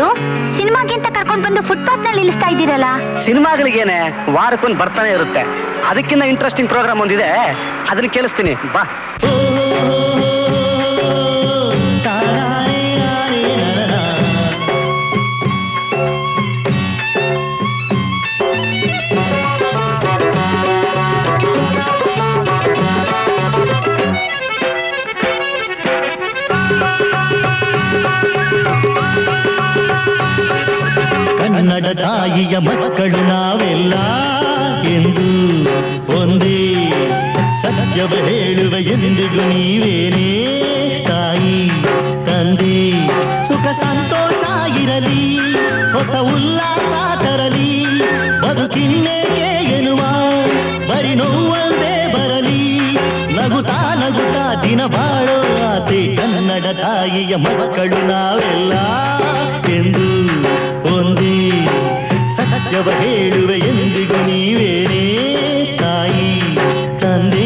ಇದು ಸಿನಿಮಾಗೆ ಅಂತ ಕರ್ಕೊಂಡು ಬಂದು ಫುಟ್ಪಾತ್ ನಲ್ಲಿ ನಿಲ್ಲಿಸ್ತಾ ಇದ್ದೀರಲ್ಲ? ಸಿನಿಮಾಗಳಿಗೇನೆ ವಾರಕ್ಕೊಂದು ಬರ್ತಾನೆ ಇರುತ್ತೆ, ಅದಕ್ಕಿಂತ ಇಂಟ್ರೆಸ್ಟಿಂಗ್ ಪ್ರೋಗ್ರಾಮ್ ಒಂದಿದೆ, ಅದನ್ನ ಕೇಳಿಸ್ತೀನಿ ಬಾ. ಕನ್ನಡ ತಾಯಿಯ ಮಕ್ಕಳು ನಾವೆಲ್ಲ ಎಂದು ಒಂದೇ, ಸತ್ಯವ ಹೇಳುವ ಎಂದಿಗೂ ನೀವೇನೇ ತಾಯಿ ತಂದೆ. ಸುಖ ಸಂತೋಷ ಇರಲಿ, ಹೊಸ ಉಲ್ಲಾಸ ತರಲಿ, ಬದುಕಿನ್ನೇಕೆ ಎನ್ನುವ ಬರಿ ನೋವಂದೇ ಬರಲಿ. ನಗುತ್ತಾ ನಗುತ್ತಾ ದಿನ ಬಾಳೋ ಆಸೆ, ಕನ್ನಡ ತಾಯಿಯ ಮಕ್ಕಳು ನಾವೆಲ್ಲ ಎಂದು ಒಂದೇ, ಸತ್ಯವ ಹೇಳುವೆ ಎಂದಿಗೂ ನೀವೇನೇ ತಾಯಿ ತಂದೆ.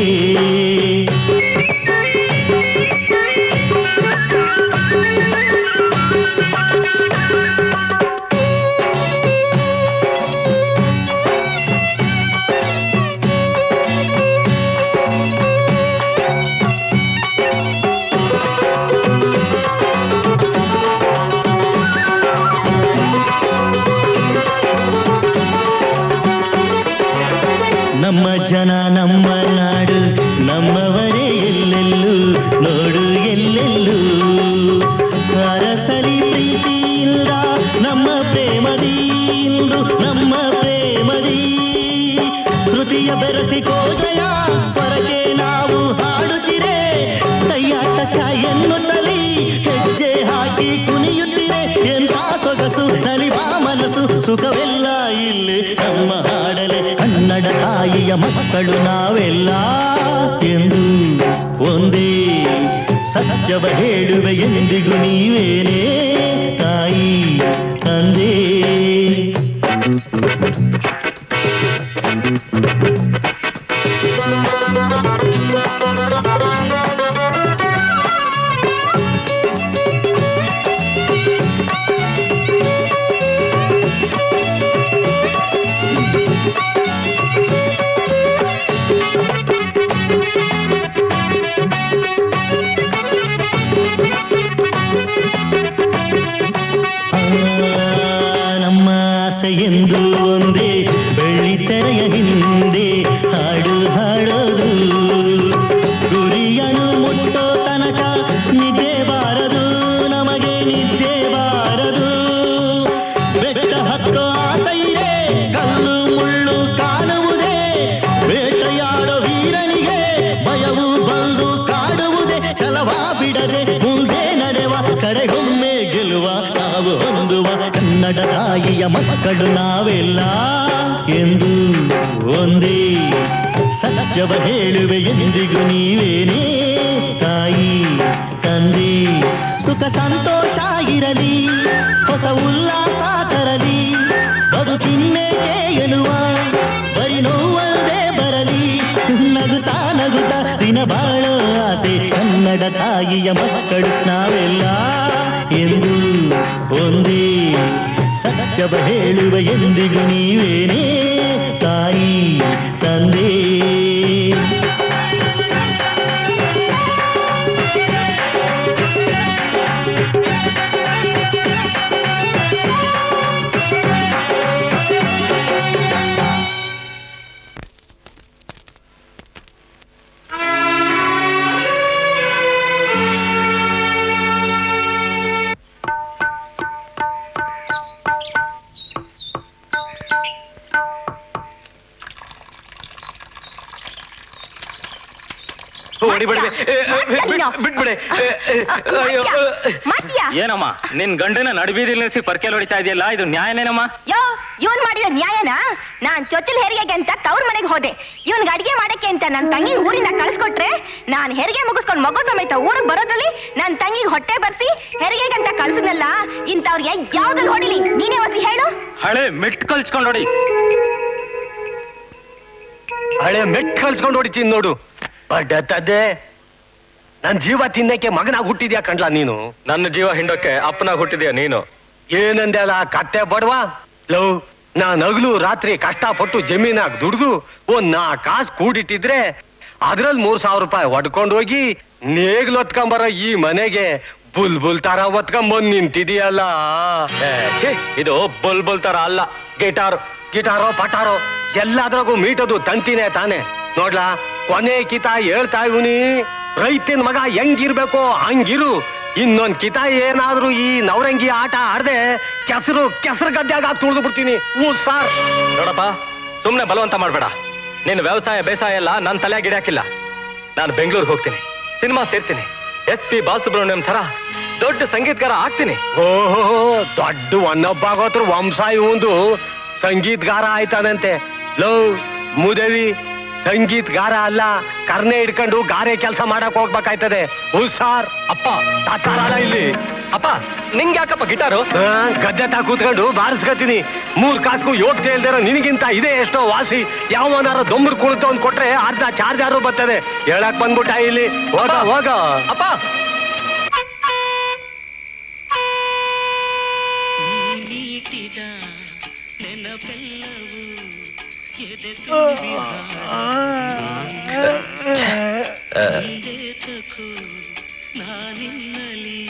ನಮ್ಮ ಜನ ನಮ್ಮ ನಾಡು ನಮ್ಮವರೇ ಎಲ್ಲೆಲ್ಲೂ ನೋಡು ಎಲ್ಲೆಲ್ಲೂ, ಅರಸಲಿ ಪ್ರೀತಿಯಿಂದ ನಮ್ಮ ಪ್ರೇಮದಿ ಇಂದು ನಮ್ಮ ಪ್ರೇಮದಿ. ಶ್ರುತಿಯ ಬೆರೆಸಿಕೋದಯ ಸ್ವರಕ್ಕೆ ನಾವು ಹಾಡುತ್ತಿರೆ, ಕೈಯಾಟ ಎನ್ನುತ್ತಲೇ ಹೆಜ್ಜೆ ಹಾಕಿ ಕುಣಿಯುತ್ತಿರೆ. ಎಂಥ ಸೊಗಸು ನಲಿವಾ ಮನಸ್ಸು, ಸುಖವೆಲ್ಲ ಇಲ್ಲಿ ನಮ್ಮ ಹಾಡಲೆ. ಕನ್ನಡ ತಾಯಿಯ ಮಕ್ಕಳು ನಾವೆಲ್ಲ ಎಂದು ಒಂದೇ, ಸತ್ಯವ ಹೇಳುವೆ ಎಂದಿಗೂ ನೀವೇನೇ ತಾಯಿ ತಂದೆ. ಎಂದು ಒಂದೇ, ಬೆಳ್ಳಿತೆರೆಯ ಹಿಂದೆ ಹಾಡು ಹಾಡೋದು, ಗುರಿಯನ್ನು ಮುಟ್ಟೋ ತನಕ ನಿದ್ದೆ ಬಾರದು, ನಮಗೆ ನಿದ್ದೆ ಬಾರದು. ಬೆಟ್ಟ ಹತ್ತೋ ಆಸೆಯಿದೆ, ಕಲ್ಲು ಮುಳ್ಳು ಕಾಣುವುದೇ, ಬೇಟೆಯಾಡೋ ವೀರನಿಗೆ ಭಯವು ಬಂದು ಕಾಡುವುದೇ. ಛಲವ ಬಿಡದೆ ಮುಂದೆ ನಡೆವ, ಕಡೆಗೊಮ್ಮೆ ಗೆಲ್ಲುವ ನಾವು ಹೊಂದುವ. ಕನ್ನಡ ತಾಯಿಯ ಮಕ್ಕಳು ನಾವೆಲ್ಲ ಎಂದು ಒಂದೇ, ಸತ್ಯವ ಹೇಳುವೆ ಎಂದಿಗೂ ನೀವೇನೇ ತಾಯಿ ತಂದೆ. ಸುಖ ಸಂತೋಷ ಇರಲಿ, ಹೊಸ ಉಲ್ಲಾಸ ತರಲಿ, ಬದುಕಿನ್ನೇಕೆ ಎನ್ನುವ ಬರಿ ನೋವಂದೇ ಬರಲಿ. ನಗುತ್ತಾ ನಗುತ್ತಾ ದಿನ ಬಾಳೋ ಆಸೆ, ಕನ್ನಡ ತಾಯಿಯ ಮಕ್ಕಳು ನಾವೆಲ್ಲ ಎಂದು ಒಂದೇ, ಸತ್ಯವ ಹೇಳುವ ಎಂದಿಗೂ ನೀವೇನೇ ತಾಯಿ ತಂದೆ. ಏನಮ್ಮ ನಿನ್ ಗಂಡನ ನಡುಬೀದಿಲ್ ನಿಲ್ಸಿ ಪರ್ಕೆಲ್ ಹೊಡಿತಾ ಇದೆಯಲ್ಲ, ಇದು ನ್ಯಾಯನೇನಮ್ಮ? ಯೋ, ಇವನ್ ಮಾಡಿದ ನ್ಯಾಯನಾ? ನಾನ್ ಚೊಚ್ಚಲ್ ಹೆರಿಗೆಗೆ ಅಂತ ತವ್ರ ಮನೆಗೆ ಹೋದೆ, ಇವನ್ಗೆ ಅಡಿಗೆ ಮಾಡಕ್ಕೆ ಅಂತ ನನ್ ತಂಗಿ ಊರಿಂದ ಕಳ್ಸ್ಕೊಟ್ರೆ, ನಾನ್ ಹೆರಿಗೆ ಮುಗಿಸ್ಕೊಂಡ್ ಮಗು ಸಮೇತ ಊರಿಗೆ ಬರೋದ್ರಲ್ಲಿ ನನ್ ತಂಗಿಗೆ ಹೊಟ್ಟೆ ಬರ್ಸಿ ಹೆರಿಗೆಗೆ ಅಂತ ಕಳ್ಸದ್ನಲ್ಲ, ಇಂಥವ್ರಿಗೆ ಯಾವ್ದು ಹೊಡಿಲಿ? ನೀನೇ ಒಸಿ ಹೇಳು. ಹಳೆ ಮೆಟ್ ಕಲ್ಸ್ಕೊಂಡ್ ಹೊಡಿ, ಹಳೆ ಮೆಟ್ ಕಲ್ಸ್ಕೊಂಡ್ ಹೊಡಿತೀನಿ ನೋಡು. ಬಡತದೆ, ನನ್ ಜೀವ ತಿನ್ನಕ್ಕೆ ಮಗನಾಗ ಹುಟ್ಟಿದ್ಯಾ ಕಣ್ಲಾ ನೀನು, ನನ್ನ ಜೀವ ಹಿಂಡಕ್ಕೆ ಅಪ್ಪನಾಗ ಹುಟ್ಟಿದ್ಯಾ ನೀನು. ಏನಂದೆಲ್ಲ ಕತ್ತೆ ಬಡವಾ ಲವ್ ನಾನು ಹಗಲು ರಾತ್ರಿ ಕಷ್ಟಪಟ್ಟು ಜಮೀನಾಗ ದುಡ್ದು ಒಂದ್ 4 ಕಾಸು ಕೂಡಿಟ್ಟಿದ್ರೆ ಅದ್ರಲ್ಲಿ 3,000 ರೂಪಾಯಿ ಒಡ್ಕೊಂಡು ಹೋಗಿ ನೇಗ್ಲು ಹೊತ್ಕೊಂಬರೋ ಈ ಮನೆಗೆ ಬುಲ್ಬುಲ್ ತರ ಒತ್ಕೊಂಬಂದ್ ನಿಂತಿದೀಯಲ್ಲ. ಇದು ಬುಲ್ಬುಲ್ ತರ ಅಲ್ಲ, ಗಿಟಾರೋ ಪಟಾರೋ ಎಲ್ಲಾದ್ರಾಗೂ ಮೀಟದು ತಂತಿನೇ ತಾನೆ. ನೋಡ್ಲಾ ಕೊನೆ ಕಿತ ಹೇಳ್ತಾ ಇವನಿ, ರೈತನ ಮಗ ಹೆಂಗಿರ್ಬೇಕು ಹಂಗಿರು, ಇನ್ನೊಂದ್ ಕಿತ ಏನಾದ್ರು ಈ ನವರಂಗಿ ಆಟ ಆಡದೆ ಕೆಸರು ಗದ್ದಾಗ ತುಳಿದು ಬಿಡ್ತೀನಿ. ಸಾರ್ ನೋಡಪ್ಪ, ಸುಮ್ನೆ ಬಲವಂತ ಮಾಡ್ಬೇಡ. ನೀನ್ ವ್ಯವಸಾಯ ಬೇಸಾಯ ಎಲ್ಲ ನನ್ನ ತಲೆ ಗಿಡಾಕಿಲ್ಲ. ನಾನು ಬೆಂಗಳೂರಿಗೆ ಹೋಗ್ತೀನಿ, ಸಿನಿಮಾ ಸೇರ್ತೀನಿ, SP ಬಾಲಸುಬ್ರಹ್ಮಣ್ಯಂ ತರ ದೊಡ್ಡ ಸಂಗೀತಗಾರ ಆಗ್ತೀನಿ. ಓಹೋ, ದೊಡ್ಡ ಒನ್ನೊಬ್ಬಾಗೋತ್ರ ವಂಶ ಇವಂದು ಸಂಗೀತಗಾರ ಆಯ್ತಾನಂತೆ. ಲವ್ ಮುದೇವಿ ಸಂಗೀತಗಾರ ಅಲ್ಲ, ಕರ್ನೆ ಹಿಡ್ಕೊಂಡು ಗಾರೆ ಕೆಲಸ ಮಾಡಕ್ ಹೋಗ್ಬೇಕಾಯ್ತದೆ. ಹುಷಾರ್ ಅಪ್ಪ, ತಾತಾರಲ್ಲ ಇಲ್ಲಿ ಅಪ್ಪ. ನಿಂಗೆ ಯಾಕಪ್ಪ ಗಿಟಾರು? ಗದ್ದೆ ತಾ ಕೂತ್ಕೊಂಡು ಬಾರಿಸ್ಕತೀನಿ. 3 ಕಾಸು ಯೋಗ್ಯತೆ ಇಲ್ದಿರೋ ನಿನಗಿಂತ ಇದೇ ಎಷ್ಟೋ ವಾಸಿ. ಯಾವನಾರ ದೊಂಬರ್ ಕುಳಿತು ಅಂದ್ ಕೊಟ್ರೆ ಅರ್ಧ ಚಾರ್ಜಾರು ಬರ್ತದೆ. ಹೇಳಕ್ ಬಂದ್ಬಿಟ್ಟ ಇಲ್ಲಿ, ಹೋಗ ಹೋಗ ಅಪ್ಪ.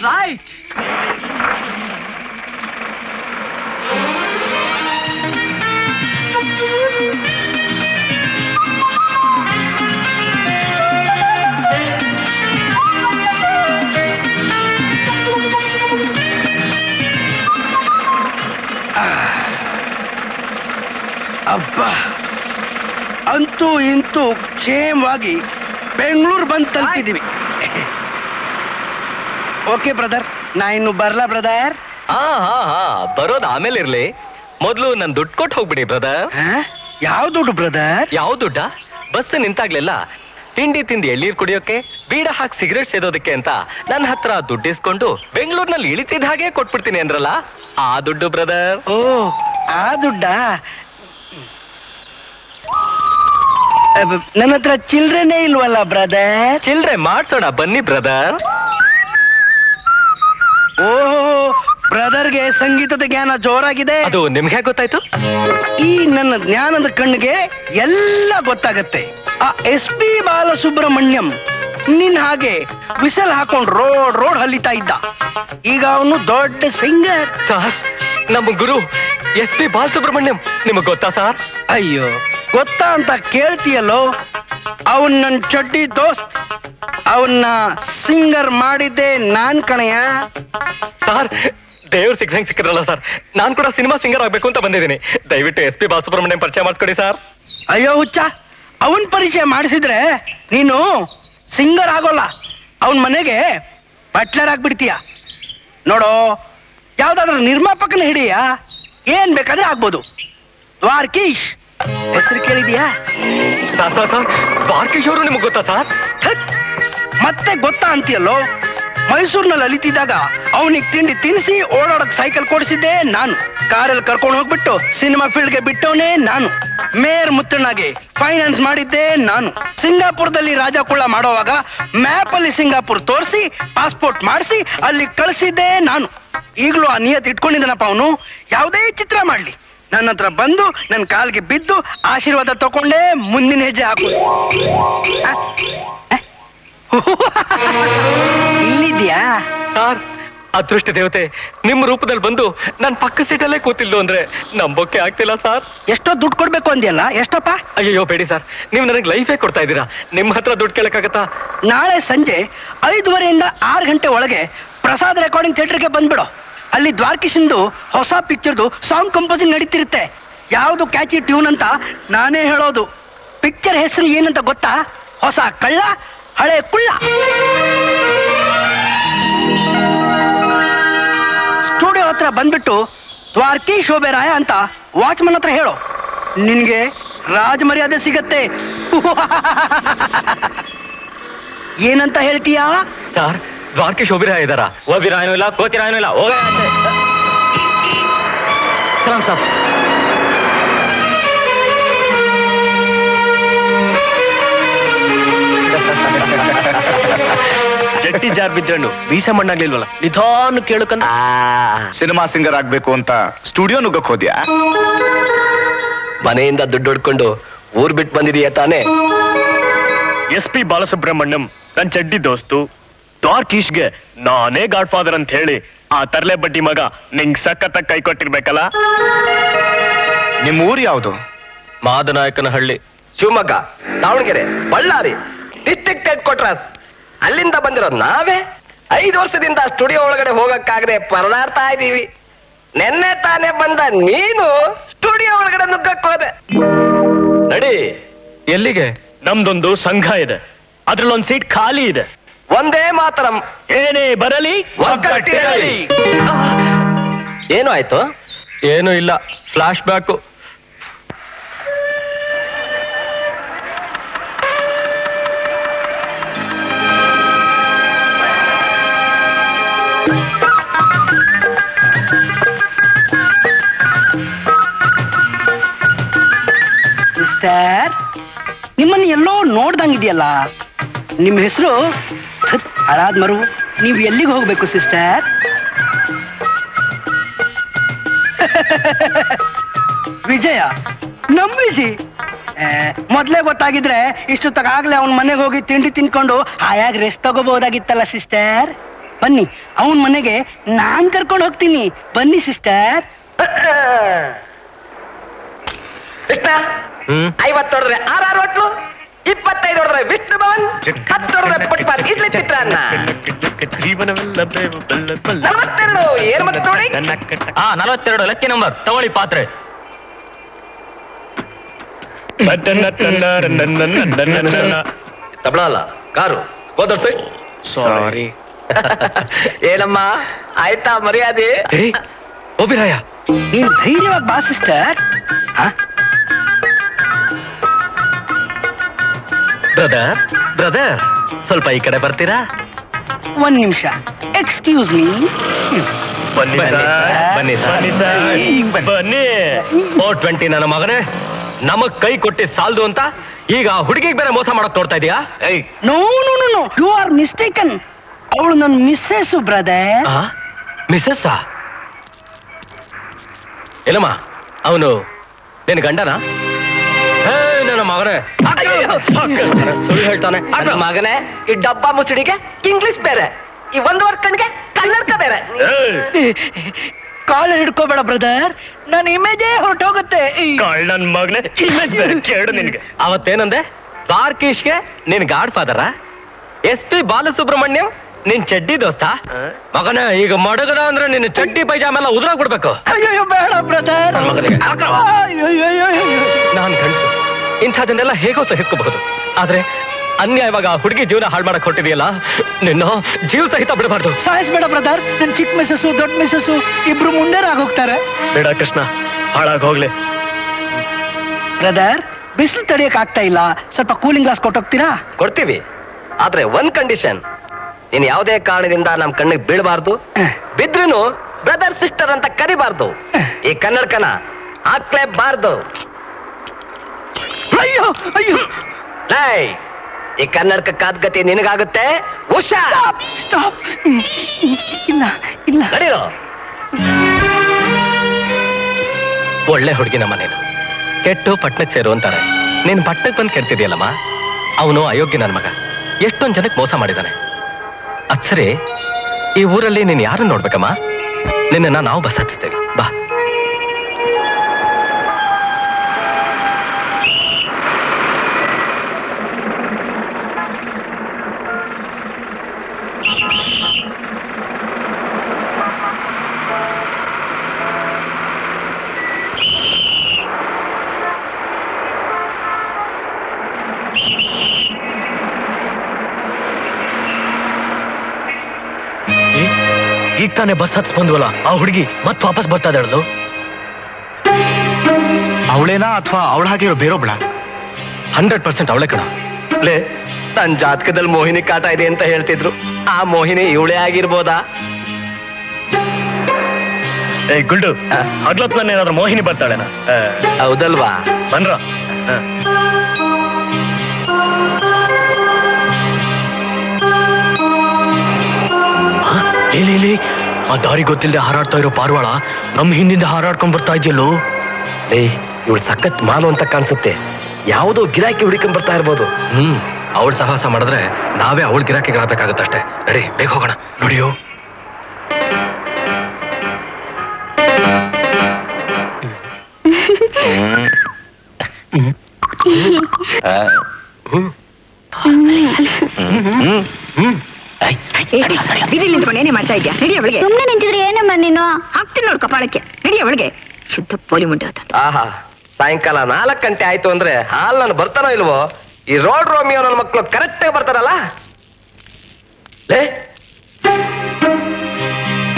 Right. ಅಬ್ಬಾ, ಅಂತೂ ಇಂತೂ ಕ್ಷೇಮವಾಗಿ ಬೆಂಗಳೂರು ಬಂದು ತಲುಪಿದ್ದೀವಿ. ಓಕೆ ಬ್ರದರ್, ನಾ ಇನ್ನು ಬರಲಾ ಬ್ರದರ್? ಬರೋದು ಆಮೇಲೆ ಇರ್ಲಿ, ಮೊದಲು ನನ್ ದುಡ್ಡು ಕೊಟ್ಟು ಹೋಗ್ಬಿಡಿ ಬ್ರದರ್. ಯಾವ ದುಡ್ಡು ಬ್ರದರ್? ಯಾವ ದುಡ್ಡ? ಬಸ್ ನಿಂತಾಗ್ಲಿಲ್ಲ, ತಿಂಡಿ ತಿಂದು ಎಳ್ಳೀರ್ ಕುಡಿಯೋಕೆ, ಬೀಡ ಹಾಕಿ ಸಿಗರೇಟ್ ಸೇದೋದಕ್ಕೆ ಅಂತ ನನ್ನ ಹತ್ರ ದುಡ್ಡು ಇಸ್ಕೊಂಡು ಬೆಂಗಳೂರಿನಲ್ಲಿ ಇಳಿತಿದ್ದ ಹಾಗೆ ಕೊಟ್ಬಿಡ್ತೀನಿ ಅಂದ್ರಲ್ಲ, ಆ ದುಡ್ಡು ಬ್ರದರ್. ಓ, ಆ ದುಡ್ಡ? ನನ್ನ ಹತ್ರ ಚಿಲ್ರೆನೇ ಇಲ್ವಲ್ಲ ಬ್ರದರ್. ಚಿಲ್ರೆ ಮಾಡ್ಸೋಣ ಬನ್ನಿ ಬ್ರದರ್. ಓಹೋ, ಬ್ರದರ್ಗೆ ಸಂಗೀತದ ಜ್ಞಾನ ಜೋರಾಗಿದೆ. ಅದು ನಿಮ್ಗೆ ಗೊತ್ತಾಯ್ತು? ಈ ನನ್ನ ಜ್ಞಾನದ ಕಣ್ಣಿಗೆ ಎಲ್ಲ ಗೊತ್ತಾಗತ್ತೆ. ಆ SP ಬಾಲಸುಬ್ರಹ್ಮಣ್ಯಂ ನಿನ್ ಹಾಗೆ ವಿಸಲ್ ಹಾಕೊಂಡು ರೋಡ್ ಹಲ್ಲಿತಾ ಇದ್ದ, ಈಗ ಅವನು ದೊಡ್ಡ ಸಿಂಗರ್. ಸರ್, ನಮ್ಮ ಗುರು SP ಬಾಲಸುಬ್ರಹ್ಮಣ್ಯಂ ನಿಮಗ್ ಗೊತ್ತಾ ಸರ್? ಅಯ್ಯೋ, ಗೊತ್ತಾ ಅಂತ ಕೇಳ್ತೀಯಲ್ಲೋ, ಅವನ್ ನನ್ ಚಡ್ಡಿ ದೋಸ್ತ್. ಅವನ್ನ ಸಿಂಗರ್ ಮಾಡಿದ್ದೆ ನಾನ್ ಕಣೆಯ. ಸರ್, ದೇವ್ರು ಸಿಗ್ದಂಗೆ ಸಿಕ್ಕಿದ್ರಲ್ಲ ಸರ್, ನಾನ್ ಕೂಡ ಸಿನಿಮಾ ಸಿಂಗರ್ ಆಗ್ಬೇಕು ಅಂತ ಬಂದಿದ್ದೀನಿ. ದಯವಿಟ್ಟು SP ಬಾಲಸುಬ್ರಹ್ಮಣ್ಯಂ ಪರಿಚಯ ಮಾಡ್ಕೊಡಿ ಸರ್. ಅಯ್ಯೋ ಹುಚ್ಚ, ಅವನ್ ಪರಿಚಯ ಮಾಡಿಸಿದ್ರೆ ನೀನು ಸಿಂಗರ್ ಆಗೋಲ್ಲ, ಅವನ್ ಮನೆಗೆ ಬಟ್ಲರ್ ಆಗ್ಬಿಡ್ತೀಯ. ನೋಡೋ, ಯಾವ್ದಾದ್ರೂ ನಿರ್ಮಾಪಕನ ಹಿಡಿಯ, ಏನ್ ಬೇಕಾದ್ರೆ ಆಗ್ಬೋದು. ದ್ವಾರಕೀಶ್ ಹೆಸರು ಕೇಳಿದ್ಯಾ? ದ್ವಾರಕೀಶ್ ಅವರು ನಿಮ್ಗೆ ಗೊತ್ತಾ ಸರ್? ಮತ್ತೆ ಗೊತ್ತಾ ಅಂತೀಯಲ್ಲೋ, ಮೈಸೂರಿನಲ್ಲಿ ಅಲಿತಿದ್ದಾಗ ಅವನಿಗೆ ತಿಂಡಿ ತಿನ್ನಿಸಿ ಓಡಾಡಕ್ ಸೈಕಲ್ ಕೊಡಿಸಿದ್ದೆ ನಾನು. ಕಾರಲ್ಲಿ ಕರ್ಕೊಂಡು ಹೋಗ್ಬಿಟ್ಟು ಸಿನಿಮಾ ಫೀಲ್ಡ್ಗೆ ಬಿಟ್ಟವನೇ ನಾನು. ಮೇಯರ್ ಮುತ್ತಣ್ಣಾಗೆ ಫೈನಾನ್ಸ್ ಮಾಡಿದ್ದೆ ನಾನು. ಸಿಂಗಾಪುರದಲ್ಲಿ ರಾಜಕುಳ ಮಾಡೋವಾಗ ಮ್ಯಾಪ್ ಅಲ್ಲಿ ಸಿಂಗಾಪುರ್ ತೋರಿಸಿ ಪಾಸ್ಪೋರ್ಟ್ ಮಾಡಿಸಿ ಅಲ್ಲಿ ಕಳಿಸಿದ್ದೆ ನಾನು. ಈಗಲೂ ಆ ನಿಯತ್ ಇಟ್ಕೊಂಡಿದ್ದನಪ್ಪ ಅವನು. ಯಾವುದೇ ಚಿತ್ರ ಮಾಡ್ಲಿ, ನನ್ನ ಹತ್ರ ಬಂದು ನನ್ನ ಕಾಲ್ಗೆ ಬಿದ್ದು ಆಶೀರ್ವಾದ ತಗೊಂಡೆ ಮುಂದಿನ ಹೆಜ್ಜೆ ಹಾಕು. ಇಲ್ಲಿದ್ಯಾ ಸರ್? ಅದೃಷ್ಟ ದೇವತೆ, ನಿಮ್ಮ ರೂಪದಲ್ಲಿ ಬಂದು ನನ್ನ ಪಕ್ಕ ಸೀಟಲ್ಲೇ ಕೂತಿಲ್ಲು ಅಂದ್ರೆ ನಂಬೋಕೆ ಆಗ್ತಿಲ್ಲ ಸರ್. ಎಷ್ಟೋ ದುಡ್ಡು ಕೊಡ್ಬೇಕು ಅಂದ್ಯಲ್ಲ, ಎಷ್ಟಪ್ಪ? ಅಯ್ಯೋ ಬೇಡಿ ಸರ್, ನೀವು ನನಗೆ ಲೈಫೇ ಕೊಡ್ತಾ ಇದ್ದೀರಾ, ನಿಮ್ಮ ಹತ್ರ ದುಡ್ಡು ಕೇಳಕ್ಕಾಗತ್ತಾ? ನಾಳೆ ಸಂಜೆ 5:30 ಇಂದ 6 ಗಂಟೆ ಒಳಗೆ ಪ್ರಸಾದ್ ರೆಕಾರ್ಡಿಂಗ್ ಥಿಯೇಟರ್ಗೆ ಬಂದ್ಬಿಡು. ಅಲ್ಲಿ ದ್ವಾರಕೀಶಿಂದು ಹೊಸ ಪಿಕ್ಚರ್ದು ಸಾಂಗ್ ಕಂಪೋಸಿಂಗ್ ನಡೀತಿರುತ್ತೆ. ಯಾವುದು ಕ್ಯಾಚಿ ಟ್ಯೂನ್ ಅಂತ ನಾನೇ ಹೇಳೋದು. ಪಿಕ್ಚರ್ ಹೆಸರು ಏನಂತ ಗೊತ್ತಾ? ಹೊಸ ಕಳ್ಳ ಹಳೆ ಕುಳ್ಳ. ಸ್ಟುಡಿಯೋ ಹತ್ರ ಬಂದ್ಬಿಟ್ಟು ದ್ವಾರಕಿ ಶೋಭೆರಾಯ ಅಂತ ವಾಚ್ಮನ್ ಹತ್ರ ಹೇಳೋ, ನಿನ್ಗೆ ರಾಜ ಮರ್ಯಾದೆ ಸಿಗತ್ತೆ. ಏನಂತ ಹೇಳ್ತೀಯಾ ಸರ್? ದ್ವಾರಕೀಶ್ ಒಬಿರಾಯ ಇದಾರ? ಒಬಿರಾಯನೂ ಇಲ್ಲ, ಕೋತಿರಾಯನೂ ಇಲ್ಲ. ಸಲಾಮ್ ಸಾಬ್. ಜಟ್ಟಿ ಜಾರ್ ಬಿದ್ದಣ್ಣು ಬೀಸ ಮಣ್ಣಾಗ್ಲಿಲ್ವಲ್ಲ ನಿಧಾನ ಕೇಳಕಂತ. ಸಿನಿಮಾ ಸಿಂಗರ್ ಆಗ್ಬೇಕು ಅಂತ ಸ್ಟುಡಿಯೋ ನುಗ್ಗಕ್ ಹೋದ್ಯಾ? ಮನೆಯಿಂದ ದುಡ್ಡು ಹೊಡ್ಕೊಂಡು ಊರ್ ಬಿಟ್ಟು ಬಂದಿದೀಯ ತಾನೆ? SP ಬಾಲಸುಬ್ರಹ್ಮಣ್ಯಂ ನನ್ ಚಡ್ಡಿ ದೋಸ್ತು ದ್ವಾರಕೀಶ್ಗೆ ನಾನೇ ಗಾಡ್ ಫಾದರ್ ಅಂತ ಹೇಳಿ ಆ ತರ್ಲೆ ಬಡ್ಡಿ ಮಗ ನಿಂಗ್ ಸಖತ್ತಾಗಿ ಕೈ ಕೊಟ್ಟಿರ್ಬೇಕಲ್ಲ. ನಿಮ್ ಊರ್ ಯಾವ್ದು? Madanayakanahalli, Shivamogga, Davanagere, Ballari district head quarters. ಅಲ್ಲಿಂದ ಬಂದಿರೋದು ನಾವೇ. 5 ವರ್ಷದಿಂದ ಸ್ಟುಡಿಯೋ ಒಳಗಡೆ ಹೋಗಕ್ಕಾಗದೆ ಪರದಾಡ್ತಾ ಇದೀವಿ. ನೆನ್ನೆ ತಾನೇ ಬಂದ ನೀನು ಸ್ಟುಡಿಯೋ ಒಳಗಡೆ ನುಗ್ಗಕ್ ಹೋದೆ. ನಡಿ. ಎಲ್ಲಿಗೆ? ನಮ್ದೊಂದು ಸಂಘ ಇದೆ, ಅದ್ರಲ್ಲೊಂದ್ ಸೀಟ್ ಖಾಲಿ ಇದೆ. ಒಂದೇ ಮಾತರಂ, ಏನೇ ಬರಲಿ ಒಗ್ಗಟ್ಟಿರಲಿ. ಏನು ಆಯ್ತು? ಏನೂ ಇಲ್ಲ, ಫ್ಲಾಶ್ ಬ್ಯಾಕು. ಸಿಸ್ಟರ್, ನಿಮ್ಮನ್ನ ಎಲ್ಲೋ ನೋಡ್ದಂಗಿದೆಯಲ್ಲ. ನಿಮ್ಮ ಹೆಸರು ಹಳಾದ್ ಮರು. ನೀವು ಎಲ್ಲಿಗೆ ಹೋಗ್ಬೇಕು ಸಿಸ್ಟರ್? ವಿಜಯ, ನಮ್ ವಿಜಿ. ಮೊದ್ಲೇ ಗೊತ್ತಾಗಿದ್ರೆ ಇಷ್ಟು ತಗಾಗ್ಲೇ ಅವನ ಮನೆಗೆ ಹೋಗಿ ತಿಂಡಿ ತಿನ್ಕೊಂಡು ಹಾಯಾಗಿ ರೆಸ್ಟ್ ತಗೋಬಹುದಾಗಿತ್ತಲ್ಲ ಸಿಸ್ಟರ್. ಬನ್ನಿ, ಅವನ ಮನೆಗೆ ನಾನ್ ಕರ್ಕೊಂಡು ಹೋಗ್ತೀನಿ. ಬನ್ನಿ ಸಿಸ್ಟರ್. ಕೃಷ್ಣ, 50 ಹೊಡೆದ್ರೆ RR ಹೋಟ್ಲು, 25 ಹೊಡೆದ್ರೆ ವಿಷ್ಣು ಭವನ್, 10 ಹೊಡೆದ್ರೆ ಪುಟ್ಪಾತ್ ಇಡ್ಲಿ ಚಿತ್ರಾನ್ನ, 42 ಏರ್ ಮತ್ತೆ ನೋಡಿ 42 ಲಕ್ಕಿ ನಂಬರ್. ತಗೊಳ್ಳಿ ಪಾತ್ರೆ. ತಬಳ ಅಲ್ಲ, ಕಾರು ಹೋದರ್ಸಿ. ಸಾರಿ. ಏನಮ್ಮ, ಆಯ್ತಾ ಮರ್ಯಾದೆ? ಒಬಿರಾಯ, ನೀನ್ ಧೈರ್ಯವಾಗಿ ಬಾ ಸಿಸ್ಟರ್. ಬ್ರದರ್, ಬ್ರದರ್ ಸ್ವಲ್ಪ ಈ ಕಡೆ ಬರ್ತೀರಾ? 1 ನಿಮಿಷ, ಎಕ್ಸ್ಕ್ಯೂಸ್ ಮೀ. ಬನ್ನಿ ಬನ್ನಿ ಬನ್ನಿ. 420 ನನ್ನ ಮಗನೇ. ನಮಗ್ ಕೈ ಕೊಟ್ಟಿ ಸಾಲದು ಅಂತ ಈಗ ಹುಡುಗಿಗೆ ಬೇರೆ ಮೋಸ ಮಾಡಕ್ ನೋಡ್ತಾ ಇದೀಯಾ? No no no no, you are mistaken. ಅವಳು ನನ್ನ ಮಿಸ್ಸೆಸ್ ಬ್ರದರ್. ಮಿಸ್ಸೆಸ್? ಇಲ್ಲಮ್ಮ, ಅವನು ನಿನ್ ಗಂಡನಾ? ನನ್ನ ಮಗನೇ, ಸುಳ್ಳು ಹೇಳ್ತಾನೆ ಮಗನೇ. ಈ ಡಬ್ಬ ಮುಸುಡಿಗೆ ಇಂಗ್ಲಿಷ್ ಬೇರೆ, ಈ ಒಂದು ವರ್ಕಣ್ಗೆ ಕನ್ನಡಕ ಬೇರೆ. ಕಾಲ ಹಿಡ್ಕೋಬೇಡ ಬ್ರದರ್, ನನ್ನ ಇಮೇಜೇ ಹೊರಟೋಗುತ್ತೆ. ನನ್ನ ಮಗನೇ, ಇಮೇಜ್ ಬೇರೆ ಕೇಳು ನಿನ್ಗೆ. ಅವತ್ತೇನಂದೆ? ದ್ವಾರಕೀಶ್ಗೆ ನೀನ್ ಗಾಡ್ ಫಾದರ, SP ಬಾಲಸುಬ್ರಹ್ಮಣ್ಯಂ ನಿನ್ ಚಡ್ಡಿ ದೋಸ್ತ. ಮಗನ ಈಗ ಮಡಗದ ಅಂದ್ರೆ ನಿನ್ನ ಚಡ್ಡಿ ಪೈಜಾಮ ಎಲ್ಲ ಉದುರಾಗ್ ಬಿಡ್ಬೇಕು. ನಾನ್ ಗಂಡಸು, ಇಂಥದನ್ನೆಲ್ಲ ಹೇಗೋ ಸಹಿಸ್ಕೋಬಹುದು. ಆದ್ರೆ ಅನ್ಯಾಯವಾಗ ಹುಡುಗಿ ಜೀವನ ಹಾಳು ಮಾಡಕ್ ಹೊರಟಿದೆಯಲ್ಲ, ನಿನ್ನ ಜೀವ ಸಹಿತ ಬಿಡಬಾರ್ದು. ಸಾಯಿಸ್ಬೇಡ ಬ್ರದರ್, ನನ್ ಚಿಕ್ಕ ಮಿಸಸ್ಸು ದೊಡ್ಡ ಮಿಸಸ್ಸು ಇಬ್ರು ಮುಂದೇರಾಗೋಗ್ತಾರೆ. ಬೇಡ ಕೃಷ್ಣ, ಹಾಳಾಗ ಹೋಗ್ಲಿ. ಬ್ರದರ್, ಬಿಸಿಲು ತಡಿಯಕ್ ಆಗ್ತಾ ಇಲ್ಲ, ಸ್ವಲ್ಪ ಕೂಲಿಂಗ್ ಗ್ಲಾಸ್ ಕೊಟ್ಟೋಗ್ತೀರಾ? ಕೊಡ್ತೀವಿ, ಆದ್ರೆ ಒಂದ್ ಕಂಡೀಷನ್. ನೀನ್ ಯಾವುದೇ ಕಾರಣದಿಂದ ನಮ್ ಕಣ್ಣಿಗೆ ಬೀಳಬಾರ್ದು, ಬಿದ್ರೂ ಬ್ರದರ್ ಸಿಸ್ಟರ್ ಅಂತ ಕರಿಬಾರ್ದು, ಈ ಕನ್ನಡಕನ ಹಾಕ್ಲೇಬಾರ್ದು. ಅಯ್ಯೋ ಅಯ್ಯೋ, ಈ ಕನ್ನಡಕ ಕಾದ್ಗತಿ ನಿನಗಾಗುತ್ತೆ. ಹುಷಾರ್. ಸ್ಟಾಪ್. ಇಲ್ಲ ಇಲ್ಲ, ನಡೀರೋ. ಒಳ್ಳೆ ಹುಡುಗಿನ ಮನೇನು ಕೆಟ್ಟು ಪಟ್ಟಣಕ್ಕೆ ಸೇರು ಅಂತಾರೆ. ನೀನ್ ಪಟ್ಟಣಕ್ಕೆ ಬಂದು ಕೆಡ್ತಿದೆಯಲ್ಲಮ್ಮ. ಅವನು ಅಯೋಗ್ಯ ನನ್ನ ಮಗ, ಎಷ್ಟೊಂದ್ ಜನಕ್ಕೆ ಮೋಸ ಮಾಡಿದಾನೆ. ಅದ್ ಸರಿ, ಈ ಊರಲ್ಲಿ ನೀನ್ ಯಾರನ್ನ ನೋಡ್ಬೇಕಮ್ಮ? ನಿನ್ನ ನಾವು ಬಸ್ ಹತ್ತಿಸ್ತೇವೆ, ಬಾ. ಈಗ ತಾನೇ ಬಸ್ ಹತ್ಸ್ ಬಂದ್ವಲ್ಲ, ಆ ಹುಡುಗಿ ಮತ್ ವಾಪಸ್ ಬರ್ತಾ ಇದ್ದಾಳು. ಅವಳೇನಾ ಅಥವಾ ಅವಳ ಹಾಕಿರೋ ಬೇರೊಬ್ಳ? 100% ಅವಳೆ ಕಣ. ಲೇ, ತನ್ನ ಜಾತಕದಲ್ಲಿ ಮೋಹಿನಿ ಕಾಟ ಇದೆ ಅಂತ ಹೇಳ್ತಿದ್ರು, ಆ ಮೋಹಿನಿ ಇವಳೇ ಆಗಿರ್ಬೋದಾ? ಏ ಗುಂಡು, ಹಗ್ಲತ್ ನನ್ನ ಏನಾದ್ರೂ ಮೋಹಿನಿ ಬರ್ತಾಳೇನಾ? ಹೌದಲ್ವಾ? ಬನ್ರ. ಲೀಲಿ ಆ ದಾರಿ ಗೊತ್ತಿಲ್ಲದೆ ಹಾರಾಡ್ತಾ ಇರೋ ಪಾರ್ವಾಳ ನಮ್ಮ ಹಿಂದಿಂದ ಹಾರಾಡ್ಕೊಂಡ್ ಬರ್ತಾ ಇದೆಯಲ್ಲೋ. ಏ ಇವಳು ಸಖತ್ ಮಾಲು ಅಂತ ಕಾಣಿಸುತ್ತೆ, ಯಾವುದೋ ಗಿರಾಕಿ ಹುಡುಕೊಂಡ್ ಬರ್ತಾ ಇರ್ಬೋದು. ಅವಳು ಸಾಹಸ ಮಾಡಿದ್ರೆ ನಾವೇ ಅವಳು ಗಿರಾಕಿಗಳಾಗಬೇಕಾಗುತ್ತಷ್ಟೇ. ನಡಿ ಬೇಗ ಹೋಗೋಣ. ನೋಡಿಯೋ ಏನೇ ಮಾಡ್ತಾ ಇದ್ಯಾ? ನಡಿ ಅವಳಿಗೆ. ಸುಮ್ಮನೆ ನಿಂತಿದ್ರೆ ಏನಮ್ಮ ನೀನು? ಹಾಕ್ತೀನಿ ನೋಡ್ ಕಪಾಳಕ್ಕೆ. ನಡಿ ಅವಳಿಗೆ. ಶುದ್ಧ ಪೋಲಿ ಮುಂಡೆ. ಆಹಾ, ಸಾಯಂಕಾಲ 4 ಗಂಟೆ ಆಯ್ತು ಅಂದ್ರೆ ಹಾಲ್ ನಾನು ಬರ್ತಾನೋ ಇಲ್ವೋ? ಈ ರೋಡ್ ರೋಮಿಯೋ ನನ್ನ ಮಕ್ಕಳು ಕರೆಕ್ಟ್ ಆಗಿ ಬರ್ತಾರಲ್ಲ.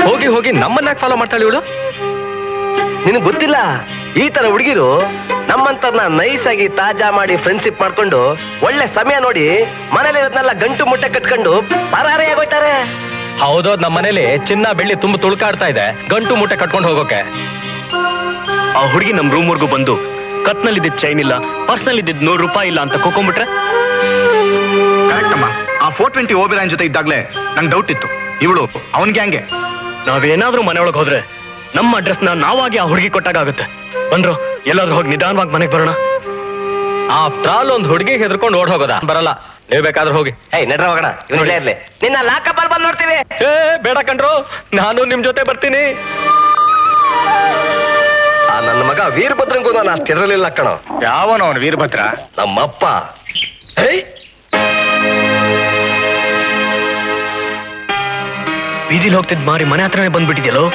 ಹೋಗಿ ಹೋಗಿ ನಮ್ಮನ್ನ ಫಾಲೋ ಮಾಡ್ತಾಳೆ ಇವಳು. ನಿನಗೆ ಗೊತ್ತಿಲ್ಲ, ಈ ತರ ಹುಡುಗಿರು ನಮ್ಮಂತರನ್ನ ನೈಸ್ ಆಗಿ ತಾಜಾ ಮಾಡಿ ಫ್ರೆಂಡ್ಶಿಪ್ ಮಾಡ್ಕೊಂಡು ಒಳ್ಳೆ ಸಮಯ ನೋಡಿ ಮನೇಲಿ ಇರೋದ್ನೆಲ್ಲ ಗಂಟು ಮುಟ್ಟೆ ಕಟ್ಕೊಂಡು ಪರಾರಿ ಆಗೋಯ್ತಾರೆ. ಹೌದೌದು, ನಮ್ಮ ಮನೇಲಿ ಚಿನ್ನ ಬೆಳ್ಳಿ ತುಂಬಾ ತುಳುಕಾಡ್ತಾ ಇದೆ ಗಂಟು ಮುಟ್ಟೆ ಕಟ್ಕೊಂಡು ಹೋಗೋಕೆ. ಆ ಹುಡುಗಿ ನಮ್ ರೂಮ್ವರೆಗೂ ಬಂದು ಕತ್ನಲ್ಲಿ ಇದ್ದಿದ್ ಚೈನ್ ಇಲ್ಲ, ಪರ್ಸ್ನಲ್ಲಿ ಇದ್ದಿದ್ 100 ರೂಪಾಯಿ ಇಲ್ಲ ಅಂತ ಕೂಕೊಂಡ್ಬಿಟ್ರೆ. ಕರೆಕ್ಟ್ ಅಮ್ಮ, ಆ 420 ಓಬಿರಾಯನ್ ಜೊತೆ ಇದ್ದಾಗ್ಲೇ ನಂಗೆ ಡೌಟ್ ಇತ್ತು ಇವಳು ಅವನ್ಗೆ ಹಂಗೆ. ನಾವೇನಾದ್ರೂ ಮನೆಯೊಳಗೆ ಹೋದ್ರೆ ನಮ್ಮ ಅಡ್ರೆಸ್ ನಾವಾಗಿ ಆ ಹುಡುಗಿ ಕೊಟ್ಟಾಗುತ್ತೆ. ಬಂದ್ರು ಎಲ್ಲಾದ್ರೂ ಹೋಗಿ ನಿಧಾನವಾಗಿ ಮನೆಗೆ ಬರೋಣ. ಆ ಪ್ರಾಲ್ ಒಂದ್ ಹುಡುಗಿ ಹೆದರ್ಕೊಂಡು ಓಡ್ ಹೋಗೋದ ಬರಲ್ಲ. ನೀವ್ ಬೇಕಾದ್ರೂ ಹೋಗಿ ನಡ್ರ ಹೋಗೋಣ. ನಿನ್ನ ಲಾಕಪ್ ಅಲ್ಲಿ ಬಂದ್ ನೋಡ್ತೀವಿ. ಬೇಡ ಕಂಡ್ರು, ನಾನು ನಿಮ್ ಜೊತೆ ಬರ್ತೀನಿ. ನನ್ನ ಮಗ ವೀರಭದ್ರಂಗೂ ನಾನು ಅಷ್ಟಿರಲಿಲ್ಲ ಕಣೋ. ಯಾವನು ಅವನು ವೀರಭದ್ರ? ನಮ್ಮಪ್ಪ. ಬೀದಿಲಿ ಹೋಗ್ತಿದ್ ಮಾರಿ ಮನೆ ಹತ್ರನೇ ಬಂದ್ಬಿಟ್ಟಿದ್ಯಲ್ಲೋ.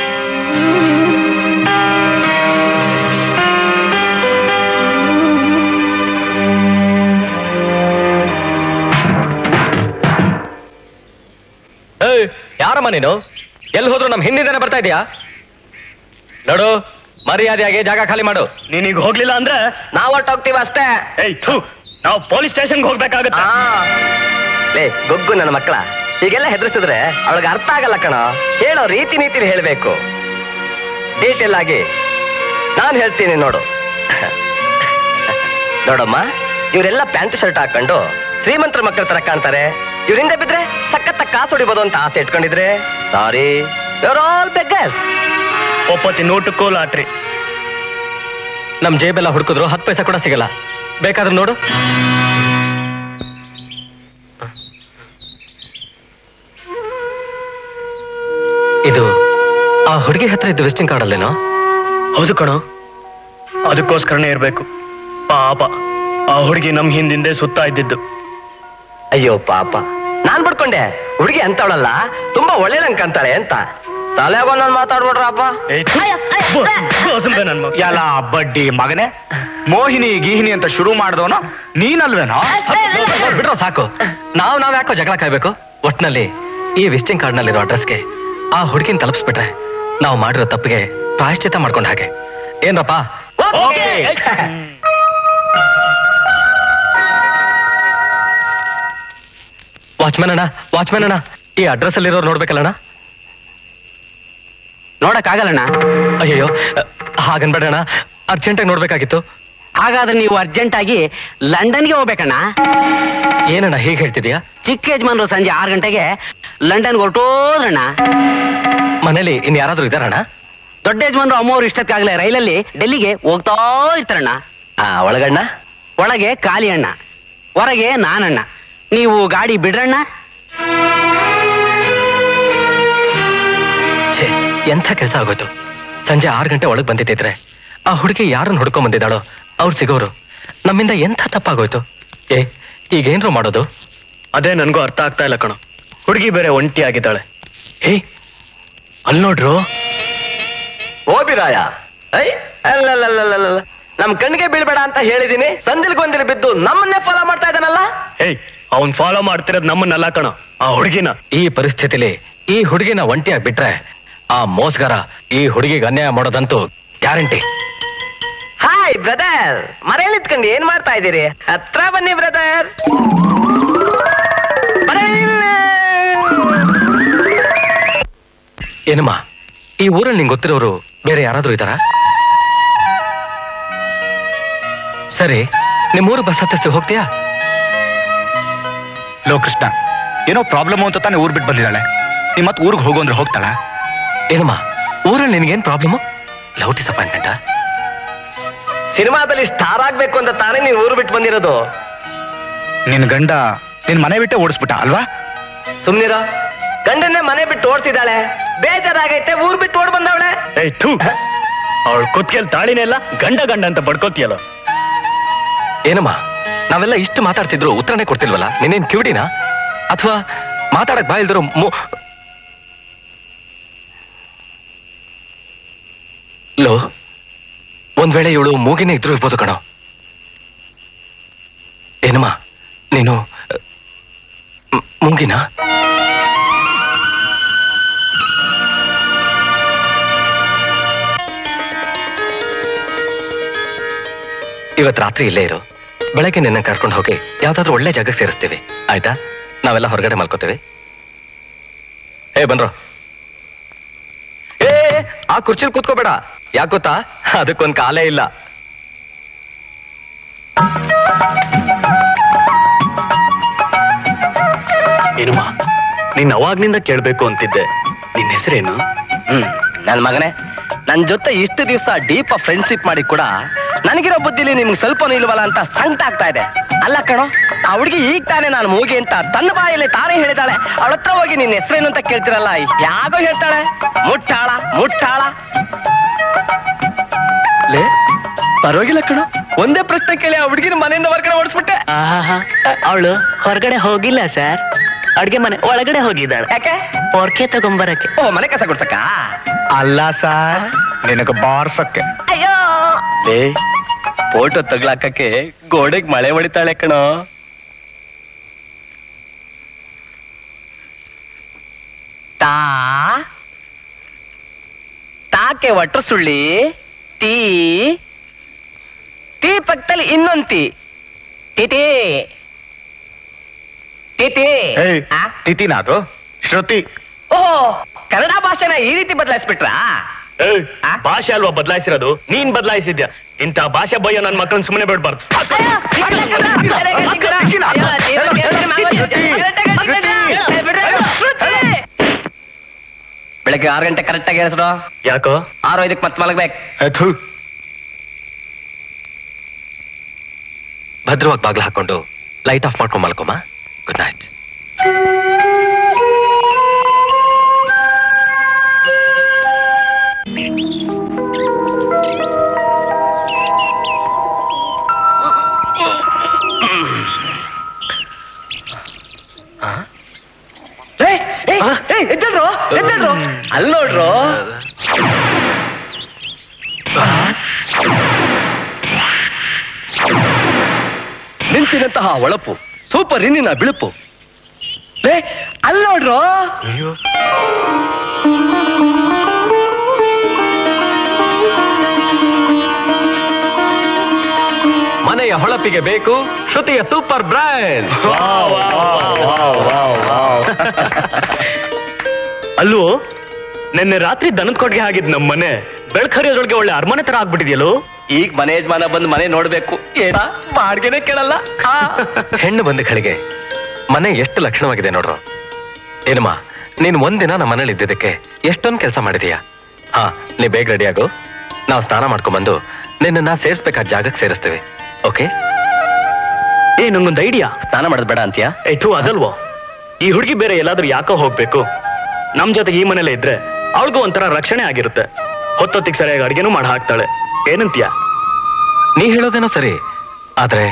ಯಾರಮ್ಮ ನೀನು? ಎಲ್ಲಿ ಹೋದ್ರು ನಮ್ ಹಿಂದಿಂದನೇ ಬರ್ತಾ ಇದೀಯಾ? ನೋಡು, ಮರ್ಯಾದೆಯಾಗಿ ಜಾಗ ಖಾಲಿ ಮಾಡು. ನೀನೀಗ ಹೋಗ್ಲಿಲ್ಲ ಅಂದ್ರೆ ನಾವು ಹೊರಟೋಗ್ತೀವಿ ಅಷ್ಟೇ. ನಾವು ಪೊಲೀಸ್ ಸ್ಟೇಷನ್ಗೆ ಹೋಗ್ಬೇಕಾಗತ್ತಾ? ಲೇ ಗೊಗ್ಗು ನನ್ನ ಮಕ್ಕಳ, ಹೀಗೆಲ್ಲ ಹೆದರ್ಸಿದ್ರೆ ಅವಳಿಗೆ ಅರ್ಥ ಆಗಲ್ಲ ಕಣ. ಹೇಳೋ ರೀತಿ ನೀತಿ ಹೇಳ್ಬೇಕು, ಡೀಟೇಲ್ ಆಗಿ. ನಾನು ಹೇಳ್ತೀನಿ ನೋಡು. ನೋಡಮ್ಮ, ಇವರೆಲ್ಲ ಪ್ಯಾಂಟ್ ಶರ್ಟ್ ಹಾಕೊಂಡು ಶ್ರೀಮಂತರ ಮಕ್ಕಳ ತರ ಕಾಣ್ತಾರೆ. ಇವರಿಂದ ಬಿದ್ರೆ ಸಖತ್ತ ಕಾಸು ಹೊಡಿಬೋದು ಅಂತ ಆಸೆ ಇಟ್ಕೊಂಡಿದ್ರೆ ಸಾರಿ, ಯುವರ್ ಆಲ್ ಬೆಗರ್ಸ್. 90 ನೋಟಕ್ಕೂ ಲಾಟ್ರಿ. ನಮ್ ಜೇಬೆಲ್ಲ ಹುಡುಕಿದ್ರು 10 ಪೈಸೆ ಕೂಡ ಸಿಗಲ್ಲ. ಬೇಕಾದ್ರೆ ನೋಡು. ಇದು ಆ ಹುಡುಗಿ ಹತ್ರ ಇದ್ದು ವಿಸಿಟಿಂಗ್ ಕಾರ್ಡ್ ಅಲ್ಲೇನೋ? ಹೌದು ಕಣೋ, ಅದಕ್ಕೋಸ್ಕರನೇ ಇರಬೇಕು. ಪಾಪ ಆ ಹುಡುಗಿ ನಮ್ ಹಿಂದಿಂದೆ ಸುತ್ತಾ ಇದ್ದಿದ್ದು. ಅಯ್ಯೋ ಪಾಪ, ನಾನ್ ಬಿಡ್ಕೊಂಡೆ ಹುಡುಗಿ ಅಂತವಳಲ್ಲ, ತುಂಬಾ ಒಳ್ಳೇದಂಗ ಕಾಣ್ತಾಳೆ ಅಂತ. ತಲೆಯಾಗ ಒಂದ್ ಮಾತಾಡ್ಬಿಡ್ರಪ್ಪ. ಎಲ್ಲ ಬಡ್ಡಿ ಮಗನೇ. ಮೋಹಿನಿ ಗೀಹಿನಿ ಅಂತ ಶುರು ಮಾಡಿದವನು ನೀನಲ್ವೇನೋ? ಬಿಡ್ರೋ ಸಾಕು. ನಾವ್ ಯಾಕೋ ಜಗಳ ಕಾಯ್ಬೇಕು? ಒಟ್ನಲ್ಲಿ ಈ ವಿಸಿಟಿಂಗ್ ಕಾರ್ಡ್ ನಲ್ಲಿರೋ ಅಡ್ರೆಸ್ಗೆ ಆ ಹುಡುಗಿನ ತಲುಪಿಸ್ಬಿಟ್ರೆ ನಾವು ಮಾಡಿರೋ ತಪ್ಪಿಗೆ ಪ್ರಾಯಶ್ಚಿತ ಮಾಡ್ಕೊಂಡ ಹಾಗೆ. ಏನ್ರಪ್ಪ? ವಾಚ್ಮ್ಯಾನ್ ಅಣ್ಣ, ವಾಚ್ಮ್ಯಾನ್ ಅಣ್ಣ, ಈ ಅಡ್ರೆಸ್ ಅಲ್ಲಿರೋರು ನೋಡ್ಬೇಕಲ್ಲಣ್ಣ? ನೋಡಕ್ಕಾಗಲ್ಲಣ್ಣ. ಅಯ್ಯೋ ಹಾಗನ್ಬೇಡಣ್ಣ, ಅರ್ಜೆಂಟಾಗಿ ನೋಡ್ಬೇಕಾಗಿತ್ತು. ಹಾಗಾದ್ರೆ ನೀವು ಅರ್ಜೆಂಟಾಗಿ ಲಂಡನ್ಗೆ ಹೋಗ್ಬೇಕಣ್ಣ. ಏನಣ್ಣ ಹೀಗೆ ಹೇಳ್ತಿದ್ಯಾ? ಚಿಕ್ಕ ಯಜಮಾನರು ಸಂಜೆ 6 ಗಂಟೆಗೆ ಲಂಡನ್ಗೆ ಹೊರಟೋದ್ರಣ್ಣ. ಮನೇಲಿ ಇನ್ ಯಾರಾದ್ರೂ ಇದ್ದಾರಣ್ಣ? ದೊಡ್ಡ ಯಜಮಾನರು ಅಮ್ಮವ್ರು ಇಷ್ಟಕ್ಕಾಗಲೇ ರೈಲಲ್ಲಿ ಡೆಲ್ಲಿಗೆ ಹೋಗ್ತಾ ಇರ್ತಾರಣ್ಣ. ಒಳಗಣ್ಣ? ಒಳಗೆ ಖಾಲಿ ಅಣ್ಣ, ಹೊರಗೆ ನಾನಣ್ಣ. ನೀವು ಗಾಡಿ ಬಿಡ್ರಣ್ಣ. ಎಂಥ ಕೆಲಸ ಆಗೋಯ್ತು. ಸಂಜೆ 6 ಗಂಟೆ ಒಳಗೆ ಬಂದಿದ್ದಿದ್ರೆ ಆ ಹುಡುಗಿ ಯಾರನ್ನು ಹುಡ್ಕೊಂಡ್ ಬಂದಿದ್ದಾಳೋ ಅವ್ರು ಸಿಗೋರು. ನಮ್ಮಿಂದ ಎಂಥ ತಪ್ಪಾಗೋಯ್ತು. ಈಗೇನ್ರು ಮಾಡೋದು? ಅದೇ ನನಗೂ ಅರ್ಥ ಆಗ್ತಾ ಇಲ್ಲ ಕಣೋ. ಹುಡುಗಿ ಬೇರೆ ಒಂಟಿ ಆಗಿದ್ದಾಳೆ. ಹೇ ಅಲ್ಲಿ ನೋಡ್ರು ಓಬಿರಾಯ. ಅಲ್ಲ, ನಮ್ ಕಣ್ಣಿಗೆ ಬೀಳ್ಬೇಡ ಅಂತ ಹೇಳಿದೀನಿ, ಸಂದಿಲ್ ಗೊಂದಿಲ್ ಬಿದ್ದು ನಮ್ಮನ್ನೇ ಫಾಲೋ ಮಾಡ್ತಾ ಇದ್ದಾನಲ್ಲ. ಏಯ್ ಅವ್ನ್ ಫಾಲೋ ಮಾಡ್ತಿರೋದ್ ನಮ್ಮನ್ನೆಲ್ಲ ಕಣ, ಆ ಹುಡುಗಿನ. ಈ ಪರಿಸ್ಥಿತಿಲಿ ಈ ಹುಡುಗಿನ ಒಂಟಿಯಾಗಿ ಬಿಟ್ರೆ ಆ ಮೋಸ್ಗಾರ ಈ ಹುಡುಗಿಗೆ ಅನ್ಯಾಯ ಮಾಡೋದಂತೂ ಗ್ಯಾರಂಟಿ. ಹಾಯ್ ಬ್ರದರ್, ಮರೆಯಲ್ಲಿ ಇಟ್ಕೊಂಡು ಏನ್ ಮಾಡ್ತಾ ಇದ್ದೀರಿ? ಹತ್ರ ಬನ್ನಿ ಬ್ರದರ್. ಏನಮ್ಮ, ಈ ಊರಲ್ಲಿ ನಿಂಗೆ ಗೊತ್ತಿರೋರು ಬೇರೆ ಯಾರಾದ್ರೂ ಇದ್ದಾರಾ? ಸರಿ, ನಿಮ್ಮೂರು ಬಸ್ ಹತ್ತಿಸ್ತೀವಿ, ಹೋಗ್ತೀಯಾ? ಲೋ ಕೃಷ್ಣ, ಏನೋ ಪ್ರಾಬ್ಲಮ್ ಅಂತ ತಾನೇ ಊರ್ ಬಿಟ್ಟು ಬಂದಿದ್ದಾಳೆ. ಮತ್ ಊರಿಗೆ ಹೋಗು ಅಂದ್ರೆ ಹೋಗ್ತಾಳ? ಏನಮ್ಮ ಊರಲ್ಲಿ ನಿನಗೇನು ಪ್ರಾಬ್ಲಮ್? ಲವ್ ಡಿಸಪಾಯಿಂಟ್ಮೆಂಟಾ? ಸಿನಿಮಾದಲ್ಲಿ ಸ್ಟಾರ್ ಆಗ್ಬೇಕು ಅಂತ ತಾನೇ ನೀನು ಊರು ಬಿಟ್ಟು ಬಂದಿರೋದು. ನಿನ್ನ ಗಂಡ ನಿನ್ನ ಮನೆ ಬಿಟ್ಟೆ ಓಡಿಸ್ಬಿಟ್ಟ ಅಲ್ವಾ? ಸುಮ್ನಿರ, ಗಂಡನ್ನೇ ಮನೆ ಬಿಟ್ಟು ಓಡಿಸಿದಾಳೆ, ಬೇಜಾರಾಗೈತೆ ಊರು ಬಿಟ್ಟು ಓಡ್ ಬಂದವಳೆ. ಅವಳು ಕುತ್ಕೆಲ್ ತಾಳಿನೇ ಇಲ್ಲ, ಗಂಡ ಗಂಡ ಅಂತ ಬಡ್ಕೋತಿಯಲ್ಲ. ಏನಮ್ಮ ನಾವೆಲ್ಲ ಇಷ್ಟು ಮಾತಾಡ್ತಿದ್ರು ಉತ್ತರನೇ ಕೊಡ್ತಿಲ್ವಲ್ಲ, ನಿನ್ನೇನ್ ಕಿವಿಡಿನ ಅಥವಾ ಮಾತಾಡಕ್ ಬಾಯಿ ಇಲ್ದರು? ಲೋ, ಒಂದ್ ವೇಳೆ ಇವಳು ಮೂಗಿನೇ ಇದ್ರು ಇರ್ಬೋದು ಕಣೋ. ಏನಮ್ಮ ನೀನು ಮೂಗಿನ? ಇವತ್ ರಾತ್ರಿ ಇಲ್ಲೇ ಇರು, ಬೆಳಗ್ಗೆ ನಿನ್ನ ಕರ್ಕೊಂಡು ಹೋಗಿ ಯಾವ್ದಾದ್ರು ಒಳ್ಳೆ ಜಾಗಕ್ಕೆ ಸೇರಿಸ್ತೀವಿ, ಆಯ್ತಾ? ನಾವೆಲ್ಲ ಹೊರಗಡೆ ಮಲ್ಕೋತೇವೆ. ಏ ಬನ್ರೋ, ಏ ಆ ಕುರ್ಚಿಲ್ ಕೂತ್ಕೋಬೇಡ, ಯಾಕೋತಾ ಅದಕ್ಕೊಂದು ಕಾಲೇ ಇಲ್ಲ. ಏನಮ್ಮ ನಿನ್ನ ಅವಾಗ್ನಿಂದ ಕೇಳ್ಬೇಕು ಅಂತಿದ್ದೆ, ನಿನ್ನ ಹೆಸರೇನು? ನನ್ನ ಮಗನೇ, ನನ್ನ ಜೊತೆ ಇಷ್ಟು ದಿವಸ ಡೀಪ್ ಫ್ರೆಂಡ್ಶಿಪ್ ಮಾಡಿ ಕೂಡ ನನಗಿರೋ ಬುದ್ಧಿಲಿ ನಿಮ್ಗೆ ಸ್ವಲ್ಪ ನಿಲ್ವಲ್ಲ ಅಂತ ಸಂಕಟ ಆಗ್ತಾ ಇದೆ. ಅಲ್ಲ ಕಣೋ, ಆ ಹುಡುಗಿ ಈಗ ತಾನೇ ನಾನು ಮೂಗಿ ಅಂತ ತನ್ನ ಬಾಯಲ್ಲಿ ತಾನೇ ಹೇಳಿದಾಳೆ. ಅವಳ ಹತ್ರ ಹೋಗಿ ನಿನ್ನ ಹೆಸರೇನು ಅಂತ ಕೇಳ್ತಿರಲ್ಲ, ಯಾಗೋ ಹೇಳ್ತಾಳೆ ಮುಟ್ಟಾಳ ಮುಟ್ಟಾಳ. ಲೇ ಪರವಾಗಿಲ್ಲ ಕಣೋ, ಒಂದೇ ಪ್ರಶ್ನೆ ಕೇಳಿ ಆ ಹುಡುಗಿನ ಮನೆಯಿಂದ ಹೊರಗಡೆ ಓಡಿಸ್ಬಿಟ್ಟೆ. ಅವಳು ಹೊರಗಡೆ ಹೋಗಿಲ್ಲ ಸರ್, ಅಡ್ಗೆ ಮನೆ ಒಳಗಡೆ ಹೋಗಿದ್ದಾಳೆ. ಯಾಕೆ? ಪೊರ್ಕೆ ತಗೊಂಬರಕ್ಕೆ. ಓ, ಮನೆ ಕಸ ಗುಡ್ಸಕ್ಕ? ಅಲ್ಲ ಸರ್, ನಿನಗೆ ಬಾರ್ಸಕ್ಕೆ. ಅಯ್ಯೋ, ಫೋಟೋ ತಗ್ಲಾಕಕ್ಕೆ ಗೋಡೆಗ್ ಮಳೆ ಹೊಡಿತಾಳೆ ಕಣೋ. ತಾಕೆ ಒಟ್ರು ಸುಳ್ಳಿ ಟೀ ಟೀ ಪಕ್ಕದಲ್ಲಿ ಇನ್ನೊಂದು ಟೀ ಟಿಟಿ ಟಿಟಿ ಟಿಟಿನ ಅದು ಶ್ರುತಿ. ಓಹೋ, ಕನ್ನಡ ಭಾಷೆನ ಈ ರೀತಿ ಬದಲಾಯಿಸ್ಬಿಟ್ರಾ? ಭಾಷೆ ಅಲ್ವಾ ಬದಲಾಯಿಸಿರೋದು, ನೀನ್ ಬದಲಾಯಿಸಿದ್ಯಾ. ಇಂಥ ಭಾಷೆ ಬಯ್ಯೋ ನನ್ನ ಮಕ್ಕಳನ್ನ ಸುಮ್ಮನೆ ಬಿಡ್ಬಾರ್ದು. ಬೆಳಗ್ಗೆ 6 ಗಂಟೆ ಕರೆಕ್ಟ್ ಆಗಿ ಹೇಳಿಸ್ರು. ಯಾಕೋ 6:05 ಮತ್ ಮಲಗ್ಬೇಕು. ಭದ್ರವಾಗಿ ಬಾಗ್ಲ ಹಾಕೊಂಡು ಲೈಟ್ ಆಫ್ ಮಾಡ್ಕೊಂಡ್ ಮಲ್ಕೊಮ್ಮ. Good night. ಅಲ್ಲಿ ನೋಡ್ರು, ನಿಂತಿನಂತಹ ಒಳಪು ಸೂಪರ್ ಇನ್ನಿನ ಬಿಳುಪು. ಅಲ್ಲಿ ನೋಡ್ರು, ಮನೆಯ ಹೊಳಪಿಗೆ ಬೇಕು ಶ್ರುತಿಯ ಸೂಪರ್ ಬ್ರ್ಯಾಂಡ್. ಅಲ್ಲೂ ನಿನ್ನೆ ರಾತ್ರಿ ದನದ ಕೊಟ್ಟಿಗೆ ಆಗಿದ್ ನಮ್ಮ ಮನೆ ಬೆಳ್ಕರಿಯೊಳಗೆ ಒಳ್ಳೆ ಅರಮನೆ ತರ ಆಗ್ಬಿಟ್ಟಿದ್ಯಲ್ಲೋ. ಈಗ ಮನೆ ಯಜಮಾನ ಬಂದು ಮನೆ ನೋಡ್ಬೇಕು, ಏನ ಬಾಡ್ಗೆನೆ ಕೇಳಲ್ಲ. ಹೆಣ್ಣು ಬಂದಗಳಿಗೆ ಮನೆ ಎಷ್ಟು ಲಕ್ಷಣವಾಗಿದೆ ನೋಡ್ರು. ಏನಮ್ಮ ನೀನ್ ಒಂದಿನ ನಮ್ಮ ಮನೇಲಿ ಇದ್ದಿದ್ದಕ್ಕೆ ಎಷ್ಟೊಂದು ಕೆಲಸ ಮಾಡಿದೀಯಾ. ಹಾ, ನೀ ಬೇಗ ರೆಡಿ ಆಗು, ನಾವು ಸ್ನಾನ ಮಾಡ್ಕೊಂಡ್ಬಂದು ನಿನ್ನ ಸೇರಿಸ್ಬೇಕಾದ ಜಾಗಕ್ಕೆ ಸೇರಿಸ್ತೇವೆ. ಓಕೆ? ಏ, ನಂಗೊಂದು ಐಡಿಯಾ. ಸ್ನಾನ ಮಾಡೋದು ಬೇಡ ಅಂತೀಯಾ? ಏಟು ಅದಲ್ವೋ, ಈ ಹುಡುಗಿ ಬೇರೆ ಎಲ್ಲಾದ್ರೂ ಯಾಕೋ ಹೋಗ್ಬೇಕು. ನಮ್ ಜೊತೆಗೆ ಈ ಮನೇಲೆ ಇದ್ರೆ ಅವಳಿಗೂ ಒಂಥರ ರಕ್ಷಣೆ ಆಗಿರುತ್ತೆ. ಹೊತ್ತೊತ್ತಿಗೆ ಸರಿಯಾಗಿ ಅಡುಗೆನೂ ಮಾಡಿ ಹಾಕ್ತಾಳೆ. ಏನಂತೀಯ? ನೀ ಹೇಳೋದೇನೋ ಸರಿ, ಆದ್ರೆ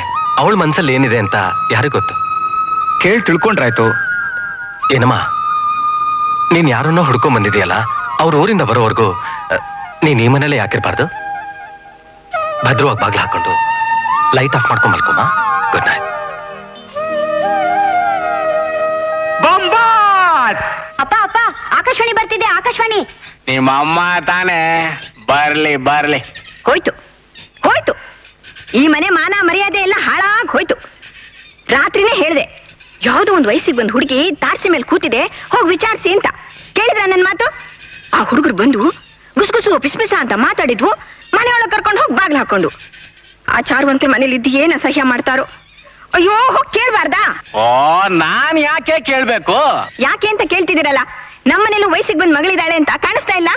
ಅವಳ ಮನ್ಸಲ್ಲಿ ಏನಿದೆ ಅಂತ ಯಾರಿಗೂ ಗೊತ್ತು. ಕೇಳಿ ತಿಳ್ಕೊಂಡ್ರಾಯ್ತು. ಏನಮ್ಮ ನೀನ್ ಯಾರನ್ನೋ ಹುಡ್ಕೊಂಡ್ ಬಂದಿದೆಯಲ್ಲ, ಅವ್ರ ಊರಿಂದ ಬರೋವರೆಗೂ ನೀನ್ ಈ ಮನೇಲೆ ಯಾಕಿರ್ಬಾರ್ದು? ಭದ್ರವಾಗಿ ಬಾಗ್ಲು ಹಾಕೊಂಡು ಲೈಟ್ ಆಫ್ ಮಾಡ್ಕೊಂಡ್ ಮಲ್ಕೊಮ್ಮ. Good night. ಆಕಾಶವಾಣಿ ಬರ್ತಿದೆ, ಆಕಾಶವಾಣಿ. ನಿಮ್ಮ ಅಮ್ಮ ತಾನೇ. ಬರ್ಲಿ ಬರ್ಲಿ. ಹೋಯ್ತು ಹೋಯ್ತು, ಈ ಮನೆ ಮಾನ ಮರ್ಯಾದೆ ಎಲ್ಲ ಹಾಳಾಗಿ ಹೋಯ್ತು. ರಾತ್ರಿನೇ ಹೇಳಿದೆ, ಯಾವುದೋ ಒಂದು ವಯಸ್ಸಿಗೆ ಬಂದು ಹುಡುಗಿ ತಾರ್ಸಿ ಮೇಲೆ ಕೂತಿದೆ, ಹೋಗಿ ವಿಚಾರಿಸಿ ಅಂತ. ಕೇಳಿದ್ರ ನನ್ನ ಮಾತು? ಆ ಹುಡುಗರು ಬಂದು ಗುಸುಗುಸು ಪಿಸ್ಮಿಸ ಅಂತ ಮಾತಾಡಿದ್ವು. ಮನೆಯೊಳಗೆ ಕರ್ಕೊಂಡು ಹೋಗಿ ಬಾಗ್ಲು ಹಾಕೊಂಡು ಆ ಚಾರುವಂತೆ ಮನೇಲಿ ಇದ್ದು ಏನು ಅಸಹ್ಯ ಮಾಡ್ತಾರೋ. ಅಯ್ಯೋ, ಹೋಗಿ ಕೇಳ್ಬಾರ್ದಾ? ಓ, ನಾನ್ ಯಾಕೆ ಕೇಳ್ಬೇಕು? ಯಾಕೆ ಅಂತ ಕೇಳ್ತಿದ್ದೀರಲ್ಲ, ನಮ್ಮನೇಲೂ ವಯಸ್ಸಿಗೆ ಬಂದ ಮಗಳಿದ್ದಾಳೆ ಅಂತ ಕಾಣಿಸ್ತಾ ಇಲ್ಲ?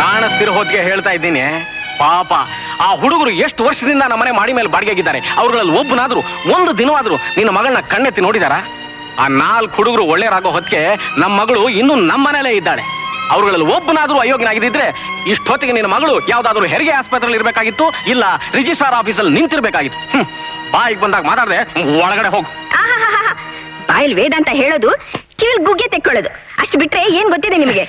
ಕಾಣಿಸ್ತಿರೋ ಹೊತ್ತಿಗೆ ಹೇಳ್ತಾ ಇದ್ದೀನಿ, ಪಾಪ ಆ ಹುಡುಗರು ಎಷ್ಟು ವರ್ಷದಿಂದ ನಮ್ಮನೆ ಮಾಡಿ ಮೇಲೆ ಬಾಡಿಗೆ ಆಗಿದ್ದಾರೆ. ಅವ್ರಲ್ಲಿ ಒಬ್ಬನಾದ್ರೂ ಒಂದು ದಿನವಾದ್ರೂ ನಿನ್ನ ಮಗಳನ್ನ ಕಣ್ಣೆತ್ತಿ ನೋಡಿದಾರಾ? ಆ 4 ಹುಡುಗರು ಒಳ್ಳೆಯರಾಗೋ ಹೊತ್ತಿಗೆ ನಮ್ಮ ಮಗಳು ಇನ್ನೂ ನಮ್ಮನೇಲೇ ಇದ್ದಾಳೆ. ಅವ್ರಲ್ಲಿ ಒಬ್ಬನಾದ್ರೂ ಅಯೋಗ್ಯನಾಗಿದ್ದಿದ್ರೆ ಇಷ್ಟೊತ್ತಿಗೆ ನಿನ್ನ ಮಗಳು ಯಾವ್ದಾದ್ರು ಹೆರಿಗೆ ಆಸ್ಪತ್ರೆಯಲ್ಲಿ ಇರಬೇಕಾಗಿತ್ತು, ಇಲ್ಲ ರಿಜಿಸ್ಟ್ರಾರ್ ಆಫೀಸಲ್ಲಿ ನಿಂತಿರ್ಬೇಕಾಗಿತ್ತು. ಬಾಯಿಗೆ ಬಂದಾಗ ಮಾತಾಡದೆ ಒಳಗಡೆ ಹೋಗು. ಬಾಯಿಲ್ ವೇದ ಅಂತ ಹೇಳೋದು, ಕಿವಿಲ್ ಗುಗ್ಗೆ ತೆಕ್ಕೊಳ್ಳೋದು, ಅಷ್ಟು ಬಿಟ್ರೆ ಏನ್ ಗೊತ್ತಿದೆ ನಿಮಗೆ?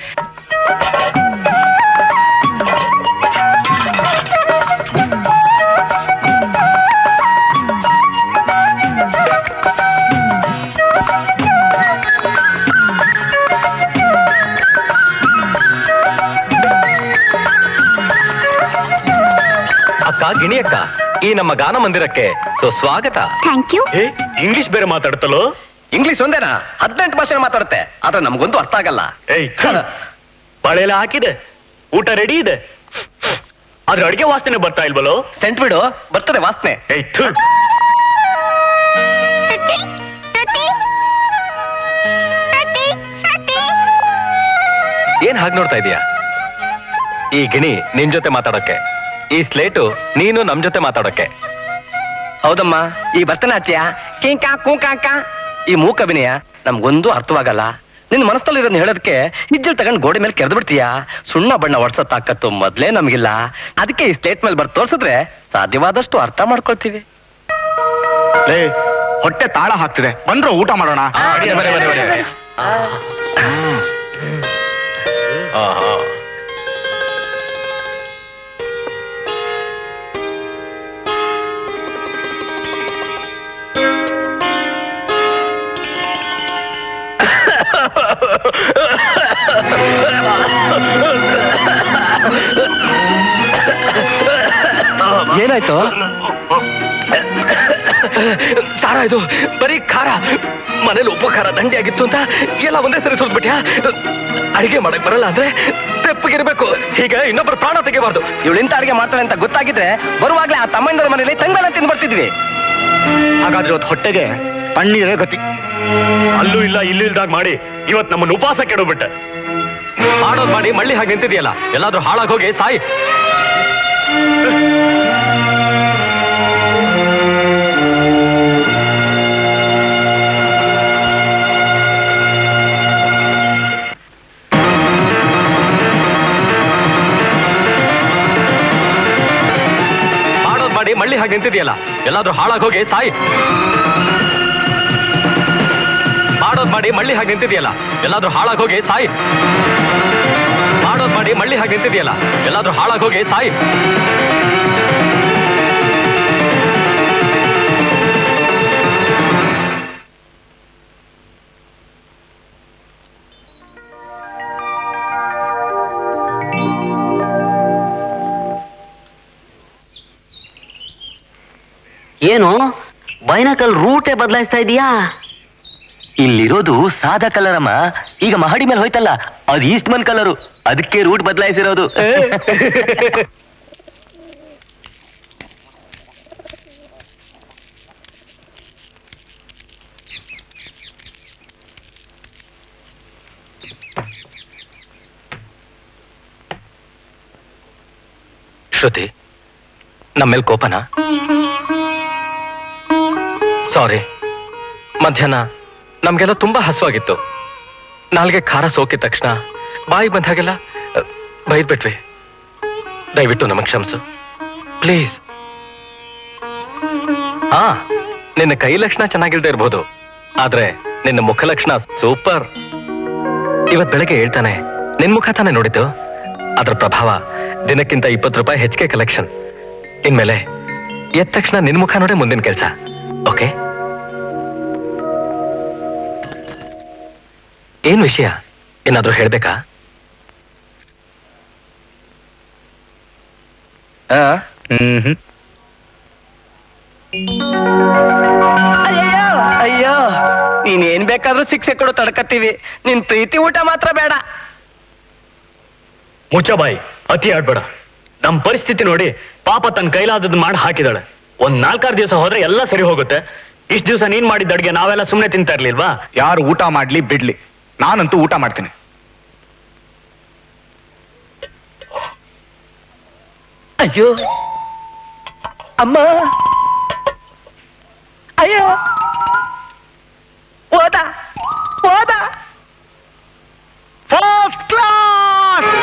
ಅಕ್ಕ ಗಿಣಿಯಕ್ಕ, ಈ ನಮ್ಮ ಗಾನ ಮಂದಿರಕ್ಕೆ ಸುಸ್ವಾಗತ. Thank you. ಇಂಗ್ಲಿಷ್ ಬೇರೆ ಮಾತಾಡ್ತಲೋ? ಇಂಗ್ಲಿಷ್ ಒಂದೇನಾ? 18 ಭಾಷೆ ಮಾತಾಡುತ್ತೆ, ಆದ್ರೆ ನಮಗೊಂದು ಅರ್ಥ ಆಗಲ್ಲ. ಬಳೆ ಎಲ್ಲ ಹಾಕಿದೆ, ಊಟ ರೆಡಿ ಇದೆ, ಆದ್ರೆ ಅಡಿಗೆ ವಾಸನೆ ಬರ್ತಾ ಇಲ್ವಲ್ಲೋ? ಸೆಂಟ್ ಬಿಡು, ಬರ್ತದೆ ವಾಸನೆ. ಏನ್ ಹಾಗೆ ನೋಡ್ತಾ ಇದೀಯಾ? ಈ ಗಿಣಿ ನಿನ್ ಜೊತೆ ಮಾತಾಡೋಕೆ, ಈ ಸ್ಲೇಟು ನೀನು ನಮ್ ಜೊತೆ ಮಾತಾಡೋಕೆ. ಹೌದಮ್ಮ, ಈ ಭರತನಾಟ್ಯ ಕಿಂಕ ಕುಂಕಾಂಕ ಈ ಮೂಕ ಅಭಿನಯ ನಮ್ಗೊಂದು ಅರ್ಥವಾಗಲ್ಲ. ನಿನ್ನ ಮನಸ್ಸಲ್ಲಿ ಇದನ್ನ ಹೇಳೋದಕ್ಕೆ ನಿಜ್ಜಲ್ ತಗೊಂಡು ಗೋಡೆ ಮೇಲೆ ಕೆರೆದು ಬಿಡ್ತೀಯಾ. ಸುಣ್ಣ ಬಣ್ಣ ಒಡ್ಸೋ ತಾಕತ್ತು ಮೊದ್ಲೇ ನಮ್ಗಿಲ್ಲ, ಅದಕ್ಕೆ ಈ ಸ್ಲೇಟ್ ಮೇಲೆ ಬರ್ದು ತೋರಿಸಿದ್ರೆ ಸಾಧ್ಯವಾದಷ್ಟು ಅರ್ಥ ಮಾಡ್ಕೊಳ್ತೀವಿ. ಹೊಟ್ಟೆ ತಾಳ ಹಾಕ್ತಿದೆ, ಬಂದ್ರೆ ಊಟ ಮಾಡೋಣ. ಏನಾಯ್ತು? ಸಾರ ಇದು ಬರೀ ಖಾರ, ಮನೇಲಿ ಉಪ್ಪು ಖಾರ ದಂಡಿ ಆಗಿತ್ತು ಅಂತ ಎಲ್ಲ ಒಂದೇ ಸರಿ ಸುರಿದ್ಬಿಟ್ಯಾ? ಅಡಿಗೆ ಮಾಡಕ್ ಬರಲ್ಲ ಅಂದ್ರೆ ತೆಪ್ಪಗಿರ್ಬೇಕು, ಹೀಗೆ ಇನ್ನೊಬ್ಬರು ಪ್ರಾಣ ತೆಗಿಬಾರ್ದು. ಇವಳಿಂತ ಅಡಿಗೆ ಮಾಡ್ತಾಳೆ ಅಂತ ಗೊತ್ತಾಗಿದ್ರೆ ಬರುವಾಗ್ಲೇ ಆ ತಮ್ಮಂದರ ಮನೇಲಿ ತಂಗಲ್ಲ ತಿಂದು ಬರ್ತಿದ್ವಿ. ಹಾಗಾದ್ರೆ ಇವತ್ತು ಹೊಟ್ಟೆಗೆ ಪಣ್ಣೀರೇ ಗತಿ. ಅಲ್ಲೂ ಇಲ್ಲ ಇಲ್ಲೂ ಇಲ್ದಾಗ ಮಾಡಿ ಇವತ್ತು ನಮ್ಮನ್ನು ಉಪವಾಸ ಕೆಡೋಗ್ಬಿಟ್ಟೆ. ಮಾಡೋದು ಮಾಡಿ ಮಳ್ಳಿ ಹಾಗೆ ನಿಂತಿದೆಯಲ್ಲ, ಎಲ್ಲಾದ್ರೂ ಹಾಳಾಗೋಗಿ ಸಾಯಿ. ಮಾಡೋದು ಮಾಡಿ ಮಳ್ಳಿ ಹಾಗೆ ನಿಂತಿದೆಯಲ್ಲ, ಎಲ್ಲಾದ್ರೂ ಹಾಳಾಗೋಗಿ ಸಾಯಿ. ಮಾಡೋದು ಮಾಡಿ ಮಳ್ಳಿ ಹಾಗೆ ನಿಂತಿದೆಯಲ್ಲ, ಎಲ್ಲಾದ್ರೂ ಹಾಳಾಗೋಗಿ ಸಾಯಿ. ಮಾಡೋದು ಮಾಡಿ ಮಳ್ಳಿ ಹಾಗೆ ನಿಂತಿದೆಯಲ್ಲ, ಎಲ್ಲಾದ್ರೂ ಹಾಳಾಗೋಗಿ ಸಾಯಿ. ಏನು ಬೈನಾಕಲ್ ರೂಟೇ ಬದಲಾಯಿಸ್ತಾ ಇದೀಯಾ? ಇಲ್ಲಿರೋದು ಸಾದಾ ಕಲರ್ ಅಮ್ಮ, ಈಗ ಮಹಡಿ ಮೇಲೆ ಹೋಯ್ತಲ್ಲ ಅದು ಈಸ್ಟ್ಮನ್ ಕಲರು, ಅದಕ್ಕೆ ರೂಟ್ ಬದಲಾಯಿಸಿರೋದು. ಶ್ರುತಿ, ನಮ್ಮೇಲೆ ಕೋಪನಾ? ಸಾರಿ, ಮಧ್ಯಾಹ್ನ ನಮಗೆಲ್ಲ ತುಂಬಾ ಹಸುವಾಗಿತ್ತು, ನಾಲ್ಗೆ ಖಾರ ಸೋಕಿದ ತಕ್ಷಣ ಬಾಯಿಗೆ ಬಂದಾಗೆಲ್ಲ ಬೈದ್ಬಿಟ್ವಿ. ದಯವಿಟ್ಟು ನಮಗೆ ಕ್ಷಮಿಸು ಪ್ಲೀಸ್. ಹಾ, ನಿನ್ನ ಕೈ ಲಕ್ಷಣ ಚೆನ್ನಾಗಿಲ್ದೇ ಇರ್ಬೋದು, ಆದ್ರೆ ನಿನ್ನ ಮುಖ ಲಕ್ಷಣ ಸೂಪರ್. ಇವತ್ತು ಬೆಳಗ್ಗೆ ಹೇಳ್ತಾನೆ ನಿನ್ನ ಮುಖ ತಾನೇ ನೋಡಿದ್ದು, ಅದ್ರ ಪ್ರಭಾವ ದಿನಕ್ಕಿಂತ 20 ರೂಪಾಯಿ ಹೆಚ್ಚಿಗೆ ಕಲೆಕ್ಷನ್. ಇನ್ಮೇಲೆ ಎದ್ದ ತಕ್ಷಣ ನಿನ್ನ ಮುಖ ನೋಡೇ ಮುಂದಿನ ಕೆಲಸ, ಓಕೆ? ಏನ್ ವಿಷಯ, ಏನಾದ್ರೂ ಹೇಳ್ಬೇಕಾ? ಅಯ್ಯೋ, ನೀನ್ ಏನ್ ಬೇಕಾದ್ರೂ ಶಿಕ್ಷೆ ಕೊಡು, ತಡ್ಕತ್ತೀವಿ. ನಿನ್ ಪ್ರೀತಿ ಊಟ ಮಾತ್ರ ಬೇಡ. ಮುಚ್ಚಬಾಯಿ, ಅತಿ ಆಡ್ಬೇಡ. ನಮ್ ಪರಿಸ್ಥಿತಿ ನೋಡಿ ಪಾಪ ತನ್ನ ಕೈಲಾದದ್ದು ಮಾಡಿ ಹಾಕಿದಾಳೆ. ಒಂದ್ 4-5 ದಿವಸ ಹೋದ್ರೆ ಎಲ್ಲ ಸರಿ ಹೋಗುತ್ತೆ. ಇಷ್ಟು ದಿವಸ ನೀನ್ ಮಾಡಿದ ಅಡ್ಗೆ ನಾವೆಲ್ಲ ಸುಮ್ನೆ ತಿಂತಾ ಇರ್ಲಿಲ್ವಾ? ಯಾರು ಊಟ ಮಾಡ್ಲಿ ಬಿಡ್ಲಿ, ನಾನಂತೂ ಊಟ ಮಾಡ್ತೀನಿ. ಅಯ್ಯೋ ಅಮ್ಮ, ಅಯ್ಯೋ ಹೋದ ಹೋದ first class.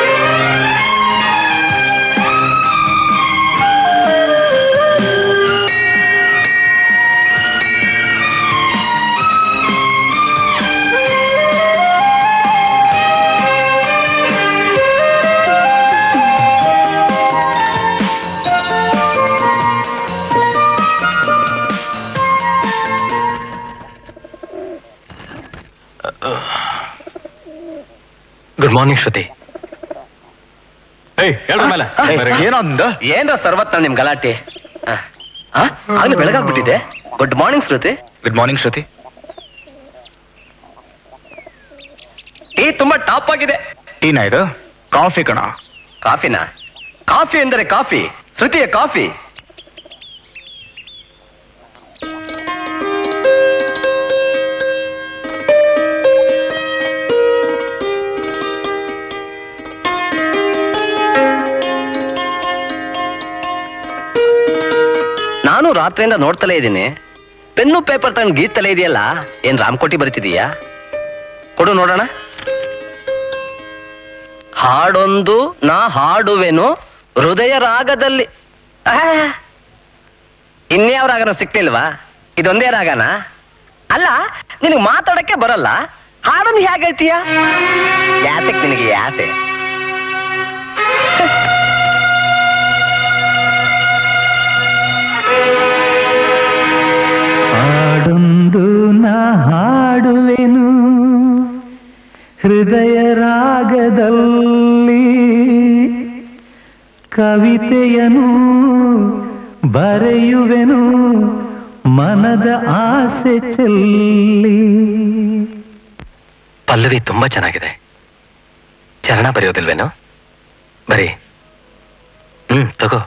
Good morning Shruti. ಏನ್ರ ಸರ್ವತ್ ನಿಮ್ ಗಲಾಟೆ ಆಗ್ಲಿ ಬೆಳಗಾಗ್ಬಿಟ್ಟಿದೆ. Good morning Shruti. Good morning Shruti. Tea ತುಂಬಾ ಟಾಪ್ ಆಗಿದೆ. ಟೀನಾ ಇದು? ಕಾಫಿ ಕಣ. ಕಾಫಿನಾ? ಕಾಫಿ ಎಂದರೆ ಕಾಫಿ ಶ್ರುತಿಯ ಕಾಫಿ. ನಾನು ರಾತ್ರಿಯಿಂದ ನೋಡ್ತಲೇ ಇದ್ದೀನಿ, ಪೆನ್ನು ಪೇಪರ್ ತಗೊಂಡು ಗೀತಲೇ ಇದೆಯಲ್ಲ. ಏನ್ ರಾಮಕೋಟಿ ಬರ್ತಿದೀಯಾ? ಕೊಡು ನೋಡೋಣ. ಹಾಡೊಂದು ನಾ ಹಾಡುವೆನು ಹೃದಯ ರಾಗದಲ್ಲಿ. ಇನ್ಯಾವ ರಾಗನೂ ಸಿಕ್ತಿಲ್ವಾ? ಇದೊಂದೇ ರಾಗನ? ಅಲ್ಲ, ನಿನಗೆ ಮಾತಾಡಕ್ಕೆ ಬರಲ್ಲ, ಹಾಡನ್ನು ಹೇಗೆ ಹೇಳ್ತೀಯ? ಯಾತಕ್ಕೆ ನಿನಗೆ ಆಸೆ? ಹಾಡುವೆನು ಹೃದಯ ರಾಗದಲ್ಲಿ, ಕವಿತೆಯನು ಬರೆಯುವೆನು ಮನದ ಆಸೆ ಚೆಲ್ಲಿ. ಪಲ್ಲವಿ ತುಂಬಾ ಚೆನ್ನಾಗಿದೆ. ಚರಣ ಬರೆಯೋದಿಲ್ವೇನು? ಬರೀ. ತಗೋ.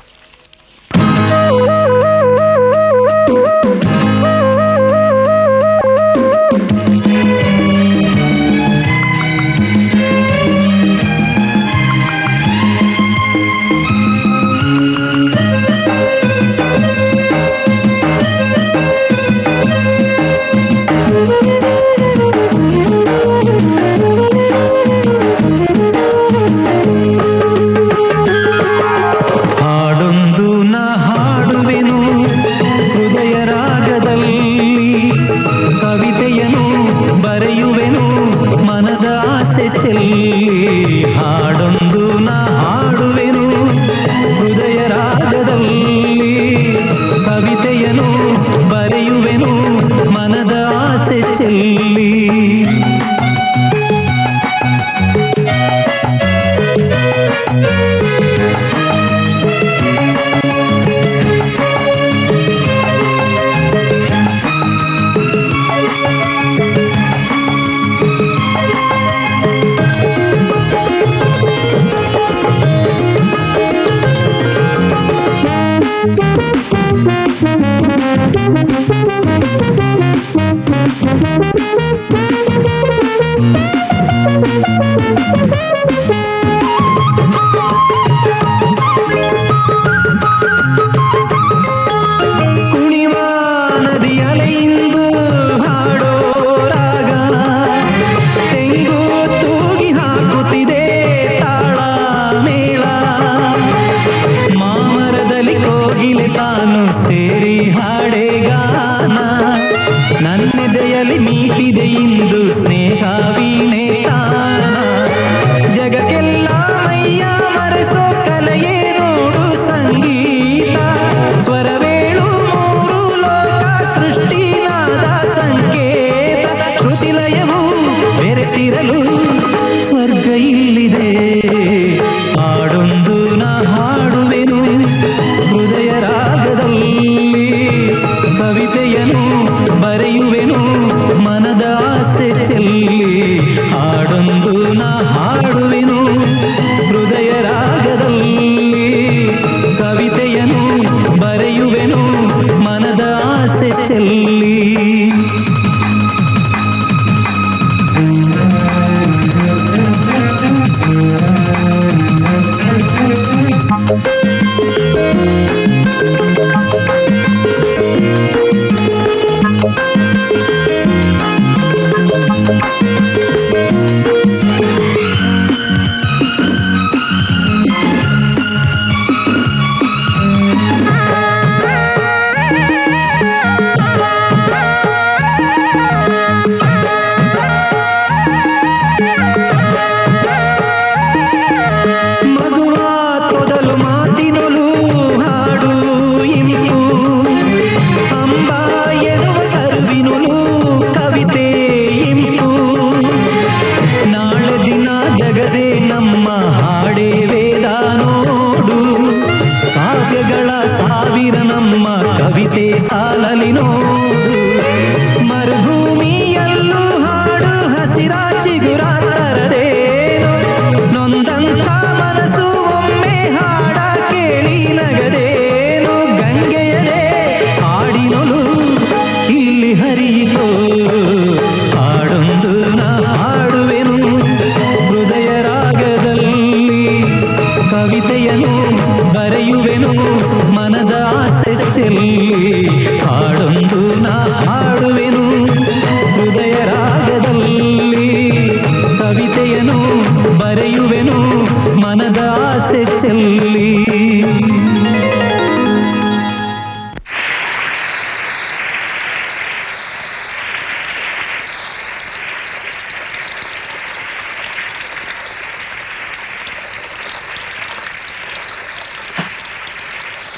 ಎಲ್ಲಿ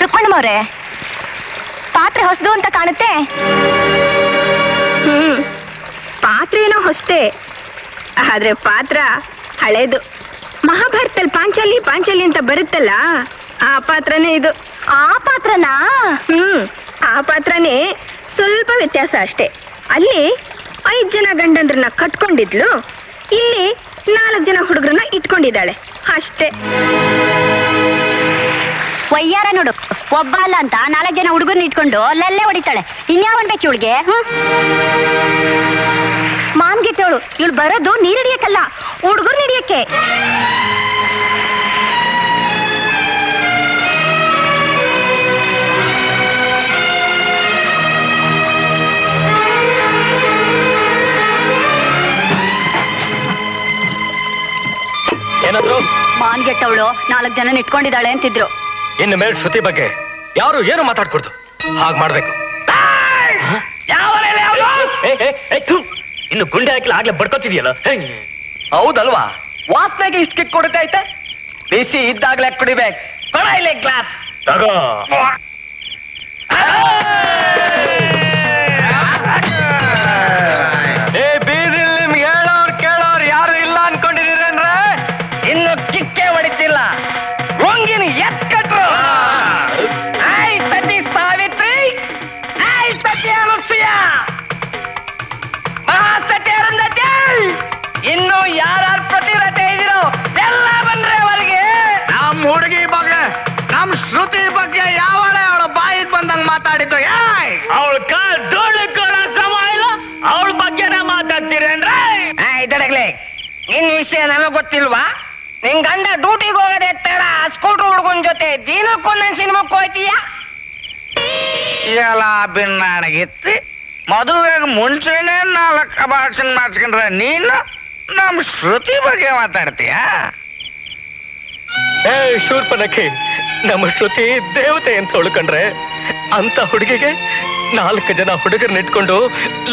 ರುಕ್ಮಣಮ್ಮ ಅವರೇ, ಪಾತ್ರೆ ಹೊಸದು ಅಂತ ಕಾಣುತ್ತೆ. ಪಾತ್ರೆ ಏನೋ ಹೊಸತೆ, ಆದ್ರೆ ಪಾತ್ರ ಹಳೇದು. ಮಹಾಭಾರತದಲ್ಲಿ ಪಾಂಚಾಲಿ ಪಾಂಚಾಲಿ ಅಂತ ಬರುತ್ತಲ್ಲ, ಆ ಪಾತ್ರನೇ ಇದು. ಆ ಪಾತ್ರನಾ? ಆ ಪಾತ್ರನೇ, ಸ್ವಲ್ಪ ವ್ಯತ್ಯಾಸ ಅಷ್ಟೇ. ಅಲ್ಲಿ 5 ಜನ ಗಂಡಂದ್ರನ್ನ ಕಟ್ಕೊಂಡಿದ್ಲು, ಇಲ್ಲಿ 4 ಜನ ಹುಡುಗರನ್ನ ಇಟ್ಕೊಂಡಿದ್ದಾಳೆ ಅಷ್ಟೇ. ವಯ್ಯಾರ ನೋಡು, ಒಬ್ಬ ಅಲ್ಲ ಅಂತ 4 ಜನ ಹುಡುಗರನ್ನ ಇಟ್ಕೊಂಡು ಅಲ್ಲಲ್ಲೇ ಹೊಡಿತಾಳೆ. ಇನ್ಯಾವನ್ ಬೇಕು ಇವಳಿಗೆ? ಮಾನ್ಗಿಟ್ಟವಳು ಇವಳು. ಬರೋದು ನೀರು ಹಿಡಿಯಕ್ಕಲ್ಲ, ಹುಡುಗರು ಹಿಡಿಯಕ್ಕೆ. ಏನಾದ್ರು ಮಾನ್ಗೆಟ್ಟವಳು 4 ಜನ ಇಟ್ಕೊಂಡಿದ್ದಾಳೆ ಅಂತಿದ್ರು. ಇನ್ನು ಮೇಲೆ ಶ್ರುತಿ ಬಗ್ಗೆ ಯಾರು ಏನು ಮಾತಾಡ್ಕೊಡ್ದು, ಹಾಗೆ ಮಾಡ್ಬೇಕು. ಇನ್ನು ಗುಂಡೆ ಹಾಕಿಲ್ಲ, ಆಗ್ಲೇ ಬಡ್ಕೊತಿದ್ಯಲ್ಲ. ಹೌದಲ್ವಾ? ವಾಸನೆಗೆ ಇಷ್ಟು ಕಿಕ್ ಕೊಡುತ್ತೆ ಐತೆ. ಬಿಸಿ ಇದ್ದಾಗ್ಲೇ ಕುಡಿಬೇಕು. ಕೊಡ ಇಲ್ಲಿ ಗ್ಲಾಸ್ ತಗೋ. ಇನ್ನು ಯಾರ್ಯಾರು ಪ್ರತಿರತೆ ಇದಿರೋ ಎಲ್ಲ ಬಂದ್ರೆ ಅವರಿಗೆ. ನಮ್ ಹುಡುಗಿ ಬಗ್ಗೆ, ನಮ್ ಶ್ರುತಿ ಬಗ್ಗೆ ಯಾವಳೆ ಅವಳ ಬಾಯಿಗೆ ಬಂದಂಗ್ ಮಾತಾಡಿದ್ದು? ಅವಳ ಕಾಲ್ ಡೋಳಿ ಕೊಡ ಸಮ ಇಲ್ಲ. ಅವಳ ಬಗ್ಗೆನ ಮಾತಾಡ್ತೀರೇನ್ರಿ? ಇದ್ದಡಗ್ಲಿ, ನಿನ್ ವಿಷಯ ನನಗ್ ಗೊತ್ತಿಲ್ವಾ? ನಿನ್ ಗಂಡ ಡ್ಯೂಟಿಗೆ ಹೋಗದೆ ತಡ ಸ್ಕೂಟರ್ ಹುಡುಗನ ಜೊತೆ ದಿನಕ್ಕೊಂದನ್ ಸಿನಿಮಾಕ್ ಹೋಯ್ತೀಯ. ಎಲ್ಲ ಬಿನ್ನಾಣಗಿತ್ತು. ಮದುವೆಗೆ ಮುಂಚೆನೆ 4 ಅಬಾರ್ಷನ್ ಮಾಡಿಸ್ಕೊಂಡ್ರೆ ನೀನು ನಮ್ ಶ್ರುತಿ ಬಗ್ಗೆ ಮಾತಾಡ್ತೀಯ? ಶೂರ್ಪನಕ್ಕೆ, ನಮ್ಮ ಶ್ರುತಿ ದೇವತೆ ಅಂತ ಉಳ್ಕೊಂಡ್ರೆ, ಅಂತ ಹುಡುಗಿಗೆ 4 ಜನ ಹುಡುಗರನ್ನ ಇಟ್ಕೊಂಡು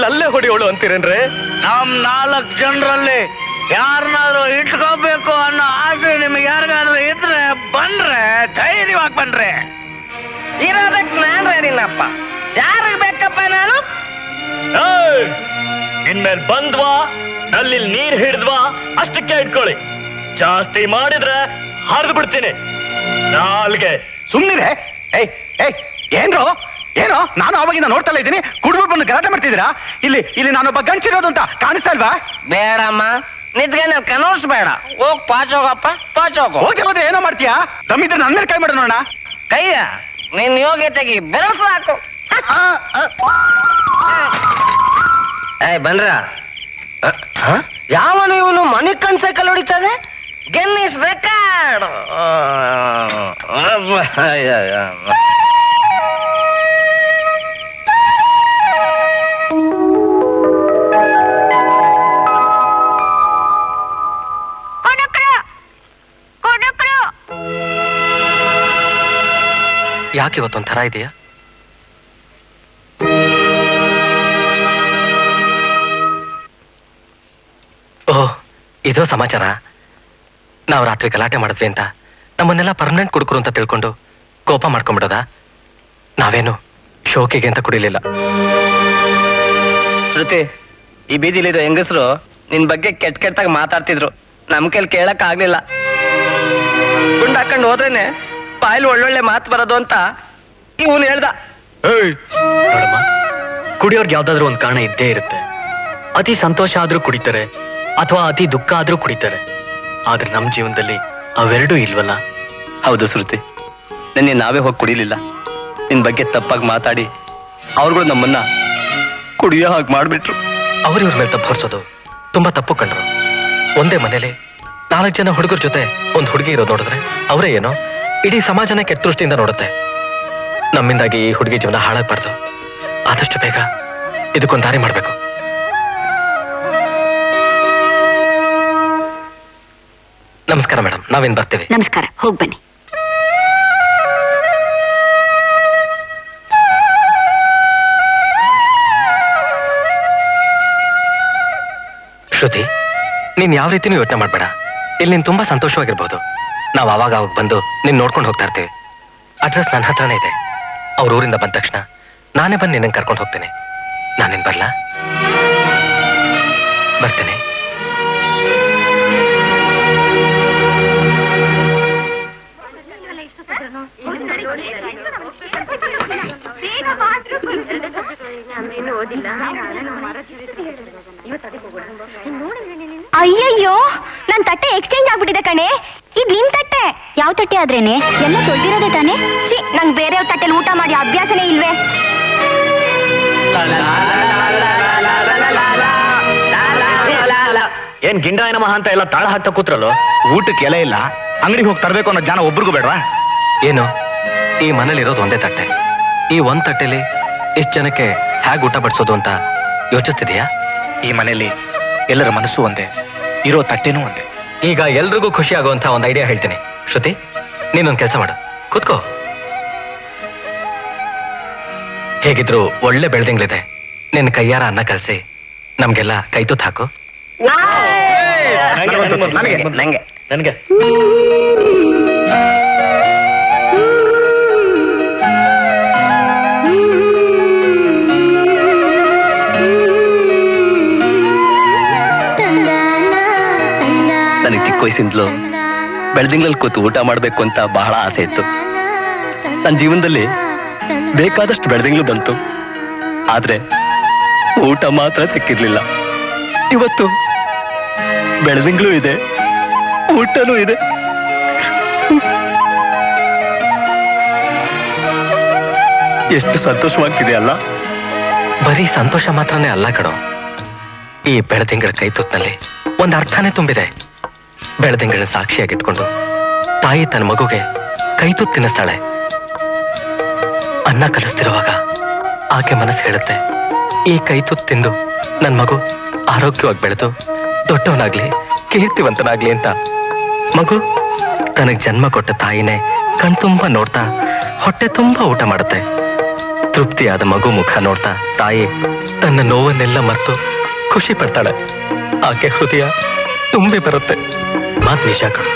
ಲಲ್ಲೆ ಹೊಡಿಯೋಳು ಅಂತೀರೇನ್ರೆ? ನಮ್ 4 ಜನರಲ್ಲಿ ಯಾರನ್ನಾದ್ರೂ ಇಟ್ಕೋಬೇಕು ಅನ್ನೋ ಆಸೆ ನಿಮ್ಗೆ ಯಾರಿಗಾದ್ರೂ ಇದ್ರೆ ಬಂದ್ರೆ, ಧೈರ್ಯವಾಗಿ ಬನ್ರಿ. ಇರೋದಕ್ಕೆ ನಾನ್ ರೇರಿನಪ್ಪ, ಯಾರಿಗೆ ಬೇಕಪ್ಪ ನಾನು? ಇನ್ಮೇಲೆ ಬಂದ್ವಾ ನಲ್ಲಿ ನೀರ್ ಹಿಡಿದ್ವಾ ಅಷ್ಟಕ್ಕೆ ಇಟ್ಕೊಳ್ಳಿ. ಜಾಸ್ತಿ ಮಾಡಿದ್ರೆ ಹರಿದು ಬಿಡ್ತೀನಿ ನಾಲ್ಗೆ. ಸುಮ್ಮನೆ ಏನ್ರೋ ಏನೋ, ನಾನು ಅವಾಗಿಂದ ನೋಡ್ತಾ ಇದ್ದೀನಿ. ಕುಡ್ಬಿಟ್ಟು ಬಂದು ಗಲಾಟೆ ಮಾಡ್ತಿದ್ದೀರಾ? ಇಲ್ಲಿ ಇಲ್ಲಿ ನಾನೊಬ್ಬ ಗಂಟಿರೋದು ಅಂತ ಕಾಣಿಸ್ತಾ ಇಲ್ವಾ? ಬೇಡಮ್ಮ, ನಿದ್ಗನ ಕನೋರ್ಸ್ಬೇಡ. ಹೋಗ್ ಪಾಚೋಗಪ್ಪ, ಪಾಚೋಗ. ಹೋಗಿ ಹೋದ್ರೆ ಏನೋ ಮಾಡ್ತೀಯಾ? ತಮ್ಮಿದ್ರೆ ನನ್ನ ಮೇಲೆ ಕೈ ಮಾಡ ನೋಡೋಣ. ಕೈಯ ನಿನ್ ಯೋಗ್ಯತೆಗೆ ಬೆರಳು ಸಾಕು. ಬಂದ್ರ ಯಾವನು ಇವನು ಮನೆ ಕನ್ಸೈಕಲ್ ಹೊಡಿತಾನೆ. Guinness record. ಯಾಕೆ ಇವತ್ತೊಂಥರ ಇದೆಯಾ? ಓಹ್, ಇದೋ ಸಮಾಚಾರ. ನಾವು ರಾತ್ರಿ ಗಲಾಟೆ ಮಾಡಿದ್ವಿ ಅಂತ ನಮ್ಮನ್ನೆಲ್ಲ ಪರ್ಮನೆಂಟ್ ಕುಡುಕರು ಅಂತ ತಿಳ್ಕೊಂಡು ಕೋಪ ಮಾಡ್ಕೊಂಡ್ಬಿಡೋದ? ನಾವೇನು ಶೋಕಿಗೆ ಅಂತ ಕುಡಿಲಿಲ್ಲ. ಶ್ರುತಿ, ಈ ಬೀದಿಲಿರೋ ಹೆಂಗಸರು ನಿನ್ ಬಗ್ಗೆ ಕೆಟ್ಟಾಗಿ ಮಾತಾಡ್ತಿದ್ರು. ನಮ್ ಕೈಲಿ ಕೇಳಕ್ ಆಗ್ಲಿಲ್ಲ. ಗುಂಡ್ ಹಾಕೊಂಡು ಹೋದ್ರೇನೆ ಬಾಯಲ್ಲಿ ಒಳ್ಳೊಳ್ಳೆ ಮಾತು ಬರೋದು ಅಂತ ಇವನು ಹೇಳ್ದ. ಕುಡಿಯೋರ್ಗೆ ಯಾವ್ದಾದ್ರು ಒಂದು ಕಾರಣ ಇದ್ದೇ ಇರುತ್ತೆ. ಅತಿ ಸಂತೋಷ ಆದ್ರೂ ಕುಡಿತಾರೆ, ಅಥವಾ ಅತಿ ದುಃಖ ಆದ್ರೂ ಕುಡಿತಾರೆ. ಆದ್ರೆ ನಮ್ ಜೀವನದಲ್ಲಿ ಅವೆರಡೂ ಇಲ್ವಲ್ಲ. ಹೌದು ಶ್ರುತಿ, ನಿನ್ನೆ ನಾವೇ ಹೋಗಿ ಕುಡಿಲಿಲ್ಲ. ನಿನ್ ಬಗ್ಗೆ ತಪ್ಪಾಗಿ ಮಾತಾಡಿ ಅವ್ರುಗಳು ನಮ್ಮನ್ನ ಕುಡಿಯೋ ಹಾಗೆ ಮಾಡ್ಬಿಟ್ರು. ಅವ್ರಿವ್ರ ಮೇಲೆ ತಪ್ಪು ಹೊರಿಸೋದು ತುಂಬಾ ತಪ್ಪು ಕಂಡ್ರು. ಒಂದೇ ಮನೇಲಿ 4 ಜನ ಹುಡುಗರ ಜೊತೆ ಒಂದು ಹುಡುಗಿ ಇರೋದು ನೋಡಿದ್ರೆ ಅವರೇ ಏನೋ ಇಡೀ ಸಮಾಜನ ಕೆಟ್ಟ ದೃಷ್ಟಿಯಿಂದ ನೋಡುತ್ತೆ. ನಮ್ಮಿಂದಾಗಿ ಈ ಹುಡುಗಿ ಜೀವನ ಹಾಳಾಗ್ಬಾರ್ದು. ಆದಷ್ಟು ಬೇಗ ಇದಕ್ಕೊಂದು ದಾರಿ ಮಾಡ್ಬೇಕು. ನಮಸ್ಕಾರ ಮೇಡಮ್, ನಾವೇನ್ ಬರ್ತೇವೆ. ನಮಸ್ಕಾರ, ಹೋಗ್ಬನ್ನಿ. ಶ್ರುತಿ, ನೀನ್ ಯಾವ ರೀತಿನೂ ಯೋಚನೆ ಮಾಡಬೇಡ. ಇಲ್ಲಿ ನೀನ್ ತುಂಬಾ ಸಂತೋಷವಾಗಿರ್ಬಹುದು. ನಾವು ಆವಾಗ ಅವಾಗ ಬಂದು ನೀನ್ ನೋಡ್ಕೊಂಡು ಹೋಗ್ತಾ ಇರ್ತೀವಿ. ಅಡ್ರೆಸ್ ನನ್ನ ಹತ್ರನೇ ಇದೆ. ಅವ್ರ ಊರಿಂದ ಬಂದ ತಕ್ಷಣ ನಾನೇ ಬಂದು ನಿನ್ನ ಕರ್ಕೊಂಡು ಹೋಗ್ತೇನೆ. ನಾನೇನು ಬರಲಾ? ಬರ್ತೇನೆ. ಅಯ್ಯಯ್ಯೋ, ನನ್ ತಟ್ಟೆ ಎಕ್ಸ್ಚೇಂಜ್ ಆಗ್ಬಿಟ್ಟಿದೆ ಕಣೆ. ಇದು ನಿನ್ ತಟ್ಟೆ. ಯಾವ ತಟ್ಟೆ ಆದ್ರೇನೆ, ಎಲ್ಲ ತೊಳ್ದಿರೋದೆ ತಾನೆ. ಛೀ, ನಂಗೆ ಬೇರೆಯವ್ರ ತಟ್ಟೆಲಿ ಊಟ ಮಾಡಿ ಅಭ್ಯಾಸನೇ ಇಲ್ವೇ. ಏನ್ ಗಿಂಡಾಯನ ಮಹಾ ಅಂತ ಎಲ್ಲ ತಾಳ ಹಾಕ್ತಾ ಕೂತ್ರಲ್ಲ. ಊಟಕ್ಕೆ ಎಲೆ ಇಲ್ಲ, ಅಂಗಡಿಗೆ ಹೋಗಿ ತರಬೇಕು ಅನ್ನೋ ಜ್ಞಾನ ಒಬ್ರಿಗೂ ಬೇಡವಾ ಏನು? ಈ ಮನೇಲಿರೋದು ಒಂದೇ ತಟ್ಟೆ. ಈ ಒಂದ್ ತಟ್ಟೆಲಿ ಇಷ್ಟು ಜನಕ್ಕೆ ಹೇಗೆ ಊಟ ಬಡಿಸೋದು ಅಂತ ಯೋಚಿಸ್ತಿದೆಯಾ? ಈ ಮನೆಯಲ್ಲಿ ಎಲ್ಲರ ಮನಸ್ಸು ಒಂದೇ, ಇರೋ ತಟ್ಟೆನೂ ಒಂದೇ. ಈಗ ಎಲ್ರಿಗೂ ಖುಷಿ ಆಗುವಂತ ಒಂದು ಐಡಿಯಾ ಹೇಳ್ತೀನಿ. ಶ್ರುತಿ, ನೀನೊಂದು ಕೆಲಸ ಮಾಡು, ಕೂತ್ಕೋ. ಹೇಗಿದ್ರು ಒಳ್ಳೆ ಬೆಳ್ದಿಂಗ್ಲಿದೆ, ನಿನ್ನ ಕೈಯಾರ ಅನ್ನ ಕಲಸಿ ನಮ್ಗೆಲ್ಲ ಕೈ ತೂತ್ ಹಾಕು. ವಯಸ್ಸಿಂದಲೂ ಬೆಳ್ದಿಂಗ್ಳಲ್ಲಿ ಕೂತು ಊಟ ಮಾಡಬೇಕು ಅಂತ ಬಹಳ ಆಸೆ ಇತ್ತು. ನನ್ನ ಜೀವನದಲ್ಲಿ ಬೇಕಾದಷ್ಟು ಬೆಳ್ದಿಂಗ್ಳು ಬಂತು, ಆದರೆ ಊಟ ಮಾತ್ರ ಸಿಕ್ಕಿರ್ಲಿಲ್ಲ. ಇವತ್ತು ಬೆಳ್ದಿಂಗ್ಳೂ ಇದೆ, ಊಟನೂ ಇದೆ. ಎಷ್ಟು ಸಂತೋಷವಾಗ್ತಿದೆ ಅಲ್ಲ? ಬರೀ ಸಂತೋಷ ಮಾತ್ರನೇ ಅಲ್ಲ ಕಣೋ, ಈ ಬೆಳ್ದಿಂಗಳ ಕೈ ತುತ್ತಿನಲ್ಲಿ ಒಂದು ಅರ್ಥನೇ ತುಂಬಿದೆ. ಬೆಳದಿಂಗಳ ಸಾಕ್ಷಿಯಾಗಿಟ್ಕೊಂಡು ತಾಯಿ ತನ್ನ ಮಗುಗೆ ಕೈತೂತ್ ತಿನ್ನಿಸ್ತಾಳೆ. ಅನ್ನ ಕಲಿಸ್ತಿರುವಾಗ ಆಕೆ ಮನಸ್ಸು ಹೇಳುತ್ತೆ, ಈ ಕೈತೂತ್ ತಿಂದು ನನ್ನ ಮಗು ಆರೋಗ್ಯವಾಗಿ ಬೆಳೆದು ದೊಡ್ಡವನಾಗ್ಲಿ, ಕೀರ್ತಿವಂತನಾಗ್ಲಿ ಅಂತ. ಮಗು ತನಗೆ ಜನ್ಮ ಕೊಟ್ಟ ತಾಯಿನೇ ಕಣ್ತುಂಬ ನೋಡ್ತಾ ಹೊಟ್ಟೆ ತುಂಬಾ ಊಟ ಮಾಡುತ್ತೆ. ತೃಪ್ತಿಯಾದ ಮಗು ಮುಖ ನೋಡ್ತಾ ತಾಯಿ ತನ್ನ ನೋವನ್ನೆಲ್ಲ ಮರೆತು ಖುಷಿ ಪಡ್ತಾಳೆ. ಆಕೆ ಹೃದಯ ತುಂಬಿ ಬರುತ್ತೆ. ಮಾತು ನಿಜ ಕಣು,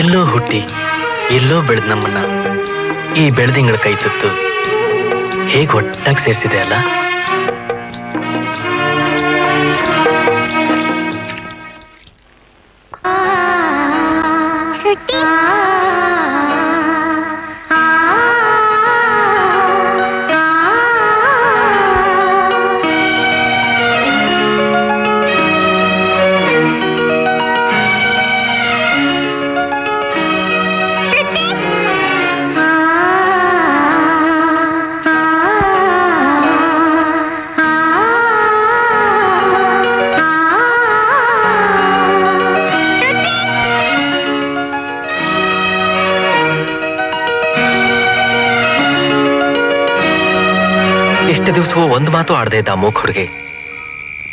ಎಲ್ಲೋ ಹುಟ್ಟಿ ಎಲ್ಲೋ ಬೆಳೆದ ನಮ್ಮನ್ನ ಈ ಬೆಳ್ದಿಂಗಳ ಕೈ ತುತ್ತು ಹೇಗೆ ಒಟ್ಟಾಗಿ ಸೇರಿಸಿದೆ ಅಲ್ಲ. ಒಂದು ಮಾತು ಆಡದೆ ಇದ್ದ ಮೂಕ್ ಹುಡುಗಿ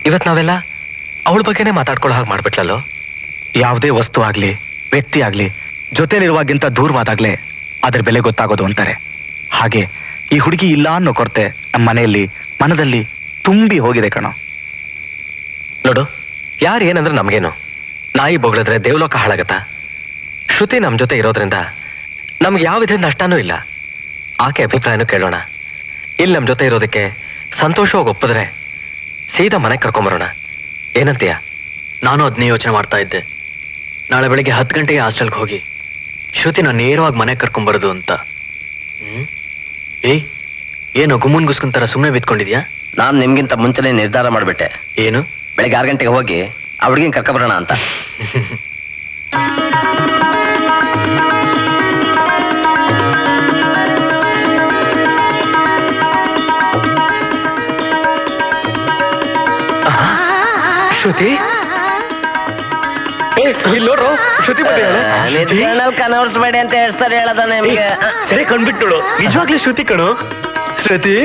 ಇವತ್ ನಾವೆಲ್ಲ ಅವಳ ಬಗ್ಗೆನೆ ಮಾತಾಡ್ಕೊಳ್ಳೋ ಹಾಗೆ ಮಾಡ್ಬಿಟ್ಲಲ್ಲೋ. ಯಾವುದೇ ವಸ್ತು ಆಗ್ಲಿ, ವ್ಯಕ್ತಿ ಆಗ್ಲಿ, ಜೊತೆಲಿರುವಾಗಿಂತ ದೂರವಾದಾಗ್ಲೆ ಅದ್ರ ಬೆಲೆ ಗೊತ್ತಾಗೋದು ಅಂತಾರೆ. ಹಾಗೆ ಈ ಹುಡುಗಿ ಇಲ್ಲ ಅನ್ನೋ ಕೊರತೆ ನಮ್ಮ ಮನೆಯಲ್ಲಿ ಮನದಲ್ಲಿ ತುಂಬಿ ಹೋಗಿದೆ ಕಣೋ. ನೋಡು, ಯಾರು ಏನಂದ್ರೆ ನಮ್ಗೇನು, ನಾಯಿ ಬೊಗಳಿದ್ರೆ ದೇವಲೋಕ ಹಾಳಾಗತ್ತ. ಶ್ರುತಿ ನಮ್ ಜೊತೆ ಇರೋದ್ರಿಂದ ನಮ್ಗೆ ಯಾವ ವಿಧದ ನಷ್ಟನೂ ಇಲ್ಲ. ಆಕೆ ಅಭಿಪ್ರಾಯನೂ ಕೇಳೋಣ. ಇಲ್ಲಿ ನಮ್ಮ ಜೊತೆ ಇರೋದಕ್ಕೆ ಸಂತೋಷವಾಗಿ ಒಪ್ಪಿದ್ರೆ ಸೀದಾ ಮನೆಗೆ ಕರ್ಕೊಂಬರೋಣ. ಏನಂತೀಯ? ನಾನು ಅದನ್ನೇ ಯೋಚನೆ ಮಾಡ್ತಾ ಇದ್ದೆ. ನಾಳೆ ಬೆಳಿಗ್ಗೆ 10 ಗಂಟೆಗೆ ಹಾಸ್ಟೆಲ್ಗೆ ಹೋಗಿ ಶ್ರುತಿನ ನೇರವಾಗಿ ಮನೆಗೆ ಕರ್ಕೊಂಬರೋದು ಅಂತ. ಏಯ್, ಏನೋ ಗುಮ್ಮನ್ ಗುಸ್ಕೊಂತರ ಸುಮ್ಮನೆ ಬಿತ್ಕೊಂಡಿದ್ಯಾ? ನಾನು ನಿಮ್ಗಿಂತ ಮುಂಚೆನೇ ನಿರ್ಧಾರ ಮಾಡಿಬಿಟ್ಟೆ. ಏನು? ಬೆಳಗ್ಗೆ 6 ಗಂಟೆಗೆ ಹೋಗಿ ಅವಳಿಗೆ ಕರ್ಕೊಂಬರೋಣ ಅಂತ. ಶ್ರುತಿ, ಕನವರ್ಸ್ಬೇಡಿ ಅಂತ ಹೇಳ್ತಾರೆ ಹೇಳದ ನಿಮ್ಗೆ. ಸರಿ, ಕಣ್ಬಿಟ್ಟಳು ನಿಜವಾಗ್ಲೂ ಶ್ರುತಿ ಕಣು. ಶ್ರುತಿ,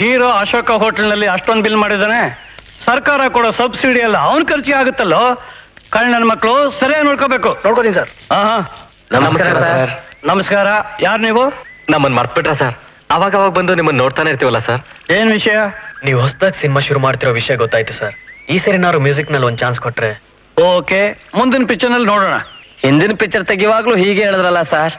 ಹೀರೋ ಅಶೋಕ ಹೋಟೆಲ್ನಲ್ಲಿ ಅಷ್ಟೊಂದು ಬಿಲ್ ಮಾಡಿದಾನೆ, ಸರ್ಕಾರ ಕೊಡೋ ಸಬ್ಸಿಡಿ ಎಲ್ಲ ಅವನ ಖರ್ಚಿ ಆಗುತ್ತಲ್ಲೋ. ಕಣ್ ನನ್ನ ಮಕ್ಕಳು ಸರಿಯಾಗಿ ನೋಡ್ಕೋಬೇಕು. ನೋಡ್ಕೋತೀನಿ ಸರ್. ನಮಸ್ಕಾರ ಸರ್. ನಮಸ್ಕಾರ. ಯಾರು ನೀವು? ನಮ್ಮನ್ನು ಮರ್ತ್ಬಿಟ್ರಾ ಸರ್? ಅವಾಗ ಬಂದು ನಿಮ್ಮನ್ನು ನೋಡ್ತಾನೆ ಇರ್ತೀವಲ್ಲ ಸರ್. ಏನ್ ವಿಷಯ? ನೀವು ಹೊಸದಾಗಿ ಸಿನಿಮಾ ಶುರು ಮಾಡ್ತಿರೋ ವಿಷಯ ಗೊತ್ತಾಯ್ತು ಸರ್. ಈ ಸರಿ ನಾವು ಮ್ಯೂಸಿಕ್ ನಲ್ಲಿ ಒಂದು ಚಾನ್ಸ್ ಕೊಟ್ರೆ ಓಕೆ, ಮುಂದಿನ ಪಿಕ್ಚರ್ ನಲ್ಲಿ ನೋಡೋಣ. ಹಿಂದಿನ ಪಿಕ್ಚರ್ ತೆಗೆಯುವಾಗ್ಲೂ ಹೀಗೆ ಹೇಳಿದ್ರಲ್ಲ ಸರ್.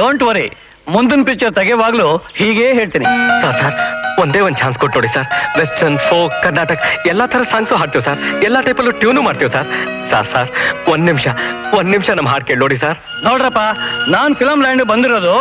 ಡೋಂಟ್ ವರಿ, ಮುಂದಿನ ಪಿಕ್ಚರ್ ತೆಗೆಯುವಾಗ್ಲೂ ಹೀಗೆ ಹೇಳ್ತೀನಿ. ಸರ್ ಸರ್ ಒಂದೇ ಒಂದು ಚಾನ್ಸ್ ಕೊಟ್ಟು ನೋಡಿ ಸರ್. ವೆಸ್ಟರ್ನ್, ಫೋಕ್, ಕರ್ನಾಟಕ ಎಲ್ಲಾ ತರ ಸಾಂಗ್ಸು ಹಾಡ್ತೀವಿ ಸರ್. ಎಲ್ಲಾ ಟೈಪಲ್ಲೂ ಟ್ಯೂನು ಮಾಡ್ತೀವಿ ಸರ್. ಸರ್ ಸರ್ ಒಂದ್ ನಿಮಿಷ ನಮ್ಮ ಹಾಡು ಕೇಳಿ ನೋಡಿ ಸರ್. ನೋಡ್ರಪ್ಪ, ನಾನು ಫಿಲಮ್ ಲೈನ್ ಬಂದಿರೋದು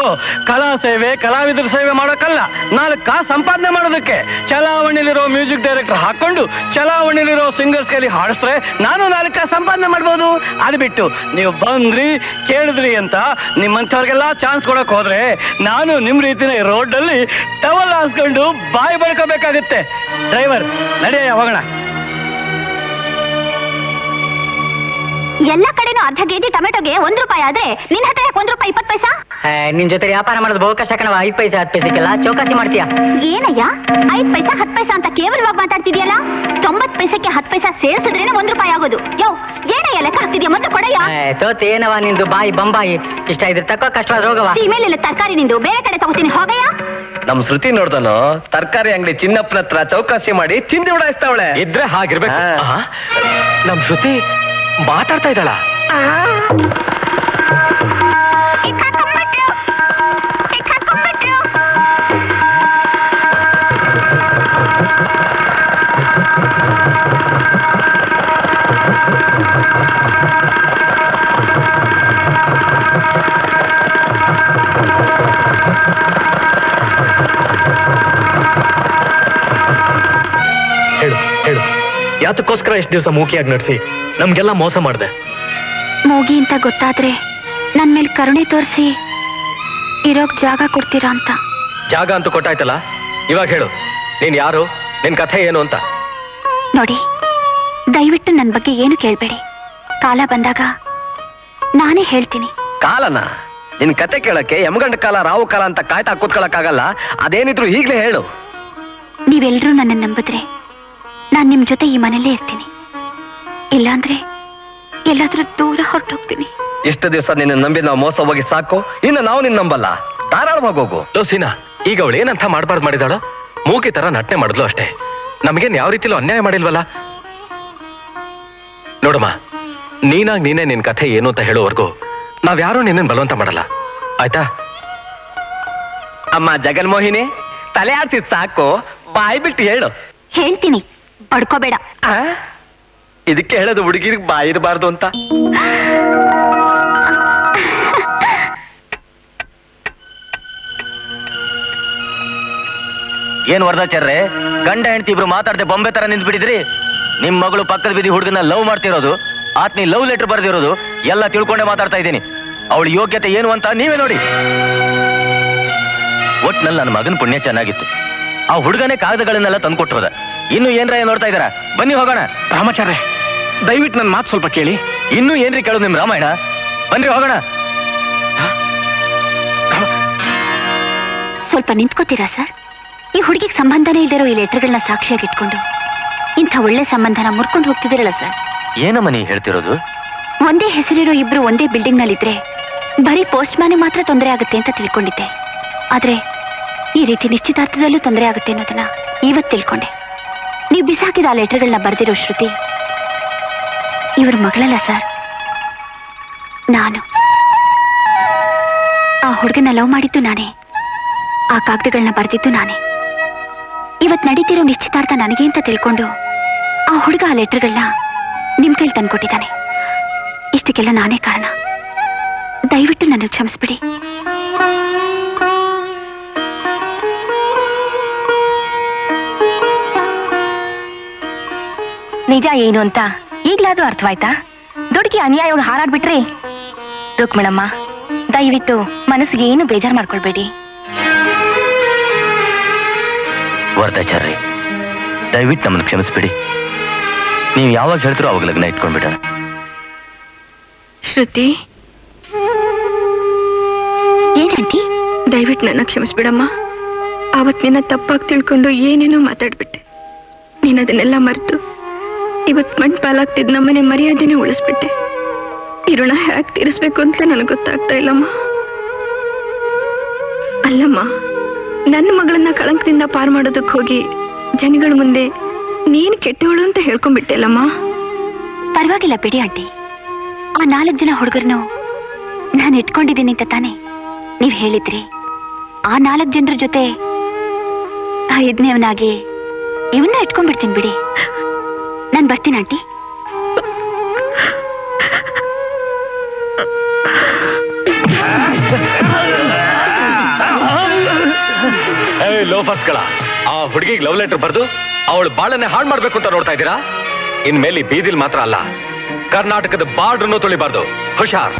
ಕಲಾ ಸೇವೆ, ಕಲಾವಿದರ ಸೇವೆ ಮಾಡೋಕ್ಕಲ್ಲ, ನಾಲ್ಕು ಕಾಸು ಸಂಪಾದನೆ ಮಾಡೋದಕ್ಕೆ. ಚಲಾವಣೆಯಲ್ಲಿರೋ ಮ್ಯೂಸಿಕ್ ಡೈರೆಕ್ಟರ್ ಹಾಕೊಂಡು ಚಲಾವಣೆಯಲ್ಲಿರೋ ಸಿಂಗರ್ಸ್ ಕೈಲಿ ಹಾಡಿಸ್ರೆ ನಾನು ನಾಲ್ಕು ಕಾಸು ಸಂಪಾದನೆ ಮಾಡ್ಬೋದು. ಅದು ಬಿಟ್ಟು ನೀವು ಬಂದ್ರಿ ಕೇಳಿದ್ರಿ ಅಂತ ನಿಮ್ಮಂಥವ್ರಿಗೆಲ್ಲ ಚಾನ್ಸ್ ಕೊಡಕ್ ಹೋದ್ರೆ ನಾನು ನಿಮ್ ರೀತಿನ ರೋಡ್ ಅಲ್ಲಿ ಟವಲ್ ಹಾಸ್ಕೊಂಡು ಬಾಯಿ ಬರ್ಕೋಬೇಕಾಗತ್ತೆ. ಡ್ರೈವರ್ ನಡೆಯ ಹೋಗೋಣ. ಎಲ್ಲ ಕಡೆನೂ ಅರ್ಧ ಕೆಜಿ ಟೊಮೆಟೊಗೆ ₹1 ಆದ್ರೆ ನಿನ್ ಹತ್ರ ₹1.20? ನಿನ್ ಜೊತೆ ವ್ಯಾಪಾರ ಮಾಡೋದು ಬಹು ಕಷ್ಟ ಕಣವ. 5 ಪೈಸೆ 10 ಪೈಸೆಗೆಲ್ಲ ಚೌಕಾಸಿ ಮಾಡ್ತೀಯಾ? ಏನಯ್ಯ 5 ಪೈಸಾ 10 ಪೈಸಾ ಅಂತ ಕೇವಲವಾಗಿ ಮಾತಾಡ್ತಿದ್ಯಲ್ಲ. 90 ಪೈಸೆಗೆ 10 ಪೈಸಾ ಸೇರಿಸಿದ್ರೇನೆ ₹1 ಆಗೋದು. ಯೋ ಏನಯ್ಯ ಲೆಕ್ಕ ಹಾಕ್ತಿದ್ಯಾ? ಮೊದಲು ಕೊಡಯ್ಯ. ತೋತ್ ಏನವ ನಿಂದು ಬಾಯಿ ಬಂಬಾಯಿ. ಇಷ್ಟ ಇದ್ರೆ ತಕ್ಕೋ, ಕಷ್ಟವಾದ ರೋಗವ. ಇಮೇಲೆಲ್ಲ ತರಕಾರಿ ನಿಂದು ಬೇರೆ ಕಡೆ ತಗೋತೀನಿ ಹೋಗಯ್ಯ. ನಮ್ ಶ್ರುತಿ ನೋಡ್ದನು ತರಕಾರಿ ಅಂಗಡಿ ಚಿನ್ನಪ್ಪನ ಹತ್ರ ಚೌಕಾಸಿ ಮಾಡಿ ಚಿಂದಿ ಉಡಾಯಿಸ್ತಾವಳೆ. ಇದ್ರೆ ಹಾಗಿರ್ಬೇಕು. ನಮ್ ಶ್ರುತಿ ಮಾತಾಡ್ತಾ ಇದ್ದಾಳ. ಯಾತಕ್ಕೋಸ್ಕರ ಎಷ್ಟು ದಿವಸ ಮೂಕಿಯಾಗಿ ನಡೆಸಿ ನಮ್ಗೆಲ್ಲ ಮೋಸ ಮಾಡಿದೆ? ಮೂಗಿ ಅಂತ ಗೊತ್ತಾದ್ರೆ ನನ್ನ ಮೇಲೆ ಕರುಣೆ ತೋರಿಸಿ ಇರೋಕ್ ಜಾಗ ಕೊಡ್ತೀರಾ ಅಂತ. ಜಾಗ ಅಂತೂ ಕೊಟ್ಟಾಯ್ತಲ್ಲ, ಇವಾಗ ಹೇಳು ನೀನ್ ಯಾರು, ನಿನ್ ಕಥೆ ಏನು ಅಂತ. ನೋಡಿ, ದಯವಿಟ್ಟು ನನ್ನ ಬಗ್ಗೆ ಏನು ಕೇಳ್ಬೇಡಿ. ಕಾಲ ಬಂದಾಗ ನಾನೇ ಹೇಳ್ತೀನಿ. ಕಾಲನ ನಿನ್ ಕತೆ ಕೇಳಕ್ಕೆ ಯಮಗಂಡ ಕಾಲ, ರಾವು ಕಾಲ ಅಂತ ಕಾಯ್ತಾ ಕೂತ್ಕೊಳ್ಳಕ್ಕಾಗಲ್ಲ. ಅದೇನಿದ್ರು ಈಗಲೇ ಹೇಳು. ನೀವೆಲ್ಲರೂ ನನ್ನನ್ನು ನಂಬಿದ್ರೆ ನಾನು ನಿಮ್ಮ ಜೊತೆ ಈ ಮನೇಲೇ ಇರ್ತೀನಿ, ಇಲ್ಲಾಂದ್ರೆ ಎಲ್ಲಾದ್ರೂ ದೂರ ಹೊರಟೋಗ್ತೀನಿ. ಇಷ್ಟು ದಿವಸ ನಿನ್ನ ನಂಬಿ ನಾವು ಮೋಸ ಹೋಗಿ ಸಾಕು, ಇನ್ನು ನಾವು ನಿನ್ನ ನಂಬಲ್ಲ. ಧಾರಾಳವಾಗಿ ಹೋಗು. ಲೋಸಿನಾ, ಈಗ ಅವಳು ಏನಂತ ಮಾಡಬಾರ್ದು ಮಾಡಿದಾಳೋ? ಮೂಕಿ ತರ ನಟನೆ ಮಾಡಿದ್ಲು ಅಷ್ಟೇ. ನಮಗೇನು ಯಾವ ರೀತಿಲೂ ಅನ್ಯಾಯ ಮಾಡಿಲ್ವಲ್ಲ. ನೋಡಮ್ಮ, ನೀನಾಗಿ ನೀನೇ ನಿನ್ನ ಕಥೆ ಏನು ಅಂತ ಹೇಳೋವರೆಗೂ ನಾವ್ಯಾರೂ ನಿನ್ನನ್ನು ಬಲವಂತ ಮಾಡಲ್ಲ, ಆಯ್ತಾ? ಅಮ್ಮ ಜಗನ್ಮೋಹಿನಿ, ತಲೆ ಆಡ್ಸಿದ್ ಸಾಕು, ಬಾಯಿ ಬಿಟ್ಟು ಹೇಳು. ಹೇಳ್ತೀನಿ, ಬಡ್ಕೋಬೇಡ. ಇದಕ್ಕೆ ಹೇಳೋದು ಹುಡುಗಿರಿಗೆ ಬಾಯಿರಬಾರ್ದು ಅಂತ. ಏನ್ ವರದಾಚಾರ್ರೆ, ಗಂಡ ಹೆಂಡತಿ ಇಬ್ರು ಮಾತಾಡದೆ ಬೊಂಬೆ ತರ ನಿಂತ್ಬಿಟ್ಟಿದ್ರಿ. ನಿಮ್ ಮಗಳು ಪಕ್ಕದ ಬೀದಿ ಹುಡುಗನ ಲವ್ ಮಾಡ್ತಿರೋದು, ಆತ್ನಿ ಲವ್ ಲೆಟರ್ ಬರ್ದಿರೋದು ಎಲ್ಲ ತಿಳ್ಕೊಂಡೆ ಮಾತಾಡ್ತಾ ಇದ್ದೀನಿ. ಅವಳ ಯೋಗ್ಯತೆ ಏನು ಅಂತ ನೀವೇ ನೋಡಿ. ಒಟ್ನಲ್ಲಿ ನನ್ನ ಮಗನ ಪುಣ್ಯ ಚೆನ್ನಾಗಿತ್ತು. ಆ ಹುಡುಗನೇ ಕಾಗದಗಳನ್ನೆಲ್ಲ ತಂದ್ಕೊಟ್ಟಿರೋದ. ಇನ್ನು ಏನ್ರ ನೋಡ್ತಾ ಇದ್ದಾರ? ಬನ್ನಿ ಹೋಗೋಣ. ರಾಮಾಚಾರ್ಯ, ದಯವಿಟ್ಟು ನನ್ನ ಮಾತು ಸ್ವಲ್ಪ ಕೇಳಿ. ಇನ್ನೂ ಏನ್ರಿ ಕೇಳೋದು ನಿಮ್ ರಾಮಾಯಣ? ಬನ್ನಿ ಹೋಗೋಣ. ಸ್ವಲ್ಪ ನಿಂತ್ಕೋತೀರಾ ಸರ್? ಈ ಹುಡುಗಿಗೆ ಸಂಬಂಧನೇ ಇದ್ದಾರೋ ಈ ಲೆಟರ್ಗಳನ್ನ ಸಾಕ್ಷಿಯಾಗಿ ಇಟ್ಕೊಂಡು ಇಂಥ ಒಳ್ಳೆ ಸಂಬಂಧನ ಮುರ್ಕೊಂಡು ಹೋಗ್ತಿದಿರಲ್ಲ ಸರ್. ಏನಮ್ಮ ನೀ ಹೇಳ್ತಿರೋದು? ಒಂದೇ ಹೆಸರಿರೋ ಇಬ್ರು ಒಂದೇ ಬಿಲ್ಡಿಂಗ್ ನಲ್ಲಿದ್ರೆ ಬರೀ ಪೋಸ್ಟ್ ಮ್ಯಾನ್ ಮಾತ್ರ ತೊಂದರೆ ಆಗುತ್ತೆ ಅಂತ ತಿಳ್ಕೊಂಡಿದ್ದೆ. ಆದ್ರೆ ಈ ರೀತಿ ನಿಶ್ಚಿತಾರ್ಥದಲ್ಲೂ ತೊಂದರೆ ಆಗುತ್ತೆ ಅನ್ನೋದನ್ನ ಇವತ್ತು ತಿಳ್ಕೊಂಡೆ. ನೀವು ಬಿಸಾಕಿದ ಆ ಲೆಟರ್ಗಳನ್ನ ಬರೆದಿರೋ ಶ್ರುತಿ ಇವ್ರ ಮಗಳಲ್ಲ ಸರ್, ನಾನು. ಆ ಹುಡುಗನ ಲವ್ ಮಾಡಿದ್ದು ನಾನೇ, ಆ ಕಾಗದಗಳನ್ನ ಬರೆದಿದ್ದು ನಾನೇ. ಇವತ್ತು ನಡೀತಿರೋ ನಿಶ್ಚಿತಾರ್ಥ ನನಗೆ ಅಂತ ತಿಳ್ಕೊಂಡು ಆ ಹುಡುಗ ಆ ಲೆಟರ್ಗಳನ್ನ ನಿಮ್ಮ ಕೈಲಿ ತಂದುಕೊಟ್ಟಿದ್ದಾನೆ. ಇಷ್ಟಕ್ಕೆಲ್ಲ ನಾನೇ ಕಾರಣ. ದಯವಿಟ್ಟು ನನ್ನನ್ನು ಕ್ಷಮಿಸ್ಬಿಡಿ. ನಿಜ ಏನು ಅಂತ ಈಗ್ಲಾದ್ರೂ ಅರ್ಥವಾಯ್ತಾ? ದುಡುಕಿ ಅನ್ಯಾಯ ಅವಳು ಹಾರಾಡ್ಬಿಟ್ರಿ. ರುಕ್ಮಿಣಮ್ಮ, ದಯವಿಟ್ಟು ಮನಸ್ಸಿಗೆ ಏನು ಬೇಜಾರು ಮಾಡ್ಕೊಳ್ಬೇಡಿ. ವರದಾಚಾರ್ಯ, ದಯವಿಟ್ಟು ನಮ್ಮನ್ನು ಕ್ಷಮಿಸ್ಬಿಡಿ. ನೀವು ಯಾವಾಗ ಹೇಳ್ತೀರೋ ಅವಾಗ ಲಗ್ನ ಇಟ್ಕೊಂಡ್ಬಿಡೋಣ. ಶ್ರುತಿ ಏನಂತಿ? ದಯವಿಟ್ಟು ನನ್ನ ಕ್ಷಮಿಸ್ಬಿಡಮ್ಮ. आवत् निन्न तप्पागि तिळ्कोंडु ಏನೇನೋ ಮಾತಾಡ್ಬಿಟ್ಟೆ. ನೀನು ಅದನ್ನೆಲ್ಲ ಮರೆತು ಇವತ್ತು ಮಣ್ಣಪಾಲಾಗ್ತಿದ್ದ ನಮ್ಮನೆ ಮರ್ಯಾದೆನೇ ಉಳಿಸ್ಬಿಟ್ಟೆ. ಈ ಋಣ ಹೇಗೆ ತೀರಿಸಬೇಕು ಅಂತಲೇ ನನಗೆ ಗೊತ್ತಾಗ್ತಾ ಇಲ್ಲಮ್ಮ. ಅಲ್ಲಮ್ಮ, ನನ್ನ ಮಗಳನ್ನ ಕಳಂಕದಿಂದ ಪಾರು ಮಾಡೋದಕ್ಕೆ ಹೋಗಿ ಜನಗಳ ಮುಂದೆ ನೀನು ಕೆಟ್ಟವಳು ಅಂತ ಹೇಳ್ಕೊಂಡ್ಬಿಟ್ಟೆಲ್ಲಮ್ಮ. ಪರವಾಗಿಲ್ಲ ಬಿಡಿ ಆಂಟಿ, ಆ 4 ಜನ ಹುಡುಗರನ್ನು ನಾನು ಇಟ್ಕೊಂಡಿದ್ದೀನಿ ಅಂತ ತಾನೇ ನೀವು ಹೇಳಿದ್ರಿ. ಆ 4 ಜನರ ಜೊತೆ ಆ 5ನೇವನಾಗಿ ಇವನ್ನ ಇಟ್ಕೊಂಡ್ಬಿಡ್ತೀನಿ ಬಿಡಿ. ನಾನು ಬರ್ತೀನಿ ಆಂಟಿ. ಲೋಫಸ್ಗಳ ಆ ಹುಡುಗಿಗೆ ಲವ್ ಲೆಟರ್ ಬರೆದು ಅವಳು ಬಾಳನ್ನೇ ಹಾಳು ಮಾಡ್ಬೇಕು ಅಂತ ನೋಡ್ತಾ ಇದ್ದೀರಾ? ಇನ್ಮೇಲೆ ಬೀದಿಲ್ ಮಾತ್ರ ಅಲ್ಲ, ಕರ್ನಾಟಕದ ಬಾರ್ಡ್ರನ್ನು ತುಳಿಬಾರ್ದು. ಹುಷಾರ್.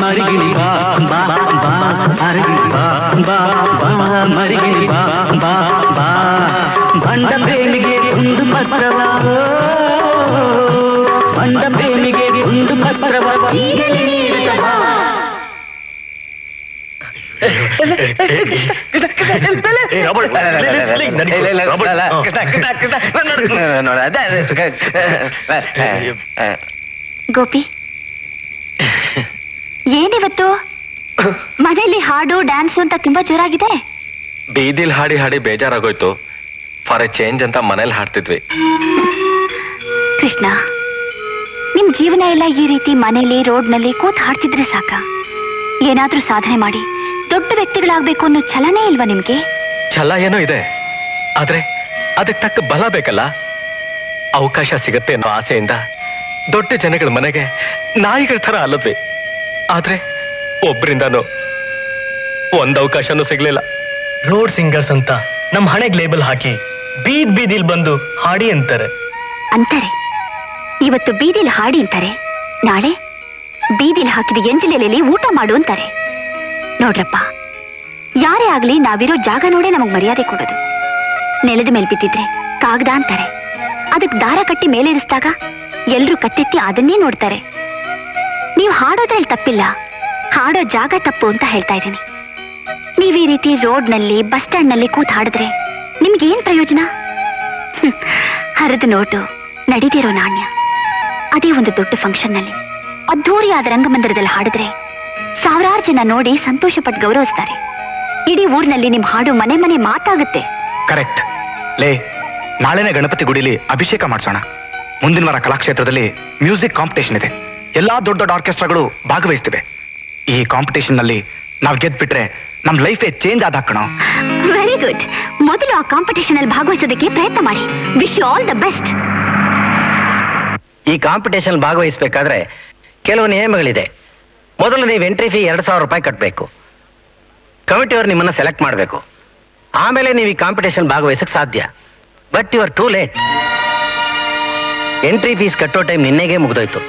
ಮರಿಗಿಣಿ ಬಾ ಬಾ ಬಾ ಅರಗಿಣಿ ಬಾ ಬಾ ಬಾ ಮರಿಗಿಣಿ ಬಾ ಬಾ ಬಾ ಬಂಡ ಪ್ರೇಮಿಗೆ ಒಂದು ಪತ್ರವ, ಬಂಡ ಪ್ರೇಮಿಗೆ ಒಂದು ಪತ್ರವ. ಗೋಪಿ, ಏನಿವತ್ತು ಮನೆಯಲ್ಲಿ ಹಾಡು ಡ್ಯಾನ್ಸ್ ಅಂತ ತುಂಬಾ ಜೋರಾಗಿದೆ. ಬೀದಿಲ್ ಹಾಡಿ ಹಾಡಿ ಬೇಜಾರಾಗೋಯ್ತು, ಫಾರ್ ಎ ಚೇಂಜ್ ಅಂತ ಮನೇಲಿ ಹಾಡ್ತಿದ್ವಿ. ಕೃಷ್ಣ, ನಿಮ್ ಜೀವನ ಎಲ್ಲ ಈ ರೀತಿ ಮನೇಲಿ ರೋಡ್ನಲ್ಲಿ ಕೂತ್ ಹಾಡ್ತಿದ್ರೆ ಸಾಕ? ಏನಾದ್ರೂ ಸಾಧನೆ ಮಾಡಿ ದೊಡ್ಡ ವ್ಯಕ್ತಿಗಳಾಗ್ಬೇಕು ಅನ್ನೋ ಛಲನೇ ಇಲ್ವಾ ನಿಮ್ಗೆ? ಛಲ ಏನೋ ಇದೆ, ಆದ್ರೆ ಅದಕ್ಕೆ ತಕ್ಕ ಬಲ ಬೇಕಲ್ಲ. ಅವಕಾಶ ಸಿಗತ್ತೆ ಅನ್ನೋ ಆಸೆಯಿಂದ ದೊಡ್ಡ ಜನಗಳ ಮನೆಗೆ ನಾಯಿಗಳ ತರ ಅಲ್ಲದ್ವಿ. ಆದ್ರೆ ಒಬ್ಬರಿಂದಾನು ಒಂದ್ ಅವಕಾಶನೂ ಸಿಗ್ಲಿಲ್ಲ. ರೋಡ್ ಸಿಂಗರ್ಸ್ ಅಂತ ನಮ್ ಹಣೆಗೆ ಲೇಬಲ್ ಹಾಕಿ ಬೀದಿಲ್ ಬಂದು ಹಾಡಿ ಅಂತಾರೆ. ಇವತ್ತು ಬೀದಿಲ್ ಹಾಡಿ ಅಂತಾರೆ, ನಾಳೆ ಬೀದಿಲ್ ಹಾಕಿದ ಎಂಜಿಲೆಯಲ್ಲಿ ಊಟ ಮಾಡು ಅಂತಾರೆ. ನೋಡ್ರಪ್ಪ, ಯಾರೇ ಆಗ್ಲಿ ನಾವಿರೋ ಜಾಗ ನೋಡೇ ನಮಗ್ ಮರ್ಯಾದೆ ಕೊಡೋದು. ನೆಲದ ಮೇಲೆ ಬಿದ್ದಿದ್ರೆ ಕಾಗದ ಅಂತಾರೆ, ಅದಕ್ಕೆ ದಾರ ಕಟ್ಟಿ ಮೇಲೇರಿಸಿದಾಗ ಎಲ್ರೂ ಕತ್ತೆತ್ತಿ ಅದನ್ನೇ ನೋಡ್ತಾರೆ. ನೀವು ಹಾಡೋದ್ರಲ್ಲಿ ತಪ್ಪಿಲ್ಲ, ಹಾಡೋ ಜಾಗ ತಪ್ಪು ಅಂತ ಹೇಳ್ತಾ ಇದ್ದೀನಿ. ನೀವು ಈ ರೀತಿ ರೋಡ್ನಲ್ಲಿ ಬಸ್ ಸ್ಟ್ಯಾಂಡ್ನಲ್ಲಿ ಕೂತ್ ಹಾಡಿದ್ರೆ ನಿಮ್ಗೇನು ಪ್ರಯೋಜನ? ಹರಿದ ನೋಟು, ನಡೀದಿರೋ ನಾಣ್ಯ, ಅದೇ ಒಂದು ದೊಡ್ಡ ಫಂಕ್ಷನ್ನಲ್ಲಿ ಅದ್ಧೂರಿಯಾದ ರಂಗಮಂದಿರದಲ್ಲಿ ಹಾಡಿದ್ರೆ ಸಾವಿರಾರು ಜನ ನೋಡಿ ಸಂತೋಷ ಪಟ್ಟು ಗೌರವಿಸ್ತಾರೆ. ಇಡೀ ಊರಿನಲ್ಲಿ ನಿಮ್ಮ ಹಾಡು ಮನೆ ಮನೆ ಮಾತಾಗುತ್ತೆ. ಕರೆಕ್ಟ್ ಲೇ, ನಾಳೆನೇ ಗಣಪತಿ ಗುಡಿಲಿ ಅಭಿಷೇಕ ಮಾಡಿಸೋಣ. ಮುಂದಿನ ವಾರ ಕಲಾಕ್ಷೇತ್ರದಲ್ಲಿ ಮ್ಯೂಸಿಕ್ ಕಾಂಪಿಟೇಷನ್ ಇದೆ, ಎಲ್ಲಾ ದೊಡ್ಡ ದೊಡ್ಡ ಆರ್ಕೆಸ್ಟ್ರಾಗಳು ಭಾಗವಹಿಸ್ತಿವೆ. ಈ ಕಾಂಪಿಟೇಷನ್ ನಲ್ಲಿ ನಾವು ಗೆದ್ಬಿಟ್ರೆ ನಮ್ ಲೈಫೇ ಚೇಂಜ್ ಆದ ಹಾಕೋಣ. Very good. ಮೊದಲು ಆ ಕಾಂಪಿಟೇಷನ್ ಅಲ್ಲಿ ಭಾಗವಹಿಸೋದಕ್ಕೆ ಪ್ರಯತ್ನ ಮಾಡಿ. Wish you all the best. ಈ ಕಾಂಪಿಟೇಷನ್ ಭಾಗವಹಿಸಬೇಕಾದ್ರೆ ಕೆಲವು ನಿಯಮಗಳಿದೆ. ಮೊದಲು ನೀವು ಎಂಟ್ರಿ ಫೀ 2,000 ರೂಪಾಯಿ ಕಟ್ಟಬೇಕು. ಕಮಿಟಿಯವರು ನಿಮ್ಮನ್ನ ಸೆಲೆಕ್ಟ್ ಮಾಡಬೇಕು. ಆಮೇಲೆ ನೀವು ಈ ಕಾಂಪಿಟೇಷನ್ ಭಾಗವಹಿಸಕ್ಕೆ ಸಾಧ್ಯ. But you are too late. Entry fees ಕಟ್ಟೋ ಟೈಮ್ ನಿನ್ನೆಗೆ ಮುಗಿದೋಯ್ತು.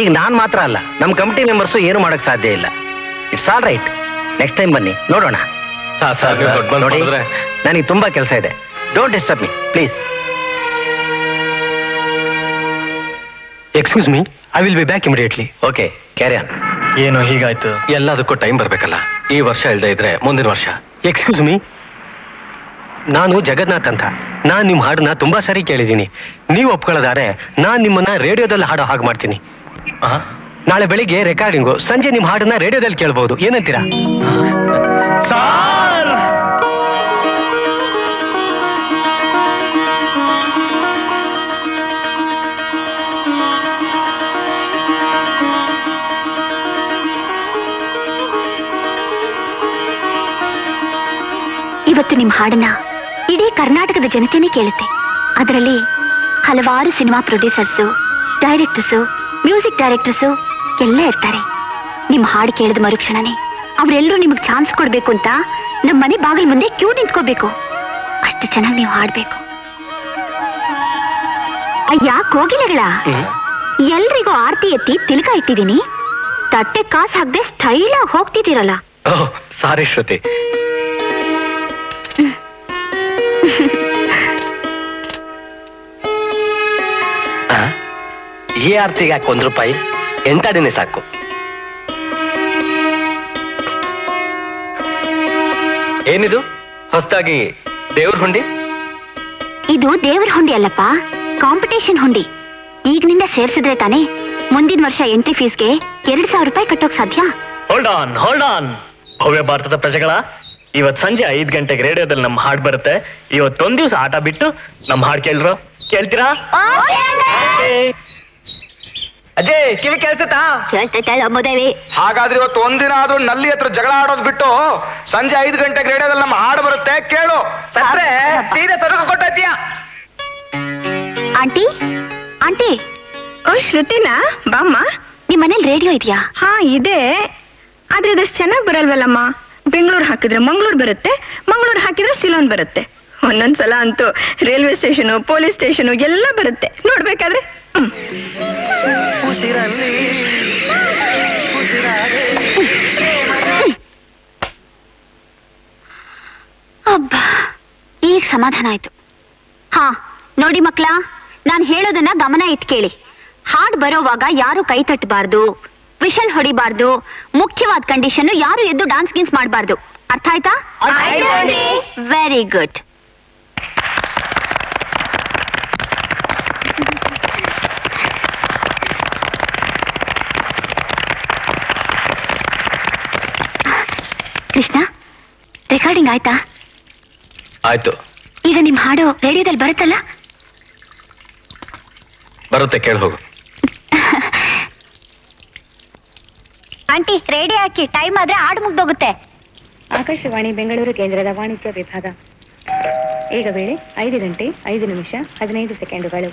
ಈಗ ನಾನು ಮಾತ್ರ ಅಲ್ಲ, ನಮ್ಮ ಕಮಿಟಿ ಮೆಂಬರ್ಸು ಏನು ಮಾಡೋಕ್ಕೆ ಸಾಧ್ಯ ಇಲ್ಲ. It's all right. Next time ಬನ್ನಿ, ನೋಡೋಣ. ನೋಡಿ, ನನಗೆ ತುಂಬ ಕೆಲಸ ಇದೆ. Don't disturb me please. Excuse me, I will be back immediately. Okay, carry on. ಏನು ಹೀಗಾಯ್ತು? ಎಲ್ಲದಕ್ಕೂ ಟೈಮ್ ಬರಬೇಕಲ್ಲ. ಈ ವರ್ಷ ಇಲ್ಲದೆ ಇದ್ರೆ ಮುಂದಿನ ವರ್ಷ. ಎಕ್ಸ್ಕ್ಯೂಸ್ ಮೀ, ನಾನು ಜಗನ್ನಾಥ್ ಅಂತ. ನಾನು ನಿಮ್ಮ ಹಾಡನ್ನ ತುಂಬಾ ಸಾರಿ ಕೇಳಿದ್ದೀನಿ. ನೀವು ಒಪ್ಕೊಳ್ಳೋದಾರೆ ನಾನು ನಿಮ್ಮನ್ನ ರೇಡಿಯೋದಲ್ಲಿ ಹಾಡೋ ಹಾಗೆ ಮಾಡ್ತೀನಿ. ನಾಳೆ ಬೆಳಿಗ್ಗೆ ರೆಕಾರ್ಡಿಂಗು, ಸಂಜೆ ನಿಮ್ಮ ಹಾಡನ್ನ ರೇಡಿಯೋದಲ್ಲಿ ಕೇಳಬಹುದು. ಏನಂತೀರಾ? ನಿಮ್ಮ ಹಾಡನ್ನ ಇಡೀ ಕರ್ನಾಟಕದ ಜನತೆನೇ ಕೇಳುತ್ತೆ. ಅದರಲ್ಲಿ ಹಲವಾರು cinema producers, directors, music directors ಎಲ್ಲ ಇರ್ತಾರೆ. ನಿಮ್ಮ ಹಾಡು ಕೇಳಿದ ಮರುಕ್ಷಣನೇ ಅವರೆಲ್ಲರೂ ನಿಮಗೆ ಚಾನ್ಸ್ ಕೊಡಬೇಕು ಅಂತ ನಮ್ಮ ಮನೆ ಬಾಗಿಲ ಮುಂದೆ ಕ್ಯೂ ನಿಂತ್ಕೋಬೇಕು. ಅಷ್ಟು ಚೆನ್ನಾಗಿ ನೀವು ಹಾಡಬೇಕು. ಅಯ್ಯ ಕೋಗಿಲೆಗಳ, ಎಲ್ರಿಗೂ ಆರತಿ ಎತ್ತಿ ತಿಲಕ ಇಟ್ಟಿದ್ದೀನಿ, ತಟ್ಟೆ ಕಾಸು ಹಾಕದೆ ಸ್ಟೈಲಾಗಿ ಹೋಗ್ತಿದ್ದೀರಲ್ಲ. ಸಾರಿ ಶ್ರುತಿ. ಈ ಆರತಿಗೆ ಹಾಕಿ ₹1 ಎಂಟಾಡಿನೇ ಸಾಕು. ಏನಿದು ಹೊಸದಾಗಿ ದೇವ್ರ ಹುಂಡಿ? ಇದು ದೇವ್ರ ಹುಂಡಿ ಅಲ್ಲಪ್ಪ, ಕಾಂಪಿಟೇಷನ್ ಹುಂಡಿ. ಈಗಿನಿಂದ ಸೇರ್ಸಿದ್ರೆ ತಾನೆ ಮುಂದಿನ ವರ್ಷ ಎಂಟ್ರಿ ಫೀಸ್ಗೆ ₹2,000 ಕಟ್ಟೋಕ್ ಸಾಧ್ಯ. Hold on, hold on. ಭವ್ಯ ಭಾರತದ ಪ್ರಜೆಗಳ, ಇವತ್ ಸಂಜೆ 5 ಗಂಟೆಗೆ ರೇಡಿಯೋದಲ್ಲಿ ನಮ್ಮ ಹಾಡ್ ಬರುತ್ತೆ. ಇವತ್ತೊಂದ್ ದಿವ್ಸ ಆಟ ಬಿಟ್ಟು ನಮ್ಮ ಹಾಡ್ ಕೇಳ್ರು, ಕೇಳ್ತೀರಾ? ಅಜಯ್, ಕಿವಿ ಕೇಳ್ಸತ್ತಾ? ಹಾಗಾದ್ರೆ ಇವತ್ತು ಒಂದಿನ ಆದ್ರೂ ನಲ್ಲಿ ಹತ್ರ ಜಗಳ ಆಡೋದ್ ಬಿಟ್ಟು ಸಂಜೆ 5 ಗಂಟೆಗೆ ರೇಡಿಯೋದಲ್ಲಿ ನಮ್ಮ ಹಾಡ್ ಬರುತ್ತೆ, ಕೇಳು. ಸತ್ರೆ ಸೀರೆ ಸರಕು ಕೊಟ್ಟೈತಿಯಾ? Aunty, aunty. ಓ ಶ್ರುತಿನಾ, ಬಾಮ್ಮ. ನಿಮ್ ಮನೇಲಿ ರೇಡಿಯೋ ಇದೆಯಾ? ಹಾ ಇದೆ, ಆದ್ರೆ ಇದಷ್ಟು ಚೆನ್ನಾಗ್ ಬರಲ್ವಲ್ಲಮ್ಮ. ಬೆಂಗಳೂರು ಹಾಕಿದ್ರೆ ಮಂಗಳೂರು ಬರುತ್ತೆ, ಮಂಗಳೂರು ಹಾಕಿದ್ರೆ ಸಿಲೋನ್ ಬರುತ್ತೆ. ಒಂದೊಂದ್ಸಲ ಅಂತೂ ರೈಲ್ವೆ ಸ್ಟೇಷನು, ಪೊಲೀಸ್ ಸ್ಟೇಷನು ಎಲ್ಲ ಬರುತ್ತೆ ನೋಡ್ಬೇಕಾದ್ರೆ. ಅಬ್ಬ, ಈಗ ಸಮಾಧಾನ ಆಯ್ತು. ಹಾ ನೋಡಿ ಮಕ್ಕಳ, ನಾನು ಹೇಳೋದನ್ನ ಗಮನ ಇಟ್ ಕೇಳಿ. ಹಾಡ್ ಬರೋವಾಗ ಯಾರು ಕೈ ತಟ್ಟಬಾರ್ದು, ವಿಷಲ್ ಹೊಡಿಬಾರ್ದು, ಮುಖ್ಯವಾದ ಕಂಡೀಷನ್ ಯಾರು ಎದ್ದು ಡಾನ್ಸ್ ಗಿನ್ಸ್ ಮಾಡಬಾರ್ದು. ಅರ್ಥ ಆಯ್ತಾ? Very good. ಕೃಷ್ಣ, ರೆಕಾರ್ಡಿಂಗ್ ಆಯ್ತಾ? ಆಯ್ತು. ಈಗ ನಿಮ್ ಹಾಡು ರೇಡಿಯೋದಲ್ಲಿ ಬರುತ್ತಲ್ಲ? ಬರುತ್ತೆ, ಕೇಳಿ ಹೋಗು. ಆಂಟಿ ರೇಡಿಯೋ ಹಾಕಿ, ಟೈಮ್ ಆದ್ರೆ ಹಾಡು ಮುಗ್ದೋಗುತ್ತೆ. ಆಕಾಶವಾಣಿ ಬೆಂಗಳೂರು ಕೇಂದ್ರದ ವಾಣಿಜ್ಯ ವಿಭಾಗ. ಈಗ ವೇಳೆ 5:05:15.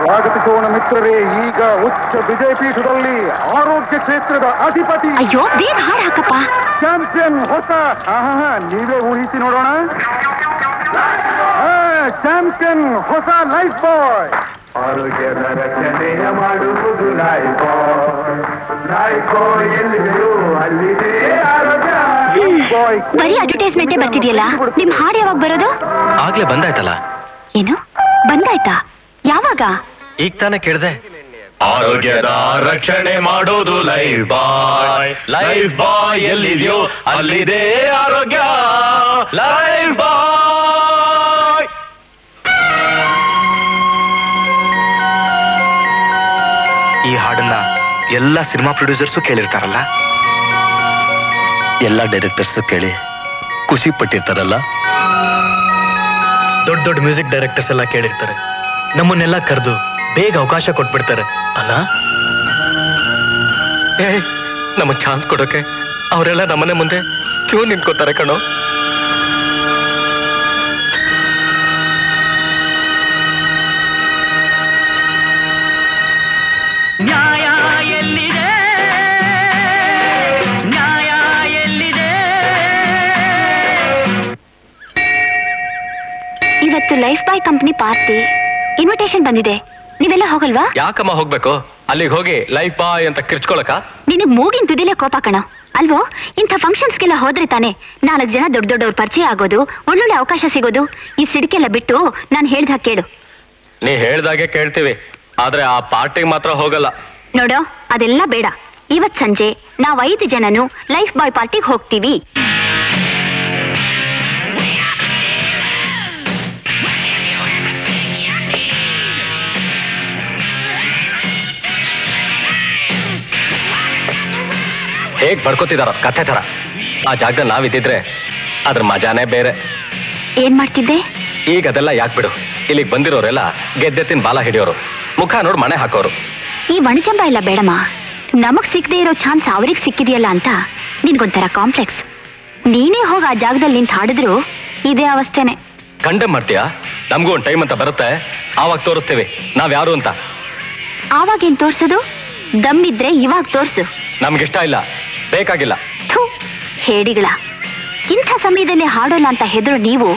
ಸ್ವಾಗತಿಸೋಣ ಮಿತ್ರರೇ, ಈಗ ಉಚ್ಚ ವಿಜಯಪೀಠದಲ್ಲಿ ಆರೋಗ್ಯ ಕ್ಷೇತ್ರದ ಅಧಿಪತಿ. ಅಯ್ಯೋ ಬೇಗ ಹಾಡು ಹಾಕಪ್ಪ. ಚಾಂಪಿಯನ್ ಹೊಸ, ನೀವೇ ಊಹಿಸಿ ನೋಡೋಣ. ಚಾಂಪಿಯನ್ ಹೊಸ ಲೈಫ್ ಬಾಯ್. ಆರೋಗ್ಯದ ರಕ್ಷಣೆಯ ಮಾಡುವುದು ಲೈಫ್ ಬಾಯ್. ಲೈಫ್ ಬಾಯ್ ಎಲ್ಲಿದೆಯೋ ಅಲ್ಲಿದೆ ಆರೋಗ್ಯ. ಬರೀ ಅಡ್ವರ್ಟೈಸ್ಮೆಂಟೇ ಬರ್ತಿದೆಯಲ್ಲ, ನಿಮ್ ಹಾಡು ಯಾವಾಗ ಬರೋದು? ಆಗ್ಲೇ ಬಂದಾಯ್ತಲ್ಲ. ಏನು ಬಂದಾಯ್ತಾ? ಯಾವಾಗ? ಈಗ ತಾನೇ ಕೇಳಿದೆ. ಆರೋಗ್ಯದ ರಕ್ಷಣೆ ಮಾಡೋದು ಲೈಫ್ ಬಾಯ್. ಲೈಫ್ ಬಾಯ್ ಎಲ್ಲಿದೆಯೋ ಅಲ್ಲಿದೆ ಆರೋಗ್ಯ. Lifebuoy. ಈ ಹಾಡನ್ನ ಎಲ್ಲ ಸಿನಿಮಾ ಪ್ರೊಡ್ಯೂಸರ್ಸು ಕೇಳಿರ್ತಾರಲ್ಲ, ಎಲ್ಲ ಡೈರೆಕ್ಟರ್ಸು ಕೇಳಿ ಖುಷಿ ಪಟ್ಟಿರ್ತಾರಲ್ಲ, ದೊಡ್ಡ ದೊಡ್ಡ ಮ್ಯೂಸಿಕ್ ಡೈರೆಕ್ಟರ್ಸ್ ಎಲ್ಲ ಕೇಳಿರ್ತಾರೆ. ನಮ್ಮನ್ನೆಲ್ಲ ಕರೆದು ಬೇಗ ಅವಕಾಶ ಕೊಟ್ಬಿಡ್ತಾರೆ ಅಲ್ಲ. ಏ, ನಮಗೆ ಚಾನ್ಸ್ ಕೊಡೋಕೆ ಅವರೆಲ್ಲ ನಮ್ಮನೆ ಮುಂದೆ ಕ್ಯೂ ನಿಂತ್ಕೋತಾರೆ ಕಣೋ. ಇವತ್ತು Lifebuoy company party invitation ಬಂದಿದೆ, ನೀವೆಲ್ಲ ಹೋಗಲ್ವಾ? ಯಾಕಮ್ಮ ಹೋಗ್ಬೇಕು? ಅಲ್ಲಿಗೆ ಹೋಗಿ ಲೈಫ್ ಬಾಯ್ ಅಂತ ಕಿರ್ಚ್ಕೊಳಕ? ನಿನಗೆ ಮೂಗಿನ ತುದಿಲೇ ಕೋಪ ಕಣ ಅಲ್ವೋ. ಇಂಥ ಫಂಕ್ಷನ್ಸ್ಗೆಲ್ಲ ಹೋದ್ರೆ ತಾನೆ 4 ಜನ ದೊಡ್ಡ ದೊಡ್ಡವ್ರ ಪರಿಚಯ ಆಗೋದು, ಒಳ್ಳೊಳ್ಳೆ ಅವಕಾಶ ಸಿಗೋದು. ಈ ಸಿಡಿಕೆಲ್ಲ ಬಿಟ್ಟು ನಾನು ಹೇಳ್ದಾಗ ಕೇಳು. ನೀ ಹೇಳ್ದಾಗೆ ಕೇಳ್ತೀವಿ, ಆದ್ರೆ ಆ ಪಾರ್ಟಿಗೆ ಮಾತ್ರ ಹೋಗಲ್ಲ ನೋಡೋ. ಅದೆಲ್ಲ ಬೇಡ. ಇವತ್ ಸಂಜೆ ನಾವ್ 5 ಜನನು ಲೈಫ್ ಬಾಯ್ ಪಾರ್ಟಿಗೆ ಹೋಗ್ತೀವಿ. ಹೇಗ್ ಬಡ್ಕೋತಿದಾರ ಕಥೆ ತರ. ಆ ಜಾಗದಲ್ಲಿ ನಾವಿದ್ದಿದ್ರೆ ಅದ್ರ ಮಜಾನೇ ಬೇರೆ. ಏನ್ ಮಾಡ್ತಿದ್ದೆ ಈಗ? ಅದೆಲ್ಲ ಯಾಕೆ ಬಿಡು. ಇಲ್ಲಿಗೆ ಬಂದಿರೋರೆಲ್ಲ ಗೆದ್ದೆತ್ತಿನ ಬಾಲ ಹಿಡಿಯೋರು, ಮುಖ ನೋಡಿ ಮನೆ ಹಾಕೋರು. ಈ ವಣಜಂಬ ಎಲ್ಲ ಬೇಡಮ್ಮ. ನಮಗ್ ಸಿಕ್ಕದೆ ಇರೋ ಚಾನ್ಸ್ ಅವ್ರಿಗೆ ಸಿಕ್ಕಿದೆಯಲ್ಲ ಅಂತ ನಿನಗೊಂತರ ಕಾಂಪ್ಲೆಕ್ಸ್. ನೀನೇ ಹೋಗಿ ಆ ಜಾಗದಲ್ಲಿ ನಿಂತು ಹಾಡಿದ್ರು ಇದೇ ಅವಸ್ಥೆನೆ. ಕಂಡಮ್ ಮಾಡ್ತೀಯಾ? ನಮಗೂ ಒಂದು ಟೈಮ್ ಅಂತ ಬರುತ್ತೆ, ಆವಾಗ ತೋರಿಸ್ತೇವೆ ನಾವ್ ಯಾರು ಅಂತ. ಆವಾಗೇನ್ ತೋರ್ಸೋದು? ದಮ್ಮಿದ್ರೆ ಇವಾಗ ತೋರ್ಸು. ನಮ್ಗಿಷ್ಟ ಇಲ್ಲ, ಬೇಕಾಗಿಲ್ಲ. ಹೇಡಿಗಳ ಇಂಥ ಸಮಯದಲ್ಲಿ ಹಾಡೋಲ್ಲ ಅಂತ ಹೆದರು ನೀವು.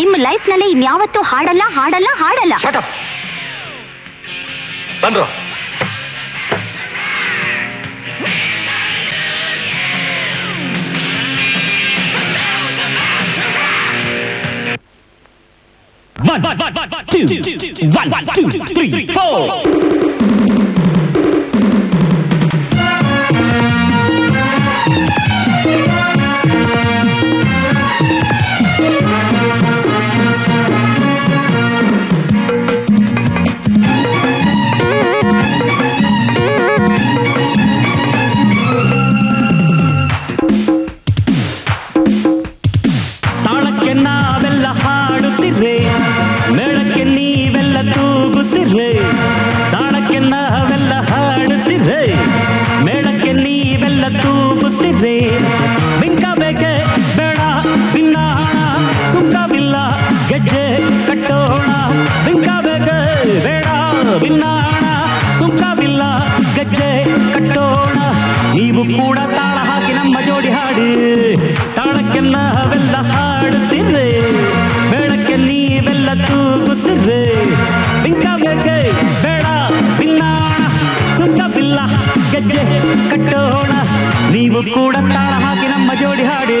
ನಿಮ್ಮ ಲೈಫ್ ನಲ್ಲಿ ಇನ್ಯಾವತ್ತೂ ಹಾಡಲ್ಲ ಹಾಡಲ್ಲ ಹಾಡಲ್ಲ. ಬನ್ರೋ One, one, one, one, two, two, one, one, two, three, four. ಕೂಡ ತಾಳ ಹಾಕಿ ನಮ್ಮ ಜೋಡಿ ಹಾಡಿ ತಾಳಕ್ಕೆಲ್ಲ ಅವೆಲ್ಲ ಹಾಡುತ್ತಿದೆ, ಬೆಳಕ್ಕೆ ನೀವೆಲ್ಲ ತೂಗುತ್ತಿದೆ. ಬಿಂಕ ಬೇಕೆ ಬೇಡ ಬಿನ್ನಾಣ ಸುಂಕ ಬಿಲ್ಲ ಗೆಜ್ಜೆ ಕಟ್ಟೋಣ, ನೀವು ಕೂಡ ತಾಳ ಹಾಕಿ ನಮ್ಮ ಜೋಡಿ ಹಾಡಿ.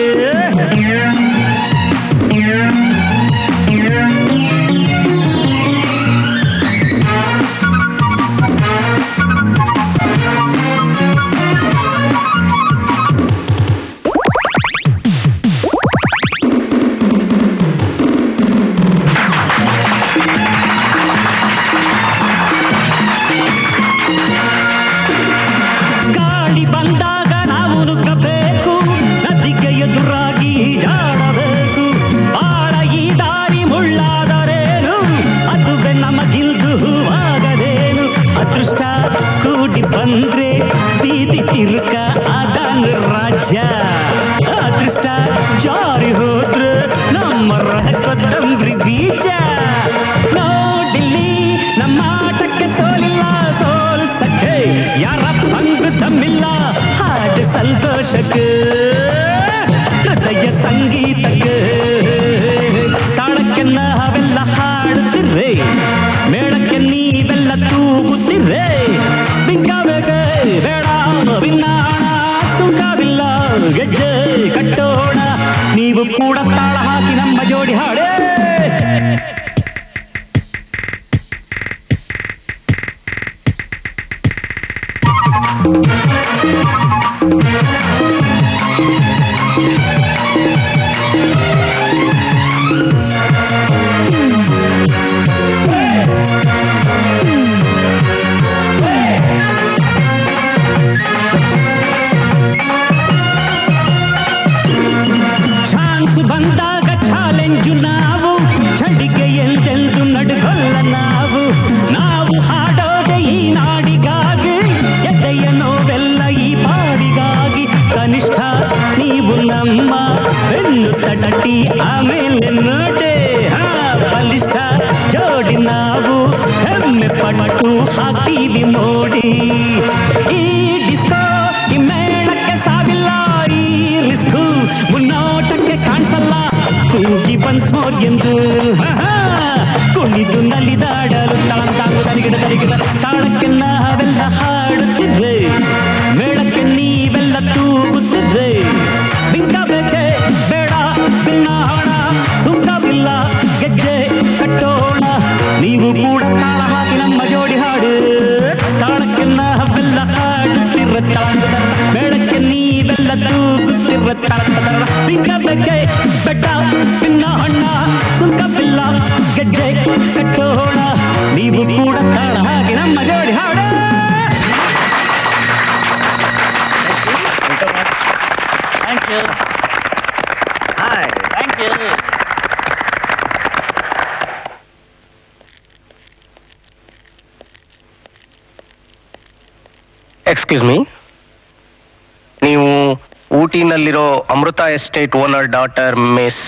ಡ್ಯೂಟಿನಲ್ಲಿರೋ Amrita estate owner daughter miss.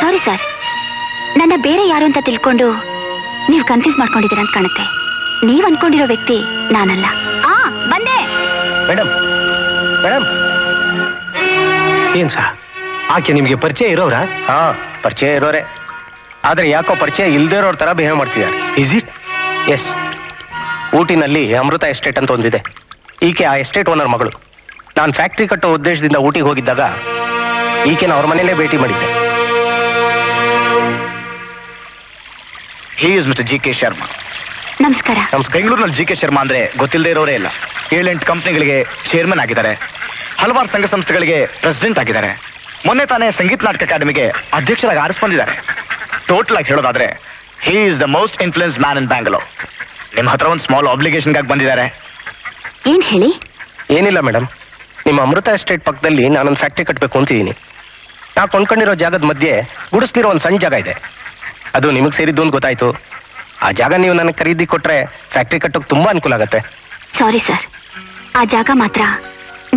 Sorry sir, ನನ್ನ ಬೇರೆ ಯಾರು ಅಂತ ತಿಳ್ಕೊಂಡು ನೀವು ಕನ್ಫ್ಯೂಸ್ ಮಾಡ್ಕೊಂಡಿದ್ದೀರಾ ಅಂತ ಕಾಣುತ್ತೆ. ನೀವು ಅನ್ಕೊಂಡಿರೋ ವ್ಯಕ್ತಿ ನಾನಲ್ಲ. ಆ ಬಂದೆ ಮೇಡಮ್. ಮೇಡಮ್ ಏನ್ ಸರ್, ಆಕೆ ನಿಮಗೆ ಪರಿಚಯ ಇರೋವ್ರಾ? ಹಾ, ಪರಿಚಯ ಇರೋರೆ, ಆದರೆ ಯಾಕೋ ಪರಿಚಯ ಇಲ್ಲದೇ ಇರೋರ ಥರ ಬಿಹೇವ್ ಮಾಡ್ತಿದ್ದಾರೆ. Is it? ಎಸ್. ಊಟಿನಲ್ಲಿ ಅಮೃತ ಎಸ್ಟೇಟ್ ಅಂತ ಒಂದಿದೆ. ಈಕೆ ಆ ಎಸ್ಟೇಟ್ ಓನರ್ ಮಗಳು. ನಾನು ಫ್ಯಾಕ್ಟ್ರಿ ಕಟ್ಟೋ ಉದ್ದೇಶದಿಂದ ಊಟಿಗೆ ಹೋಗಿದ್ದಾಗ ಈಕೆನ ಅವ್ರ ಮನೆಯಲ್ಲೇ ಭೇಟಿ ಮಾಡಿದ್ದೆ. He is mister G K Sharma. ನಮಸ್ಕಾರ. ಬೆಂಗಳೂರಿನಲ್ಲಿ ಜಿ ಕೆ ಶರ್ಮಾ ಅಂದರೆ ಗೊತ್ತಿಲ್ಲದೆ ಇರೋರೇ ಇಲ್ಲ. 7-8 ಕಂಪ್ನಿಗಳಿಗೆ ಚೇರ್ಮನ್ ಆಗಿದ್ದಾರೆ, ಹಲವಾರು ಸಂಘ ಸಂಸ್ಥೆಗಳಿಗೆ ಪ್ರೆಸಿಡೆಂಟ್ ಆಗಿದ್ದಾರೆ. ಮೊನ್ನೆ ತಾನೇ ಸಂಗೀತ ನಾಟಕ ಅಕಾಡೆಮಿಗೆ ಅಧ್ಯಕ್ಷರಾಗಿ ಆರಿಸ್ಕೊಂಡಿದ್ದಾರೆ. ಟೋಟಲ್ ಆಗಿ ಹೇಳೋದಾದ್ರೆ he is the most influence man in Bangalore. ನಿಮ್ಮ ಹತ್ರ ಒಂದು ಸ್ಮಾಲ್ ಆಬ್ಲಿಗೇಷನ್ಗಾಗಿ ಬಂದಿದ್ದಾರೆ. ಏನು ಹೇಳಿ? ಏನಿಲ್ಲ ಮೇಡಮ್, ನಿಮ್ಮ ಅಮೃತ ಎಸ್ಟೇಟ್ ಪಕ್ಕದಲ್ಲಿ ನಾನೊಂದು ಫ್ಯಾಕ್ಟ್ರಿ ಕಟ್ಟಬೇಕು ಅಂತಿದ್ದೀನಿ. ನಾ ಕೊಂಡ್ಕೊಂಡಿರೋ ಜಾಗದ ಮಧ್ಯೆ ಗುಡಿಸ್ತಿರೋ ಒಂದು ಸಣ್ಣ ಜಾಗ ಇದೆ. ಅದು ನಿಮಗೆ ಸೇರಿದ್ದು ಅಂತ ಗೊತ್ತಾಯಿತು. ಆ ಜಾಗ ನೀವು ನನಗೆ ಖರೀದಿ ಕೊಟ್ಟರೆ ಫ್ಯಾಕ್ಟ್ರಿ ಕಟ್ಟೋಕೆ ತುಂಬ ಅನುಕೂಲ ಆಗುತ್ತೆ. ಸಾರಿ ಸರ್, ಆ ಜಾಗ ಮಾತ್ರ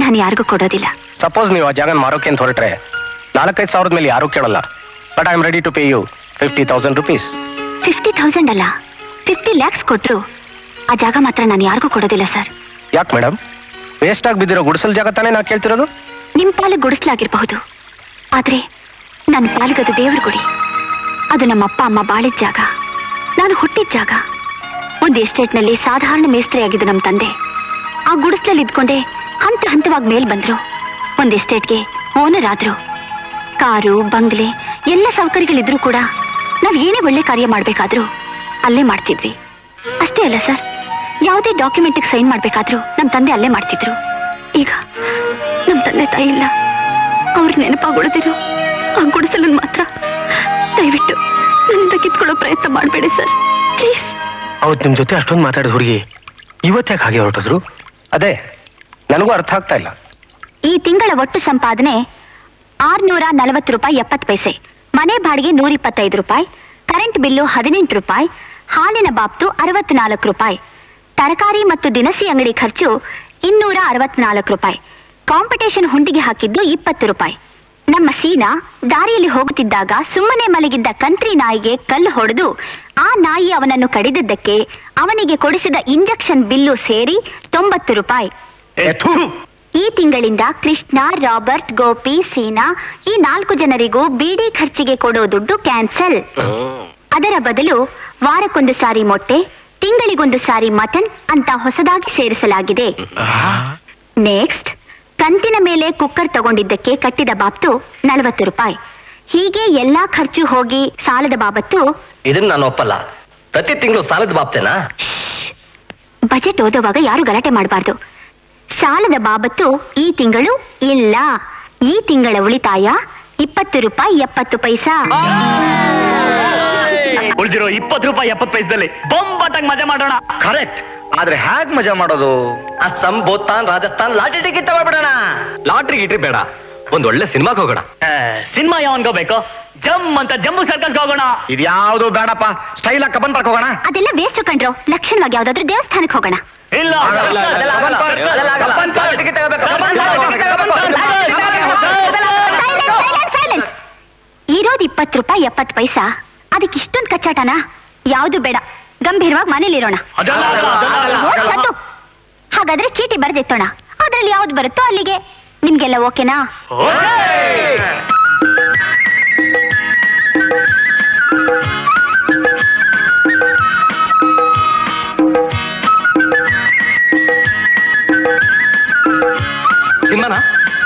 ನಾನು ಯಾರಿಗೂ ಕೊಡೋದಿಲ್ಲ. ಸಪೋಸ್ ನೀವು ಆ ಜಾಗ ಮಾರೋಕೆ ಅಂತ ಹೊರಟ್ರೆ 4,500 ಮೇಲೆ ಯಾರೂ ಕೇಳಲ್ಲ. But I am ready to pay you 50,000 rupees. 50,000 ಅಲ್ಲ, 50 lakhs ಕೊಟ್ಟರು ಆ ಜಾಗ ಮಾತ್ರ ನಾನು ಯಾರಿಗೂ ಕೊಡೋದಿಲ್ಲ ಸರ್. ಯಾಕೆ ಮೇಡಮ್? ವೇಸ್ಟ್ ಆಗಿ ಬಿದ್ದಿರೋ ಗುಡಿಸಲ್ ಜಾಗ ತಾನೇ ನಾ ಕೇಳ್ತಿರೋದು. ನಿಮ್ಮ ಪಾಲಿಗೆ ಗುಡಿಸಲಾಗಿರಬಹುದು, ಆದರೆ ನನ್ನ ಪಾಲಿಗದು ದೇವ್ರ ಗುಡಿ. ಅದು ನಮ್ಮ ಅಪ್ಪ ಅಮ್ಮ ಬಾಳಿದ ಜಾಗ, ನಾನು ಹುಟ್ಟಿದ ಜಾಗ. ಒಂದು ಎಸ್ಟೇಟ್ನಲ್ಲಿ ಸಾಧಾರಣ ಮೇಸ್ತ್ರಿಯಾಗಿದ್ದು ನಮ್ಮ ತಂದೆ ಆ ಗುಡಿಸ್ಲಲ್ಲಿ ಇದ್ಕೊಂಡೆ ಹಂತ ಹಂತವಾಗಿ ಮೇಲೆ ಬಂದರು. ಒಂದು ಎಸ್ಟೇಟ್ಗೆ ಓನರ್ ಆದರು. ಕಾರು, ಬಂಗ್ಲೆ ಎಲ್ಲ ಸೌಕರ್ಯಗಳಿದ್ರೂ ಕೂಡ ನಾವು ಏನೇ ಒಳ್ಳೆ ಕಾರ್ಯ ಮಾಡಬೇಕಾದ್ರೂ ಅಲ್ಲೇ ಮಾಡ್ತಿದ್ವಿ. ಅಷ್ಟೇ ಅಲ್ಲ ಸರ್, ಯಾವುದೇ ಡಾಕ್ಯುಮೆಂಟಿಗೆ ಸೈನ್ ಮಾಡಬೇಕಾದ್ರೂ ನಮ್ಮ ತಂದೆ ಅಲ್ಲೇ ಮಾಡ್ತಿದ್ರು. ಈಗ ನಮ್ಮ ತಂದೆ ತಾಯಿ ಇಲ್ಲ, ಅವ್ರ ನೆನಪಾಗೊಳ್ಳದಿರೋ ಆ ಗುಡಿಸಲನ್ನು ಮಾತ್ರ ದಯವಿಟ್ಟು ನನ್ನಿಂದ ಕಿತ್ಕೊಳ್ಳೋ ಪ್ರಯತ್ನ ಮಾಡಬೇಡಿ ಸರ್, ಪ್ಲೀಸ್. ಅವತ್ತು ನಿಮ್ಮ ಜೊತೆ ಅಷ್ಟೊಂದು ಮಾತಾಡಿದ ಹುಡುಗಿ ಇವತ್ತೇ ಹಾಗೆ ಹೊರಟಿದ್ರು? ಅದೇ ನನಗೂ ಅರ್ಥ ಆಗ್ತಾ ಇಲ್ಲ. ಈ ತಿಂಗಳ ಒಟ್ಟು ಸಂಪಾದನೆ 640 ರೂಪಾಯಿ 70 ಪೈಸೆ, ಮನೆ ಬಾಡಿಗೆ 125 ರೂಪಾಯಿ, ಕರೆಂಟ್ ಬಿಲ್ಲು 18 ರೂಪಾಯಿ, ಹಾಲಿನ ಬಾಬ್ತು 64 ರೂಪಾಯಿ, ತರಕಾರಿ ಮತ್ತು ದಿನಸಿ ಅಂಗಡಿ ಖರ್ಚು 264 ರೂಪಾಯಿ, ಕಾಂಪಿಟೇಷನ್ ಹುಂಡಿಗೆ ಹಾಕಿದ್ದು 20 ರೂಪಾಯಿ. ನಮ್ಮ ಸೀನಾ ದಾರಿಯಲ್ಲಿ ಹೋಗುತ್ತಿದ್ದಾಗ ಸುಮ್ಮನೆ ಮಲಗಿದ್ದ ಕಂತ್ರಿ ನಾಯಿಗೆ ಕಲ್ಲು ಹೊಡೆದು ಆ ನಾಯಿ ಅವನನ್ನು ಕಡಿದಿದ್ದಕ್ಕೆ ಅವನಿಗೆ ಕೊಡಿಸಿದ ಇಂಜೆಕ್ಷನ್ ಬಿಲ್ಲು ಸೇರಿ 90 ರೂಪಾಯಿ. ಈ ತಿಂಗಳಿಂದ ಕೃಷ್ಣ, ರಾಬರ್ಟ್, ಗೋಪಿ, ಸೀನಾ ಈ 4 ಜನರಿಗೂ ಬೀಡಿ ಖರ್ಚಿಗೆ ಕೊಡೋ ದುಡ್ಡು ಕ್ಯಾನ್ಸಲ್. ಅದರ ಬದಲು ವಾರಕ್ಕೊಂದು ಸಾರಿ ಮೊಟ್ಟೆ, ತಿಂಗಳಿಗೊಂದು ಸಾರಿ ಮಟನ್ ಅಂತ ಹೊಸದಾಗಿ ಸೇರಿಸಲಾಗಿದೆ. ನೆಕ್ಸ್ಟ್, ಕಂತಿನ ಮೇಲೆ ಕುಕ್ಕರ್ ತಗೊಂಡಿದ್ದಕ್ಕೆ ಕಟ್ಟಿದ ಬಾಬ್ತು 40 ರೂಪಾಯಿ. ಹೀಗೆ ಎಲ್ಲಾ ಖರ್ಚು ಹೋಗಿ ಸಾಲದ ಬಾಬತ್ತು. ಇದನ್ನ ನಾನು ಒಪ್ಪಲ್ಲ. ಪ್ರತಿ ತಿಂಗಳು ಸಾಲದ ಬಾಬ್ತೇನಾ? ಬಜೆಟ್ ಓದುವಾಗ ಯಾರು ಗಲಾಟೆ ಮಾಡಬಾರ್ದು. ಸಾಲದ ಬಾಬತ್ತು ಈ ತಿಂಗಳು ಇಲ್ಲ. ಈ ತಿಂಗಳ ಉಳಿತಾಯ 20 ರೂಪಾಯಿ 70 ಪೈಸಾ. ಉಳಿದಿರೋ 20 ರೂಪಾಯಿ 70 ಪೈಸದಲ್ಲಿ ಬೊಂಬಾಟಾಗಿ ಮಜಾ ಮಾಡೋಣ. ಕರೆಕ್ಟ್. ಆದ್ರೆ ಹೇಗ್ ಮಜಾ ಮಾಡೋದು? ಅಸ್ಸಾಂ, ಭೂತಾನ್, ರಾಜಸ್ಥಾನ್ ಲಾಟ್ರಿ ಟಿಕೆಟ್ ತಗೊಳ್ಬಿಡೋಣ. ಲಾಟ್ರಿ ಗಿಟ್ರಿ ಬೇಡ, ಒಂದ್ ಒಳ್ಳೆ ಸಿನಿಮಾಗೆ ಹೋಗೋಣ. ಸಿನಿಮಾ ಯಾವನ್ಗೋ ಬೇಕು? ಜಮ್ ಅಂತ ಜಮ್ಮು ಸರ್ಕಲ್ಗೆ ಹೋಗೋಣ. ಇದು ಯಾವ್ದು ಬೇಡಪ್ಪ, ಸ್ಟೈಲ್ ಆಗಿ ಕಬ್ಬನ್ ಪಾರ್ಕ್ ಹೋಗೋಣ. ಅದೆಲ್ಲ ವೇಸ್ಟ್ ಕಂಡ್ರೋ, ಲಕ್ಷಣವಾಗಿ ಯಾವ್ದಾದ್ರು ದೇವಸ್ಥಾನಕ್ಕೆ ಹೋಗೋಣ. ಇಲ್ಲ, ಇರೋದು 20 ರೂಪಾಯಿ 70 ಪೈಸಾ, ಅದಕ್ಕೆ ಇಷ್ಟೊಂದು ಕಚ್ಚಾಟನ? ಯಾವ್ದು ಬೇಡ, ಗಂಭೀರವಾಗಿ ಮನೇಲಿರೋಣ. ಹಾಗಾದ್ರೆ ಚೀಟಿ ಬರೆದಿತ್ತೋಣ, ಅದ್ರಲ್ಲಿ ಯಾವ್ದು ಬರುತ್ತೋ ಅಲ್ಲಿಗೆ. ನಿಮ್ಗೆಲ್ಲ ಓಕೆನಾ? ಸಿನಿಮಾನಾ,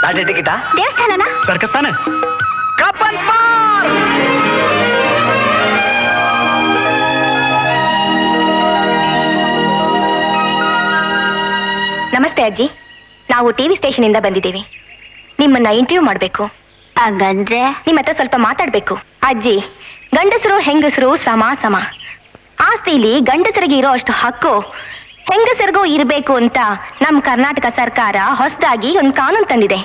ಲಾಟರಿ ಟಿಕೆಟಾ, ದೇವಸ್ಥಾನನಾ, ಸರ್ಕಸ್ ತಾನೆ? ಕಬ್ಬನ್ ಪಾರ್ಕ್. ನಮಸ್ತೆ ಅಜ್ಜಿ, ನಾವು ಟಿವಿ ಸ್ಟೇಷನ್ ಇಂದ ಬಂದಿದ್ದೀವಿ. ನಿಮ್ಮನ್ನ ಇಂಟರ್ವ್ಯೂ ಮಾಡಬೇಕು. ಹಂಗಂದ್ರೆ ನಿಮ್ಮ ಹತ್ರ ಸ್ವಲ್ಪ ಮಾತಾಡಬೇಕು. ಅಜ್ಜಿ, ಗಂಡಸರು ಹೆಂಗಸರು ಸಮ ಸಮ. ಆಸ್ತಿಲಿ ಗಂಡಸರಿಗೆ ಇರೋ ಅಷ್ಟು ಹಕ್ಕು ಹೆಂಗಸರಿಗೂ ಇರಬೇಕು ಅಂತ ನಮ್ಮ ಕರ್ನಾಟಕ ಸರ್ಕಾರ ಹೊಸದಾಗಿ ಒಂದು ಕಾನೂನು ತಂದಿದೆ.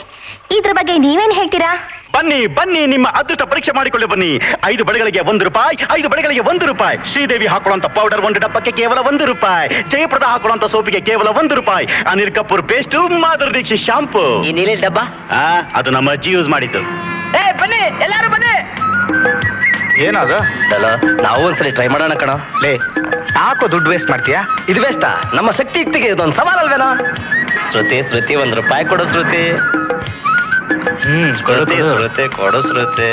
ಇದ್ರ ಬಗ್ಗೆ ನೀವೇನ್ ಹೇಳ್ತೀರಾ? ಬನ್ನಿ ಬನ್ನಿ ನಿಮ್ಮ ಅದೃಷ್ಟ ಪರೀಕ್ಷೆ ಮಾಡಿಕೊಳ್ಳಿ ಬನ್ನಿ. 5 ಬಳೆಗಳಿಗೆ 1 ರೂಪಾಯಿ, 5 ಬಳೆಗಳಿಗೆ 1 ರೂಪಾಯಿ. ಶ್ರೀದೇವಿ ಹಾಕೊಳ್ಳುವಂತ ಪೌಡರ್ 1 ಡಬ್ಬಕ್ಕೆ ಕೇವಲ 1 ರೂಪಾಯಿ. ಜಯಪ್ರದ ಹಾಕೊಳ್ಳುವಂತ ಸೋಪಿಗೆ ಕೇವಲ 1 ರೂಪಾಯಿ. Anil Kapoor paste, Madhuri Dixit shampoo. ಈ ನೀಲಿ ಡಬ್ಬಾ ಅದು ನಮ್ಮ ಅಜ್ಜಿ ಯೂಸ್ ಮಾಡಿದ್ದು. ಏ ಬನ್ನಿ ಎಲ್ಲರೂ ಬನ್ನಿ. ಏನಾದ ಅಲ್ಲ ನಾವು ಒಂದ್ಸಲಿ ಟ್ರೈ ಮಾಡೋಣ ಕಣ. ಲೇ ಯಾಕೋ ದುಡ್ಡು ವೇಸ್ಟ್ ಮಾಡ್ತೀಯಾ? ಇದು ವೇಸ್ಟಾ? ನಮ್ಮ ಶಕ್ತಿ ಇಕ್ತಿಗೆ ಇದೊಂದು ಸವಾಲ್ ಅಲ್ವೇನಾ? ಶ್ರುತಿ ಶ್ರುತಿ 1 ರೂಪಾಯಿ ಕೊಡು ಶ್ರುತಿ. ಶ್ರುತಿ ಶ್ರುತಿ ಕೊಡು ಶ್ರುತಿ.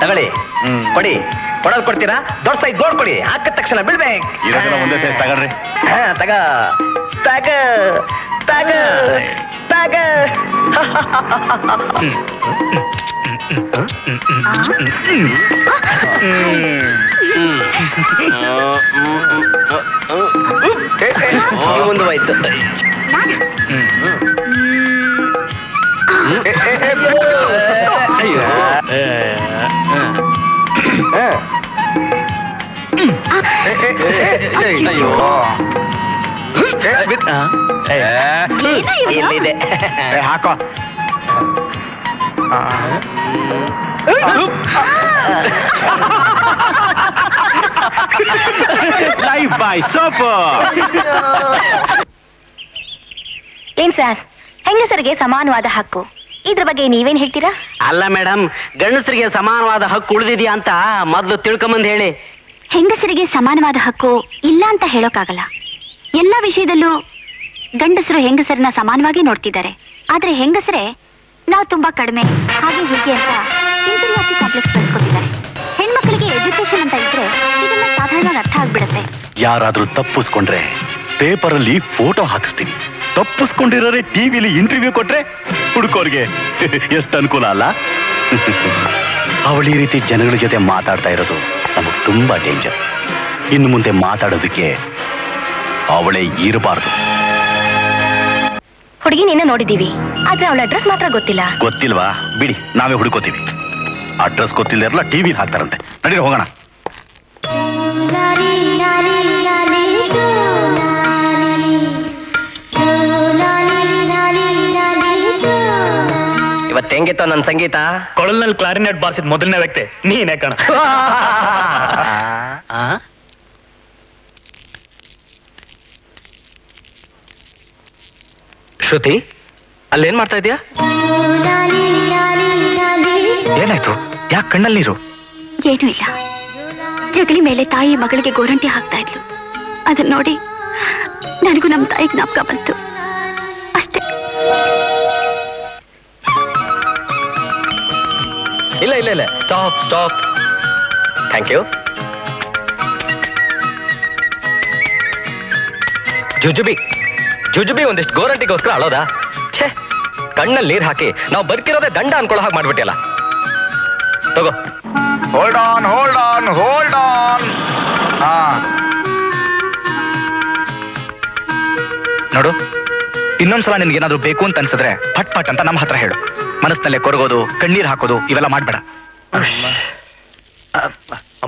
ತಗೊಳ್ಳಿ ಕೊಡಿ. ಕೊಡೋದು ಕೊಡ್ತೀರಾ? ದೊಡ್ಡ ಸೈಜ್ ಬೋರ್ಡ್ ಕೊಡಿ, ಹಾಕಿದ ತಕ್ಷಣ ಬೀಳ್ಬೇಕು. ಇದನ್ನ ಒಂದೇ ಸೈಜ್ ತಗೊಳ್ರಿ. ಹಾ ತಗ ತಗ ತಗ ತಗ. ಒಂದು ಆಯ್ತು. ಎಲ್ಲಿದೆ ಹಾಕೋ. ಏನ್ ಸರ್, ಹೆಂಗಸರಿಗೆ ಸಮಾನವಾದ ಹಕ್ಕು, ಇದ್ರ ಬಗ್ಗೆ ನೀವೇನ್ ಹೇಳ್ತೀರಾ? ಅಲ್ಲ ಮೇಡಮ್, ಗಂಡಸರಿಗೆ ಸಮಾನವಾದ ಹಕ್ಕು ಉಳಿದಿದ್ಯಾ ಅಂತ ಮೊದಲು ತಿಳ್ಕೊಂಬಂದ್ ಹೇಳಿ. ಹೆಂಗಸರಿಗೆ ಸಮಾನವಾದ ಹಕ್ಕು ಇಲ್ಲ ಅಂತ ಹೇಳೋಕ್ಕಾಗಲ್ಲ. ಎಲ್ಲಾ ವಿಷಯದಲ್ಲೂ ಗಂಡಸರು ಹೆಂಗಸರನ್ನ ಸಮಾನವಾಗಿ ನೋಡ್ತಿದ್ದಾರೆ. ಆದ್ರೆ ಹೆಂಗಸರೇ ನಾವು ತುಂಬಾ ಕಡಿಮೆ ಹಾಗೆ ಹೀಗೆ ಅಂತ ಇಂಟೀರಿಯಾರಿಟಿ ಕಾಂಪ್ಲೆಕ್ಸ್ ಬೆಳೆಸ್ಕೊತಿದ್ದಾರೆ. ಹೆಣ್ಮಕ್ಳಿಗೆ ಎಜುಕೇಶನ್ ಅಂತ ಇದ್ರೆ ಇದನ್ನ ಸಾಧಾರಣ ಅರ್ಥ ಆಗ್ಬಿಡುತ್ತೆ. ಯಾರಾದ್ರೂ ತಪ್ಪಿಸ್ಕೊಂಡ್ರೆ ಪೇಪರ್ ಅಲ್ಲಿ ಫೋಟೋ ಹಾಕಿಸ್ತೀನಿ, ತಪ್ಪಿಸ್ಕೊಂಡಿರೋರೆ ಟಿವಿಲಿ ಇಂಟರ್ವ್ಯೂ ಕೊಟ್ರೆ ಹುಡುಕೋರ್ಗೆ ಎಷ್ಟು ಅನುಕೂಲ ಅಲ್ಲ. ಅವಳಿ ರೀತಿ ಜನಗಳ ಜೊತೆ ಮಾತಾಡ್ತಾ ಇರೋದು ನಮಗ್ ತುಂಬಾ ಡೇಂಜರ್. ಇನ್ನು ಮುಂದೆ ಮಾತಾಡೋದಕ್ಕೆ ಅವಳೇ ಇರಬಾರ್ದು. ಹುಡುಗಿ ನೀನು ನೋಡಿದೀವಿ, ಆದ್ರೆ ಅವಳ ಅಡ್ರೆಸ್ ಮಾತ್ರ ಗೊತ್ತಿಲ್ಲ. ಗೊತ್ತಿಲ್ವಾ? ಬಿಡಿ, ನಾವೇ ಹುಡುಕೋತೀವಿ. ಅಡ್ರೆಸ್ ಗೊತ್ತಿಲ್ಲ ಇರಲ್ಲ, ಟಿವಿ ಹಾಕ್ತಾರಂತೆ. ನಡೀರಿ ಹೋಗೋಣ. ಇವತ್ತು ಹೆಂಗಿತ್ತು ನನ್ನ ಸಂಗೀತ? ಕೊಳಲ್ನಲ್ಲಿ ಕ್ಲಾರಿನೆಟ್ ಬಾರಿಸಿದ ಮೊದಲನೇ ವ್ಯಕ್ತಿ ನೀನೇ ಕಣ. ಶ್ರುತಿ, ಅಲ್ಲೇನ್ ಮಾಡ್ತಾ ಇದೀಯಾ? ಏನಾಯ್ತು? ಯಾಕೆ ಕಣ್ಣಲ್ಲಿ ನೀರು? ಏನೂ ಇಲ್ಲ. ಜಗಲಿ ಮೇಲೆ ತಾಯಿ ಮಗಳಿಗೆ ಗೋರಂಟಿ ಹಾಕ್ತಾ ಇದ್ಲು. ಅದನ್ನ ನೋಡಿ ನನಗೂ ನಮ್ಮ ತಾಯಿ ಜ್ಞಾಪಕ ಬಂತು ಅಷ್ಟೇ. ಇಲ್ಲ ಇಲ್ಲ ಇಲ್ಲ, ಸ್ಟಾಪ್ ಸ್ಟಾಪ್. Thank you. ಜುಜುಬಿ ಜುಜುಬಿ ಒಂದಿಷ್ಟು ಗೋರಂಟಿಗೋಸ್ಕರ ಅಳೋದಾ? ಛೇ, ಕಣ್ಣಲ್ಲಿ ನೀರು ಹಾಕಿ ನಾವು ಬದುಕಿರೋದೇ ದಂಡ ಅನ್ಕೊಳ್ಳೋ ಹಾಗೆ ಮಾಡ್ಬಿಟ್ಟಿಲ್ಲ. ತಗೋ. Hold on hold on hold on. ನೋಡು, ಇನ್ನೊಂದ್ಸಲ ನಿನ್ಗೇನಾದ್ರೂ ಬೇಕು ಅಂತ ಅನ್ಸಿದ್ರೆ ಪಟ್ ಪಟ್ ಅಂತ ನಮ್ಮ ಹತ್ರ ಹೇಳು. ಮನಸ್ಸಿನಲ್ಲೇ ಕೊರಗೋದು, ಕಣ್ಣೀರ್ ಹಾಕೋದು ಇವೆಲ್ಲ ಮಾಡ್ಬೇಡ.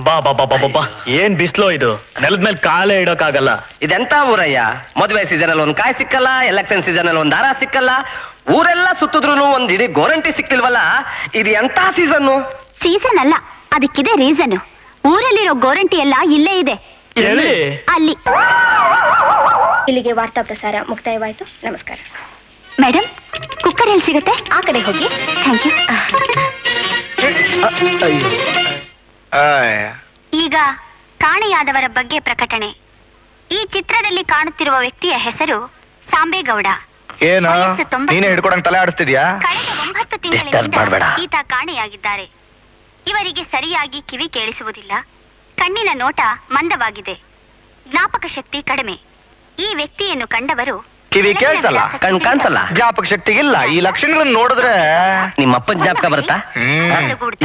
ಬಾಬಾ ಏನ್ ಬಿಸ್ಲೋ ಇದು, ನೆಲದ ಮೇಲೆ ಕಾಲೇ ಇಡೋಕ್ಕಾಗಲ್ಲ. ಇದೆಂತ ಊರಯ್ಯ, ಮದುವೆ ಸೀಸನ್ ಅಲ್ಲಿ ಒಂದ್ ಕಾಯಿ ಸಿಕ್ಕಲ್ಲ, ಎಲೆಕ್ಷನ್ ಸೀಸನ್ ಅಲ್ಲಿ ಒಂದ್ ದಾರ ಸಿಕ್ಕಲ್ಲ, ಊರೆಲ್ಲ ಸುತ್ತಿದ್ರು ಒಂದ್ ಇಡೀ ಗೋರಂಟಿ ಸಿಕ್ತಿಲ್ವಲ್ಲ. ಇದು ಎಂತ ಸೀಸನ್? ಸೀಸನ್ ಅಲ್ಲ, ಅದಕ್ಕಿದೆ ರೀಸನ್. ಊರಲ್ಲಿರೋ ಗೋರಂಟಿ ಎಲ್ಲ ಇಲ್ಲೇ ಇದೆ. ಅಲ್ಲಿ ಇಲ್ಲಿಗೆ ವಾರ್ತಾ ಪ್ರಸಾರ ಮುಕ್ತಾಯವಾಯಿತು. ನಮಸ್ಕಾರ ಮೇಡಮ್. ಕುಕ್ಕರ್ ಎಲ್ಲಿ ಸಿಗುತ್ತೆ? ಆ ಕಡೆ ಹೋಗಿ. Thank you. ಈಗ ಕಾಣೆಯಾದವರ ಬಗ್ಗೆ ಪ್ರಕಟಣೆ. ಈ ಚಿತ್ರದಲ್ಲಿ ಕಾಣುತ್ತಿರುವ ವ್ಯಕ್ತಿಯ ಹೆಸರು ಸಾಂಬೇಗೌಡ. ಏನು ನೀನೇ ಹಿಡ್ಕೊಂಡಂಗೆ ತಲೆ ಆಡಿಸ್ತಿದ್ಯಾ? ಕಳೆದ 9 ತಿಂಗಳಿಂದ ಈತ ಕಾಣೆಯಾಗಿದ್ದಾರೆ. ಇವರಿಗೆ ಸರಿಯಾಗಿ ಕಿವಿ ಕೇಳಿಸುವುದಿಲ್ಲ, ಕಣ್ಣಿನ ನೋಟ ಮಂದವಾಗಿದೆ, ಜ್ಞಾಪಕ ಶಕ್ತಿ ಕಡಿಮೆ. ಈ ವ್ಯಕ್ತಿಯನ್ನು ಕಂಡವರು ಕಿವಿ ಕೇಳಿಸಲ್ಲ, ಕಣ್ ಕಾಣಿಸಲ್ಲ, ಜ್ಞಾಪಕ ಶಕ್ತಿ ಇಲ್ಲ. ಈ ಲಕ್ಷಣಗಳನ್ನು ನೋಡಿದ್ರೆ ನಿಮ್ಮಪ್ಪ ಜ್ಞಾಪಕ ಬರುತ್ತಾ?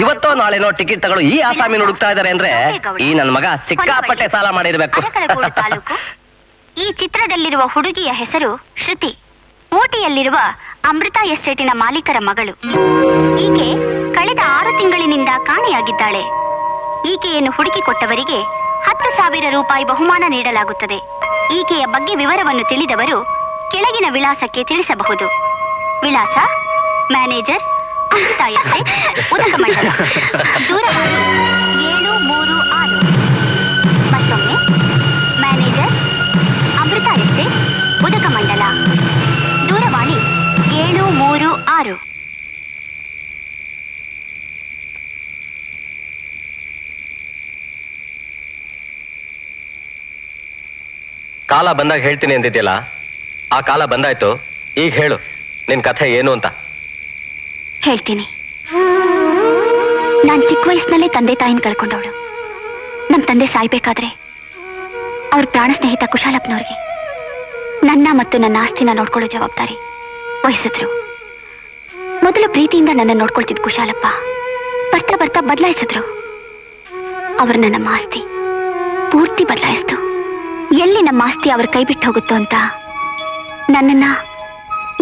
ಇವತ್ತೋ ನಾಳೆನೋ ಟಿಕೆಟ್ ತಗೊಳ್ಳೋ ಈ ಆಸಾಮಿ ಹುಡುಕ್ತಾ ಇದಾರೆ ಅಂದ್ರೆ ಈ ನನ್ನ ಮಗ ಸಿಕ್ಕಾಪಟ್ಟೆ ಸಾಲ ಮಾಡಿರ್ಬೇಕು. ಈ ಚಿತ್ರದಲ್ಲಿರುವ ಹುಡುಗಿಯ ಹೆಸರು ಶ್ರುತಿ. ಊಟಿಯಲ್ಲಿರುವ ಅಮೃತ ಎಸ್ಟೇಟಿನ ಮಾಲೀಕರ ಮಗಳು. ಈಕೆ ಕಳೆದ 6 ತಿಂಗಳಿನಿಂದ ಕಾಣೆಯಾಗಿದ್ದಾಳೆ. ಈಕೆಯನ್ನು ಹುಡುಕಿಕೊಟ್ಟವರಿಗೆ 10,000 ರೂಪಾಯಿ ಬಹುಮಾನ ನೀಡಲಾಗುತ್ತದೆ. ಈಕೆಯ ಬಗ್ಗೆ ವಿವರವನ್ನು ತಿಳಿದವರು ಕೆಳಗಿನ ವಿಳಾಸಕ್ಕೆ ತಿಳಿಸಬಹುದು. ವಿಳಾಸ मैनेजर से उदक मंडल दूरवाणी 736 ಮತ್ತೊಮ್ಮೆ मैनेजर अमृता रस्ते उदक मंडल दूरवाणी 736 काल बंदाग हेळ्तीनि अंदिद्यल्ल आ काल बंदायितु ಈಗ ಹೇಳು ನಿನ್ನ ಕಥೆ ಏನು ಅಂತ ಹೇಳ್ತೀನಿ. ನಾನು ಚಿಕ್ಕ ವಯಸ್ಸಿನಲ್ಲೇ ತಂದೆ ತಾಯಿನ ಕಳ್ಕೊಂಡವಳು. ನಮ್ಮ ತಂದೆ ಸಾಯಬೇಕಾದ್ರೆ ಅವ್ರ ಪ್ರಾಣ ಸ್ನೇಹಿತ ಕುಶಾಲಪ್ಪನವರಿಗೆ ನನ್ನ ಮತ್ತು ನನ್ನ ಆಸ್ತಿನ ನೋಡ್ಕೊಳ್ಳೋ ಜವಾಬ್ದಾರಿ ವಹಿಸಿದ್ರು. ಮೊದಲು ಪ್ರೀತಿಯಿಂದ ನನ್ನ ನೋಡ್ಕೊಳ್ತಿದ್ದ ಕುಶಾಲಪ್ಪ ಬರ್ತಾ ಬರ್ತಾ ಬದಲಾಯಿಸಿದ್ರು. ಅವರು ನನ್ನ ಆಸ್ತಿ ಪೂರ್ತಿ ಬದಲಾಯಿಸ್ತು. ಎಲ್ಲಿ ನಮ್ಮ ಆಸ್ತಿ ಅವ್ರ ಕೈ ಬಿಟ್ಟು ಹೋಗುತ್ತೋ ಅಂತ ನನ್ನನ್ನ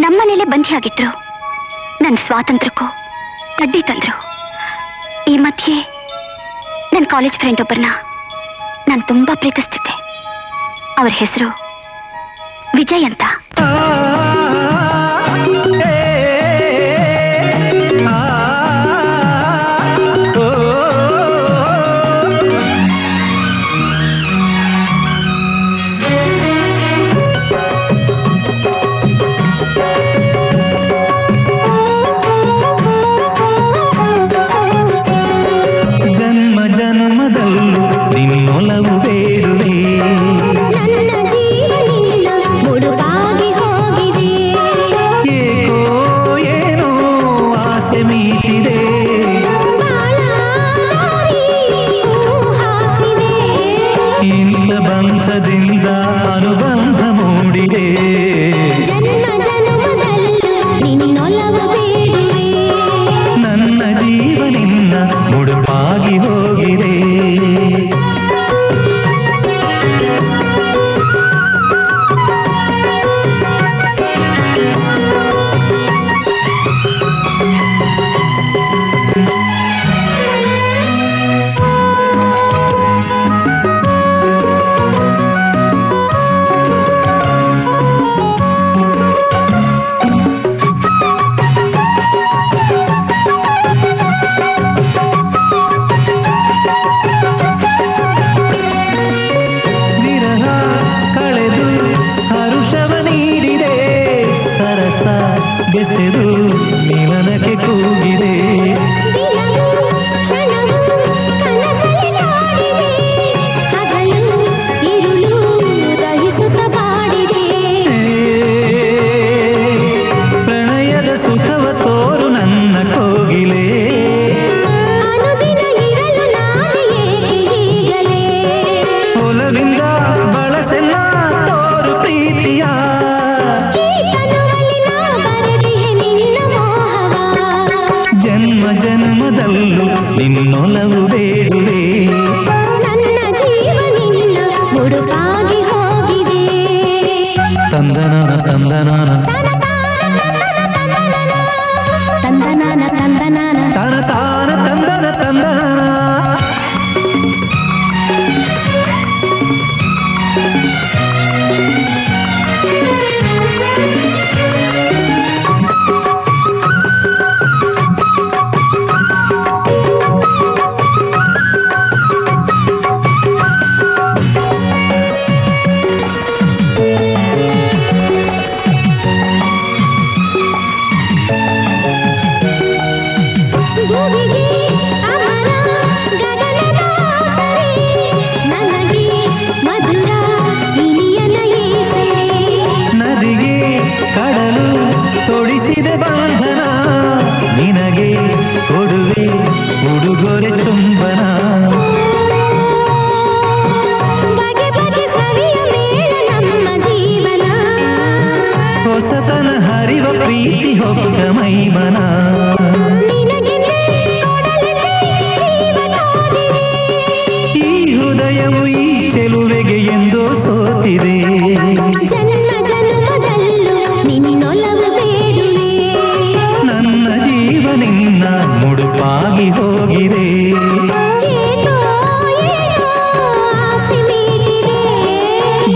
ನಮ್ಮನೇಲೆ ಬಂಧಿಯಾಗಿದ್ರು. ನನ್ನ ಸ್ವಾತಂತ್ರ್ಯಕ್ಕೂ ತಡ್ಡಿ ತಂದ್ರು. ಈ ಮಧ್ಯೆ ನನ್ನ ಕಾಲೇಜ್ ಫ್ರೆಂಡ್ ಒಬ್ಬರನ್ನ ನಾನು ತುಂಬ ಪ್ರೀತಿಸ್ತಿದ್ದೆ. ಅವ್ರ ಹೆಸರು ವಿಜಯ್ ಅಂತ.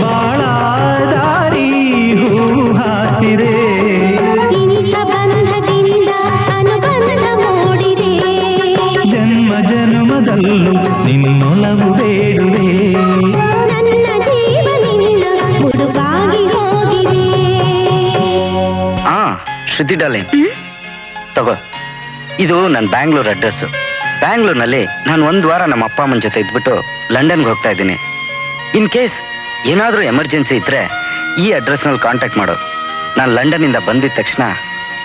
ಬಾಳಾದಾರಿ ಹೂ ಹಾಸಿದೆ Shruthi darling, Tago, idu nan Bangalore address. Bangalore nalli nan ondu vara nam appa amman jote idbittu London ge hogta idini. In case yenadru emergency idre ee address nalli contact madu. Nan London inda bandidd takshana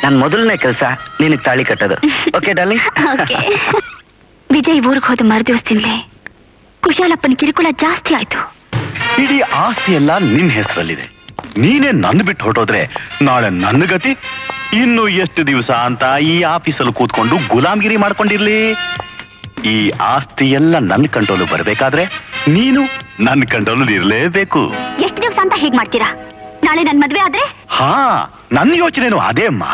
nan modalane kelsa ninage taali kattadu. Okay darling. Okay. Vijay oorige hode maru divasdinle Kushalappan kirikula jaasti aayitu. ಇಡೀ ಆಸ್ತಿ ಎಲ್ಲ ನಿನ್ನ ಹೆಸರಲ್ಲಿದೆ. ನೀನೇ ನನ್ನ ಬಿಟ್ಟು ಹೊರಟೋದ್ರೆ ನಾಳೆ ನನ್ನ ಗತಿ. ಇನ್ನು ಎಷ್ಟು ದಿವಸ ಅಂತ ಈ ಆಫೀಸಲ್ಲಿ ಕೂತ್ಕೊಂಡು ಗುಲಾಮ್ಗಿರಿ ಮಾಡ್ಕೊಂಡಿರ್ಲಿ? ಈ ಆಸ್ತಿ ಎಲ್ಲ ನನ್ನ ಕಂಟ್ರೋಲ್ ಬರಬೇಕಾದ್ರೆ ನೀನು ನನ್ನ ಕಂಟ್ರೋಲ್ ಇರಲೇಬೇಕು. ಎಷ್ಟು ದಿವಸ ಅಂತ ಹೀಗೆ ಮಾಡ್ತೀರಾ? ನಾಳೆ ನನ್ನ ಮದುವೆ ಆದ್ರೆ? ಹಾ, ನನ್ನ ಯೋಚನೆನೂ ಅದೇ ಅಮ್ಮ.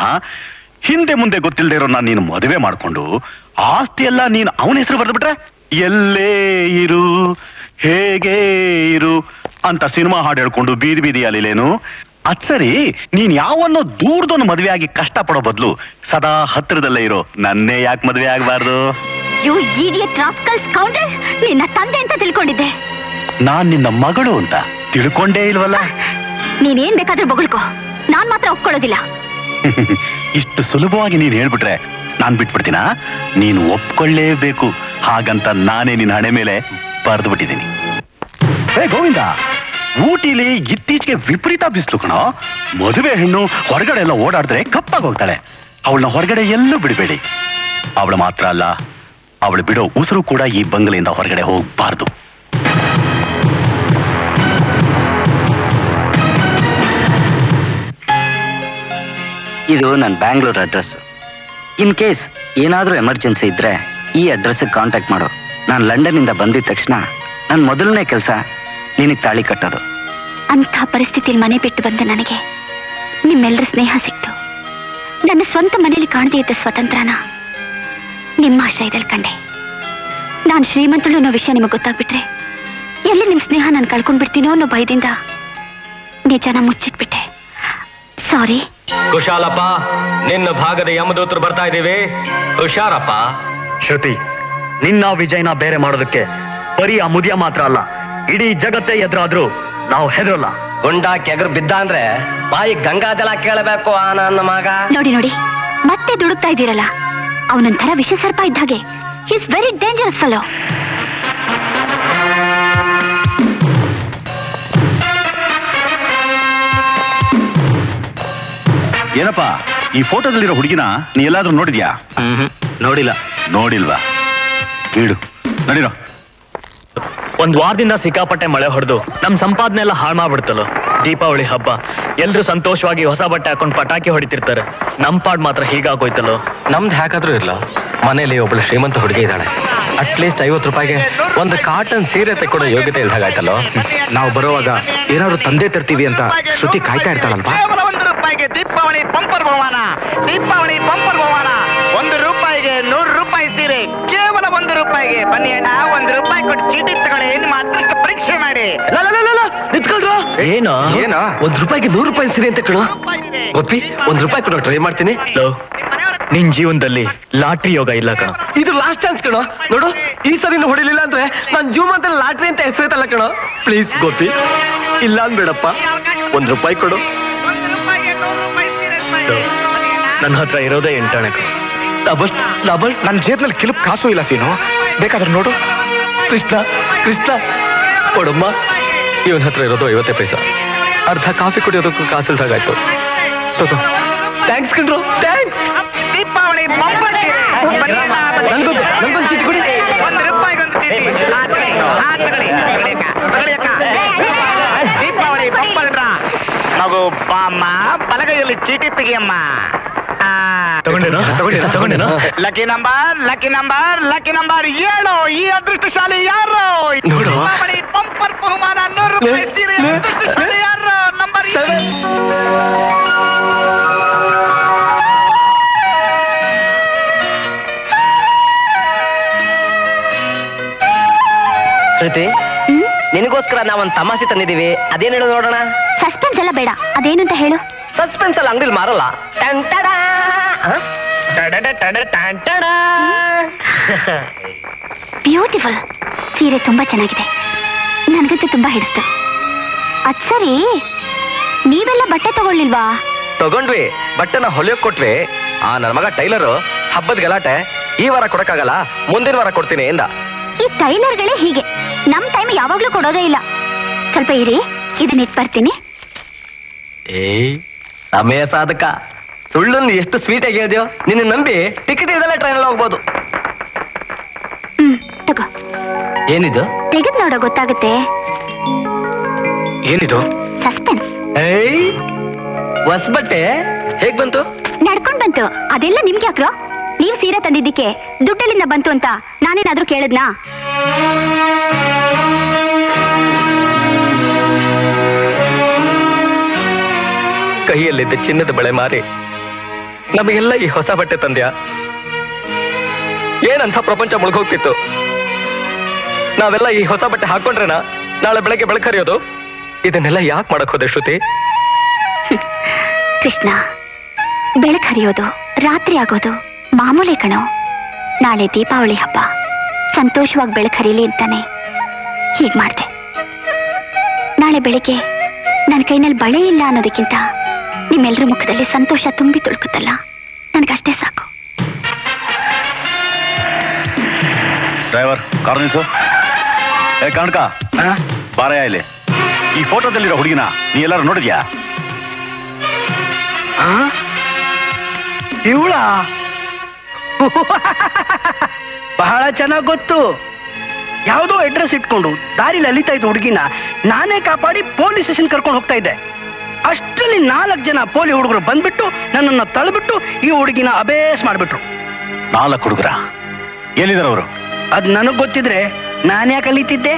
ಹಿಂದೆ ಮುಂದೆ ಗೊತ್ತಿಲ್ಲದೆ ಇರೋ ನಾನು ನೀನು ಮದುವೆ ಮಾಡಿಕೊಂಡು ಆಸ್ತಿ ಎಲ್ಲ ನೀನು ಅವನ ಹೆಸರು ಬರೆದ್ಬಿಟ್ರೆ ಎಲ್ಲೇ ಇರು ಹೇಗೆ ಇರು ಅಂತ ಸಿನಿಮಾ ಹಾಡು ಹೇಳ್ಕೊಂಡು ಬೀದಿ ಬೀದಿ ಅಲ್ಲಿಲೇನು? ಅದ್ ಸರಿ, ನೀನ್ ಯಾವನ್ನೋ ದೂರದೊಂದು ಮದುವೆ ಆಗಿ ಕಷ್ಟ ಪಡೋ ಬದಲು ಸದಾ ಹತ್ತಿರದಲ್ಲೇ ಇರೋ ನನ್ನೇ ಯಾಕೆ ಮದುವೆ ಆಗಬಾರ್ದು? ನಿನ್ನ ತಂದೆ ಅಂತ ತಿಳ್ಕೊಂಡಿದ್ದೆ ನಾನ್, ನಿನ್ನ ಮಗಳು ಅಂತ ತಿಳ್ಕೊಂಡೇ ಇಲ್ವಲ್ಲ. ನೀನೇನ್ ಬೇಕಾದ್ರೂ ಬೊಗಳ್ಕೋ, ನಾನ್ ಮಾತ್ರ ಒಪ್ಕೊಳ್ಳೋದಿಲ್ಲ. ಇಷ್ಟು ಸುಲಭವಾಗಿ ನೀನ್ ಹೇಳ್ಬಿಟ್ರೆ ನಾನ್ ಬಿಟ್ಬಿಡ್ತೀನ? ನೀನ್ ಒಪ್ಕೊಳ್ಳೇಬೇಕು. ಹಾಗಂತ ನಾನೇ ನಿನ್ನ ಹಣೆ ಮೇಲೆ ಬರೆದು ಬಿಟ್ಟಿದ್ದೀನಿ. ಹೇ ಗೋವಿಂದ, ಊಟಿಲಿ ಇತ್ತೀಚೆಗೆ ವಿಪರೀತ ಬಿಸಿಲು ಕಣೋ. ಮದುವೆ ಹೆಣ್ಣು ಹೊರಗಡೆ ಎಲ್ಲ ಓಡಾಡಿದ್ರೆ ಕಪ್ಪಾಗಿ ಹೋಗ್ತಾಳೆ. ಅವಳನ್ನ ಹೊರಗಡೆ ಎಲ್ಲೂ ಬಿಡಬೇಡಿ. ಅವಳು ಮಾತ್ರ ಅಲ್ಲ, ಅವಳು ಬಿಡೋ ಉಸಿರು ಕೂಡ ಈ ಬಂಗಲೆಯಿಂದ ಹೊರಗಡೆ ಹೋಗ್ಬಾರ್ದು. ಇದು ನನ್ನ ಬ್ಯಾಂಗ್ಳೂರ್ ಅಡ್ರೆಸ್. ಇನ್ ಕೇಸ್ ಏನಾದರೂ ಎಮರ್ಜೆನ್ಸಿ ಇದ್ರೆ ಈ ಅಡ್ರೆಸ್ಸಿಗೆ ಕಾಂಟ್ಯಾಕ್ಟ್ ಮಾಡು. ನಾನು ಲಂಡನ್ನಿಂದ ಬಂದಿದ್ದ ತಕ್ಷಣ ನನ್ನ ಮೊದಲನೇ ಕೆಲಸ ನಿನಗೆ ತಾಳಿ ಕಟ್ಟೋದು. ಅಂಥ ಪರಿಸ್ಥಿತಿಯಲ್ಲಿ ಮನೆ ಬಿಟ್ಟು ಬಂದ ನನಗೆ ನಿಮ್ಮೆಲ್ಲರ ಸ್ನೇಹ ಸಿಕ್ತು. ನನ್ನ ಸ್ವಂತ ಮನೆಯಲ್ಲಿ ಕಾಣದೇ ಇದ್ದ ಸ್ವತಂತ್ರನ ನಿಮ್ಮ ಆಶ್ರಯದಲ್ಲಿ ಕಂಡೆ. ನಾನು ಶ್ರೀಮಂತಳು ಅನ್ನೋ ವಿಷಯ ನಿಮಗೆ ಗೊತ್ತಾಗ್ಬಿಟ್ರೆ ಎಲ್ಲಿ ನಿಮ್ಮ ಸ್ನೇಹ ನಾನು ಕಳ್ಕೊಂಡ್ಬಿಡ್ತೀನೋ ಅನ್ನೋ ಭಯದಿಂದ ನಿಜನ ಮುಚ್ಚಿಟ್ಬಿಟ್ಟೆ. ಸಾರಿ. ಕುಶಾಲಪ್ಪ, ನಿನ್ನ ಭಾಗದ ಯಮದೂತರು ಬರ್ತಾ ಇದ್ದೀವಿ, ಹುಷಾರಪ್ಪ. ಶ್ರುತಿ, ನಿನ್ನ ವಿಜಯನ ಬೇರೆ ಮಾಡೋದಕ್ಕೆ ಬರೀ ಆ ಮುದಿಯ ಮಾತ್ರ ಅಲ್ಲ, ಇಡೀ ಜಗತ್ತೇ ಎದುರಾದ್ರೂ ನಾವು ಹೆದರಲ್ಲ. ಗುಂಡ ಕೆಗರ್ ಬಿದ್ದ ಅಂದ್ರೆ ಬಾಯಿ ಗಂಗಾಜಲ ಕೇಳಬೇಕು. ಆ ನನ್ನ ಮಗ ನೋಡಿ ನೋಡಿ ಮತ್ತೆ ದುಡುಕ್ತಾ ಇದ್ದೀರಲ್ಲ, ಅವನೊಂಥರ ವಿಷ ಸರ್ಪ ಇದ್ದಾಗೆ. He is very dangerous fellow. ಏನಪ್ಪ ಈ ಫೋಟೋದಲ್ಲಿರೋ ಹುಡುಗಿನ ನೀ ಎಲ್ಲಾದ್ರೂ ನೋಡಿದ್ಯಾ? ನೋಡಿಲ್ಲ. ನೋಡಿಲ್ವಾ? ಕೇಳು ನಡೀರೋ. ಒಂದ್ ವಾರದಿಂದ ಸಿಕ್ಕಾಪಟ್ಟೆ ಮಳೆ ಹೊಡೆದು ನಮ್ ಸಂಪಾದನೆ ಎಲ್ಲ ಹಾಳು ಮಾಡ್ಬಿಡ್ತಲ್ಲೋ. ದೀಪಾವಳಿ ಹಬ್ಬ ಎಲ್ರು ಸಂತೋಷವಾಗಿ ಹೊಸ ಬಟ್ಟೆ ಹಾಕೊಂಡು ಪಟಾಕಿ ಹೊಡಿತಿರ್ತಾರೆ. ನಮ್ ಪಾಡ್ ಮಾತ್ರ ಹೀಗಾಗೋಯ್ತಲ್ಲೋ. ನಮ್ದು ಹೇಗಾದ್ರೂ ಇರ್ಲೋ, ಮನೇಲಿ ಒಬ್ಬಳು ಶ್ರೀಮಂತ ಹುಡುಗಿ ಇದ್ದಾಳೆ. ಅಟ್ಲೀಸ್ಟ್ 50 ರೂಪಾಯಿಗೆ ಒಂದು ಕಾಟನ್ ಸೀರೆ ತೆಕ್ಕೊಡೋ ಯೋಗ್ಯತೆ ಇಲ್ದ ಹಾಗಾಯ್ತಲ್ಲೋ. ನಾವು ಬರೋವಾಗ ಏನಾದ್ರು ತಂದೆ ತರ್ತೀವಿ ಅಂತ ಶ್ರುತಿ ಕಾಯ್ತಾ ಇರ್ತಾಳಲ್ಪ. ದೀಪಾವಳಿ ಬಂಪರ್ ಬಹುಮಾನ, ದೀಪಾವಳಿ ಬಂಪರ್ ಬಹುಮಾನ. 1 ರೂಪಾಯಿಗೆ 100 ರೂಪಾಯಿ ಸೀರೆ, ಕೇವಲ 1 ರೂಪಾಯಿಗೆ. ಬನ್ನಿ ಅಣ್ಣ, 1 ರೂಪಾಯಿ ಕೊಟ್ಟು ಚೀಟಿ ತಗೊಳ್ಳಿ, ನಿಮ್ಮ ಅದೃಷ್ಟ ಪರೀಕ್ಷೆ ಮಾಡಿ. ನಿತ್ಕೊಳ್ರು. ಏನೋ ಏನೋ 1 ರೂಪಾಯಿಗೆ 100 ರೂಪಾಯಿ ಸೀರೆ ಅಂತ ಕೇಳು. ಒಪ್ಪಿ 1 ರೂಪಾಯಿ ಕೊಡೋ ಟ್ರೈ ಮಾಡ್ತೀನಿ. ನಿನ್ ಜೀವನದಲ್ಲಿ ಲಾಟ್ರಿ ಯೋಗ ಇಲ್ಲ ಕಣೋ, ಇದು ಲಾಸ್ಟ್ ಚಾನ್ಸ್ ಕಣೋ. ನೋಡು, ಈ ಸರಿ ಹೊಡಿಲಿಲ್ಲ ಅಂದ್ರೆ ನನ್ನ ಜೀವನದಲ್ಲಿ ಲಾಟ್ರಿ ಅಂತ ಹೆಸರಿತಲ್ಲ ಕಣೋ. ಪ್ಲೀಸ್ ಗೋಪಿ, ಇಲ್ಲ ಅಂದ್ಬೇಡಪ್ಪ, 1 ರೂಪಾಯಿ ಕೊಡು. ನನ್ನ ಹತ್ರ ಇರೋದೇ 8 ಹಣ. ನನ್ನ ಜೇಬ್ನಲ್ಲಿ ಕಿಲುಪ್ ಕಾಸು ಇಲ್ಲ ಸೀನು, ಬೇಕಾದ್ರೆ ನೋಡು. ಕೃಷ್ಣ ಕೃಷ್ಣ ಕೊಡಮ್ಮ. ಇವನ ಹತ್ರ ಇರೋದು 50 ಪೈಸಾ. ಅರ್ಧ ಕಾಫಿ ಕುಡಿಯೋದಕ್ಕೂ ಕಾಸಿಲ್ದಾಗಾಯ್ತು. ಥ್ಯಾಂಕ್ಸ್ ಕಣ್ರು, ಥ್ಯಾಂಕ್ಸ್. ದೀಪಾವಳಿ ಚೀಟಿ ಕೊಡಿ, 1 ರೂಪಾಯಿಗೊಂದು ಚೀಟಿ. ದೀಪಾವಳಿ ಬಂಪಲ್ರ ಮಗು ಬಾಮ್ಮ, ಬಲಗೈಯಲ್ಲಿ ಚೀಟಿ ತೆಗಿಯಮ್ಮ. Lucky number, lucky number, lucky number 7. ಈ ಅದೃಷ್ಟಶಾಲಿ ಯಾರು? ದೀಪಾವಳಿ ಬಂಪರ್ ಬಹುಮಾನ 100 ರೂಪಾಯಿ ಸೀರೆ ಅದೃಷ್ಟಶಾಲಿ ಯಾರು? ನಂಬರ್ 7. ಶ್ರುತಿ, ನಿನಗೋಸ್ಕರ ನಾವೊಂದು ತಮಾಷೆ ತಂದಿದ್ದೀವಿ, ಅದೇನು ಹೇಳೋ ನೋಡೋಣ. ಸಸ್ಪೆನ್ಸ್ ಎಲ್ಲ ಬೇಡ, ಅದೇನಂತ ಹೇಳು. ಸಸ್ಪೆನ್ಸ್ ಅಲ್ಲಿ ಅಂಗಡಿಲಿ ಮಾರಲ್ಲ. ಬ್ಯೂಟಿಫುಲ್ ಸೀರೆ, ತುಂಬಾ ಚೆನ್ನಾಗಿದೆ, ನನಗಂತೂ ತುಂಬಾ ಹಿಡಿಸ್ತು. ಅದ್ ಸರಿ, ನೀವೆಲ್ಲ ಬಟ್ಟೆ ತಗೊಳ್ಳಿಲ್ವಾ? ತಗೊಂಡ್ವಿ, ಬಟ್ಟೆನ ಹೊಲಿಯೋಕ್ ಕೊಟ್ವಿ. ಆ ನನ್ನ ಮಗ ಟೈಲರು ಹಬ್ಬದ ಗಲಾಟೆ, ಈ ವಾರ ಕೊಡಕ್ಕಾಗಲ್ಲ ಮುಂದಿನ ವಾರ ಕೊಡ್ತೀನಿ ಎಂದ. ಈ ಟೈಲರ್ಗಳೇ ಹೀಗೆ, ನಮ್ ಟೈಮ್ ಯಾವಾಗ್ಲೂ ಕೊಡೋದೇ ಇಲ್ಲ. ಸ್ವಲ್ಪ ಇರಿ, ಇದನ್ನ ಇಟ್ ಬರ್ತೀನಿ. ಏ ಸಮಯ ಸಾಧಕ, ಸುಳ್ಳನ್ನು ಎಷ್ಟು ಸ್ವೀಟ್ ಆಗಿ ಹೇಳ್ದೆಯೋ. ನಿನ್ನ ನಂಬಿ ಟಿಕೆಟ್ ಇರಲ್ಲ, ಟ್ರೈನಲ್ಲಿ ಹೋಗ್ಬೋದು. ತಗೋ. ಏನಿದು? ತೆಗೆದ್ ನೋಡೋ ಗೊತ್ತಾಗುತ್ತೆ. ಏನಿದು? ಸಸ್ಪೆನ್ಸ್. ಏಯ್, ಹೊಸ ಬಟ್ಟೆ ಹೇಗ್ ಬಂತು? ನಡ್ಕೊಂಡ್ ಬಂತು. ಅದೆಲ್ಲ ನಿಮ್ಗೆ ಯಾಕ್ರೋ? ನೀವ್ ಸೀರೆ ತಂದಿದ್ದಕ್ಕೆ ದುಡ್ಡಲ್ಲಿಂದ ಬಂತು ಅಂತ ನಾನೇನಾದ್ರೂ ಕೇಳಿದ್ನಾ? ಕೈಯಲ್ಲಿದ್ದ ಚಿನ್ನದ ಬಳೆ ಮಾರಿ ನಮಗೆಲ್ಲ ಈ ಹೊಸ ಬಟ್ಟೆ ತಂದ್ಯಾ? ಏನಂತ ಪ್ರಪಂಚ ಮುಳುಗೋಗ್ತಿತ್ತು. ನಾವೆಲ್ಲ ಈ ಹೊಸ ಬಟ್ಟೆ ಹಾಕೊಂಡ್ರೆನಾ ನಾಳೆ ಬೆಳಗ್ಗೆ ಬೆಳಕರಿಯೋದು? ಇದನ್ನೆಲ್ಲ ಯಾಕೆ ಮಾಡಕ್ ಹೋದೆ ಶ್ರುತಿ? ಕೃಷ್ಣ, ಬೆಳಕರಿಯೋದು, ರಾತ್ರಿ ಆಗೋದು ಮಾಮೂಲಿ ಕಣೋ. ನಾಳೆ ದೀಪಾವಳಿ ಹಬ್ಬ, ಸಂತೋಷವಾಗಿ ಬೆಳಕರಿಲಿ ಅಂತಾನೆ ಹೀಗೆ ಮಾಡಿದೆ. ನಾಳೆ ಬೆಳಿಗ್ಗೆ ನನ್ನ ಕೈನಲ್ಲಿ ಬಳೆ ಇಲ್ಲ ಅನ್ನೋದಕ್ಕಿಂತ ನಿಮ್ಮೆಲ್ಲರ ಮುಖದಲ್ಲಿ ಸಂತೋಷ ತುಂಬಿ ತುಳುಕುತ್ತಲ್ಲ, ನನಗಷ್ಟೇ ಸಾಕು. ಡ್ರೈವರ್, ಕಾರ್ ನಿಲ್ಸು. ಏ ಕಾಣಕ, ಬಾರಯ್ಯ ಇಲ್ಲಿ. ಈ ಫೋಟೋದಲ್ಲಿರೋ ಹುಡುಗಿನ ನೀ ಎಲ್ಲರೂ ನೋಡಿದ್ಯಾ? ಇವಳ ಬಹಳ ಚೆನ್ನಾಗಿ ಗೊತ್ತು. ಯಾವುದೋ ಅಡ್ರೆಸ್ ಇಟ್ಕೊಂಡು ದಾರಿಲಿ ಅಲಿತಾ ಇದ್ದ ಹುಡುಗಿನ ನಾನೇ ಕಾಪಾಡಿ ಪೊಲೀಸ್ ಸ್ಟೇಷನ್ ಕರ್ಕೊಂಡು ಹೋಗ್ತಾ ಇದ್ದೆ. ಅಷ್ಟರಲ್ಲಿ 4 ಜನ ಪೊಲೀಸ್ ಹುಡುಗರು ಬಂದ್ಬಿಟ್ಟು ನನ್ನನ್ನು ತಳ್ಬಿಟ್ಟು ಈ ಹುಡುಗಿನ ಅಬೇಸ್ ಮಾಡಿಬಿಟ್ರು. 4 ಹುಡುಗರ? ಎಲ್ಲಿದ್ದಾರೆ ಅವರು? ಅದು ನನಗೆ ಗೊತ್ತಿದ್ರೆ ನಾನು ಯಾಕೆ ಅಲಿತಿದ್ದೆ?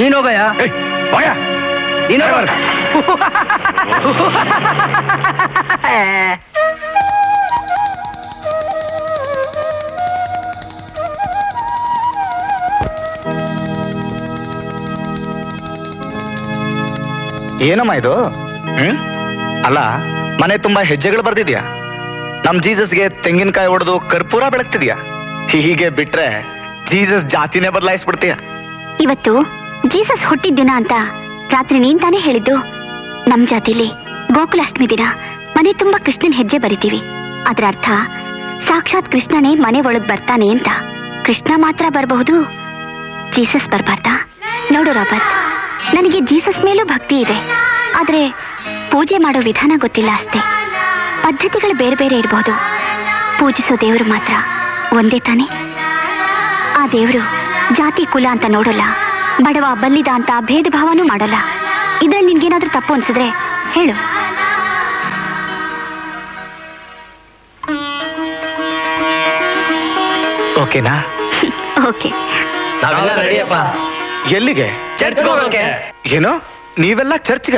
ನೀನು ಹೋಗಯ್ಯ. ನೀನು ಏನಮ್ಮ ಇದು? ಅಲ್ಲ, ಮನೆ ತುಂಬಾ ಹೆಜ್ಜೆಗಳು ಬರ್ದಿದ್ಯಾ? ನಮ್ ಜೀಸಸ್ಗೆ ತೆಂಗಿನಕಾಯಿ ಹೊಡೆದು ಕರ್ಪೂರ ಬೆಳಗ್ತಿದ್ಯಾ? ಹೀಗೆ ಬಿಟ್ರೆ ಜೀಸಸ್ ಜಾತಿನೇ ಬದಲಾಯಿಸ್ಬಿಡ್ತೀಯ. ಇವತ್ತು ಜೀಸಸ್ ಹುಟ್ಟಿದ ದಿನ ಅಂತ ರಾತ್ರಿ ನೀನ್ ತಾನೇ ಹೇಳಿದ್ದು. ನಮ್ ಜಾತಿಲಿ ಗೋಕುಲಾಷ್ಟಮಿ ದಿನ ಮನೆ ತುಂಬಾ ಕೃಷ್ಣನ್ ಹೆಜ್ಜೆ ಬರಿತೀವಿ. ಅದ್ರ ಅರ್ಥ ಸಾಕ್ಷಾತ್ ಕೃಷ್ಣನೇ ಮನೆ ಒಳಗ್ ಬರ್ತಾನೆ ಅಂತ. ಕೃಷ್ಣ ಮಾತ್ರ ಬರಬಹುದು, ಜೀಸಸ್ ಬರ್ಬಾರ್ದಾ? ನೋಡು ರಾಬರ್ಟ್, ನನಗೆ ಜೀಸಸ್ ಮೇಲೂ ಭಕ್ತಿ ಇದೆ, ಆದರೆ ಪೂಜೆ ಮಾಡೋ ವಿಧಾನ ಗೊತ್ತಿಲ್ಲ ಅಷ್ಟೇ. ಪದ್ಧತಿಗಳು ಬೇರೆ ಬೇರೆ ಇರಬಹುದು, ಪೂಜಿಸೋ ದೇವರು ಮಾತ್ರ ಒಂದೇ ತಾನೆ. ಆ ದೇವರು ಜಾತಿ ಕುಲ ಅಂತ ನೋಡೋಲ್ಲ, ಬಡವ ಬಲ್ಲಿದ ಅಂತ ಭೇದ ಭಾವನೂ ಮಾಡೋಲ್ಲ. ಇದರಲ್ಲಿ ನಿನ್ಗೇನಾದ್ರೂ ತಪ್ಪು ಅನ್ಸಿದ್ರೆ ಹೇಳು. ಓಕೆನಾ? ಓಕೆ. ನಾವೆಲ್ಲ ರೆಡಿಯಪ್ಪ. ಎಲ್ಲಿಗೆ? ಚರ್ಚ್ಗೆ ಹೋಗೋಕೆ. ಏನೋ ನೀವೆಲ್ಲ ಚರ್ಚ್ಗ?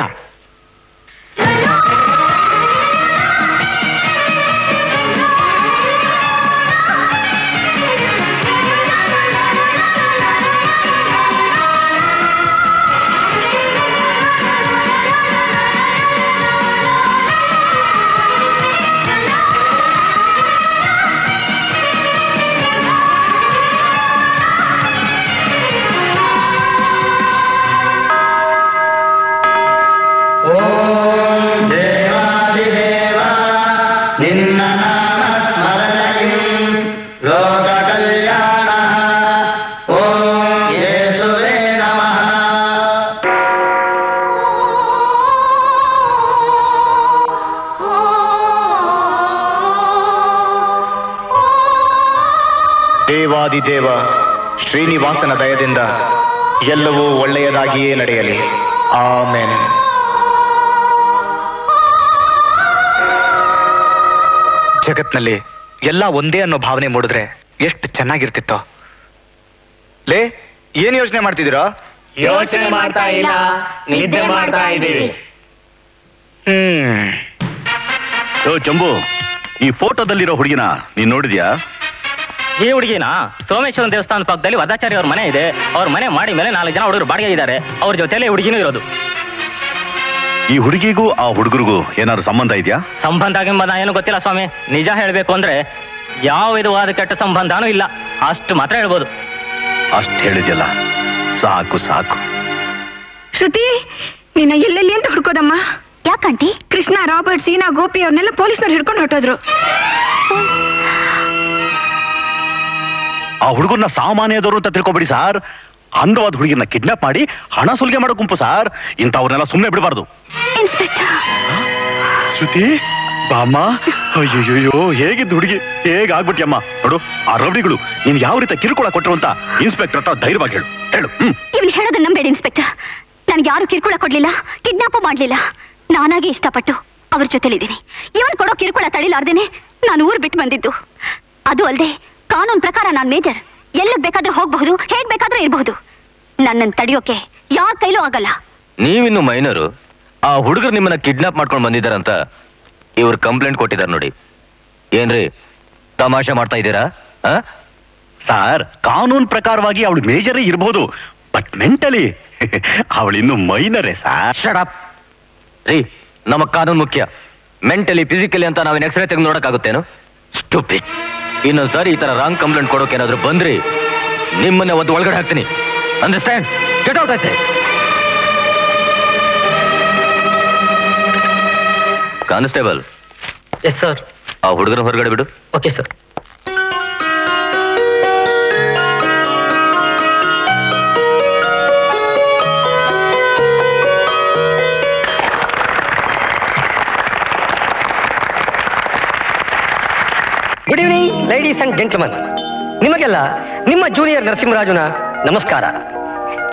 ದೇವ ಶ್ರೀನಿವಾಸನ ದಯದಿಂದ ಎಲ್ಲವೂ ಒಳ್ಳೆಯದಾಗಿಯೇ ನಡೆಯಲಿ. ಆಮೆನ್. ಜಗತ್ನಲ್ಲಿ ಎಲ್ಲ ಒಂದೇ ಅನ್ನೋ ಭಾವನೆ ಮೂಡಿದ್ರೆ ಎಷ್ಟು ಚೆನ್ನಾಗಿರ್ತಿತ್ತೋ. ಲೇ, ಏನ್ ಯೋಚನೆ ಮಾಡ್ತಿದ್ದೀರಾ? ಯೋಚನೆ ಮಾಡ್ತಾ ಇಲ್ಲ, ನಿದ್ದೆ ಮಾಡ್ತಾ ಇದ್ದೀವಿ. ಚಂಬು, ಈ ಫೋಟೋದಲ್ಲಿರೋ ಹುಡುಗಿನ ನೀನ್ ನೋಡಿದ್ಯಾ? ಈ ಹುಡುಗಿನ ಸೋಮೇಶ್ವರ ದೇವಸ್ಥಾನ ಪಕ್ಕದಲ್ಲಿ ವದಾಚಾರಿ ಅವ್ರ ಮನೆ ಇದೆ. ಅವ್ರ ಮನೆ ಮಾಡಿ ಮೇಲೆ 4 ಜನ ಹುಡುಗರು ಬಾಡಿಗೆ ಇದ್ದಾರೆ. ಅವ್ರ ಜೊತೆಯಲ್ಲಿ ಹುಡುಗಿನೂ ಇರೋದು. ಈ ಹುಡುಗಿಗೂ ಆ ಹುಡುಗರಿಗೂ ಏನಾದ್ರು ಸಂಬಂಧ ಇದೆಯಾ? ಸಂಬಂಧ ಆಗಿಂಬಂಧ ಏನು ಗೊತ್ತಿಲ್ಲ ಸ್ವಾಮಿ. ನಿಜ ಹೇಳಬೇಕು ಅಂದ್ರೆ ಯಾವ ವಿಧವಾದ ಕೆಟ್ಟ ಸಂಬಂಧನೂ ಇಲ್ಲ, ಅಷ್ಟು ಮಾತ್ರ ಹೇಳ್ಬೋದು. ಅಷ್ಟು ಹೇಳಿದ್ಯಲ್ಲ, ಸಾಕು ಸಾಕು. ಶ್ರುತಿ, ನಿನ್ನ ಎಲ್ಲೆಲ್ಲಿ ಅಂತ ಹುಡುಕೋದಮ್ಮ? ಯಾಕಂಟಿ? ಕೃಷ್ಣ, ರಾಬರ್ಟ್, ಸೀನಾ, ಗೋಪಿ ಅವ್ರನ್ನೆಲ್ಲ ಪೊಲೀಸ್ನವ್ರು ಹಿಡ್ಕೊಂಡು ಹೊಟ್ಟೋದ್ರು. ಆ ಹುಡುಗರನ್ನ ಸಾಮಾನ್ಯದವರು ಅಂತ ತಿಳ್ಕೊಬೇಡಿ ಸಾರ್. ಅಂದವಾದ ಹುಡುಗಿನ ಕಿಡ್ನಾಪ್ ಮಾಡಿ ಹಣ ಸುಲಿಗೆ ಮಾಡೋ ಗುಂಪು ಸಾರ್. ಇಂಥವ್ರನ್ನೆಲ್ಲ ಸುಮ್ಮನೆ ಬಿಡಬಾರ್ದು. ಶ್ರುತಿ ಬಾಮ್ಮ, ಅಯ್ಯೋ ಹೇಗಿದ್ದ ಹುಡುಗಿ, ಹೇಗಾಗ್ಬಿಟ್ಟಿಯಮ್ಮ ನೋಡು. ಆ ರೌಡಿಗಳು ನೀನ್ ಯಾವ ರೀತಿ ಕಿರುಕುಳ ಕೊಟ್ಟರು ಅಂತ ಇನ್ಸ್ಪೆಕ್ಟರ್ ಹತ್ರ ಧೈರ್ಯವಾಗಿ ಹೇಳು ಹೇಳು. ಇವನ್ ಹೇಳೋದು ನಂಬೇಡಿ ಇನ್ಸ್ಪೆಕ್ಟರ್. ನನ್ಗೆ ಯಾರು ಕಿರುಕುಳ ಕೊಡ್ಲಿಲ್ಲ, ಕಿಡ್ನಾಪು ಮಾಡ್ಲಿಲ್ಲ. ನಾನಾಗಿ ಇಷ್ಟಪಟ್ಟು ಅವ್ರ ಜೊತೆಲಿದ್ದೀನಿ. ಇವನ್ ಕೊಡೋ ಕಿರುಕುಳ ತಡಿಲಾರ್ದೇನೆ ನಾನು ಊರ್ ಬಿಟ್ಟು ಬಂದಿದ್ದು. ಅದು ಅಲ್ಲದೆ ಕಾನೂನ್ ಪ್ರಕಾರ ನಾನ್ ಮೇಜರ್, ಎಲ್ಲಿಗೆ ಬೇಕಾದ್ರೂ ಹೋಗ್ಬಹುದು, ಹೇಗ್ ಬೇಕಾದ್ರೂ ಇರಬಹುದು. ನನ್ನನ್ನು ತಡಿಯೋಕೆ ಯಾರ ಕೈಲೂ ಆಗಲ್ಲ. ನೀವಿನ್ನು ಮೈನರು. ಆ ಹುಡುಗರು ನಿಮ್ಮನ್ನ ಕಿಡ್ನಾಪ್ ಮಾಡ್ಕೊಂಡು ಬಂದಿದ್ದಾರಂತ ಇವ್ರು ಕಂಪ್ಲೇಂಟ್ ಕೊಟ್ಟಿದ್ದಾರೆ ನೋಡಿ. ಏನ್ರಿ ತಮಾಷೆ ಮಾಡ್ತಾ ಇದ್ದೀರಾ ಸಾರ್? ಕಾನೂನ್ ಪ್ರಕಾರವಾಗಿ ಅವಳು ಮೇಜರೇ ಇರಬಹುದು, ಬಟ್ ಮೆಂಟಲಿ ಅವಳಿನ್ನು ಮೈನರೇ ಸಾರ್. ಶಟ್ ಅಪ್ ರೀ, ನಮಗ್ ಕಾನೂನು ಮುಖ್ಯ. ಮೆಂಟಲಿ ಫಿಸಿಕಲಿ ಅಂತ ನಾವೇನು ಎಕ್ಸ್ರೇ ತೆಗೆದು ನೋಡೋಕ್ಕಾಗುತ್ತೇನು? ಸ್ಟೂಪಿಡ್. ಇನ್ನೊಂದ್ಸಾರಿ ಈ ತರ ರಾಂಗ್ ಕಂಪ್ಲೇಂಟ್ ಕೊಡೋಕೆ ಏನಾದ್ರು ಬಂದ್ರಿ ನಿಮ್ಮನ್ನೇ ಒಂದು ಒಳಗಡೆ ಹಾಕ್ತೀನಿ. ಅಂಡರ್ಸ್ಟ್ಯಾಂಡ್? Get out. ಆಯ್ತೆ ಕಾನ್ಸ್ಟೇಬಲ್. Yes sir. ಆ ಹುಡುಗರ ಹೊರಗಡೆ ಬಿಡು. Okay sir. Good evening ladies and gentleman. ನಿಮಗೆಲ್ಲ ನಿಮ್ಮ ಜೂನಿಯರ್ ನರಸಿಂಹರಾಜುನ ನಮಸ್ಕಾರ.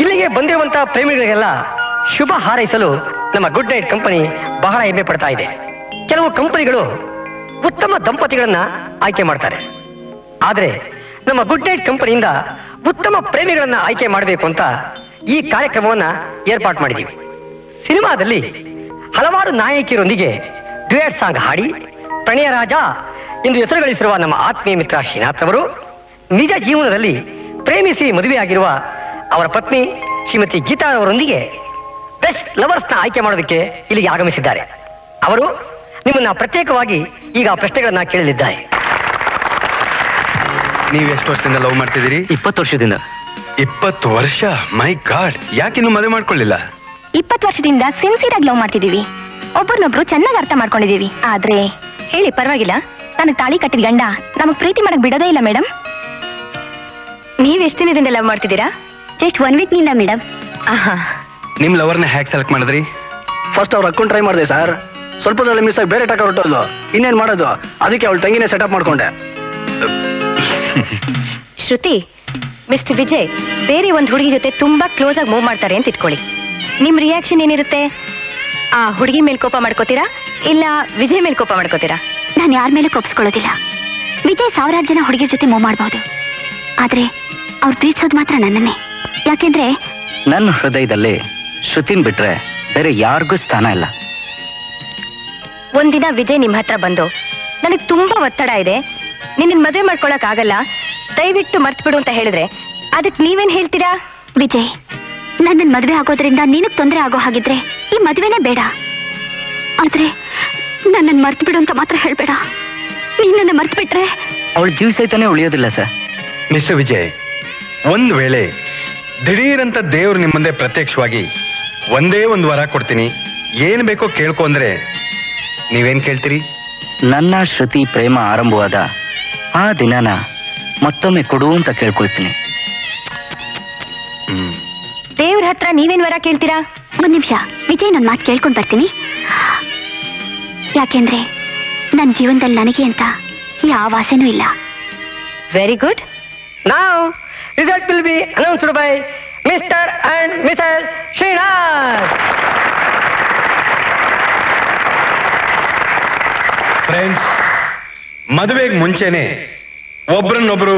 ಇಲ್ಲಿಗೆ ಬಂದಿರುವಂತಹ ಪ್ರೇಮಿಗಳಿಗೆಲ್ಲ ಶುಭ ಹಾರೈಸಲು ನಮ್ಮ ಗುಡ್ ನೈಟ್ ಕಂಪನಿ ಬಹಳ ಹೆಮ್ಮೆ ಪಡ್ತಾ ಇದೆ. ಕೆಲವು ಕಂಪನಿಗಳು ಉತ್ತಮ ದಂಪತಿಗಳನ್ನ ಆಯ್ಕೆ ಮಾಡ್ತಾರೆ, ಆದರೆ ನಮ್ಮ ಗುಡ್ ನೈಟ್ ಕಂಪನಿಯಿಂದ ಉತ್ತಮ ಪ್ರೇಮಿಗಳನ್ನ ಆಯ್ಕೆ ಮಾಡಬೇಕು ಅಂತ ಈ ಕಾರ್ಯಕ್ರಮವನ್ನ ಏರ್ಪಾಟ್ ಮಾಡಿದೀವಿ. ಸಿನಿಮಾದಲ್ಲಿ ಹಲವಾರು ನಾಯಕಿಯರೊಂದಿಗೆ ಡ್ಯುಯೆಟ್ ಸಾಂಗ್ ಹಾಡಿ ಪ್ರಣಯ ರಾಜ ಎಂದು ಹೆಸರುಗಳಿಸಿರುವ ನಮ್ಮ ಆತ್ಮೀಯ ಮಿತ್ರ ಶ್ರೀನಾಥ್ ಅವರು ನಿಜ ಜೀವನದಲ್ಲಿ ಪ್ರೇಮಿಸಿ ಮದುವೆಯಾಗಿರುವ ಅವರ ಪತ್ನಿ ಶ್ರೀಮತಿ ಗೀತಾ ಅವರೊಂದಿಗೆ ಬೆಸ್ಟ್ ಲವರ್ಸ್ನ ಆಯ್ಕೆ ಮಾಡೋದಕ್ಕೆ ಇಲ್ಲಿಗೆ ಆಗಮಿಸಿದ್ದಾರೆ. ಅವರು ನಿಮ್ಮನ್ನ ಪ್ರತ್ಯೇಕವಾಗಿ ಈಗ ಪ್ರಶ್ನೆಗಳನ್ನ ಕೇಳಲಿದ್ದಾರೆ. ನೀವು ಎಷ್ಟು ವರ್ಷದಿಂದ ಲವ್ ಮಾಡ್ತಿದ್ದೀರಿ? 20 ವರ್ಷದಿಂದ. 20 ವರ್ಷ? ಮೈ ಗಾಡ್, ಯಾಕಿನ್ನು ಮದುವೆ ಮಾಡ್ಕೊಳ್ಳಿಲ್ಲ? 20 ವರ್ಷದಿಂದ ಸಿನ್ಸಿಯರ್ ಆಗಿ ಲವ್ ಮಾಡ್ತಿದ್ದೀವಿ. ಒಬ್ಬರನ್ನೊಬ್ರು ಚೆನ್ನಾಗಿ ಅರ್ಥ ಮಾಡ್ಕೊಂಡಿದ್ದೀವಿ. ಆದ್ರೆ ಹೇಳಿ ಪರವಾಗಿಲ್ಲ, ನನಗೆ ತಾಳಿ ಕಟ್ಟಿದ ಗಂಡ ನಮಗ್ ಪ್ರೀತಿ ಮಾಡಕ್ ಬಿಡೋದೇ ಇಲ್ಲ ಮೇಡಮ್. ನೀವ್ ಎಷ್ಟು ದಿನದಿಂದ ಲವ್ ಮಾಡ್ತಿದ್ದೀರಾ? ಜಸ್ಟ್ 1 ವೀಕ್ ನಿಂದ ಮೇಡಮ್. ಆಹಾ, ನಿಮ್ ಲವರ್ನ ಹೇಗೆ ಸೆಲೆಕ್ಟ್ ಮಾಡಿದ್ರಿ? ಫಸ್ಟ್ ಅವ್ರ ಅಕೌಂಟ್ ಟ್ರೈ ಮಾಡಿದೆ ಸರ್. ಸ್ವಲ್ಪದಲ್ಲಿ ಮಿಸ್ ಆಗಿ ಬೇರೆ ಟಕ ಹೊರಟೋದು. ಇನ್ನೇನ್ ಮಾಡೋದು, ಅದಕ್ಕೆ ಅವಳ ತಂಗಿನೇ ಸೆಟಪ್ ಮಾಡ್ಕೊಂಡೆ. ಶ್ರುತಿ, ಮಿಸ್ಟರ್ ವಿಜಯ್ ಬೇರೆ ಒಂದು ಹುಡುಗಿ ಜೊತೆ ತುಂಬಾ ಕ್ಲೋಸ್ ಆಗಿ ಮೂವ್ ಮಾಡ್ತಾರೆ ಅಂತ ಇಟ್ಕೊಳ್ಳಿ. ನಿಮ್ ರಿಯಾಕ್ಷನ್ ಏನಿರುತ್ತೆ? ಆ ಹುಡುಗಿ ಮೇಲೆ ಕೋಪ ಮಾಡ್ಕೋತೀರಾ ಇಲ್ಲ ವಿಜಯ್ ಮೇಲೆ ಕೋಪ ಮಾಡ್ಕೋತೀರಾ? ನಾನು ಯಾರ ಮೇಲೆ ಕೋಪಿಸ್ಕೊಳ್ಳೋದಿಲ್ಲ. ವಿಜಯ್ ಸಾವಿರಾರು ಜನ ಹುಡುಗಿಯರ ಜೊತೆ ಮೂವ್ ಮಾಡಬಹುದು, ಆದ್ರೆ ಅವ್ರು ಪ್ರೀತಿಸೋದು ಮಾತ್ರ ನನ್ನನ್ನೇ. ಯಾಕೆಂದ್ರೆ ನನ್ನ ಹೃದಯದಲ್ಲಿ ಶ್ರುತಿನ್ ಬಿಟ್ರೆ ಬೇರೆ ಯಾರಿಗೂ ಸ್ಥಾನ ಇಲ್ಲ. ಒಂದಿನ ವಿಜಯ್ ನಿಮ್ ಹತ್ರ ಬಂದು, ನನಗ್ ತುಂಬಾ ಒತ್ತಡ ಇದೆ, ನಿನ್ನ ಮದುವೆ ಮಾಡ್ಕೊಳಕ್ ಆಗಲ್ಲ, ದಯವಿಟ್ಟು ಮರ್ತ್ ಬಿಡು ಅಂತ ಹೇಳಿದ್ರೆ ಅದಕ್ ನೀವೇನ್ ಹೇಳ್ತೀರಾ? ವಿಜಯ್, ನನ್ನ ಮದುವೆ ಆಗೋದ್ರಿಂದ ನಿನಗ್ ತೊಂದರೆ ಆಗೋ ಹಾಗಿದ್ರೆ ಈ ಮದುವೆನೇ ಬೇಡ. ಆದ್ರೆ ನನ್ನ ಮರ್ತ್ ಬಿಡು ಅಂತ ಮಾತ್ರ ಹೇಳ್ಬೇಡ. ನೀನ್ ನನ್ನ ಮರ್ತ್ ಬಿಟ್ರೆ ಅವಳ ಜೀವ ಸಹಿತಾನೆ ಉಳಿಯೋದಿಲ್ಲ ಸರ್. ಮಿಸ್ಟರ್ ವಿಜಯ್, ಒಂದ್ ವೇಳೆ ದಿಢೀರಂತ ದೇವ್ರು ನಿಮ್ಮ ಮುಂದೆ ಪ್ರತ್ಯಕ್ಷವಾಗಿ ಒಂದೇ ವರ ಕೊಡ್ತೀನಿ, ಏನ್ ಬೇಕೋ ಕೇಳ್ಕೊ ಅಂದ್ರೆ ನೀವೇನ್ ಕೇಳ್ತೀರಿ? ನನ್ನ ಶ್ರುತಿ ಪ್ರೇಮ ಆರಂಭವಾದ ಆ ದಿನನ ಮತ್ತೊಮ್ಮೆ ಕೊಡು ಅಂತ ಕೇಳ್ಕೊಳ್ತೀನಿ. ದೇವ್ರ ಹತ್ರ ನೀವೇನ್ ವರ ಕೇಳ್ತೀರಾ? ಒಂದ್ ನಿಮಿಷ ವಿಜಯ್, ನನ್ನ ಮಾತು ಕೇಳ್ಕೊಂಡ್ ಬರ್ತೀನಿ. ಯಾಕೆಂದ್ರೆ ನನ್ನ ಜೀವನದಲ್ಲಿ ನನಗೆ ಅಂತ ಯಾವ ಆಸೆನೂ ಇಲ್ಲ. Very good. ನಾವು Result will be announced by Mr. and Mrs. Srinath. Friends, ಮದುವೆಗೆ ಮುಂಚೆನೆ ಒಬ್ರನ್ನೊಬ್ರು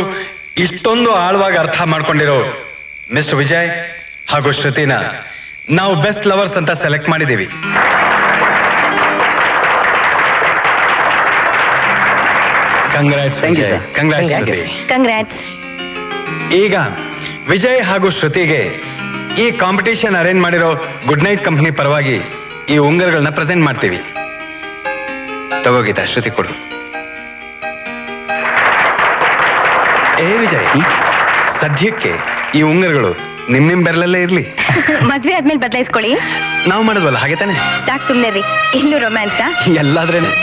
ಇಷ್ಟೊಂದು ಆಳವಾಗಿ ಅರ್ಥ ಮಾಡ್ಕೊಂಡಿರೋ ಮಿಸ್ಟರ್ ವಿಜಯ್ ಹಾಗೂ ಶ್ರುತಿನ ನಾವು ಬೆಸ್ಟ್ ಲವರ್ಸ್ ಅಂತ ಸೆಲೆಕ್ಟ್ ಮಾಡಿದ್ದೀವಿ. ಕಂಗ್ರಾಟ್ಸ್. ಈಗ ವಿಜಯ್ ಹಾಗೂ ಶ್ರುತಿಗೆ ಈ ಕಾಂಪಿಟೇಷನ್ ಅರೇಂಜ್ ಮಾಡಿರೋ ಗುಡ್ ನೈಟ್ ಕಂಪನಿ ಪರವಾಗಿ ಈ ಉಂಗರಗಳನ್ನ ಪ್ರೆಸೆಂಟ್ ಮಾಡ್ತೀವಿ. ತಗೋಗಿದ್ದ ಶ್ರುತಿ ಕೊಡು. ಏ ವಿಜಯ್, ಸದ್ಯಕ್ಕೆ ಈ ಉಂಗರಗಳು ನಿಮ್ ನಿಮ್ ಬೆರಳಲ್ಲೇ ಇರ್ಲಿ. ಮದ್ವೆ ಆದ್ಮೇಲೆ ಬದಲಾಯಿಸ್ಕೊಳ್ಳಿ. ನಾವು ಮಾಡೋದಲ್ಲ ಹಾಗೆ ತಾನೆ. ಸಾಕು ಸುಮ್ಮನೆ ರೀ, ಇಲ್ಲೂ ರೊಮ್ಯಾನ್ಸ ಎಲ್ಲಾದ್ರೇನೆ.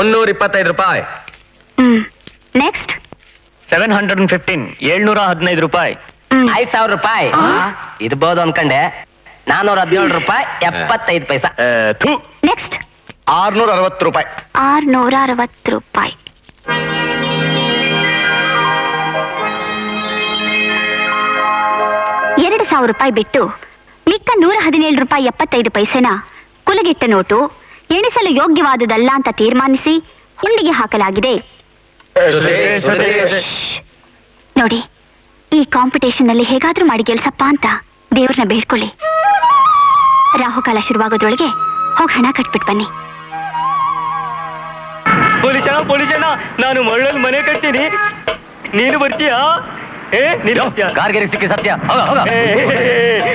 ₹125. ನೆಕ್ಸ್ಟ್ 715 715 ರೂಪಾಯಿ. ₹5000 ಇರ್ಬೋದು ಅನ್ಕಂಡೆ. ₹417 75 ಪೈಸಾ. ನೆಕ್ಸ್ಟ್ 660 ರೂಪಾಯಿ. ₹660. ₹2000 ಬಿಟ್ಟು ಮಿಕ್ಕ ₹117.75 ಕುಲಗೆಟ್ಟ ನೋಟು ಎಣಿಸಲು ಯೋಗ್ಯವಾದುದಲ್ಲ ಅಂತ ತೀರ್ಮಾನಿಸಿ ಹುಂಡಿಗೆ ಹಾಕಲಾಗಿದೆ. ನೋಡಿ, ಈ ಕಾಂಪಿಟೇಷನ್ ಅಲ್ಲಿ ಹೇಗಾದ್ರೂ ಮಾಡಿ ಗೆಲ್ಸಪ್ಪ ಅಂತ ದೇವ್ರನ್ನ ಬೇಡ್ಕೊಳ್ಳಿ. ರಾಹುಕಾಲ ಶುರುವಾಗೋದ್ರೊಳಗೆ ಹೋಗಿ ಹಣ ಕಟ್ಬಿಟ್ಟು ಬನ್ನಿ. ಪೊಲೀಸಣ್ಣ, ನಾನು ಮರಳಲ್ಲಿ ಮನೆ ಕಟ್ತೀನಿ, ನೀನು ಬರ್ತೀಯಾ? ಸತ್ಯ,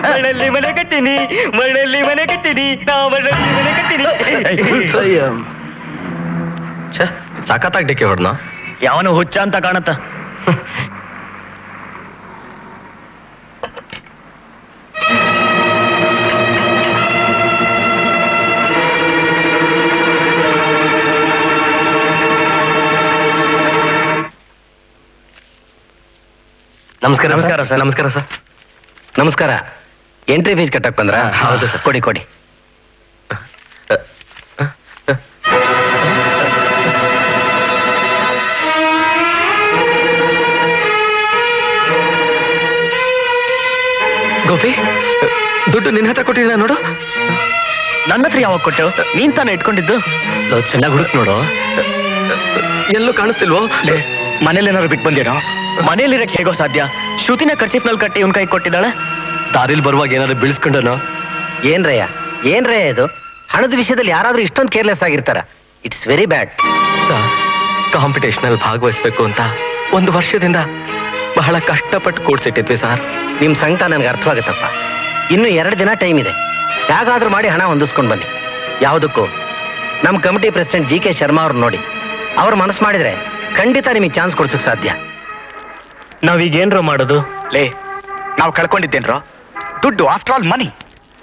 ಮರಳಲ್ಲಿ ಮನೆ ಕಟ್ಟಿನಿ, ಮರಳಲ್ಲಿ ಮನೆ ಕಟ್ಟಿನಿ, ನಾ ಮರಳಲ್ಲಿ ಮನೆ ಕಟ್ಟಿನಿ. ಸಾಕತ್ತಾಗಿ ಡಿಕ್ಕಿ ಹೊಡ್ನ, ಯಾವನು ಹುಚ್ಚ ಅಂತ ಕಾಣತ್ತ. ನಮಸ್ಕಾರ. ನಮಸ್ಕಾರ ಸರ್. ನಮಸ್ಕಾರ ಸರ್. ನಮಸ್ಕಾರ. ಎಂಟ್ರಿ ಫೀಸ್ ಕಟ್ಟಕ್ಕೆ ಬಂದ್ರ? ಹೌದು ಸರ್. ಕೊಡಿ ಕೊಡಿ. ಗೋಪಿ, ದುಡ್ಡು ನಿನ್ನ ಹತ್ರ ಕೊಟ್ಟಿದ್ದೀನ ನೋಡು. ನನ್ನ ಹತ್ರ ಯಾವಾಗ ಕೊಟ್ಟು? ನೀನ್ ತಾನೇ ಇಟ್ಕೊಂಡಿದ್ದು. ಚೆನ್ನಾಗಿ ಹುಡುಕ್ ನೋಡು, ಎಲ್ಲೂ ಕಾಣಿಸ್ತಿಲ್ವೋ. ಮನೇಲಿ ಏನಾದ್ರು ಬಿಟ್ಟು ಬಂದೇನೋ? ಮನೇಲಿ ಇರಕ್ಕೆ ಹೇಗೋ ಸಾಧ್ಯ? ಶ್ರುತಿನ ಕರ್ಚಿಪ್ನಲ್ಲಿ ಕಟ್ಟಿ ಇವನ್ ಕೈ ಕೊಟ್ಟಿದ್ದಾಳೆ. ದಾರಿಲ್ ಬರುವಾಗ ಏನಾದ್ರು ಬೀಳ್ಸ್ಕೊಂಡನು? ಏನ್ರಯ್ಯ ಇದು? ಹಣದ ವಿಷಯದಲ್ಲಿ ಯಾರಾದ್ರೂ ಇಷ್ಟೊಂದು ಕೇರ್ಲೆಸ್ ಆಗಿರ್ತಾರ? It's very bad. ಕಾಂಪಿಟೇಷನ್ ಅಲ್ಲಿ ಭಾಗವಹಿಸ್ಬೇಕು ಅಂತ 1 ವರ್ಷದಿಂದ ಬಹಳ ಕಷ್ಟಪಟ್ಟು ಕೂಡ್ಸಿಟ್ಟಿದ್ವಿ ಸರ್. ನಿಮ್ ಸಂಕಟ ನನ್ಗೆ ಅರ್ಥವಾಗುತ್ತಪ್ಪ. ಇನ್ನು 2 ದಿನ ಟೈಮ್ ಇದೆ, ಯಾಗಾದ್ರೂ ಮಾಡಿ ಹಣ ಹೊಂದಿಸ್ಕೊಂಡು ಬನ್ನಿ. ಯಾವುದಕ್ಕೂ ನಮ್ಮ ಕಮಿಟಿ ಪ್ರೆಸಿಡೆಂಟ್ GK ಶರ್ಮಾ ಅವ್ರು ನೋಡಿ, ಅವ್ರು ಮನಸ್ಸು ಮಾಡಿದ್ರೆ ಖಂಡಿತ ನಿಮಗೆ ಚಾನ್ಸ್ ಕೊಡ್ಸೋಕೆ ಸಾಧ್ಯ. ನಾವೀಗ ಏನ್ರೋ ಮಾಡೋದು? ಲೇ, ನಾವು ಕಳ್ಕೊಂಡಿದ್ದೇನ್ರೋ? ದುಡ್ಡು ಆಫ್ಟರ್ ಆಲ್ ಮನಿ.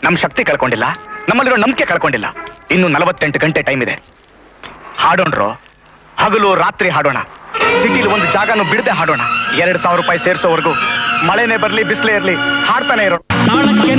ನಮ್ಮ ಶಕ್ತಿ ಕಳ್ಕೊಂಡಿಲ್ಲ, ನಮ್ಮಲ್ಲಿರೋ ನಂಬಿಕೆ ಕಳ್ಕೊಂಡಿಲ್ಲ. ಇನ್ನು 48 ಗಂಟೆ ಟೈಮ್ ಇದೆ. ಹಾಡೋಣ್ರೋ, ಹಗಲು ರಾತ್ರಿ ಹಾಡೋಣ. ಸಿಟಿಲಿ ಒಂದು ಜಾಗನೂ ಬಿಡದೆ ಹಾಡೋಣ. ₹2000 ಸೇರಿಸೋವರೆಗೂ ಮಳೆನೇ ಬರಲಿ ಬಿಸಿಲೇ ಇರಲಿ ಹಾಡ್ತಾನೆ ಇರೋ. ನಮ್ಗೆ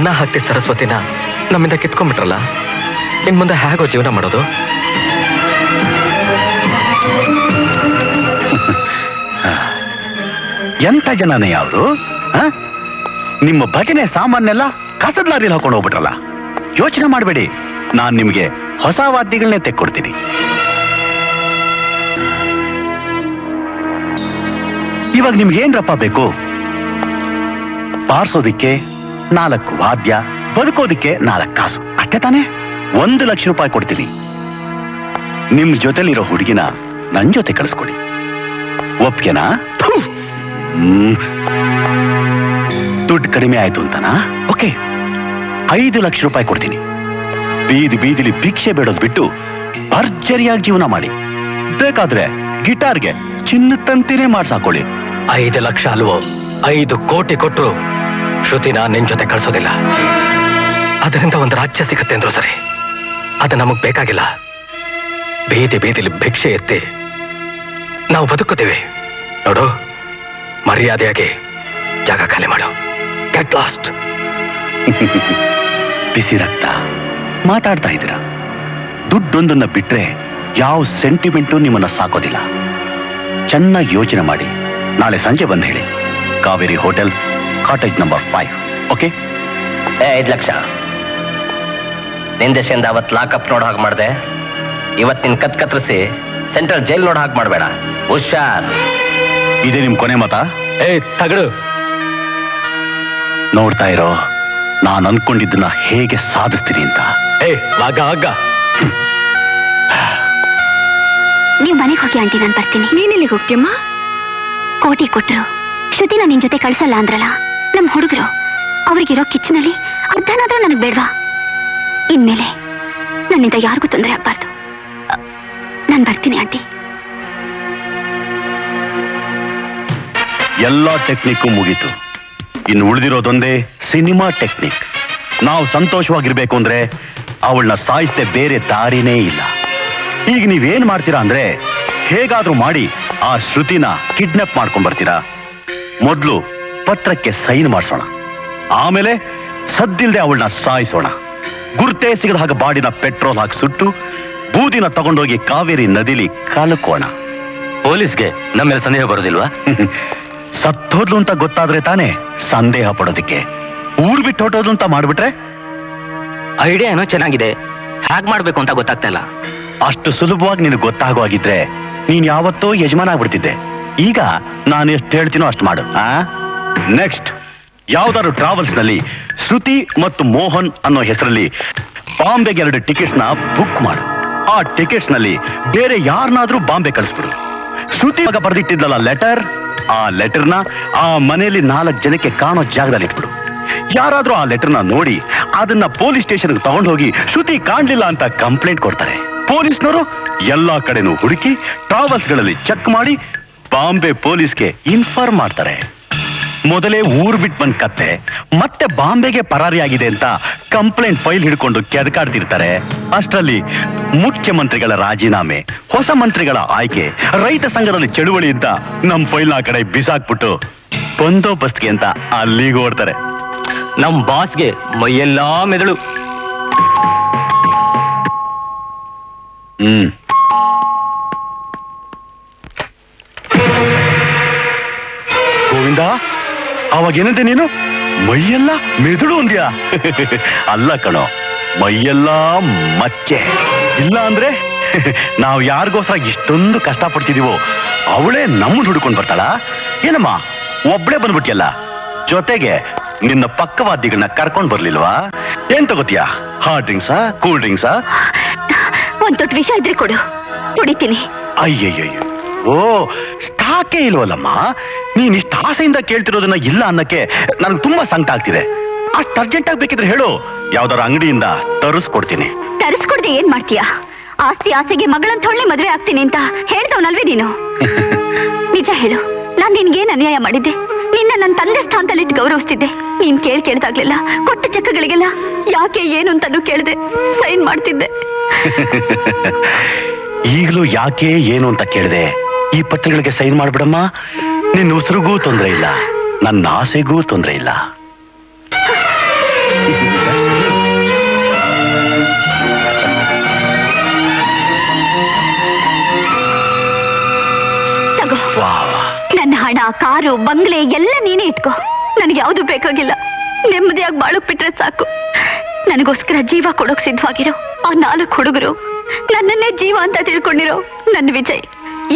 ಅನ್ನ ಹಾಕ್ತಿ ಸರಸ್ವತಿನ ನಮ್ಮಿಂದ ಕಿತ್ಕೊಂಡ್ಬಿಟ್ರಲ್ಲ, ಇನ್ ಮುಂದೆ ಹೇಗೋ ಜೀವನ ಮಾಡೋದು? ಎಂತ ಜನನೇ ಅವರು? ನಿಮ್ಮ ಬಗೆನೆ ಸಾಮಾನ್ಯೆಲ್ಲ ಕಸದ ಲಾರಿಲಿ ಹಾಕೊಂಡು ಹೋಗ್ಬಿಟ್ರಲ್ಲ. ಯೋಚನೆ ಮಾಡಬೇಡಿ, ನಾನು ನಿಮಗೆ ಹೊಸ ವಾದ್ಯಗಳನ್ನೇ ತೆಕ್ಕೊಡ್ತೀನಿ. ಇವಾಗ ನಿಮ್ಗೆ ಏನ್ರಪ್ಪ ಬೇಕು? ಬಾರಿಸೋದಿಕ್ಕೆ 4 ವಾದ್ಯ, ಬದುಕೋದಿಕ್ಕೆ 4 ಕಾಸು, ಅಷ್ಟೇ ತಾನೇ? 1 ಲಕ್ಷ ರೂಪಾಯಿ ಕೊಡ್ತೀನಿ. ನಿಮ್ ಜೊತೆಲಿರೋ ಹುಡುಗಿನ ನನ್ ಜೊತೆ ಕಳಿಸ್ಕೊಡಿ. ಒಪ್ಗೆನಾ? ದುಡ್ಡು ಕಡಿಮೆ ಆಯ್ತು ಅಂತನಾ? ಓಕೆ, 5 ಲಕ್ಷ ರೂಪಾಯಿ ಕೊಡ್ತೀನಿ. ಬೀದಿ ಬೀದಿಲಿ ಭಿಕ್ಷೆ ಬೇಡೋದು ಬಿಟ್ಟು ಭರ್ಜರಿಯಾಗಿ ಜೀವನ ಮಾಡಿ. ಬೇಕಾದ್ರೆ ಗಿಟಾರ್ಗೆ ಚಿನ್ನ ತಂತಿನೇ ಮಾಡ್ಸಾಕೊಳ್ಳಿ. 5 ಲಕ್ಷ ಅಲ್ವೋ, 5 ಕೋಟಿ ಕೊಟ್ಟರು ಶ್ರುತಿನ ನಿನ್ ಜೊತೆ ಕಳಿಸೋದಿಲ್ಲ. ಅದರಿಂದ ಒಂದು ರಾಜ್ಯ ಸಿಗುತ್ತೆ ಅಂದ್ರು ಸರಿ, ಅದು ನಮಗ್ ಬೇಕಾಗಿಲ್ಲ. ಬೀದಿ ಬೀದಿಲಿ ಭಿಕ್ಷೆ ಎತ್ತಿ ನಾವು ಬದುಕುತ್ತೀವಿ ನೋಡು. ಮರ್ಯಾದೆಯಾಗಿ ಜಾಗ ಖಾಲಿ ಮಾಡು. Get lost. ಬಿಸಿ ರಕ್ತ ಮಾತಾಡ್ತಾ ಇದ್ದೀರಾ. ದುಡ್ಡೊಂದನ್ನ ಬಿಟ್ರೆ ಯಾವ ಸೆಂಟಿಮೆಂಟು ನಿಮ್ಮನ್ನ ಸಾಕೋದಿಲ್ಲ. ಚೆನ್ನಾಗಿ ಯೋಚನೆ ಮಾಡಿ ನಾಳೆ ಸಂಜೆ ಬಂದು ಹೇಳಿ. Kaveri hotel, cottage number 5. Okay? 5 lakh ನಿಂದೆಶೆಯಿಂದ ಅವತ್ತು ಲಾಕಪ್ ನೋಡೋ ಹಾಗೆ ಮಾಡಿದೆ. ಇವತ್ತಿನ ಕತ್ಕತ್ರಿಸಿ ಸೆಂಟ್ರಲ್ ಜೈಲ್ ನೋಡೋ ಹಾಗೆ ಮಾಡಬೇಡ. ಹುಷಾರ್. ಇದೇ ನಿಮ್ ಕೊನೆ ಮತ? ಏ ತಗಡು. ನೋಡ್ತಾ ಇರೋ, ನಾನು ಅನ್ಕೊಂಡಿದ್ದನ್ನ ಹೇಗೆ ಸಾಧಿಸ್ತೀನಿ ಅಂತ. ಏ ಆಗ ಆಗ ನೀವು ಮನೆಗೆ ಹೋಗಿ ಆಂಟಿ, ನಾನು ಬರ್ತೀನಿ. ನೀನೆಲ್ಲಿಗೆ ಹೋಗ್ತೀಯಮ್ಮ? ಕೋಟಿ ಕೊಟ್ಟರು ಶ್ರುತಿನ ನಿನ್ ಜೊತೆ ಕಳಿಸಲ್ಲ ಅಂದ್ರಲ್ಲ ನಮ್ಮ ಹುಡುಗರು, ಅವ್ರಿಗಿರೋ ಕಿಚ್ಚನಲ್ಲಿ ಅರ್ಧನಾದ್ರೂ ನನಗೆ ಬೇಡವಾ? ಇನ್ಮೇಲೆ ನನ್ನಿಂದ ಯಾರಿಗೂ ತೊಂದರೆ ಆಗ್ಬಾರ್ದು. ನಾನು ಬರ್ತೀನಿ ಆಂಟಿ. ಎಲ್ಲ ಟೆಕ್ನಿಕ್ಕು ಮುಗೀತು. ಇನ್ನು ಉಳಿದಿರೋದೊಂದೇ ಸಿನಿಮಾ ಟೆಕ್ನಿಕ್. ನಾವು ಸಂತೋಷವಾಗಿರ್ಬೇಕು ಅಂದ್ರೆ ಅವಳನ್ನ ಸಾಯಿಸದೆ ಬೇರೆ ದಾರಿನೇ ಇಲ್ಲ. ಈಗ ನೀವೇನ್ ಮಾಡ್ತೀರಾ ಅಂದ್ರೆ, ಹೇಗಾದ್ರೂ ಮಾಡಿ ಆ ಶ್ರುತಿನ ಕಿಡ್ನಾಪ್ ಮಾಡ್ಕೊಂಡ್ ಬರ್ತೀರಾ. ಮೊದಲು ಪತ್ರಕ್ಕೆ ಸೈನ್ ಮಾಡಿಸೋಣ, ಆಮೇಲೆ ಸದ್ದಿಲ್ದೆ ಅವಳನ್ನ ಸಾಯಿಸೋಣ. ಗುರ್ತೇ ಸಿಗದ ಹಾಗೆ ಬಾಡಿನ ಪೆಟ್ರೋಲ್ ಹಾಕಿ ಸುಟ್ಟು ಬೂದಿನ ತಗೊಂಡೋಗಿ ಕಾವೇರಿ ನದಿಲಿ ಕಲಕೋಣ. ಪೊಲೀಸ್ಗೆ ನಮ್ಮ ಮೇಲೆ ಸಂದೇಹ ಬರೋದಿಲ್ವಾ? ಸತ್ತೋದ್ಲು ಅಂತ ಗೊತ್ತಾದ್ರೆ ತಾನೇ ಸಂದೇಹ ಪಡೋದಕ್ಕೆ. ಊರ್ ಬಿಟ್ಟು ಹೊಟ್ಟೋದ್ಲು ಅಂತ ಮಾಡ್ಬಿಟ್ರೆ? ಐಡಿಯಾನೋ ಚೆನ್ನಾಗಿದೆ, ಹ್ಯಾಕ್ ಮಾಡ್ಬೇಕು ಅಂತ ಗೊತ್ತಾಗ್ತಾ ಇಲ್ಲ. ಅಷ್ಟು ಸುಲಭವಾಗಿ ನಿನಗೆ ಗೊತ್ತಾಗೋ ಆಗಿದ್ರೆ ನೀನ್ ಯಾವತ್ತೋ ಯಜಮಾನ ಆಗ್ಬಿಡ್ತಿದ್ದೆ. ಈಗ ನಾನು ಎಷ್ಟು ಹೇಳ್ತೀನೋ ಅಷ್ಟು ಮಾಡು. ನೆಕ್ಸ್ಟ್ ಯಾವ್ದಾದ್ರು ಟ್ರಾವೆಲ್ಸ್ ನಲ್ಲಿ ಶ್ರುತಿ ಮತ್ತು ಮೋಹನ್ ಅನ್ನೋ ಹೆಸರಲ್ಲಿ ಬಾಂಬೆಗೆ 2 ಟಿಕೆಟ್ಸ್ ನ ಬುಕ್ ಮಾಡು. ಆ ಟಿಕೆಟ್ಸ್ ನಲ್ಲಿ ಬೇರೆ ಯಾರನ್ನಾದ್ರೂ ಬಾಂಬೆ ಕಳಿಸ್ಬಿಡು. ಶ್ರುತಿ ಮಗ ಬರ್ದಿಟ್ಟಿದ್ಲಲ್ಲ ಲೆಟರ್, ಆ ಲೆಟರ್ನ ಆ ಮನೆಯಲ್ಲಿ 4 ಜನಕ್ಕೆ ಕಾಣೋ ಜಾಗದಲ್ಲಿ ಇಟ್ಬಿಡು. ಯಾರಾದ್ರೂ ಆ ಲೆಟರ್ನ ನೋಡಿ ಅದನ್ನ ಪೊಲೀಸ್ ಸ್ಟೇಷನ್ಗೆ ತಗೊಂಡು ಹೋಗಿ ಶ್ರುತಿ ಕಾಣ್ಲಿಲ್ಲ ಅಂತ ಕಂಪ್ಲೇಂಟ್ ಕೊಡ್ತಾರೆ. ಪೊಲೀಸ್ನವರು ಎಲ್ಲಾ ಕಡೆನೂ ಹುಡುಕಿ ಟ್ರಾವೆಲ್ಸ್ಗಳಲ್ಲಿ ಚೆಕ್ ಮಾಡಿ ಬಾಂಬೆ ಪೊಲೀಸ್ಗೆ ಇನ್ಫಾರ್ಮ್ ಮಾಡ್ತಾರೆ. ಮೊದಲೇ ಊರ್ ಬಿಟ್ಟು ಬಂದ್ ಕತ್ತೆ ಮತ್ತೆ ಬಾಂಬೆಗೆ ಪರಾರಿಯಾಗಿದೆ ಅಂತ ಕಂಪ್ಲೇಂಟ್ ಫೈಲ್ ಹಿಡ್ಕೊಂಡು ಕೆದಕಾಡ್ತಿರ್ತಾರೆ. ಅಷ್ಟರಲ್ಲಿ ಮುಖ್ಯಮಂತ್ರಿಗಳ ರಾಜೀನಾಮೆ, ಹೊಸ ಮಂತ್ರಿಗಳ ಆಯ್ಕೆ, ರೈತ ಸಂಘದಲ್ಲಿ ಚಳುವಳಿ ಅಂತ ನಮ್ ಫೈಲ್ನ ಆ ಕಡೆ ಬಿಸಾಕ್ಬಿಟ್ಟು ಬಂದೋಬಸ್ತ್ಗೆ ಅಂತ ಅಲ್ಲಿಗೆ ಓಡ್ತಾರೆ. ನಮ್ ಬಾಸ್ಗೆ ಮೈಯೆಲ್ಲಾ ಮೆದುಳು. ಗೋವಿಂದ, ಅವಾಗೇನಂತೆ ನೀನು? ಮೈಯೆಲ್ಲ ಮೆದುಳು ಅಂದ್ಯಾ? ಅಲ್ಲ ಕಣೋ, ಮೈಯೆಲ್ಲ ಮಚ್ಚೆ. ಇಲ್ಲ ಅಂದ್ರೆ ನಾವು ಯಾರಿಗೋಸ್ಕರ ಇಷ್ಟೊಂದು ಕಷ್ಟಪಡ್ತಿದೀವೋ ಅವಳೇ ನಮ್ಮನ್ನು ಹುಡ್ಕೊಂಡು ಬರ್ತಾಳ. ಏನಮ್ಮ ಒಬ್ಬಳೇ ಬಂದ್ಬಿಟ್ಟಿಯಲ್ಲ? ಜೊತೆಗೆ ನಿನ್ನ ಪಕ್ಕವಾದಿಗಳನ್ನ ಕರ್ಕೊಂಡ್ ಬರ್ಲಿಲ್ವಾ? ಏನ್ ತಗೋತಿಯಾ? Hard ಡ್ರಿಂಕ್ಸಾ, cool ಡ್ರಿಂಕ್ಸಾ? ಒಂದ್ ದೊಡ್ಡ ವಿಷಯ ಇದ್ರೆ ಕೊಡು, ಕುಡಿತೀನಿ. ಅಯ್ಯಯ್ಯೋ, ಓ ಸ್ಟಾಕೆ ಇಲ್ವಲ್ಲಮ್ಮ. ನೀನ್ ಇಷ್ಟ ಆಸೆಯಿಂದ ಕೇಳ್ತಿರೋದನ್ನ ಇಲ್ಲ ಅನ್ನಕ್ಕೆ ನನ್ಗೆ ತುಂಬಾ ಸಂಕಟ ಆಗ್ತಿದೆ. ಅಷ್ಟು ಅರ್ಜೆಂಟ್ ಆಗ್ಬೇಕಿದ್ರೆ ಹೇಳು, ಯಾವ್ದಾರ ಅಂಗಡಿಯಿಂದ ತರಿಸ್ಕೊಡ್ತೀನಿ. ತರಿಸ್ಕೊಡ್ದೆ ಏನ್ ಮಾಡ್ತೀಯಾ? ಆಸ್ತಿ ಆಸೆಗೆ ಮಗಳಂತ ಒಳ್ಳೆ ಮದ್ವೆ ಆಗ್ತೀನಿ ಅಂತ ಹೇಳ್ದವನಲ್ವೇ ನೀನು. ನಿಜ ಹೇಳು, ನಾನ್ ನಿನ್ಗೇನ್ ಅನ್ಯಾಯ ಮಾಡಿದ್ದೆ? ನಿನ್ನ ನನ್ನ ತಂದೆ ಸ್ಥಾನದಲ್ಲಿಟ್ಟು ಗೌರವಿಸ್ತಿದ್ದೆ. ನೀನ್ ಕೇಳ್ದಾಗ್ಲಿಲ್ಲ, ಕೊಟ್ಟ ಚೆಕ್ಗಳಿಗೆಲ್ಲ ಯಾಕೆ ಏನು ಅಂತಾನು ಕೇಳಿದೆ, ಸೈನ್ ಮಾಡ್ತಿದ್ದೆ. ಈಗಲೂ ಯಾಕೆ ಏನು ಅಂತ ಕೇಳಿದೆ? ಈ ಪತ್ರಗಳಿಗೆ ಸೈನ್ ಮಾಡ್ಬಿಡಮ್ಮ. ನಿನ್ನ ಉಸಿರಿಗೂ ತೊಂದರೆ ಇಲ್ಲ, ನನ್ನ ಆಸೆಗೂ ತೊಂದರೆ ಇಲ್ಲ. ನನ್ನ ಹಣ, ಕಾರು, ಬಂಗ್ಲೆ ಎಲ್ಲ ನೀನೇ ಇಟ್ಕೋ. ನನಗೆ ಯಾವುದು ಬೇಕಾಗಿಲ್ಲ. ನೆಮ್ಮದಿಯಾಗಿ ಬಾಳಕ್ ಬಿಟ್ರೆ ಸಾಕು. ನನಗೋಸ್ಕರ ಜೀವ ಕೊಡೋಕ್ ಸಿದ್ಧವಾಗಿರೋ ಆ 4 ಹುಡುಗರು, ನನ್ನನ್ನೇ ಜೀವ ಅಂತ ತಿಳ್ಕೊಂಡಿರೋ ನನ್ನ ವಿಜಯ್,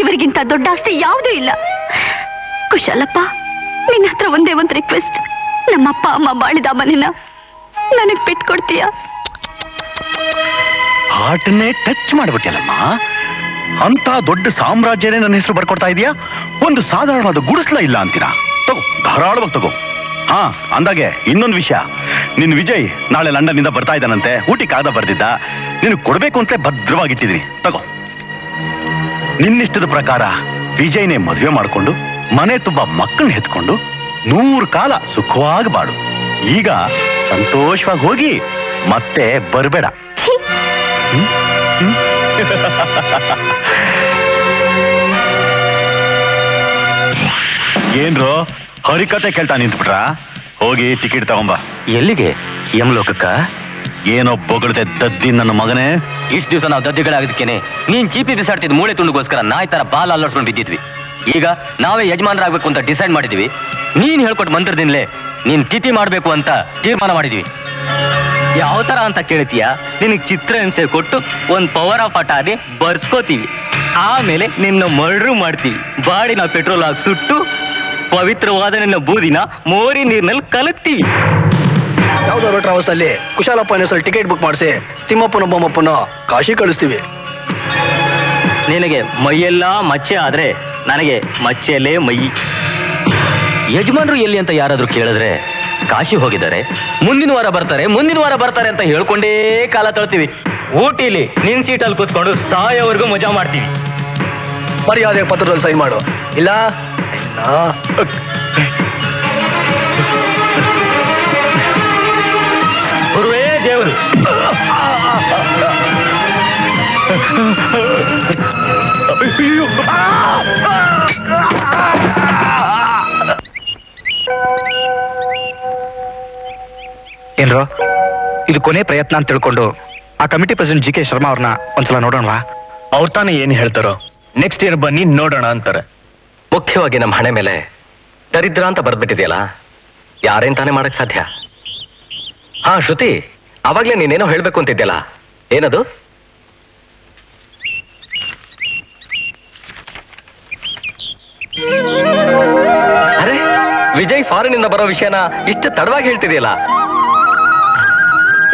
ಇವರಿಗಿಂತ ದೊಡ್ಡ ಆಸ್ತಿ ಯಾವುದೂ ಇಲ್ಲ. ಕುಶಾಲಪ್ಪ, ನಿನ್ನ ಹತ್ರ ಒಂದೇ ಒಂದು ರಿಕ್ವೆಸ್ಟ್. ನಮ್ಮಪ್ಪ ಅಮ್ಮ ಬಾಳಿದ ಮನೆನ ನನಗೆ ಬಿಟ್ಕೊಡ್ತೀಯಾ? ಹಾರ್ಟ್ನೇ ಟಚ್ ಮಾಡಿಬಿಟ್ಟಲ್ಲಮ್ಮ. ಅಂತ ದೊಡ್ಡ ಸಾಮ್ರಾಜ್ಯನೇ ನನ್ನ ಹೆಸರು ಬರ್ಕೊಡ್ತಾ ಇದೆಯಾ? ಒಂದು ಸಾಧಾರಣವಾದ ಗುಡಿಸ್ಲ ಇಲ್ಲ ಅಂತೀರಾ? ತಗೋ, ಧಾರಾಳವಾಗಿ ತಗೋ. ಹಾ, ಅಂದಾಗೆ ಇನ್ನೊಂದು ವಿಷಯ, ನಿನ್ನ ವಿಜಯ್ ನಾಳೆ ಲಂಡನ್ನಿಂದ ಬರ್ತಾ ಇದ್ದಾನಂತೆ. ಊಟಿ ಕಾಗದ ಬರ್ದಿದ್ದ, ನೀನು ಕೊಡಬೇಕು ಅಂತ ಭದ್ರವಾಗಿಟ್ಟಿದ್ರಿ. ತಗೋ, ನಿನ್ನಿಷ್ಟದ ಪ್ರಕಾರ ವಿಜಯ್ನೇ ಮದುವೆ ಮಾಡಿಕೊಂಡು ಮನೆ ತುಂಬ ಮಕ್ಕಳನ್ನ ಹೆತ್ಕೊಂಡು 100 ಕಾಲ ಸುಖವಾಗಿ ಬಾಡು. ಈಗ ಸಂತೋಷವಾಗಿ ಹೋಗಿ ಮತ್ತೆ ಬರಬೇಡ. ಏನ್ರೋ ಹರಿಕತೆ ಕೇಳ್ತಾ ನಿಂತ್ಬಿಟ್ರ? ಹೋಗಿ ಟಿಕೆಟ್ ತಗೊಂಬ. ಎಲ್ಲಿಗೆ? ಯಮಲೋಕಕ್ಕ. ಏನೋ ಬೊಗಳದೆ ದದ್ದಿ ನನ್ನ ಮಗನೇ. ಇಷ್ಟು ದಿವಸ ನಾವು ದದ್ದಿಗಳಾಗದಕ್ಕೇನೆ ನೀನ್ ಚೀಪಿ ಬಿಸಾಡ್ತಿದ್ ಮೂಳೆ ತುಂಡುಗೋಸ್ಕರ ನಾಯಿ ತರ ಬಾಲ್ ಅಲ್ಲರ್ಸ್ಕೊಂಡು ಬಿದ್ದಿದ್ವಿ. ಈಗ ನಾವೇ ಯಜಮಾನರಾಗಬೇಕು ಅಂತ ಡಿಸೈಡ್ ಮಾಡಿದ್ವಿ. ನೀನ್ ಹೇಳ್ಕೊಟ್ಟು ಮಂತ್ರದಿಂದಲೇ ನೀನ್ ತಿಥಿ ಮಾಡಬೇಕು ಅಂತ ತೀರ್ಮಾನ ಮಾಡಿದ್ವಿ. ಯಾವ ತರ ಅಂತ ಕೇಳ್ತೀಯ? ನಿನಗೆ ಚಿತ್ರಹಿಂಸೆ ಕೊಟ್ಟು ಒಂದು ಪವರ್ ಆಫ್ ಆಟ ಅದೇ ಬರ್ಸ್ಕೋತೀವಿ. ಆಮೇಲೆ ನಿನ್ನ ಮರ್ಡ್ರು ಮಾಡ್ತೀವಿ. ಬಾಡಿ ನಾವು ಪೆಟ್ರೋಲ್ ಹಾಕಿ ಸುಟ್ಟು ಪವಿತ್ರವಾದ ನನ್ನ ಬೂದಿನ ಮೋರಿ ನೀರಿನಲ್ಲಿ ಕಲಕ್ತೀವಿ. ಯಾವ್ದಾದ್ರು ಟ್ರಾವೆಲ್ಸ್ ಅಲ್ಲಿ ಕುಶಾಲಪ್ಪ ಹೆಸರು ಟಿಕೆಟ್ ಬುಕ್ ಮಾಡಿಸಿ ತಿಮ್ಮಪ್ಪನ ಬೊಮ್ಮಪ್ಪನ ಕಾಶಿ ಕಳಿಸ್ತೀವಿ. ನಿನಗೆ ಮೈಯೆಲ್ಲ ಮಚ್ಚೆ ಆದ್ರೆ ನನಗೆ ಮಚ್ಚೆಯಲ್ಲೇ ಮೈ. ಯಜಮಾನ್ರು ಎಲ್ಲಿ ಅಂತ ಯಾರಾದ್ರೂ ಕೇಳಿದ್ರೆ ಕಾಶಿ ಹೋಗಿದ್ದಾರೆ, ಮುಂದಿನ ವಾರ ಬರ್ತಾರೆ, ಮುಂದಿನ ವಾರ ಬರ್ತಾರೆ ಅಂತ ಹೇಳ್ಕೊಂಡೇ ಕಾಲ ತಳ್ತೀವಿ. ಊಟಿಲಿ ನಿನ್ ಸೀಟಲ್ಲಿ ಕೂತ್ಕೊಂಡು ಸಾಯವರೆಗೂ ಮಜಾ ಮಾಡ್ತೀವಿ. ಮರ್ಯಾದೆ ಪತ್ರದಲ್ಲಿ ಸೈನ್ ಮಾಡು. ಇಲ್ಲ ಗುರುವೇ ದೇವರು. ಏನ್ರೋ ಇದು ಕೊನೆ ಪ್ರಯತ್ನ ಅಂತ ತಿಳ್ಕೊಂಡು ಆ committee president G K Sharma ಅವ್ರನ್ನ ಒಂದ್ಸಲ ನೋಡೋಣ. ಅವ್ರ ತಾನೇ ಏನ್ ಹೇಳ್ತಾರೋ ನೆಕ್ಸ್ಟ್ ಇಯರ್ ಬನ್ನಿ ನೋಡೋಣ ಅಂತಾರೆ. ಮುಖ್ಯವಾಗಿ ನಮ್ಮ ಹಣೆ ಮೇಲೆ ದರಿದ್ರ ಅಂತ ಬರ್ದ್ಬಿಟ್ಟಿದೆಯಲ್ಲ, ಯಾರೇನ್ ತಾನೇ ಮಾಡಕ್ ಸಾಧ್ಯ? ಹಾ ಶ್ರುತಿ, ಅವಾಗ್ಲೇ ನೀನೇನೋ ಹೇಳ್ಬೇಕು ಅಂತಿದ್ಯಲ್ಲ, ಏನದು? ಅರೆ, ವಿಜಯ್ ಫಾರಿನ್ ಇಂದ ಬರೋ ವಿಷಯನ ಇಷ್ಟು ತಡವಾಗಿ ಹೇಳ್ತಿದೆಯಲ್ಲ.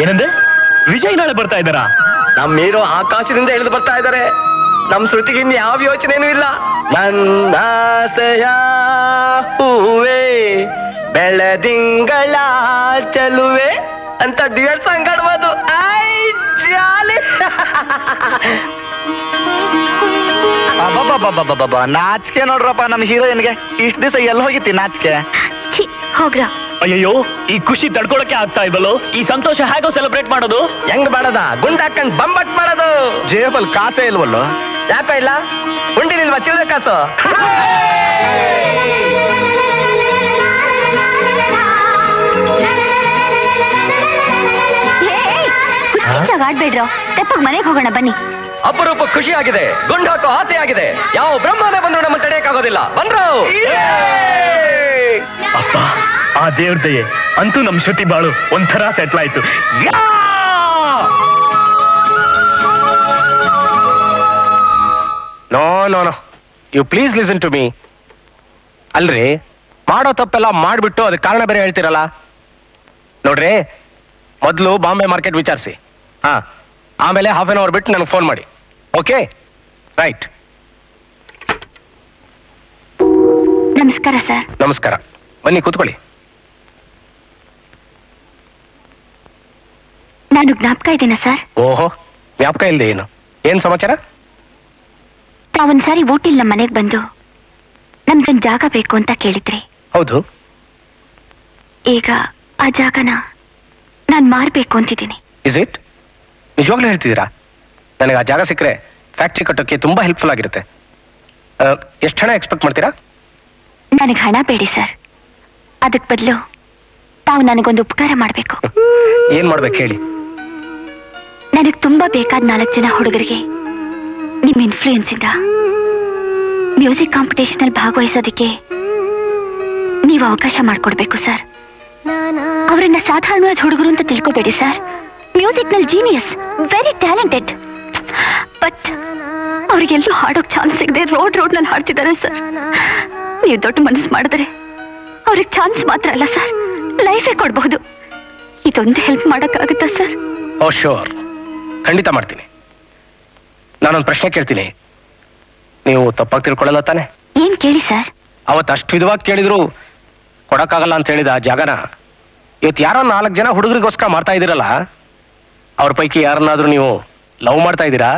ಏನಂದ್ರೆ ವಿಜಯ್ ನಾಳೆ ಬರ್ತಾ ಇದ್ದಾರಾ? ನಮ್ಮ ಹೀರೋ ಆಕಾಶದಿಂದ ಇಳಿದು ಬರ್ತಾ ಇದ್ದಾರೆ. ನಮ್ ಶ್ರುತಿಗಿನ್ ಯಾವ ಯೋಚನೆನೂ ಇಲ್ಲ. ನನ್ನಾಸೆಯ ಹೂವೆ ಬೆಳದಿಂಗಳ ಚಲುವೆ ಅಂತ ಡಿಯರ್ ಸಾಂಗ್ ಆಡ್ಬೋದು. ಬಾಬಾ ನಾಚಿಕೆ ನೋಡ್ರಪ್ಪ ನಮ್ ಹೀರೋಯಿನ್ಗೆ. ಇಷ್ಟು ದಿವಸ ಎಲ್ಲಿ ಹೋಗಿತ್ತಿ ನಾಚಿಕೆ? ಹೋಗ್ರಾ? ಅಯ್ಯೋ, ಈ ಖುಷಿ ತಡ್ಕೊಳಕ್ಕೆ ಆಗ್ತಾ ಇದ್ವಲ್ಲ. ಈ ಸಂತೋಷ ಹೇಗೋ ಸೆಲೆಬ್ರೇಟ್ ಮಾಡೋದು? ಹೆಂಗ್ ಮಾಡೋದ? ಗುಂಡ್ ಹಾಕಂಡ್ ಬಂಬಟ್ ಮಾಡೋದು. ಜೇಬಲ್ ಕಾಸೆ ಇಲ್ವಲ್ಲ? ಯಾಕೋ ಇಲ್ಲ? ಉಂಡಿನಿಲ್ವಾ ಚಿಲ್ಲರೆ ಕಾಸು? ಆಡ್ಬೇಡ್ರ, ತೆಪ್ಪಾಗ ಮನೆಗೆ ಹೋಗೋಣ ಬನ್ನಿ. ಅಪರೂಪ ಖುಷಿ ಆಗಿದೆ, ಗುಂಡ್ ಹಾಕೋ ಆಸೆ ಆಗಿದೆ. ಯಾವ ಬ್ರಹ್ಮನೇ ಬಂದ್ರು ನಮ್ಮ ತಡೆಯಕ್ಕಾಗೋದಿಲ್ಲ. ಬಂದ್ರು ಅಪ್ಪ, ಆ ದೇವ್ರದಯೆ ಅಂತೂ ನಮ್ ಶ್ರುತಿ ಬಾಳು ಒಂಥರ ಸೆಟ್ಲ್ ಆಯ್ತು. No no no, you please listen to me. ಅಲ್ರಿ, ಮಾಡೋ ತಪ್ಪೆಲ್ಲ ಮಾಡ್ಬಿಟ್ಟು ಅದಕ್ಕೆ ಕಾರಣ ಬೇರೆ ಹೇಳ್ತಿರಲ್ಲ. ನೋಡ್ರಿ, ಮೊದಲು ಬಾಂಬೆ ಮಾರ್ಕೆಟ್ ವಿಚಾರಿಸಿ, ಹಾ, ಆಮೇಲೆ ಹಾಫ್ ಆನ್ ಅವರ್ ಬಿಟ್ಟು ನನಗೆ ಫೋನ್ ಮಾಡಿ. ಓಕೆ? ರೈಟ್. ನಮಸ್ಕಾರ ಸರ್. ನಮಸ್ಕಾರ, ಬನ್ನಿ ಕೂತ್ಕೊಳ್ಳಿ. ನಾನು ಜ್ಞಾಪಕ ಇದ್ದೇನೆ ಸರ್. ಓಹೋ, ಜ್ಞಾಪಕ ಇಲ್ಲದೆ ಏನು? ಏನು ಸಮಾಚಾರ? ತಾವೊಂದ್ಸಾರಿ ಊಟಿಲ್ ನಮ್ಮ ಮನೆಗೆ ಬಂದು ನಮ್ದೊಂದು ಜಾಗ ಬೇಕು ಅಂತ ಕೇಳಿದ್ರಿ. ಹೌದು. ಈಗ ಆ ಜಾಗನ ನಾನು ಮಾರಬೇಕು ಅಂತಿದ್ದೀನಿ. Is it? ನಿಜವಾಗ್ಲೂ ಹೇಳ್ತಿದ್ದೀರಾ? ನನಗೆ ಆ ಜಾಗ ಸಿಕ್ಕರೆ ಫ್ಯಾಕ್ಟ್ರಿ ಕಟ್ಟೋಕ್ಕೆ ತುಂಬ ಹೆಲ್ಪ್ಫುಲ್ ಆಗಿರುತ್ತೆ. ಎಷ್ಟು ಹಣ ಎಕ್ಸ್ಪೆಕ್ಟ್ ಮಾಡ್ತೀರಾ? ನನಗೆ ಹಣ ಬೇಡಿ ಸರ್, ಅದಕ್ಕೆ ಬದಲು ತಾವು ನನಗೊಂದು ಉಪಕಾರ ಮಾಡಬೇಕು. ಏನು ಮಾಡ್ಬೇಕು ಹೇಳಿ? ನನಗೆ ತುಂಬ ಬೇಕಾದ 4 ಜನ ಹುಡುಗರಿಗೆ ನಿಮ್ಮ ಇನ್ಫ್ಲೂಯೆನ್ಸಿಂದ ಮ್ಯೂಸಿಕ್ ಕಾಂಪಿಟೇಷನಲ್ಲಿ ಭಾಗವಹಿಸೋದಕ್ಕೆ ನೀವು ಅವಕಾಶ ಮಾಡಿಕೊಡ್ಬೇಕು ಸರ್. ಅವರನ್ನ ಸಾಧಾರಣವಾದ ಹುಡುಗರು ಅಂತ ತಿಳ್ಕೊಬೇಡಿ ಸರ್. ಮ್ಯೂಸಿಕ್ನಲ್ಲಿ ಜೀನಿಯಸ್, ವೆರಿ ಟ್ಯಾಲೆಂಟೆಡ್, ಬಟ್ ಅವರಿಗೆಲ್ಲೂ ಹಾಡೋಕೆ ಚಾನ್ಸ್ ಸಿಗದೆ ರೋಡ್ನಲ್ಲಿ ಹಾಡ್ತಿದ್ದಾರೆ ಸರ್. ನೀವು ದೊಡ್ಡ ಮನಸ್ಸು ಮಾಡಿದ್ರೆ ಅವ್ರಿಗೆ ಚಾನ್ಸ್ ಮಾತ್ರ ಅಲ್ಲ ಸರ್, ಲೈಫೇ ಕೊಡಬಹುದು. ಇದೊಂದು ಹೆಲ್ಪ್ ಮಾಡೋಕ್ಕಾಗುತ್ತಾ ಸರ್? ಓ ಶ್ಯೂರ್, ಖಂಡಿತ ಮಾಡ್ತೀನಿ. ನಾನೊಂದು ಪ್ರಶ್ನೆ ಕೇಳ್ತೀನಿ, ನೀವು ತಪ್ಪಾಗಿ ತಿಳ್ಕೊಳ್ಳಲ್ಲ ತಾನೆ? ಏನ್ ಕೇಳಿ ಸರ್? ಅವತ್ತು ಅಷ್ಟು ವಿಧವಾಗಿ ಕೇಳಿದ್ರು ಕೊಡಕ್ಕಾಗಲ್ಲ ಅಂತ ಹೇಳಿದ ಜಾಗನ ಇವತ್ತು ಯಾರೋ 4 ಜನ ಹುಡುಗರಿಗೋಸ್ಕರ ಮಾಡ್ತಾ ಇದ್ದೀರಲ್ಲ, ಅವ್ರ ಪೈಕಿ ಯಾರನ್ನಾದ್ರೂ ನೀವು ಲವ್ ಮಾಡ್ತಾ ಇದ್ದೀರಾ?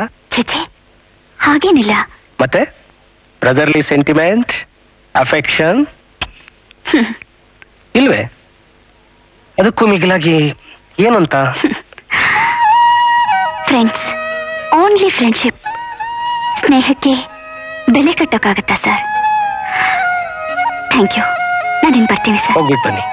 ಹಾಗೇನಿಲ್ಲ. ಮತ್ತೆ ಬ್ರದರ್ಲಿ ಸೆಂಟಿಮೆಂಟ್, ಅಫೆಕ್ಷನ್ ಇಲ್ವೇ? ಅದಕ್ಕೂ ಮಿಗಿಲಾಗಿ ಏನಂತ ಫ್ರೆಂಡ್ಸ್, ಓನ್ಲಿ ಫ್ರೆಂಡ್ಶಿಪ್. ಸ್ನೇಹಕ್ಕೆ ಬೆಲೆ ಕಟ್ಟೋಕ್ಕಾಗತ್ತಾ ಸರ್? ಥ್ಯಾಂಕ್ ಯು, ನಾನು ಇನ್ನು ಬರ್ತೀನಿ ಸರ್. ಹೋಗ್ಬಿಟ್ಟು ಬನ್ನಿ.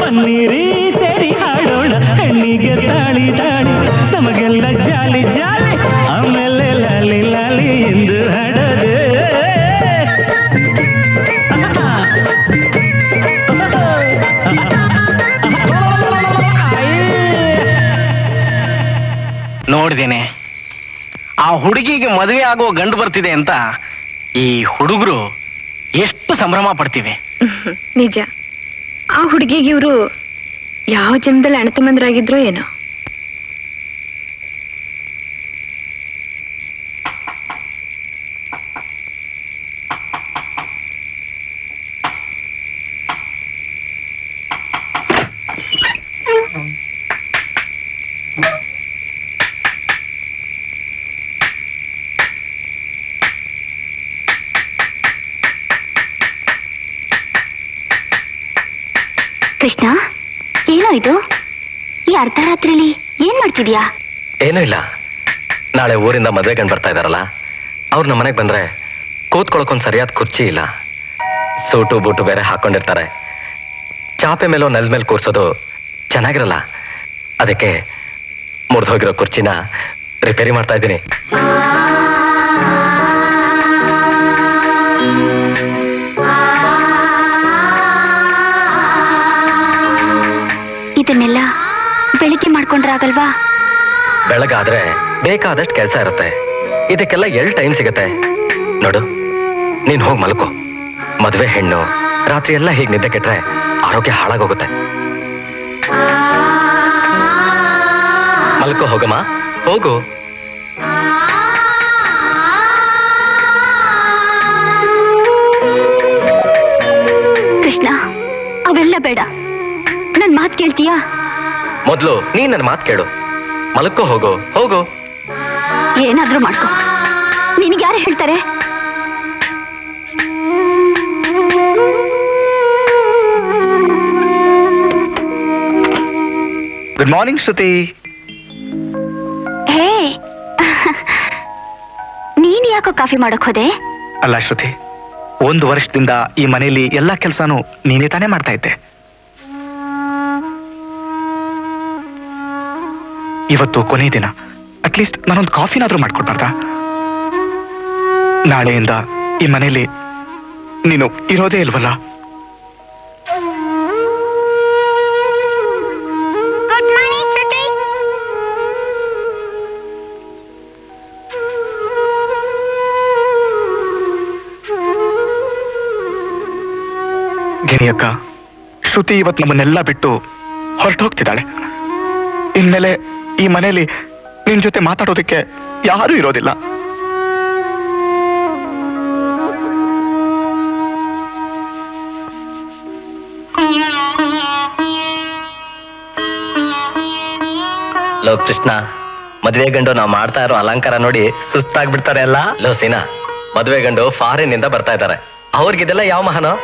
ಬನ್ನಿರಿ ಸೇರಿ ಹಾಡೋಣ ಕಣ್ಣಿ ಹುಡುಗಿಗೆ ಮದುವೆ ಆಗೋ ಗಂಡು ಬರ್ತಿದೆ ಅಂತ ಈ ಹುಡುಗರು ಎಷ್ಟು ಸಂಭ್ರಮ ಪಡ್ತಿವೆ. ನಿಜ, ಆ ಹುಡುಗಿಗೆ ಇವರು ಯಾವ ಜನ್ಮದಲ್ಲಿ ಅಣ್ಣತಮ್ಮಂದ್ರಾಗಿದ್ರೋ ಏನೋ. ಕೃಷ್ಣ, ಏನೋ ಇದು? ಈ ಅರ್ಧರಾತ್ರಿಲಿ ಏನ್ ಮಾಡ್ತಿದ್ಯಾ? ಏನೂ ಇಲ್ಲ, ನಾಳೆ ಊರಿಂದ ಮದುವೆ ಗಂಡು ಬರ್ತಾ ಇದಾರಲ್ಲ, ಅವ್ರು ನಮ್ಮ ಮನೆಗೆ ಬಂದ್ರೆ ಕೂತ್ಕೊಳಕೊಂದು ಸರಿಯಾದ ಕುರ್ಚಿ ಇಲ್ಲ, ಸೂಟು ಬೂಟು ಬೇರೆ ಹಾಕೊಂಡಿರ್ತಾರೆ, ಚಾಪೆ ಮೇಲೋ ನೆಲದ ಮೇಲೆ ಕೂರ್ಸೋದು ಚೆನ್ನಾಗಿರಲ್ಲ, ಅದಕ್ಕೆ ಮುರಿದೋಗಿರೋ ಕುರ್ಚಿನ ರಿಪೇರಿ ಮಾಡ್ತಾ ಇದ್ದೀನಿ. ಇದನ್ನೆಲ್ಲ ಬೆಳಿಗ್ಗೆ ಮಾಡ್ಕೊಂಡ್ರಾಗಲ್ವಾ? ಬೆಳಗಾದ್ರೆ ಬೇಕಾದಷ್ಟು ಕೆಲಸ ಇರುತ್ತೆ, ಇದಕ್ಕೆಲ್ಲ ಎಲ್ ಟೈಮ್ ಸಿಗತ್ತೆ? ನೋಡು, ನೀನ್ ಹೋಗಿ ಮಲ್ಕೋ. ಮದುವೆ ಹೆಣ್ಣು ರಾತ್ರಿ ಎಲ್ಲ ಹೀಗೆ ನಿದ್ದೆ ಕೆಟ್ರೆ ಆರೋಗ್ಯ ಹಾಳಾಗೋಗುತ್ತೆ. ಮಲ್ಕೋ ಹೋಗಮ್ಮ, ಹೋಗು. ಕೃಷ್ಣ, ಅವೆಲ್ಲ ಬೇಡ, ನನ್ ಮಾತ್ ಕೇಳ್ತೀಯಾ? ಮೊದ್ಲು ನೀನ್ ನನ್ ಮಾತ್ ಕೇಳು, ಮಲಕ್ಕೋ ಹೋಗು. ಹೋಗು, ಏನಾದ್ರೂ ಮಾಡ್ಕೋ, ನಿನಗೆ ಯಾರು ಹೇಳ್ತಾರೆ? ಗುಡ್ ಮಾರ್ನಿಂಗ್ ಶ್ರುತಿ. ಹೇ, ನೀನ್ ಯಾಕೋ ಕಾಫಿ ಮಾಡಕ್ ಹೋದೆ? ಅಲ್ಲ ಶ್ರುತಿ, ಒಂದು ವರ್ಷದಿಂದ ಈ ಮನೆಯಲ್ಲಿ ಎಲ್ಲಾ ಕೆಲ್ಸಾನು ನೀನೇ ತಾನೇ ಮಾಡ್ತಾ ಇದ್ದೆ. ಇವತ್ತು ಕೊನೆ ದಿನ, ಅಟ್ಲೀಸ್ಟ್ ನಾನೊಂದು ಕಾಫಿನಾದ್ರೂ ಮಾಡ್ಕೊಡ್ಬಾರ್ದಾ? ನಾಳೆಯಿಂದ ಈ ಮನೆಯಲ್ಲಿ ನೀನು ಇರೋದೇ ಇಲ್ವಲ್ಲ? ಗಿಣಿಯಕ್ಕ, ಶ್ರುತಿ ಇವತ್ತು ನಮ್ಮನ್ನೆಲ್ಲ ಬಿಟ್ಟು ಹೊರಟು ಹೋಗ್ತಿದ್ದಾಳೆ. ಇನ್ಮೇಲೆ ಈ ಮನೆಯಲ್ಲಿ ನಿನ್ ಜೊತೆ ಮಾತಾಡೋದಕ್ಕೆ ಯಾರೂ ಇರೋದಿಲ್ಲ. ಲೋ ಕೃಷ್ಣ, ಮದುವೆ ಗಂಡು ನಾವು ಮಾಡ್ತಾ ಇರೋ ಅಲಂಕಾರ ನೋಡಿ ಸುಸ್ತಾಗ್ಬಿಡ್ತಾರೆ ಅಲ್ಲ? ಲೋ ಸೀನಾ, ಮದುವೆ ಗಂಡು ಫಾರಿನ್ ಇಂದ ಬರ್ತಾ ಇದ್ದಾರೆ, ಅವ್ರಿಗಿದೆಲ್ಲ ಯಾವ ಮಹಾನೋ?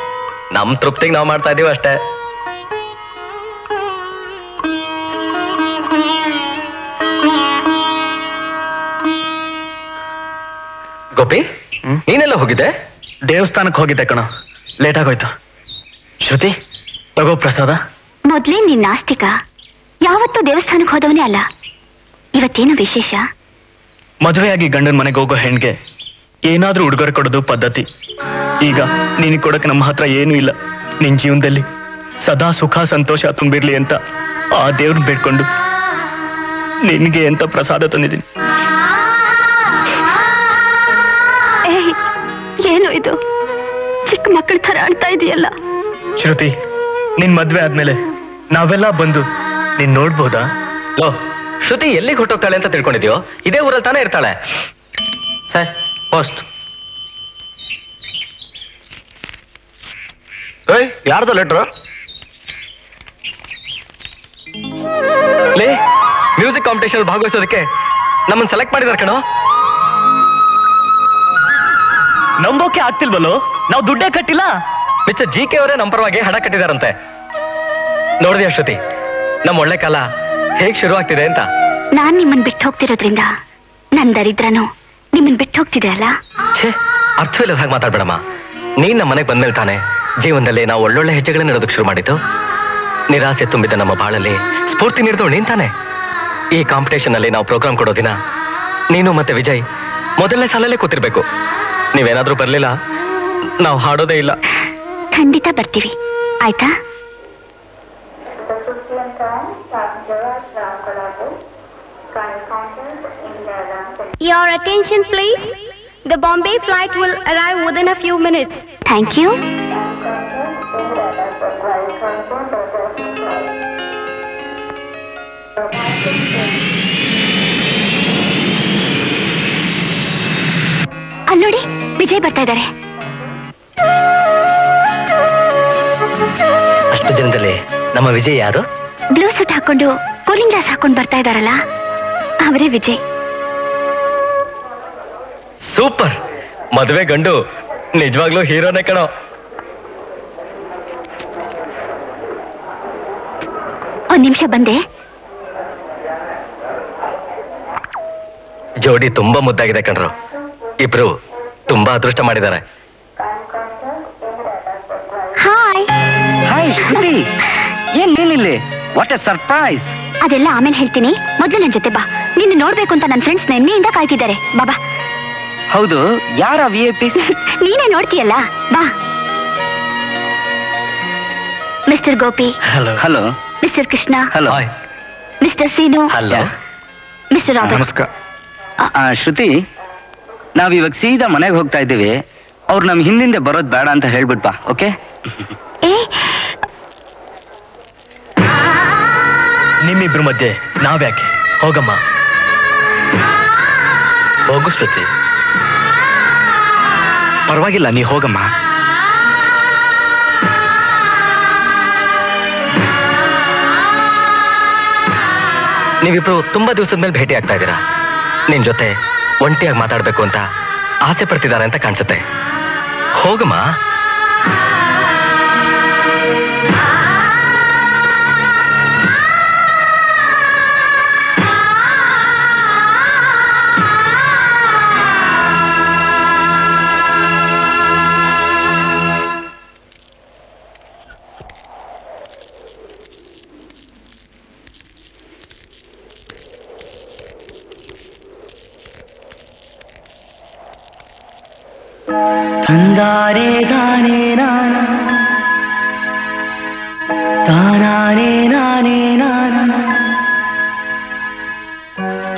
ನಮ್ ತೃಪ್ತಿಗೆ ನಾವು ಮಾಡ್ತಾ ಇದೀವಿ ಅಷ್ಟೇ. ಗೋಪಿ, ನೀನೆಲ್ಲ ಹೋಗಿದ್ದೆ? ದೇವಸ್ಥಾನಕ್ಕೆ ಹೋಗಿದ್ದೆ ಕಣೋ, ಲೇಟ್ ಆಗೋಯ್ತು. ಶ್ರುತಿ, ತಗೋ ಪ್ರಸಾದ. ಮೊದ್ಲೇ ನೀನ್ ನಾಸ್ತಿಕ, ಯಾವತ್ತೂ ದೇವಸ್ಥಾನಕ್ಕೆ ಹೋದವನೇ ಅಲ್ಲ, ಇವತ್ತೇನು ವಿಶೇಷ? ಮದುವೆಯಾಗಿ ಗಂಡನ ಮನೆಗೆ ಹೋಗೋ ಹೆಣ್ಗೆ ಏನಾದ್ರೂ ಉಡುಗೊರೆ ಕೊಡೋದು ಪದ್ಧತಿ. ಈಗ ನೀನು ಕೊಡಕ್ಕೆ ನಮ್ಮ ಹತ್ರ ಏನೂ ಇಲ್ಲ. ನಿನ್ ಜೀವನದಲ್ಲಿ ಸದಾ ಸುಖ ಸಂತೋಷ ತುಂಬಿರ್ಲಿ ಅಂತ ಆ ದೇವ್ರನ್ನ ಬೇಡ್ಕೊಂಡು ನಿನ್ಗೆ ಅಂತ ಪ್ರಸಾದ ತಂದಿದ್ದೀನಿ. ಏನು ಇದು, ಚಿಕ್ಕ ಮಕ್ಕಳ ತರ ಆಡ್ತಾ ಇದೆಯಲ್ಲ? ಶ್ರುತಿ, ನಿನ್ ಮದ್ವೆ ಆದ್ಮೇಲೆ ನಾವೆಲ್ಲ ಬಂದು ನೀನ್ ನೋಡ್ಬೋದಾ? ಲೋ ಶ್ರುತಿ, ಎಲ್ಲಿಗೆ ಹೊಟ್ಟೋಗ್ತಾಳೆ ಅಂತ ತಿಳ್ಕೊಂಡಿದ್ಯೋ? ಇದೇ ಊರಲ್ಲಿ ತಾನೇ ಇರ್ತಾಳೆ. Sir post. ಏಯ್, ಯಾರ್ದು ಲೆಟ್ರು? ಲೇ, ಮ್ಯೂಸಿಕ್ ಕಾಂಪಿಟೇಷನ್ ಭಾಗವಹಿಸೋದಕ್ಕೆ ನಮ್ಮನ್ನು ಸೆಲೆಕ್ಟ್ ಮಾಡಿದಾರೆ ಕಣೋ. ನಂಬೋಕೆ ಆಗ್ತಿಲ್ವಲ್ಲೋ, ನಾವು ದುಡ್ಡೇ ಕಟ್ಟಿಲ್ಲ. ಮಿಸ್ಟರ್ ಜಿ ಕೆ ಅವರೇ ನಮ್ಮ ಪರವಾಗಿ ಹಣ ಕಟ್ಟಿದಾರಂತೆ. ನೋಡಿದ್ಯಾ ಶ್ರುತಿ, ನಮ್ಮ ಒಳ್ಳೆ ಕಾಲ ಹೇಗ್ ಶುರು ಆಗ್ತಿದೆ ಅಂತ. ನಾನ್ ನಿಮ್ಮನ್ ಬಿಟ್ಟು ಹೋಗ್ತಿರೋದ್ರಿಂದ ನನ್ ದರಿದ್ರನು ನಿಮ್ಮನ್ ಬಿಟ್ಟು ಹೋಗ್ತಿದೆ ಅಲ್ಲ? ಛೇ, ಅರ್ಥವಿಲ್ಲದ ಹಾಗೆ ಮಾತಾಡ್ಬೇಡಮ್ಮ. ನೀನ್ ನಮ್ಮ ಮನೆಗೆ ಬಂದ್ಮೇಲೆ ತಾನೆ ಜೀವನದಲ್ಲಿ ನಾವು ಒಳ್ಳೊಳ್ಳೆ ಹೆಜ್ಜೆಗಳನ್ನ ಇಡೋದಕ್ಕೆ ಶುರು ಮಾಡಿದ್ದು. ನಿರಾಸೆ ತುಂಬಿದ ನಮ್ಮ ಬಾಳಲ್ಲಿ ಸ್ಫೂರ್ತಿ ನೀಡಿದವು ನೀನ್ ತಾನೆ. ಈ ಕಾಂಪಿಟೇಷನ್ ಅಲ್ಲಿ ನಾವು ಪ್ರೋಗ್ರಾಮ್ ಕೊಡೋ ದಿನ ನೀನು ಮತ್ತೆ ವಿಜಯ್ ಮೊದಲನೇ ಸಾಲಲ್ಲೇ ಕೂತಿರ್ಬೇಕು. ನೀವೇನಾದ್ರೂ ಬರ್ಲಿಲ್ಲ, ನಾವು ಹಾಡೋದೇ ಇಲ್ಲ. ಖಂಡಿತ ಬರ್ತೀವಿ, ಆಯ್ತಾ? Your attention, please. The Bombay flight will arrive within a few minutes. Thank you. ಅಲ್ಲೋಡಿ Vijay ಬರ್ತಾ ಇದ್ದಾರೆ. ಅಷ್ಟು ದಿನದಲ್ಲಿ ನಮ್ಮ ವಿಜಯ್ ಯಾರು? ಬ್ಲೂ ಸೂಟ್ ಹಾಕೊಂಡು ಕೂಲಿಂಗ್ ಗ್ಲಾಸ್ ಹಾಕೊಂಡು ಬರ್ತಾ ಇದ್ದಾರಲ್ಲ ಅವರೇ ವಿಜಯ್. ಸೂಪರ್, ಮದುವೆ ಗಂಡು ನಿಜವಾಗ್ಲೂ ಹೀರೋನೇ ಕಣೋ. ಒಂದ್ ನಿಮಿಷ ಬಂದೆ. ಜೋಡಿ ತುಂಬಾ ಮುದ್ದಾಗಿದೆ ಕಣ್ರು, ಇಬ್ರು ತುಂಬಾ ಅದೃಷ್ಟ ಮಾಡಿದ್ದಾರೆ. ಹಾಯ್ ಹಾಯ್ ಶ್ರುತಿ, ಏನ್ ನೀನಿಲ್ಲಿ? What a surprise. ಅದೆಲ್ಲ ಆಮೇಲೆ ಹೇಳ್ತೀನಿ, ಮೊದಲು ನನ್ನ ಜೊತೆ ಬಾ. ನಿನ್ನ ನೋಡ್ಬೇಕು ಅಂತ ನನ್ನ ಫ್ರೆಂಡ್ಸ್ ನೆನ್ನೆಯಿಂದ ಕಾಯ್ತಿದ್ದಾರೆ. ಬಾಬಾ. ಹೌದು, ಯಾರ ವಿಐಪಿ? ನೀನೇ ನೋಡ್ತೀಯಲ್ಲ, ಬಾ. Mister Gopi. Hello hello. Mister Krishna. Hello. Mister Seenu. Hello. Mister Robert. ನಮಸ್ಕಾರ. ಶ್ರುತಿ, ನಾವಿವಾಗ ಸೀದಾ ಮನೆಗೆ ಹೋಗ್ತಾ ಇದ್ದೀವಿ. ಅವ್ರು ನಮ್ ಹಿಂದಿಂದೆ ಬರೋದ್ ಬೇಡ ಅಂತ ಹೇಳ್ಬಿಟ್ ಬಾ, ಓಕೆ? ನಿಮ್ಮಿಬ್ರು ಮಧ್ಯೆ ನಾವ್ಯಾಕೆ? ಹೋಗಮ್ಮ, ಹೋಗು ಶ್ರುತಿ. ಪರವಾಗಿಲ್ಲ, ನೀ ಹೋಗಮ್ಮ. ನೀವಿಬ್ರು ತುಂಬಾ ದಿವಸದ ಮೇಲೆ ಭೇಟಿ ಆಗ್ತಾ ಇದ್ದೀರಾ. ನಿನ್ ಜೊತೆ ಒಂಟಿಯಾಗಿ ಮಾತಾಡ್ಬೇಕು ಅಂತ ಆಸೆ ಪಡ್ತಿದ್ದಾರೆ ಅಂತ ಕಾಣಿಸುತ್ತೆ. ಹೋಗಮ್ಮ. ದಾರೆ ದಾನೆ ನಾನಾ ತಾನೇ ನಾನೇ ನಾನಾ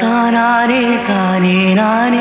ತಾನೇ ತಾನೇ ನಾನೇ.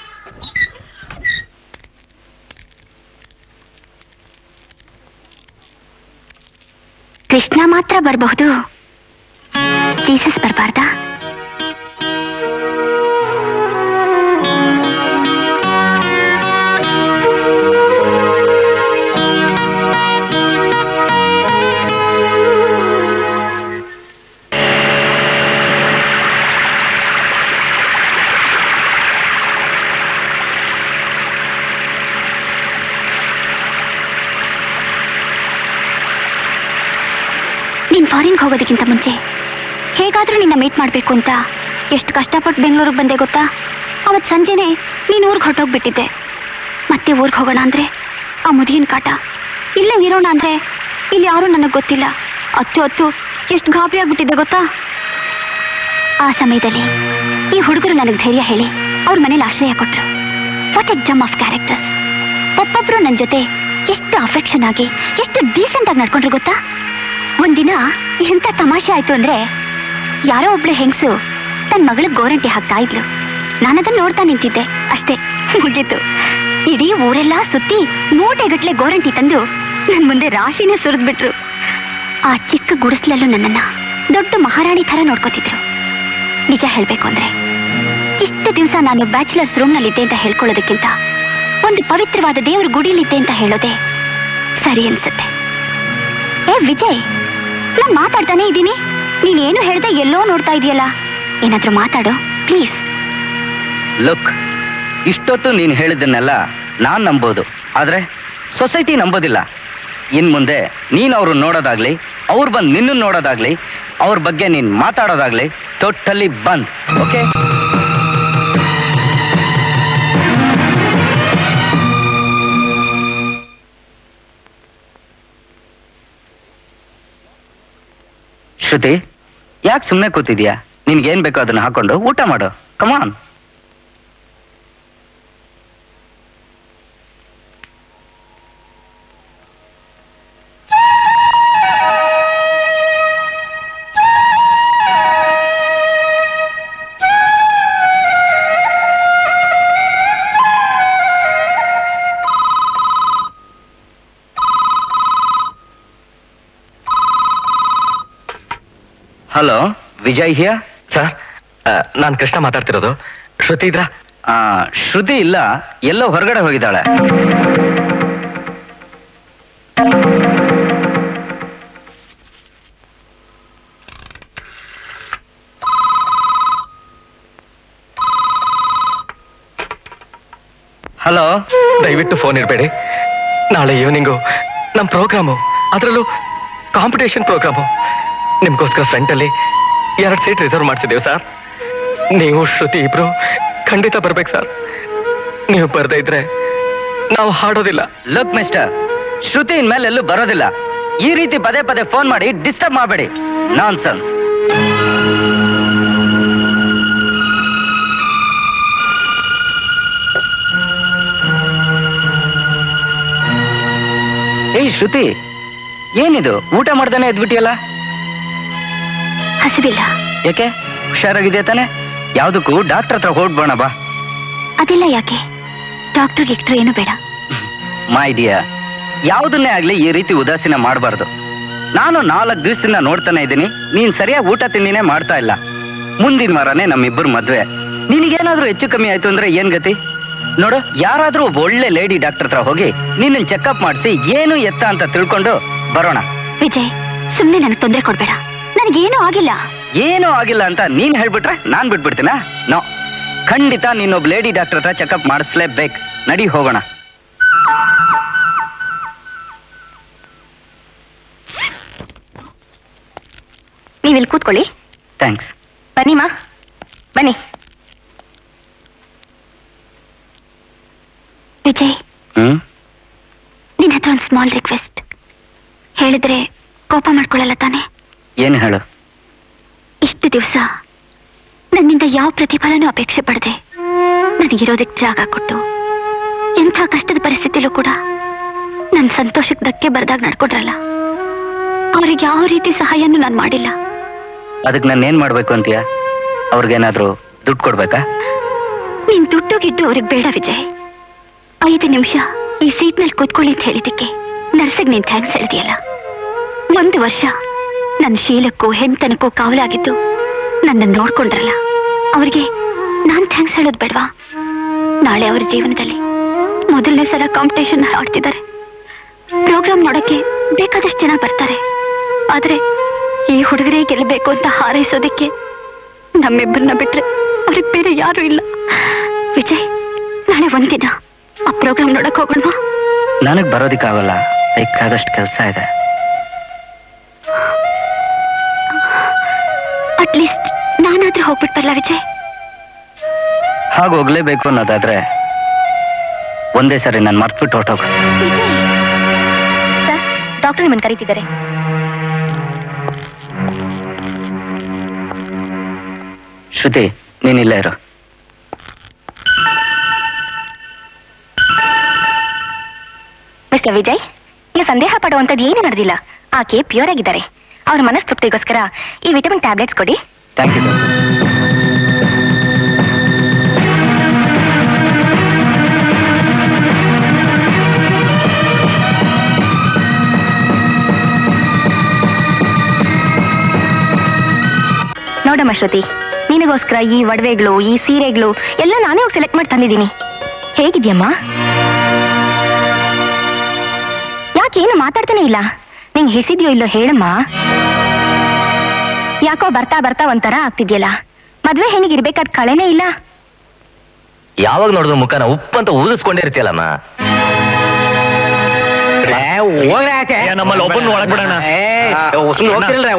ಕೃಷ್ಣ ಮಾತ್ರ ಬರಬಹುದು, ಜೀಸಸ್ ಬರಬಾರ್ದಾ? ಫಾರಿನ್ಗೆ ಹೋಗೋದಕ್ಕಿಂತ ಮುಂಚೆ ಹೇಗಾದ್ರೂ ನಿನ್ನ ಮೀಟ್ ಮಾಡಬೇಕು ಅಂತ ಎಷ್ಟು ಕಷ್ಟಪಟ್ಟು ಬೆಂಗಳೂರಿಗೆ ಬಂದೆ ಗೊತ್ತಾ? ಅವತ್ತು ಸಂಜೆನೆ ನೀನು ಊರಿಗೆ ಹೊರಟೋಗ್ಬಿಟ್ಟಿದ್ದೆ. ಮತ್ತೆ ಊರಿಗೆ ಹೋಗೋಣ ಅಂದರೆ ಆ ಮುದಿಗಿನ ಕಾಟ, ಇಲ್ಲೇ ಇರೋಣ ಅಂದರೆ ಇಲ್ಲಿ ಯಾರೂ ನನಗೆ ಗೊತ್ತಿಲ್ಲ. ಅತ್ತು ಎಷ್ಟು ಗಾಬರಿ ಆಗ್ಬಿಟ್ಟಿದ್ದೆ ಗೊತ್ತಾ? ಆ ಸಮಯದಲ್ಲಿ ಈ ಹುಡುಗರು ನನಗೆ ಧೈರ್ಯ ಹೇಳಿ ಅವ್ರ ಮನೇಲಿ ಆಶ್ರಯ ಕೊಟ್ಟರು. What a gem of characters. ಒಬ್ಬೊಬ್ಬರು ನನ್ನ ಜೊತೆ ಎಷ್ಟು ಅಫೆಕ್ಷನ್ ಆಗಿ ಎಷ್ಟು ಡೀಸೆಂಟಾಗಿ ನಡ್ಕೊಂಡ್ರು ಗೊತ್ತಾ? ಒಂದಿನ ಎಂಥ ತಮಾಷೆ ಆಯ್ತು ಅಂದ್ರೆ, ಯಾರೋ ಒಬ್ಳು ಹೆಂಗಸು ತನ್ನ ಮಗಳು ಗೋರಂಟಿ ಹಾಕ್ತಾ ಇದ್ಲು. ನಾನದನ್ನ ನೋಡ್ತಾ ನಿಂತಿದ್ದೆ ಅಷ್ಟೇ, ಮುಗೀತು. ಇಡೀ ಊರೆಲ್ಲ ಸುತ್ತಿ ಮೂಟೆಗಟ್ಲೆ ಗೋರಂಟಿ ತಂದು ನನ್ನ ಮುಂದೆ ರಾಶಿನೇ ಸುರಿದ್ಬಿಟ್ರು. ಆ ಚಿಕ್ಕ ಗುಡಿಸ್ಲಲ್ಲೂ ನನ್ನನ್ನ ದೊಡ್ಡ ಮಹಾರಾಣಿ ಥರ ನೋಡ್ಕೋತಿದ್ರು. ನಿಜ ಹೇಳಬೇಕು ಅಂದ್ರೆ ಇಷ್ಟು ದಿವಸ ನಾನು ಬ್ಯಾಚುಲರ್ಸ್ ರೂಮ್ನಲ್ಲಿದ್ದೆ ಅಂತ ಹೇಳ್ಕೊಳ್ಳೋದಕ್ಕಿಂತ ಒಂದು ಪವಿತ್ರವಾದ ದೇವರ ಗುಡಿಲಿದ್ದೆ ಅಂತ ಹೇಳೋದೆ ಸರಿ ಅನ್ಸುತ್ತೆ. ಏ ವಿಜಯ್, ನಾನು ಮಾತಾಡ್ತಾನೆ ಇದ್ದೀನಿ, ನೀನೇನು ಹೇಳ್ದೆ ಎಲ್ಲೋ ನೋಡ್ತಾ ಇದೆಯಲ್ಲ, ಏನಾದರೂ ಮಾತಾಡು ಪ್ಲೀಸ್. ಲುಕ್, ಇಷ್ಟೊತ್ತು ನೀನು ಹೇಳಿದ್ದನ್ನೆಲ್ಲ ನಾನು ನಂಬೋದು, ಆದರೆ ಸೊಸೈಟಿ ನಂಬೋದಿಲ್ಲ. ಇನ್ನು ಮುಂದೆ ನೀನು ಅವರು ನೋಡೋದಾಗ್ಲಿ, ಅವ್ರು ಬಂದು ನಿನ್ನ ನೋಡೋದಾಗ್ಲಿ, ಅವ್ರ ಬಗ್ಗೆ ನೀನು ಮಾತಾಡೋದಾಗ್ಲಿ ಟೋಟಲಿ ಬಂದ್, ಓಕೆ? ಶ್ರುತಿ, ಯಾಕೆ ಸುಮ್ಮನೆ ಕೂತಿದ್ಯಾ? ನಿನ್ಗೇನ್ ಬೇಕೋ ಅದನ್ನ ಹಾಕೊಂಡು ಊಟ ಮಾಡು. Come on. Hello, Vijay here. Sir, ನಾನು ಕೃಷ್ಣ ಮಾತಾಡ್ತಿರೋದು. ಶ್ರುತಿ ಇದ್ರಾ? ಶ್ರುತಿ ಇಲ್ಲ, ಎಲ್ಲೋ ಹೊರಗಡೆ ಹೋಗಿದ್ದಾಳೆ. ಹಲೋ, ದಯವಿಟ್ಟು ಫೋನ್ ಇರಬೇಡಿ. ನಾಳೆ ಈವ್ನಿಂಗು ನಮ್ಮ ಪ್ರೋಗ್ರಾಮು, ಅದರಲ್ಲೂ ಕಾಂಪಿಟೇಷನ್ ಪ್ರೋಗ್ರಾಮು. ನಿಮ್ಗೋಸ್ಕರ ಫ್ರಂಟಲ್ಲಿ 2 ಸೀಟ್ ರಿಸರ್ವ್ ಮಾಡ್ತಿದ್ದೇವೆ ಸರ್. ನೀವು ಶ್ರುತಿ ಇಬ್ರು ಖಂಡಿತ ಬರ್ಬೇಕು ಸರ್. ನೀವು ಬರ್ದೇ ಇದ್ರೆ ನಾವು ಹಾಡೋದಿಲ್ಲ. ಲುಕ್ ಮಿಸ್ಟರ್, ಶ್ರುತಿ ಇನ್ಮೇಲೆ ಎಲ್ಲೂ ಬರೋದಿಲ್ಲ. ಈ ರೀತಿ ಪದೇ ಪದೇ ಫೋನ್ ಮಾಡಿ ಡಿಸ್ಟರ್ಬ್ ಮಾಡಬೇಡಿ. Nonsense. ಏ ಶ್ರುತಿ, ಏನಿದು ಊಟ ಮಾಡ್ದಾನೆ ಎದ್ಬಿಟ್ಟಿಯಲ್ಲ? ಹಸಿವಿಲ್ಲ. ಯಾಕೆ? ಹುಷಾರಾಗಿದೆ ತಾನೆ? ಯಾವುದಕ್ಕೂ ಡಾಕ್ಟರ್ ಹತ್ರ ಹೋಗ್ಬೋಣ ಬಾ. ಅದೆಲ್ಲ ಯಾಕೆ? ಡಾಕ್ಟರ್ ಗಿಕ್ಟರ್ ಏನು ಬೇಡ. ಮೈ ಡಿಯರ್, ಯಾವುದನ್ನೇ ಆಗ್ಲಿ ಈ ರೀತಿ ಉದಾಸೀನ ಮಾಡಬಾರ್ದು. ನಾನು 4 ದಿವಸದಿಂದ ನೋಡ್ತಾನೆ ಇದ್ದೀನಿ, ನೀನ್ ಸರಿಯಾಗಿ ಊಟ ತಿಂದಿನೇ ಮಾಡ್ತಾ ಇಲ್ಲ. ಮುಂದಿನ ವಾರನೇ ನಮ್ಮಿಬ್ಬರು ಮದ್ವೆ. ನಿನಗೇನಾದ್ರೂ ಹೆಚ್ಚು ಕಮ್ಮಿ ಆಯ್ತು ಅಂದ್ರೆ ಏನ್ ಗತಿ? ನೋಡು, ಯಾರಾದ್ರೂ ಒಬ್ಬ ಒಳ್ಳೆ ಲೇಡಿ ಡಾಕ್ಟರ್ ಹತ್ರ ಹೋಗಿ ನಿನ್ನ ಚೆಕ್ಅಪ್ ಮಾಡಿಸಿ ಏನು ಎತ್ತ ಅಂತ ತಿಳ್ಕೊಂಡು ಬರೋಣ. ವಿಜಯ್, ಸುಮ್ನೆ ನನಗೆ ತೊಂದರೆ ಕೊಡ್ಬೇಡ. ನನಗೇನು ಆಗಿಲ್ಲ. ಏನೂ ಆಗಿಲ್ಲ ಅಂತ ನೀನ್ ಹೇಳ್ಬಿಟ್ರೆ ನಾನ್ ಬಿಟ್ಬಿಡ್ತೀನ? ನೋ, ಖಂಡಿತ ನೀನೊಬ್ಬ ಲೇಡಿ ಡಾಕ್ಟರ್ ಹತ್ರ ಚೆಕ್ಅಪ್ ಮಾಡಿಸ್ಲೇಬೇಕು. ನಡಿ ಹೋಗೋಣ. ನೀವಿಲ್ಲಿ ಕೂತ್ಕೊಳ್ಳಿ. ಥ್ಯಾಂಕ್ಸ್. ಬನ್ನಿ ಮಾ, ಬನ್ನಿ. ವಿಜಯ್, ನಿನ್ನ ಹತ್ರ ಒಂದು ಸ್ಮಾಲ್ ರಿಕ್ವೆಸ್ಟ್. ಹೇಳಿದ್ರೆ ಕೋಪ ಮಾಡ್ಕೊಳ್ಳಲ್ಲ ತಾನೆ? ಏನು ಹೇಳು? ಇಷ್ಟು ದಿವಸ ನನ್ನಿಂದ ಯಾವ ಪ್ರತಿಫಲನೂ ಅಪೇಕ್ಷೆ ಪಡೆದೆ ನನಗಿರೋದಕ್ಕೆ ಜಾಗ ಕೊಟ್ಟು, ಎಂಥ ಕಷ್ಟದ ಪರಿಸ್ಥಿತಿಯಲ್ಲೂ ಕೂಡ ನನ್ನ ಸಂತೋಷಕ್ಕೆ ಧಕ್ಕೆ ಬರದಾಗ ನಡ್ಕೊಂಡ್ರಲ್ಲ, ಅವ್ರಿಗೆ ಯಾವ ರೀತಿ ಸಹಾಯನೂ ನಾನು ಮಾಡಿಲ್ಲ. ಅದಕ್ಕೆ ನಾನು ಏನು ಮಾಡಬೇಕು ಅಂತೀಯ? ಅವ್ರಿಗೇನಾದರೂ ದುಡ್ಡು ಕೊಡ್ಬೇಕಾ? ನೀನು ದುಡ್ಡು ಗಿಡ್ಡು ಅವ್ರಿಗೆ ಬೇಡ ವಿಜಯ್. 5 ನಿಮಿಷ ಈ ಸೀಟ್ನಲ್ಲಿ ಕೂತ್ಕೊಳ್ಳಿ ಅಂತ ಹೇಳಿದ್ದಕ್ಕೆ ನರ್ಸಿಗೆ ನೀನು ಥ್ಯಾಂಕ್ಸ್ ಹೇಳಿದೆಯಲ್ಲ. 1 ವರ್ಷ ನನ್ನ ಶೀಲಕ್ಕೂ ಹೆಣ್ತನಕ್ಕೂ ಕಾವಲಾಗಿದ್ದು ನನ್ನನ್ನು ನೋಡ್ಕೊಂಡ್ರಲ್ಲ, ಅವ್ರಿಗೆ ನಾನು ಥ್ಯಾಂಕ್ಸ್ ಹೇಳೋದು ಬೇಡವಾ? ನಾಳೆ ಅವ್ರ ಜೀವನದಲ್ಲಿ ಮೊದಲನೇ ಸಲ ಕಾಂಪಿಟೇಷನ್ ಆಡ್ತಿದ್ದಾರೆ. ಪ್ರೋಗ್ರಾಮ್ ನೋಡೋಕ್ಕೆ ಬೇಕಾದಷ್ಟು ಜನ ಬರ್ತಾರೆ. ಆದರೆ ಈ ಹುಡುಗರೇ ಗೆಲ್ಲಬೇಕು ಅಂತ ಹಾರೈಸೋದಕ್ಕೆ ನಮ್ಮಿಬ್ಬರನ್ನ ಬಿಟ್ಟರೆ ಅವ್ರಿಗೆ ಬೇರೆ ಯಾರೂ ಇಲ್ಲ. ವಿಜಯ್, ನಾಳೆ ಒಂದಿನ ಆ ಪ್ರೋಗ್ರಾಮ್ ನೋಡಕ್ಕೆ ಹೋಗೋಣವಾ? ನನಗೆ ಬರೋದಕ್ಕಾಗಲ್ಲ, ಬೇಕಾದಷ್ಟು ಕೆಲಸ ಇದೆ. ಅಟ್ಲೀಸ್ಟ್ ನಾನಾದ್ರೂ ಹೋಗ್ಬಿಟ್ಬರಲ್ಲ ವಿಜಯ್? ಹಾಗೆ ಹೋಗ್ಲೇಬೇಕು ಅನ್ನೋದಾದ್ರೆ ಒಂದೇ ಸರಿ ನಾನು ಮರ್ತ್ಬಿಟ್ಟು ಹೊರಟೋಗ. ಸರ್, ಡಾಕ್ಟರ್ ನಿಮ್ಮನ್ನು ಕರೀತಿದ್ದಾರೆ. ಶ್ರುತಿ, ನೀನಿಲ್ಲ ಇರೋ. ಮಿಸ್ಟರ್ ವಿಜಯ್, ನೀವು ಸಂದೇಹ ಪಡುವಂಥದ್ದು ಏನೂ ನಡೆದಿಲ್ಲ. ಆಕೆ ಪ್ಯೂರ್ ಆಗಿದ್ದಾರೆ. ಅವ್ರ ಮನಸ್ಸು ತೃಪ್ತಿಗೋಸ್ಕರ ಈ ವಿಟಮಿನ್ ಟ್ಯಾಬ್ಲೆಟ್ಸ್ ಕೊಡಿ. Thank you. ನೋಡಮ್ಮ ಶ್ರುತಿ, ನಿನಗೋಸ್ಕರ ಈ ಒಡವೆಗಳು, ಈ ಸೀರೆಗಳು ಎಲ್ಲ ನಾನೇ ಹೋಗಿ ಸೆಲೆಕ್ಟ್ ಮಾಡಿ ತಂದಿದ್ದೀನಿ. ಹೇಗಿದ್ಯಮ್ಮ? ಯಾಕೇನು ಮಾತಾಡ್ತಾನೆ ಇಲ್ಲ? ನಿಂಗೆ ಹಿಡಿಸಿದ್ಯೋ ಇಲ್ಲೋ ಹೇಳಮ್ಮ. ಯಾಕೋ ಬರ್ತಾ ಬರ್ತಾ ಒಂಥರ ಆಗ್ತಿದ್ಯಲ್ಲ. ಮದ್ವೆ ಹೆಣ್ಣಿಗೆ ಇರ್ಬೇಕಾದ ಕಳೆನೇ ಇಲ್ಲ. ಯಾವಾಗ ನೋಡಿದ್ರು ಮುಖನ ಉಪ್ಪಂತ ಊದಿಸ್ಕೊಂಡೇ ಇರ್ತೀಯಲ್ಲಮ್ಮ. ಹೋಗ್ತಿರಲ್ವ? ಯಾಕಂದ್ರೆ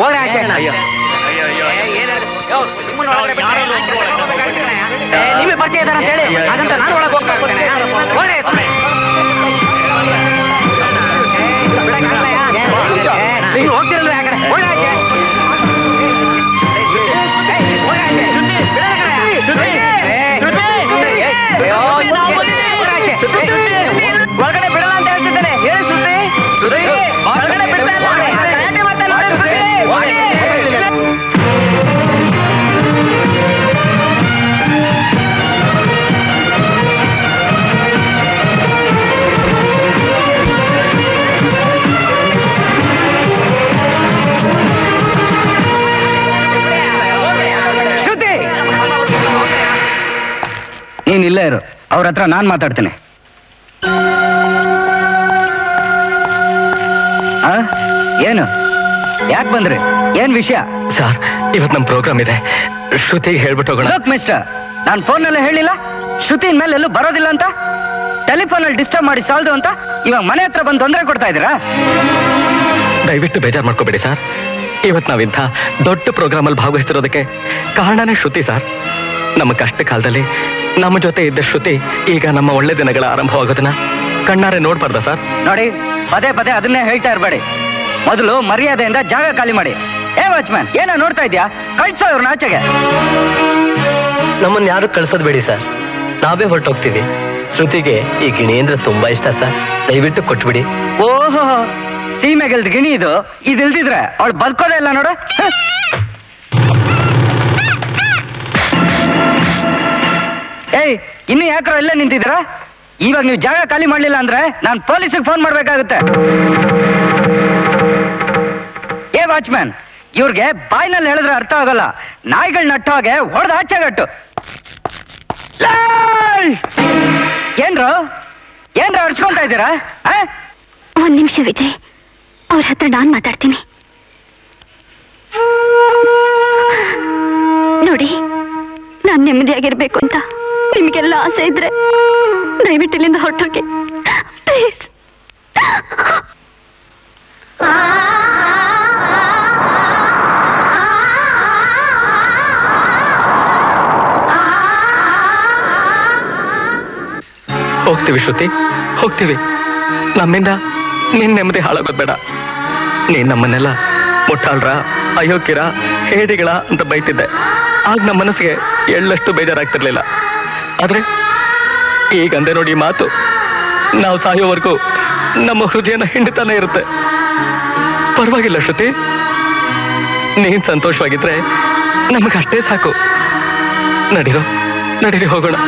ಅವ್ರ ಹತ್ರ ನಾನು ಮಾತಾಡ್ತೇನೆ. ಏನು ಯಾಕೆ ಬಂದ್ರಿ, ಏನ್ ವಿಷಯ? ಸರ್ ಇವತ್ತು ನಮ್ಮ ಪ್ರೋಗ್ರಾಮ್ ಇದೆ, ಶ್ರುತಿಗೆ ಹೇಳ್ಬಿಟ್ಟು ಹೋಗೋಣ. ಮಿಸ್ಟರ್, ನಾನು ಫೋನಲ್ಲೇ ಹೇಳಿಲ್ಲ ಶ್ರುತಿ ಮೇಲೆ ಎಲ್ಲೂ ಬರೋದಿಲ್ಲ ಅಂತ? ಟೆಲಿಫೋನ್ ಅಲ್ಲಿ ಡಿಸ್ಟರ್ಬ್ ಮಾಡಿ ಸಾಲದು ಅಂತ ಇವಾಗ ಮನೆ ಹತ್ರ ಬಂದು ತೊಂದರೆ ಕೊಡ್ತಾ ಇದ್ದೀರಾ? ದಯವಿಟ್ಟು ಬೇಜಾರು ಮಾಡ್ಕೋಬೇಡಿ ಸರ್. ಇವತ್ತು ನಾವಿಂಥ ದೊಡ್ಡ ಪ್ರೋಗ್ರಾಮ್ ಅಲ್ಲಿ ಭಾಗವಹಿಸ್ತಿರೋದಕ್ಕೆ ಕಾರಣನೇ ಶ್ರುತಿ ಸರ್. ನಮ್ಮ ಕಷ್ಟ ಕಾಲದಲ್ಲಿ ನಮ್ಮ ಜೊತೆ ಇದ್ದ ಶ್ರುತಿ ಈಗ ನಮ್ಮ ಒಳ್ಳೆ ದಿನಗಳ ಆರಂಭವಾಗೋದನ್ನ ಕಣ್ಣಾರೆ ನೋಡ್ಬಾರ್ದ ಸರ್? ನೋಡಿ, ಪದೇ ಪದೇ ಅದನ್ನೇ ಹೇಳ್ತಾ ಇರಬೇಡಿ. ಮೊದಲು ಮರ್ಯಾದೆಯಿಂದ ಜಾಗ ಖಾಲಿ ಮಾಡಿ. ಏ ವಾಚ್ಮ್ಯಾನ್, ಏನೋ ನೋಡ್ತಾ ಇದ್ಯಾ? ಕಳ್ಸೋ ಇವ್ರನ್ನ ಆಚೆಗೆ. ನಮ್ಮನ್ನ ಯಾರು ಕಳ್ಸೋದ್ ಬೇಡಿ ಸರ್, ನಾವೇ ಹೊರಟೋಗ್ತೀವಿ. ಶ್ರುತಿಗೆ ಈ ಗಿಣಿ ಅಂದ್ರೆ ತುಂಬಾ ಇಷ್ಟ ಸರ್, ದಯವಿಟ್ಟು ಕೊಟ್ಬಿಡಿ. ಓಹೋ, ಸೀಮೆಗೆಲ್ದ ಗಿಣಿ ಇದು. ಇದಿಲ್ದಿದ್ರೆ ಅವಳು ಬದುಕೋದೇ ಇಲ್ಲ ನೋಡು. ಏಯ್, ಇನ್ನು ಯಾಕ್ರೋ ಇಲ್ಲೇ ನಿಂತಿದ್ದೀರಾ? ಇವಾಗ ನೀವು ಜಾಗ ಖಾಲಿ ಮಾಡ್ಲಿಲ್ಲ ಅಂದ್ರೆ ನಾನು ಪೊಲೀಸಿಗೆ ಫೋನ್ ಮಾಡ್ಬೇಕಾಗುತ್ತೆ. ಏ ವಾಚ್ಮ್ಯಾನ್, ಇವ್ರಿಗೆ ಬಾಯ್ನಲ್ಲಿ ಹೇಳಿದ್ರೆ ಅರ್ಥ ಆಗಲ್ಲ, ನಾಯಿಗಳು ನಟ್ಟೋಗೆ ಹೊಡೆದ ಆಚೆಗಟ್ಟು. ಏನ್ರು ಏನ್ರ ಅರ್ಚ್ಕೊಂತಾ ಇದ್ದೀರಾ? ಒಂದ್ ನಿಮಿಷ ವಿಜಯ್, ಅವ್ರ ಹತ್ರ ನಾನು ಮಾತಾಡ್ತೀನಿ. ನೋಡಿ, ನಾನ್ ನೆಮ್ಮದಿಯಾಗಿರ್ಬೇಕು ಅಂತ ನಿಮ್ಗೆಲ್ಲ ಆಸೆ ಇದ್ರೆ ದಯವಿಟ್ಟು ಇಲ್ಲಿಂದ ಹೊರಟೋಗಿ ಪ್ಲೀಸ್. ಹೋಗ್ತೀವಿ ಶ್ರುತಿ, ಹೋಗ್ತೀವಿ. ನಮ್ಮಿಂದ ನಿನ್ನ ನೆಮ್ಮದಿ ಹಾಳಾಗೋದು ಬೇಡ. ನೀನ್ ನಮ್ಮನ್ನೆಲ್ಲ ಮುಟ್ಟಾಳ್ರ, ಅಯೋಗ್ಯರ, ಹೇಡಿಗಳ ಅಂತ ಬೈತಿದ್ದೆ. ಆಗ ನಮ್ಮ ಮನಸ್ಸಿಗೆ ಎಳ್ಳಷ್ಟು ಬೇಜಾರಾಗ್ತಿರ್ಲಿಲ್ಲ. ಆದ್ರೆ ಈಗಂದೆ ನೋಡಿ, ಮಾತು ನಾವು ಸಾಯೋವರೆಗೂ ನಮ್ಮ ಹೃದಯನ ಹಿಂಡ್ತಾನೆ ಇರುತ್ತೆ. ಪರವಾಗಿಲ್ಲ ಶ್ರುತಿ, ನೀನ್ ಸಂತೋಷವಾಗಿದ್ರೆ ನಮಗಷ್ಟೇ ಸಾಕು. ನಡೀರೋ, ನಡೀರಿ ಹೋಗೋಣ.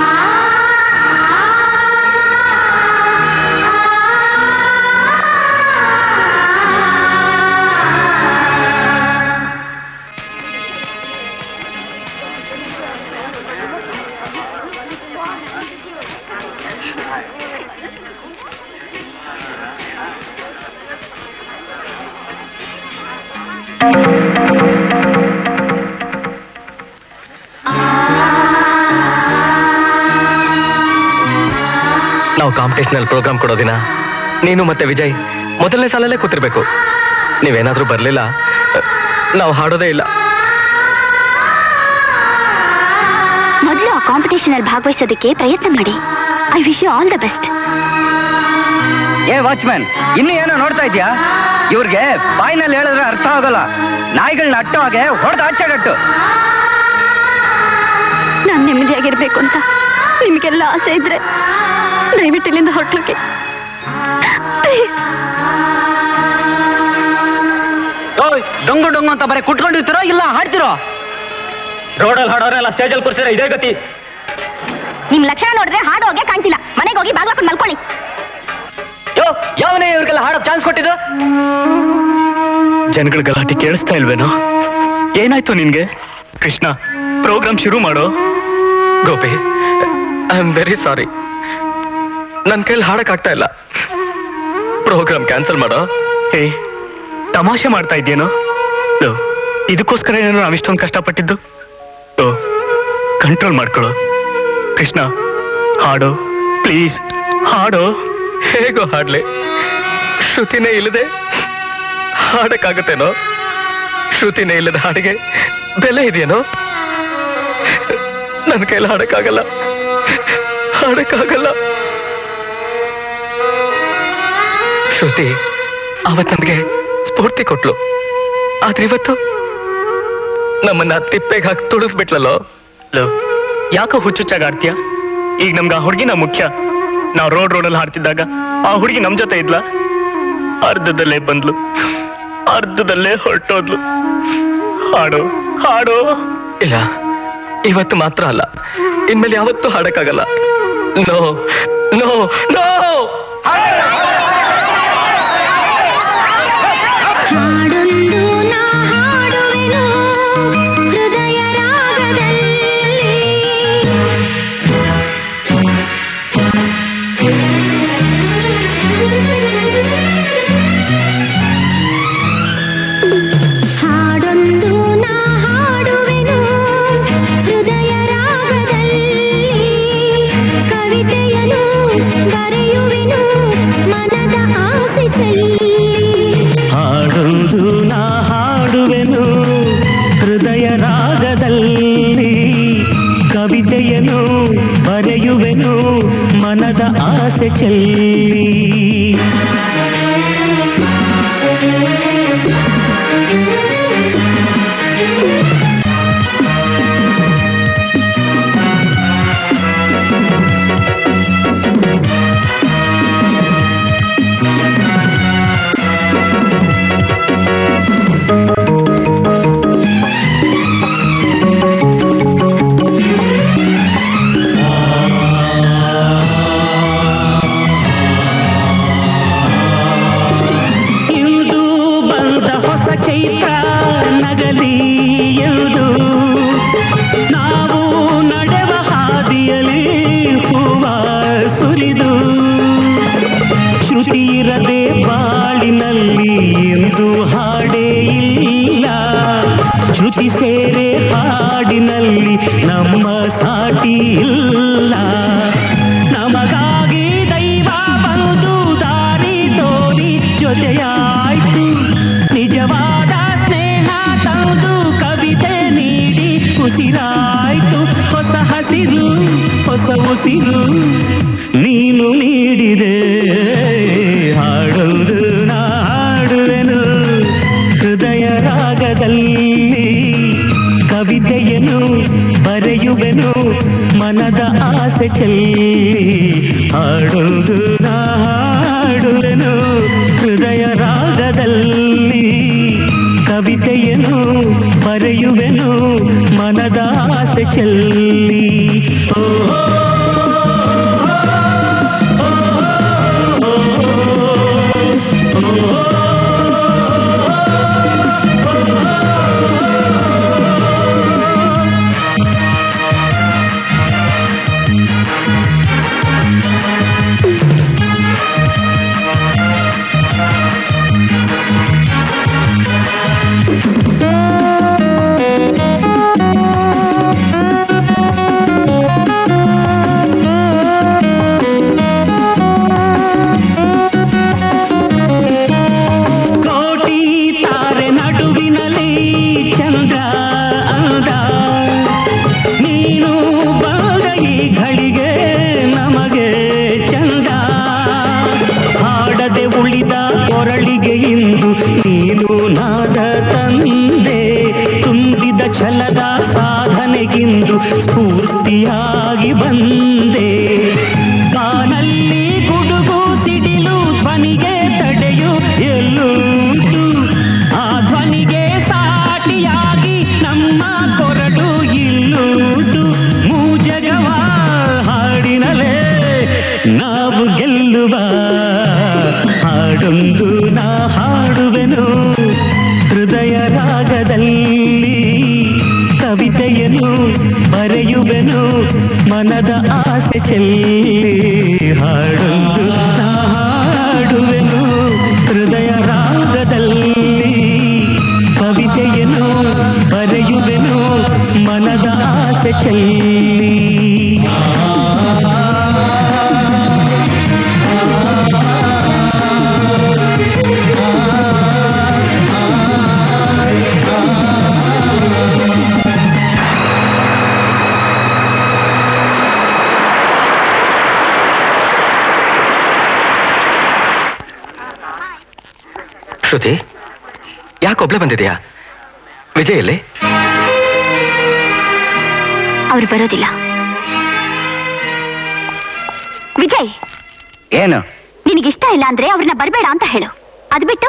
ನಾವು ಕಾಂಪಿಟೇಷನಲ್ ಪ್ರೋಗ್ರಾಮ್ ಕೊಡೋ ದಿನ ನೀನು ಮತ್ತೆ ವಿಜಯ್ ಮೊದಲನೇ ಸಾಲಲ್ಲೇ ಕೂತಿರ್ಬೇಕು. ನೀವೇನಾದ್ರೂ ಬರಲಿಲ್ಲ, ನಾವು ಹಾಡೋದೇ ಇಲ್ಲ. ಮೊದಲು ಆ ಕಾಂಪಿಟೇಷನಲ್ಲಿ ಭಾಗವಹಿಸೋದಕ್ಕೆ ಪ್ರಯತ್ನ ಮಾಡಿ. I wish you all the best. ಏ ವಾಚ್ಮ್ಯಾನ್, ಇನ್ನು ಏನೋ ನೋಡ್ತಾ ಇದೆಯಾ? ಇವ್ರಿಗೆ ಬಾಯ್ನಲ್ಲಿ ಹೇಳಿದ್ರೆ ಅರ್ಥ ಆಗೋಲ್ಲ, ನಾಯಿಗಳನ್ನ ಅಟ್ಟೋ ಹಾಗೆ ಹೊಡೆದ ಆಚೆಗಟ್ಟು. ನಾನು ನೆಮ್ಮದಿಯಾಗಿರ್ಬೇಕು ಅಂತ ನಿಮಗೆಲ್ಲ ಆಸೆ ಇದ್ರೆ ದಯವಿಟ್ಟು ಇಲ್ಲಿಂದ ಹೊರಟೋಗಿ ಪ್ಲೀಸ್. ಓಯ್, ಡೊಂಗು ಡೊಂಗು ಅಂತ ಬರೀ ಕುಟ್ಕೊಂಡಿರ್ತಿರೋ ಇಲ್ಲ ಹಾಡ್ತಿರೋ? ರೋಡಲ್ಲಿ ಹಾಡೋರೆಲ್ಲ ಸ್ಟೇಜಲ್ಲಿ ಕೂರಿಸಿದ್ರೆ ಇದೇ ಗತಿ. ನಿಮ್ ಲಕ್ಷಣ ನೋಡಿದ್ರೆ ಹಾಡು ಹೋಗಿ ಕಾಣ್ತಿಲ್ಲ, ಮನೆಗೆ ಹೋಗಿ ಬಾಗ್ಲಾಕೊಂಡು ಮಲ್ಕೊಳ್ಳಿ. ಯೋ, ಯಾವನೇ ಇವ್ರಿಗೆಲ್ಲ ಹಾಡೋಕ್ ಚಾನ್ಸ್ ಕೊಟ್ಟಿದ್ರು? ಜನಗಳ ಗಲಾಟೆ ಕೇಳಿಸ್ತಾ ಇಲ್ವೇನೋ? ಏನಾಯ್ತು ನಿನ್ಗೆ? ಕೃಷ್ಣ, ಪ್ರೋಗ್ರಾಮ್ ಶುರು ಮಾಡೋ. Gopi, I am very sorry, ನನ್ನ ಕೈಯಲ್ಲಿ ಹಾಡಕ್ಕಾಗ್ತಾ ಇಲ್ಲ. ಪ್ರೋಗ್ರಾಮ್ ಕ್ಯಾನ್ಸಲ್ ಮಾಡೋ. ಏ, ತಮಾಷೆ ಮಾಡ್ತಾ ಇದ್ದೇನೋ? ಇದಕ್ಕೋಸ್ಕರ ಏನೋ ನಾವು ಇಷ್ಟೊಂದು ಕಷ್ಟಪಟ್ಟಿದ್ದು? ಓ, ಕಂಟ್ರೋಲ್ ಮಾಡ್ಕೊಳ್ಳೋ ಕೃಷ್ಣ. ಹಾಡೋ ಪ್ಲೀಸ್, ಹಾಡೋ. ಹೇಗೋ ಹಾಡ್ಲಿ, ಶ್ರುತಿನೇ ಇಲ್ಲದೆ ಹಾಡಕ್ಕಾಗುತ್ತೇನೋ? ಶ್ರುತಿನೇ ಇಲ್ಲದ ಹಾಡಿಗೆ ಬೆಲೆ ಇದೆಯೇನೋ? ನನ್ನ ಕೈಯಲ್ಲಿ ಹಾಡಕ್ಕಾಗಲ್ಲ, ಹಾಡಕ್ಕಾಗಲ್ಲ. ಶ್ರುತಿ ಅವತ್ತು ನನಗೆ ಸ್ಫೂರ್ತಿ ಕೊಟ್ಲು, ಆದ್ರೆ ಇವತ್ತು ನಮ್ಮನ್ನ ತಿಪ್ಪೆಗೆ ಹಾಕಿ ತುಳಿಸ್ಬಿಟ್ಲಲ್ಲೋ. ಯಾಕೋ ಹುಚ್ಚುಚ್ಚಾಗಿ ಆಡ್ತೀಯ? ಈಗ ನಮ್ಗೆ ಆ ಹುಡುಗಿನ ಮುಖ್ಯ. ನಾವು ರೋಡಲ್ಲಿ ಹಾಡ್ತಿದ್ದಾಗ ಆ ಹುಡುಗಿ ನಮ್ ಜೊತೆ ಇದ್ಲ, ಅರ್ಧದಲ್ಲೇ ಬಂದ್ಲು, ಅರ್ಧದಲ್ಲೇ ಹೊರಟೋದ್ಲು. ಹಾಡು ಹಾಡು. ಇಲ್ಲ, ಇವತ್ತು ಮಾತ್ರ ಅಲ್ಲ, ಇನ್ಮೇಲೆ ಯಾವತ್ತೂ ಹಾಡಕ್ಕಾಗಲ್ಲ. No no no. से चली। ಸೇರೆ ಹಾಡಿನಲ್ಲಿ ನಮ್ಮ ಸಾಟಿ ಇಲ್ಲ, ನಮಗಾಗಿ ದೈವ ಬಂದು ದಾರಿ ತೋರಿ ಜೊತೆಯಾಯ್ತು, ನಿಜವಾದ ಸ್ನೇಹ ತಂದು ಕವಿತೆ ನೀಡಿ ಉಸಿರಾಯ್ತು, ಹೊಸ ಹಸಿರು ಹೊಸ ಉಸಿರು ನೀನು ನೀಡಿದೆ. ಹಾಡುವುದು ನಾ ಹಾಡುವೆನು ಹೃದಯ ರಾಗದಲ್ಲಿ, ಕವಿತೆಯನ್ನು ಬರೆಯುವೆನು ಮನದ ಆಸೆ ಚೆಲ್ಲಿ. ಹಾಡುವುದು ನಾ ಹಾಡುವೆನು ಹೃದಯ ರಾಗದಲ್ಲಿ, ಕವಿತೆಯನ್ನು ಬರೆಯುವೆನು ಮನದ ಆಸೆ ಚೆಲ್ಲಿ. ಸ್ಫೂರ್ತಿಯಾಗಿ ಬಂದೆ, ಕಾನಲ್ಲಿ ಗುಡುಗು ಸಿಡಿಲು ಧ್ವನಿಗೆ ತಡೆಯು ಎಲ್ಲುಂಟು, ಆ ಧ್ವನಿಗೆ ಸಾಟಿಯಾಗಿ ನಮ್ಮ ಕೊರಡು ಇಲ್ಲುಂಟು, ಮೂಜಗವ ಹಾಡಿನಲೇ ನಾವು ಗೆಲ್ಲುವ. ಹಾಡೊಂದು ನಾ ಹಾಡುವೆನು ಹೃದಯ ರಾಗದಲ್ಲಿ, ಕವಿತೆಯನ್ನು ಬರೆಯುವೆನು ಮನದ ಆಸೆ ಚೆಲ್ಲಿ. ಹಾಡೊಂದು ನಾ ಹಾಡುವೆನು ಹೃದಯ ರಾಗದಲ್ಲಿ, ಕವಿತೆಯನ್ನು ಬರೆಯುವೆನು ಮನದ ಆಸೆ ಚೆಲ್ಲಿ. ಶ್ರುತಿ, ಯಾಕೊಬ್ಳೆ ಬಂದಿದೆಯಾ? ವಿಜಯ್ ಇಲ್ಲಿ? ಅವ್ರು ಬರೋದಿಲ್ಲ. ವಿಜಯ್, ಏನು ನಿನಗಿಷ್ಟ ಇಲ್ಲ ಅಂದ್ರೆ ಅವ್ರನ್ನ ಬರಬೇಡ ಅಂತ ಹೇಳು. ಅದ್ ಬಿಟ್ಟು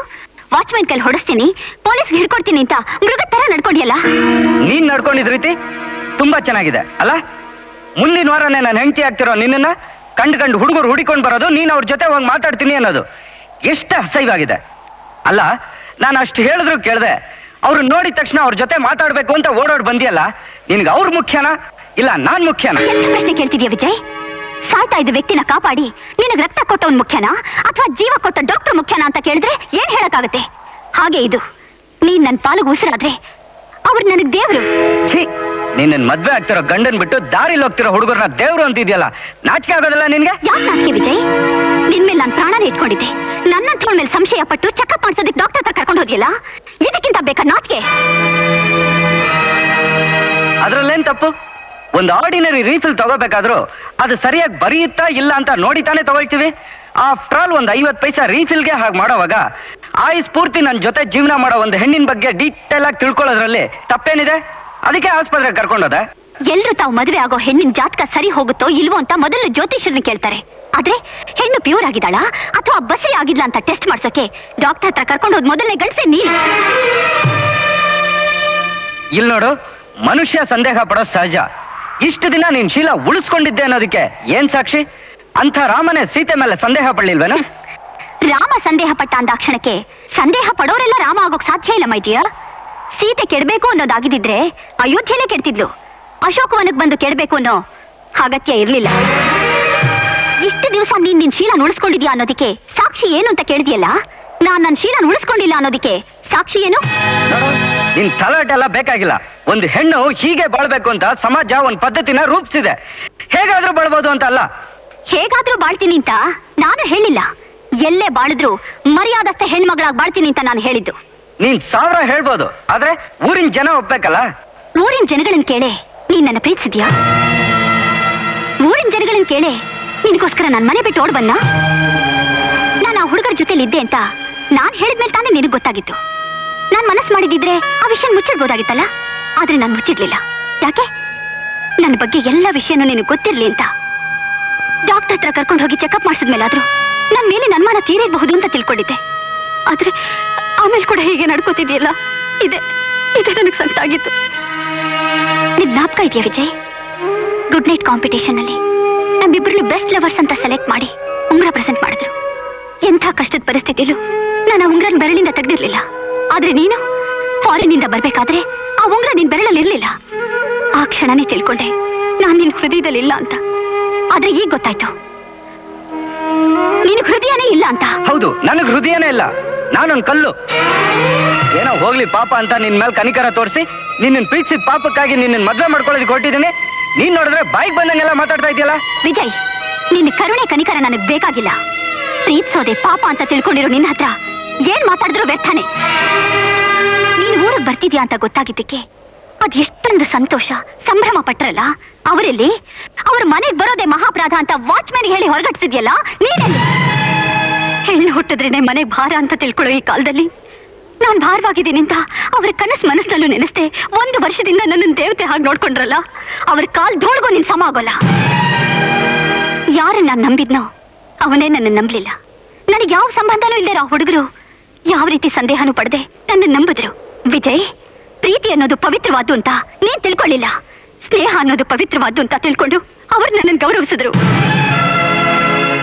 ವಾಚ್ಮನ್ ಕೈಲಿ ಹೊಡಿಸ್ತೀನಿ, ಪೊಲೀಸ್ಗೆ ಹಿಡ್ಕೊಡ್ತೀನಿ ಅಂತ ಮೃಗದ ತರ ನಡ್ಕೊಂಡಿಯಲ್ಲ. ನೀನ್ ನಡ್ಕೊಂಡಿದ್ ರೀತಿ ತುಂಬಾ ಚೆನ್ನಾಗಿದೆ ಅಲ್ಲ? ಮುಂದಿನ ವಾರನೇ ನಾನು ಹೆಂಡತಿ ಆಗ್ತಿರೋ ನಿನ್ನ ಕಂಡು ಹುಡುಗರು ಹುಡಿಕೊಂಡು ಬರೋದು, ನೀನ್ ಅವ್ರ ಜೊತೆ ಹೋಗಿ ಮಾತಾಡ್ತೀನಿ ಅನ್ನೋದು ಎಷ್ಟು ಅಸಹ್ಯವಾಗಿದೆ ಅಲ್ಲ? ನಾನು ಅಷ್ಟು ಹೇಳಿದ್ರು ಕೇಳಿದೆ, ಅವ್ರು ನೋಡಿದ ತಕ್ಷಣ ಅವ್ರ ಜೊತೆ ಮಾತಾಡ್ಬೇಕು ಅಂತ ಓಡೋಡ್ ಬಂದಿಯಲ್ಲ. ನಿನ್ಗೆ ಅವ್ರ ಮುಖ್ಯನಾ ಇಲ್ಲ ನಾನ್ ಮುಖ್ಯನಾ? ಎಂತ ಪ್ರಶ್ನೆ ಕೇಳ್ತಿದ್ಯಾ ವಿಜಯ್? ಸಾಯ್ತಾ ಇದ್ದ ವ್ಯಕ್ತಿನ ಕಾಪಾಡಿ ನಿನಗೆ ರಕ್ತ ಕೊಟ್ಟವನ್ ಮುಖ್ಯನಾ ಅಥವಾ ಜೀವ ಕೊಟ್ಟ ಡಾಕ್ಟರ್ ಮುಖ್ಯನಾ ಅಂತ ಕೇಳಿದ್ರೆ ಏನ್ ಹೇಳಕ್ಕಾಗತ್ತೆ? ಹಾಗೆ ಇದು, ನೀನ್ ನನ್ ಪಾಲಿಗೆ ಉಸಿರಾದ್ರೆ ಅವ್ರು ನನಗ್ ದೇವ್ರು. ನಿನ್ನ ಮದ್ವೆ ಆಗ್ತಿರೋ ಗಂಡನ್ ಬಿಟ್ಟು ದಾರಿಲಿ ಹೋಗ್ತಿರೋ ಹುಡುಗರನ್ನ ದೇವ್ರು ಅಂತಿದ್ಯಲ್ಲ, ನಾಚಿಕೆ ಆಗೋದಿಲ್ಲ ನಿನ್ಗೆ? ಯಾಕೆ ನಾಚಿಕೆ ವಿಜಯ್? ನಿನ್ ಮೇಲೆ ನಾನು ಪ್ರಾಣನೇ ಇಟ್ಕೊಂಡಿದ್ದೆ, ನನ್ನ ತೋಳ್ ಮೇಲೆ ಸಂಶಯ ಪಟ್ಟು ಚೆಕಪ್ ಮಾಡ್ಸೋದಕ್ಕೆ ಡಾಕ್ಟರ್ ಹತ್ರ ಕರ್ಕೊಂಡು ಹೋದ್ಯಲ್ಲ, ಇದಕ್ಕಿಂತ ಬೇಕಾ ನಾಚಿಕೆ? ಅದ್ರಲ್ಲೇನ್ ತಪ್ಪು? ಒಂದು ಆರ್ಡಿನರಿ ರೀಫಿಲ್ ತಗೋಬೇಕಾದ್ರೂ ಅದು ಸರಿಯಾಗಿ ಬರೆಯುತ್ತಾ ಇಲ್ಲ ಅಂತ ನೋಡಿತಾನೆ ತಗೊಳ್ತೀವಿ. ಆಫ್ಟರ್ ಆಲ್ ಒಂದು 50 ಪೈಸಾ ರೀಫಿಲ್ಗೆ ಹಾಗೆ ಮಾಡೋವಾಗ ಆಯ್ ಸ್ಫೂರ್ತಿ ನನ್ನ ಜೊತೆ ಜೀವನ ಮಾಡೋ ಒಂದು ಹೆಣ್ಣಿನ ಬಗ್ಗೆ ಡೀಟೇಲ್ ಆಗಿ ತಿಳ್ಕೊಳ್ಳೋದ್ರಲ್ಲಿ ತಪ್ಪೇನಿದೆ? ಅದಕ್ಕೆ ಆಸ್ಪತ್ರೆಗೆ ಕರ್ಕೊಂಡೋದೆ. ಎಲ್ರು ತಾವು ಮದುವೆ ಆಗೋ ಹೆಣ್ಣಿನ ಜಾತಕ ಸರಿ ಹೋಗುತ್ತೋ ಇಲ್ವೋ ಅಂತ ಮೊದಲು ಜ್ಯೋತಿಷ್ಯರನ್ನ ಕೇಳ್ತಾರೆ. ಆದ್ರೆ ಹೆಣ್ಣು ಪ್ಯೂರ್ ಆಗಿದ್ದಾಳಾ ಅಥವಾ ಬಸಿ ಆಗಿಲ್ಲ ಅಂತ ಟೆಸ್ಟ್ ಮಾಡ್ಸೋಕೆ ಡಾಕ್ಟರ್ ಹತ್ರ ಕರ್ಕೊಂಡು ಹೋದ್ ಮೊದಲನೇ ಗಂಡಸೆ ನೀನು. ಇಲ್ ನೋಡು, ಮನುಷ್ಯ ಸಂದೇಹ ಪಡೋದು ಸಹಜ. ಇಷ್ಟು ದಿನ ನೀನ್ ಶೀಲ ಉಳಿಸ್ಕೊಂಡಿದ್ದೆ ಅನ್ನೋದಕ್ಕೆ ಏನ್ ಸಾಕ್ಷಿ? ಅಂತ ರಾಮನೇ ಸೀತೆ ಮೇಲೆ ಸಂದೇಹ ಪಡ್ಲಿಲ್ವೇನು? ರಾಮ ಸಂದೇಹ ಪಟ್ಟ ಅಂದಾಕ್ಷಣಕ್ಕೆ ಸಂದೇಹ ಪಡೋರೆಲ್ಲ ರಾಮ ಆಗೋಕ್ ಸಾಧ್ಯ ಇಲ್ಲ ಮೈಜಿಯ. ಸೀತೆ ಕೆಡ್ಬೇಕು ಅನ್ನೋದಾಗಿದ್ದಿದ್ರೆ ಅಯೋಧ್ಯೆಯಲ್ಲೇ ಕೆಡ್ತಿದ್ಲು. ಅಶೋಕವನಕ್ಕೆ ಬಂದು ಕೆಡ್ಬೇಕು ಅನ್ನೋ ಅಗತ್ಯ ಇರ್ಲಿಲ್ಲ. ಇಷ್ಟು ದಿವಸ ನೀನ್ ನಿನ್ ಶೀಲ ಉಳಿಸ್ಕೊಂಡಿದ್ಯಾ ಅನ್ನೋದಕ್ಕೆ ಸಾಕ್ಷಿ ಏನು ಅಂತ ಕೇಳಿದ್ಯಲ್ಲ. ನಾನ್ ನನ್ನ ಶೀಲ ಉಳಿಸ್ಕೊಂಡಿಲ್ಲ ಅನ್ನೋದಕ್ಕೆ ಸಾಕ್ಷಿ ಏನು? ನಿನ್ ತಲಾಟೆಲ್ಲ ಬೇಕಾಗಿಲ್ಲ. ಒಂದು ಹೆಣ್ಣು ಹೀಗೆ ಬಾಳ್ಬೇಕು ಅಂತ ಸಮಾಜ ಒಂದ್ ಪದ್ಧತಿನ ರೂಪಿಸಿದೆ. ಹೇಗಾದ್ರೂ ಬಾಳ್ಬೋದು ಅಂತ ಅಲ್ಲ. ಹೇಗಾದ್ರೂ ಬಾಳ್ತೀನಿ ಅಂತ ನಾನು ಹೇಳಿಲ್ಲ. ಎಲ್ಲೇ ಬಾಳಿದ್ರು ಮರ್ಯಾದಷ್ಟೇ ಹೆಣ್ಮಗಳಾಗಿ ಬಾಳ್ತೀನಿ ಅಂತ ನಾನು ಹೇಳಿದ್ದು. ನೀನ್ ಸಾವಿರ ಹೇಳ್ಬೋದು, ಆದ್ರೆ ಊರಿನ ಜನ ಒಪ್ಬೇಕಲ್ಲ. ಊರಿನ ಜನಗಳನ್ನ ಕೇಳೆ ನೀನ್ ನನ್ನ ಪ್ರೀತಿಸಿದ್ಯಾ? ಊರಿನ ಜನಗಳನ್ನ ಕೇಳೆ ನಿನ್ಗೋಸ್ಕರ ನನ್ನ ಮನೆ ಬಿಟ್ಟು ಓಡ್ ಬನ್ನ, ನಾನು ಆ ಹುಡುಗರ ಜೊತೆಲಿ ಇದ್ದೆ ಅಂತ ನಾನ್ ಹೇಳಿದ್ಮೇಲೆ ತಾನೇ ನಿನಗ್ ಗೊತ್ತಾಗಿತ್ತು. ನಾನ್ ಮನಸ್ಸು ಮಾಡಿದಿದ್ರೆ ಆ ವಿಷಯ ಮುಚ್ಚಿಡ್ಬೋದಾಗಿತ್ತಲ್ಲ. ಆದ್ರೆ ನಾನು ಮುಚ್ಚಿಡ್ಲಿಲ್ಲ. ಯಾಕೆ? ನನ್ನ ಬಗ್ಗೆ ಎಲ್ಲ ವಿಷಯನೂ ನಿನಗೆ ಗೊತ್ತಿರ್ಲಿ ಅಂತ. ಡಾಕ್ಟರ್ ಹತ್ರ ಕರ್ಕೊಂಡು ಹೋಗಿ ಚೆಕಪ್ ಮಾಡಿಸಿದ್ಮೇಲಾದ್ರೂ ನನ್ನ ಮೇಲೆ ನನ್ಮಾನ ತೀರಿರಬಹುದು ಅಂತ ತಿಳ್ಕೊಂಡಿದ್ದೆ. ಆದ್ರೆ ಆಮೇಲೆ ಕೂಡ ಹೀಗೆ ನಡ್ಕೋತಿದ್ಯಲ್ಲ, ಇದೆ ನನಗೆ ಸಂತ ಆಗಿತ್ತು. ನಿನ್ ಜ್ಞಾಪಕ ಇದೆಯಾ ವಿಜಯ್? ಗುಡ್ ನೈಟ್ ಕಾಂಪಿಟೇಷನ್ ಅಲ್ಲಿ ನಮ್ಮಿಬ್ಬರನ್ನು ಬೆಸ್ಟ್ ಲವರ್ಸ್ ಅಂತ ಸೆಲೆಕ್ಟ್ ಮಾಡಿ ಉಂಗ್ರ ಪ್ರೆಸೆಂಟ್ ಮಾಡಿದ್ರು. ಎಂಥ ಕಷ್ಟದ ಪರಿಸ್ಥಿತಿಯಲ್ಲೂ ನಾನು ಆ ಉಂಗ್ರನ ಬೆರಳಿಂದ ತೆಗೆದಿರ್ಲಿಲ್ಲ. ಆದ್ರೆ ನೀನು ಫಾರಿನ್ ಇಂದ ಬರ್ಬೇಕಾದ್ರೆ ಆ ಉಂಗ್ರ ನಿನ್ ಬೆರಳಲ್ಲಿ ಇರ್ಲಿಲ್ಲ. ಆ ಕ್ಷಣನೇ ತಿಳ್ಕೊಂಡೆ ನಾನ್ ನಿನ್ ಹೃದಯದಲ್ಲಿ ಇಲ್ಲ ಅಂತ. ಆದ್ರೆ ಈಗ ಗೊತ್ತಾಯ್ತು ನಿನ್ ಹೃದಯನೇ ಇಲ್ಲ ಅಂತ. ಹೌದು, ನನಗ್ ಹೃದಯನೇ ಇಲ್ಲ. ನಾನೊಂದ್ ಕಲ್ಲು. ಏನೋ ಹೋಗ್ಲಿ ಪಾಪ ಅಂತ ನಿನ್ ಮೇಲೆ ಕನಿಕರ ತೋರಿಸಿ ನಿನ್ನ ಪ್ರೀತಿಸಿದ ಪಾಪಕ್ಕಾಗಿ ನಿನ್ನ ಮದ್ವೆ ಮಾಡ್ಕೊಳ್ಳೋದಕ್ಕೆ ಹೊರಟಿದ್ದೀನಿ. ನೀನ್ ನೋಡಿದ್ರೆ ಬಾಯಿಗೆ ಬಂದಂಗೆಲ್ಲ ಮಾತಾಡ್ತಾ ಇದೆಯಲ್ಲ. ವಿಜಯ್, ನಿನ್ನ ಕರುಣೆ ಕನಿಕರ ನನಗ್ ಬೇಕಾಗಿಲ್ಲ. ಪ್ರೀತಿಸೋದೆ ಪಾಪ ಅಂತ ತಿಳ್ಕೊಂಡಿರೋ ನಿನ್ನ ಹತ್ರ ಏನ್ ಮಾತಾಡಿದ್ರು ವ್ಯರ್ಥಾನೆ. ನೀನ್ ಊರಿಗೆ ಬರ್ತಿದ್ಯಾ ಅಂತ ಗೊತ್ತಾಗಿದ್ದಕ್ಕೆ ಅದ್ ಎಷ್ಟೊಂದು ಸಂತೋಷ ಸಂಭ್ರಮ ಪಟ್ಟರಲ್ಲ. ಅವರಲ್ಲಿ ಅವ್ರ ಮನೆಗ್ ಬರೋದೇ ಮಹಾಪರಾಧ ಅಂತ ವಾಚ್ಮ್ಯಾನ್ ಹೇಳಿ ಹೊರಗಟ್ಟಿಸಿದ್ಯಲ್ಲ ನೀನಲ್ಲಿ. ಹೆಣ್ಣು ಹುಟ್ಟಿದ್ರೇನೆ ಮನೆಗ್ ಭಾರ ಅಂತ ತಿಳ್ಕೊಳ್ಳೋ ಈ ಕಾಲದಲ್ಲಿ ನಾನ್ ಭಾರವಾಗಿದ್ದೀನಿ ಅಂತ ಅವ್ರ ಕನಸು ಮನಸ್ಸಿನಲ್ಲೂ ನೆನೆಸ್ದೆ. ಒಂದು ವರ್ಷದಿಂದ ನನ್ನನ್ನು ದೇವತೆ ಹಾಗೆ ನೋಡ್ಕೊಂಡ್ರಲ್ಲ, ಅವ್ರ ಕಾಲ್ ಧೂಳ್ಗೂ ನಿನ್ ಸಮ ಆಗೋಲ್ಲ. ಯಾರನ್ನ ನಾನ್ ನಂಬಿದ್ನೋ ಅವನೇ ನನ್ನ ನಂಬ್ಲಿಲ್ಲ. ನನಗೆ ಯಾವ ಸಂಬಂಧನೂ ಇಲ್ದಿರೋ ಆ ಹುಡುಗರು ಯಾವ ರೀತಿ ಸಂದೇಹನೂ ಪಡೆದೆ ನನ್ನ ನಂಬಿದ್ರು. ವಿಜಯ್, ಪ್ರೀತಿ ಅನ್ನೋದು ಪವಿತ್ರವಾದ್ದು ಅಂತ ನೀನ್ ತಿಳ್ಕೊಳ್ಳಿಲ್ಲ. ಸ್ನೇಹ ಅನ್ನೋದು ಪವಿತ್ರವಾದ್ದು ಅಂತ ತಿಳ್ಕೊಂಡು ಅವ್ರು ನನ್ನನ್ನು ಗೌರವಿಸಿದ್ರು.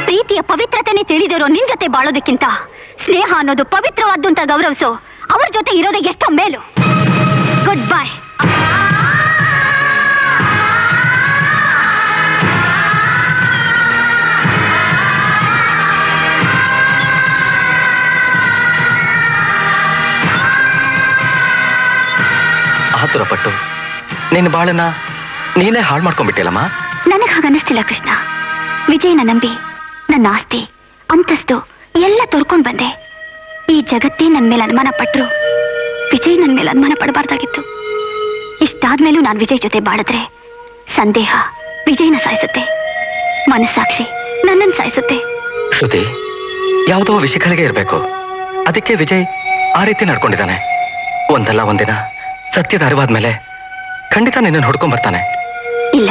ಪ್ರೀತಿಯ ಪವಿತ್ರತೆನೇ ತಿಳಿದಿರೋ ನಿನ್ ಜೊತೆ ಬಾಳೋದಕ್ಕಿಂತ ಸ್ನೇಹ ಅನ್ನೋದು ಪವಿತ್ರವಾದ್ದು ಅಂತ ಗೌರವಿಸೋ ಅವ್ರ ಜೊತೆ ಇರೋದೇ ಎಷ್ಟೋ ಮೇಲು. Goodbye. ಪಟ್ಟು ನಿನ್ನ ಬಾಳನ್ನ ನೀನೇ ಹಾಳು ಮಾಡ್ಕೊಂಡ್ಬಿಟ್ಟಿಲ್ಲಮ್ಮ. ನನಗೆ ಹಾಗನ್ನಿಸ್ತಿಲ್ಲ ಕೃಷ್ಣ. ವಿಜಯನ ನಂಬಿ ನನ್ನ ಆಸ್ತಿ ಅಂತಸ್ತು ಎಲ್ಲ ತೋರ್ಕೊಂಡು ಬಂದೆ. ಈ ಜಗತ್ತೇ ನನ್ನ ಮೇಲೆ ಅನುಮಾನ ಪಟ್ಟರು. ವಿಜಯ್ ನನ್ನ ಮೇಲೆ ಅನುಮಾನ ಪಡಬಾರ್ದಾಗಿತ್ತು. ಇಷ್ಟಾದ್ಮೇಲೂ ನಾನು ವಿಜಯ್ ಜೊತೆ ಬಾಳಿದ್ರೆ ಸಂದೇಹ ವಿಜಯನ ಸಾಯಿಸುತ್ತೆ, ಮನಸ್ಸಾಕ್ಷಿ ನನ್ನನ್ನು ಸಾಯಿಸುತ್ತೆ. ಶ್ರುತಿ, ಯಾವುದೋ ವಿಷಯಗಳಿಗೆ ಇರಬೇಕು, ಅದಕ್ಕೆ ವಿಜಯ್ ಆ ರೀತಿ ನಡ್ಕೊಂಡಿದ್ದಾನೆ. ಒಂದಲ್ಲ ಒಂದಿನ ಸತ್ಯದ ಅರಿವಾದ್ಮೇಲೆ ಖಂಡಿತ ನಿನ್ನನ್ನು ಹುಡ್ಕೊಂಡ್ ಬರ್ತಾನೆ. ಇಲ್ಲ,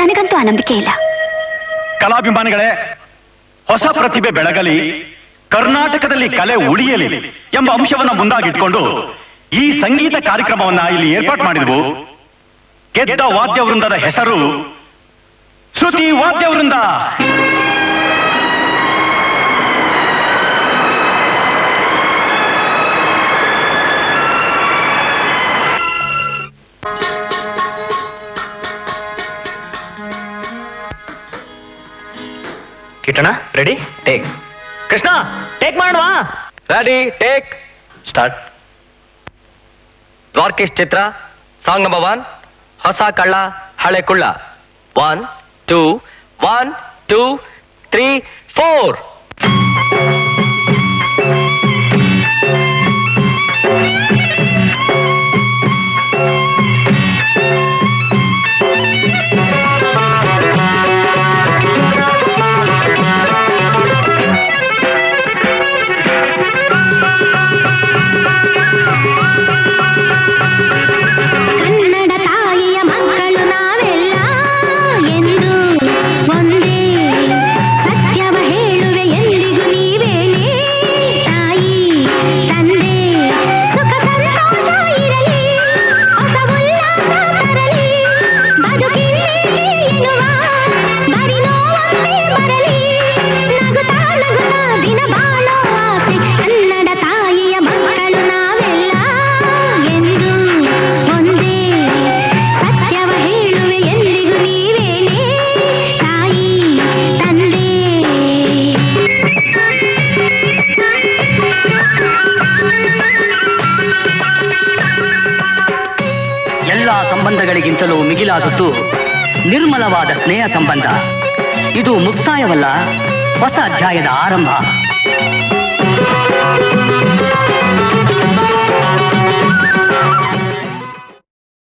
ನನಗಂತೂ ಆ ನಂಬಿಕೆ ಇಲ್ಲ. ಕಲಾಭಿಮಾನಿಗಳೇ, ಹೊಸ ಪ್ರತಿಭೆ ಬೆಳಗಲಿ, ಕರ್ನಾಟಕದಲ್ಲಿ ಕಲೆ ಉಳಿಯಲಿ ಎಂಬ ಅಂಶವನ್ನು ಮುಂದಾಗಿಟ್ಕೊಂಡು ಈ ಸಂಗೀತ ಕಾರ್ಯಕ್ರಮವನ್ನ ಇಲ್ಲಿ ಏರ್ಪಾಟ್ ಮಾಡಿದ್ವು. ಗೆದ್ದ ವಾದ್ಯ ವೃಂದದ ಹೆಸರು ಶ್ರುತಿ ವಾದ್ಯ ವೃಂದ. ಕಿಟಣ, ರೆಡಿ, ಟೇಕ್. ಕೃಷ್ಣ, ಟೇಕ್ ಮಾಡುವ. Ready, take, start. ದ್ವಾರಕೀಶ್ ಚಿತ್ರ, ಸಾಂಗ್ ನಂಬರ್ 1, ಹೊಸ ಕಳ್ಳ ಹಳೆ ಕುಳ್ಳ. 1 2 1 2 3 4. ಎಲ್ಲ ಸಂಬಂಧಗಳಿಗಿಂತಲೂ ಮಿಗಿಲಾದದ್ದು ನಿರ್ಮಲವಾದ ಸ್ನೇಹ ಸಂಬಂಧ. ಇದು ಮುಕ್ತಾಯವಲ್ಲ, ಹೊಸ ಅಧ್ಯಾಯದ ಆರಂಭ.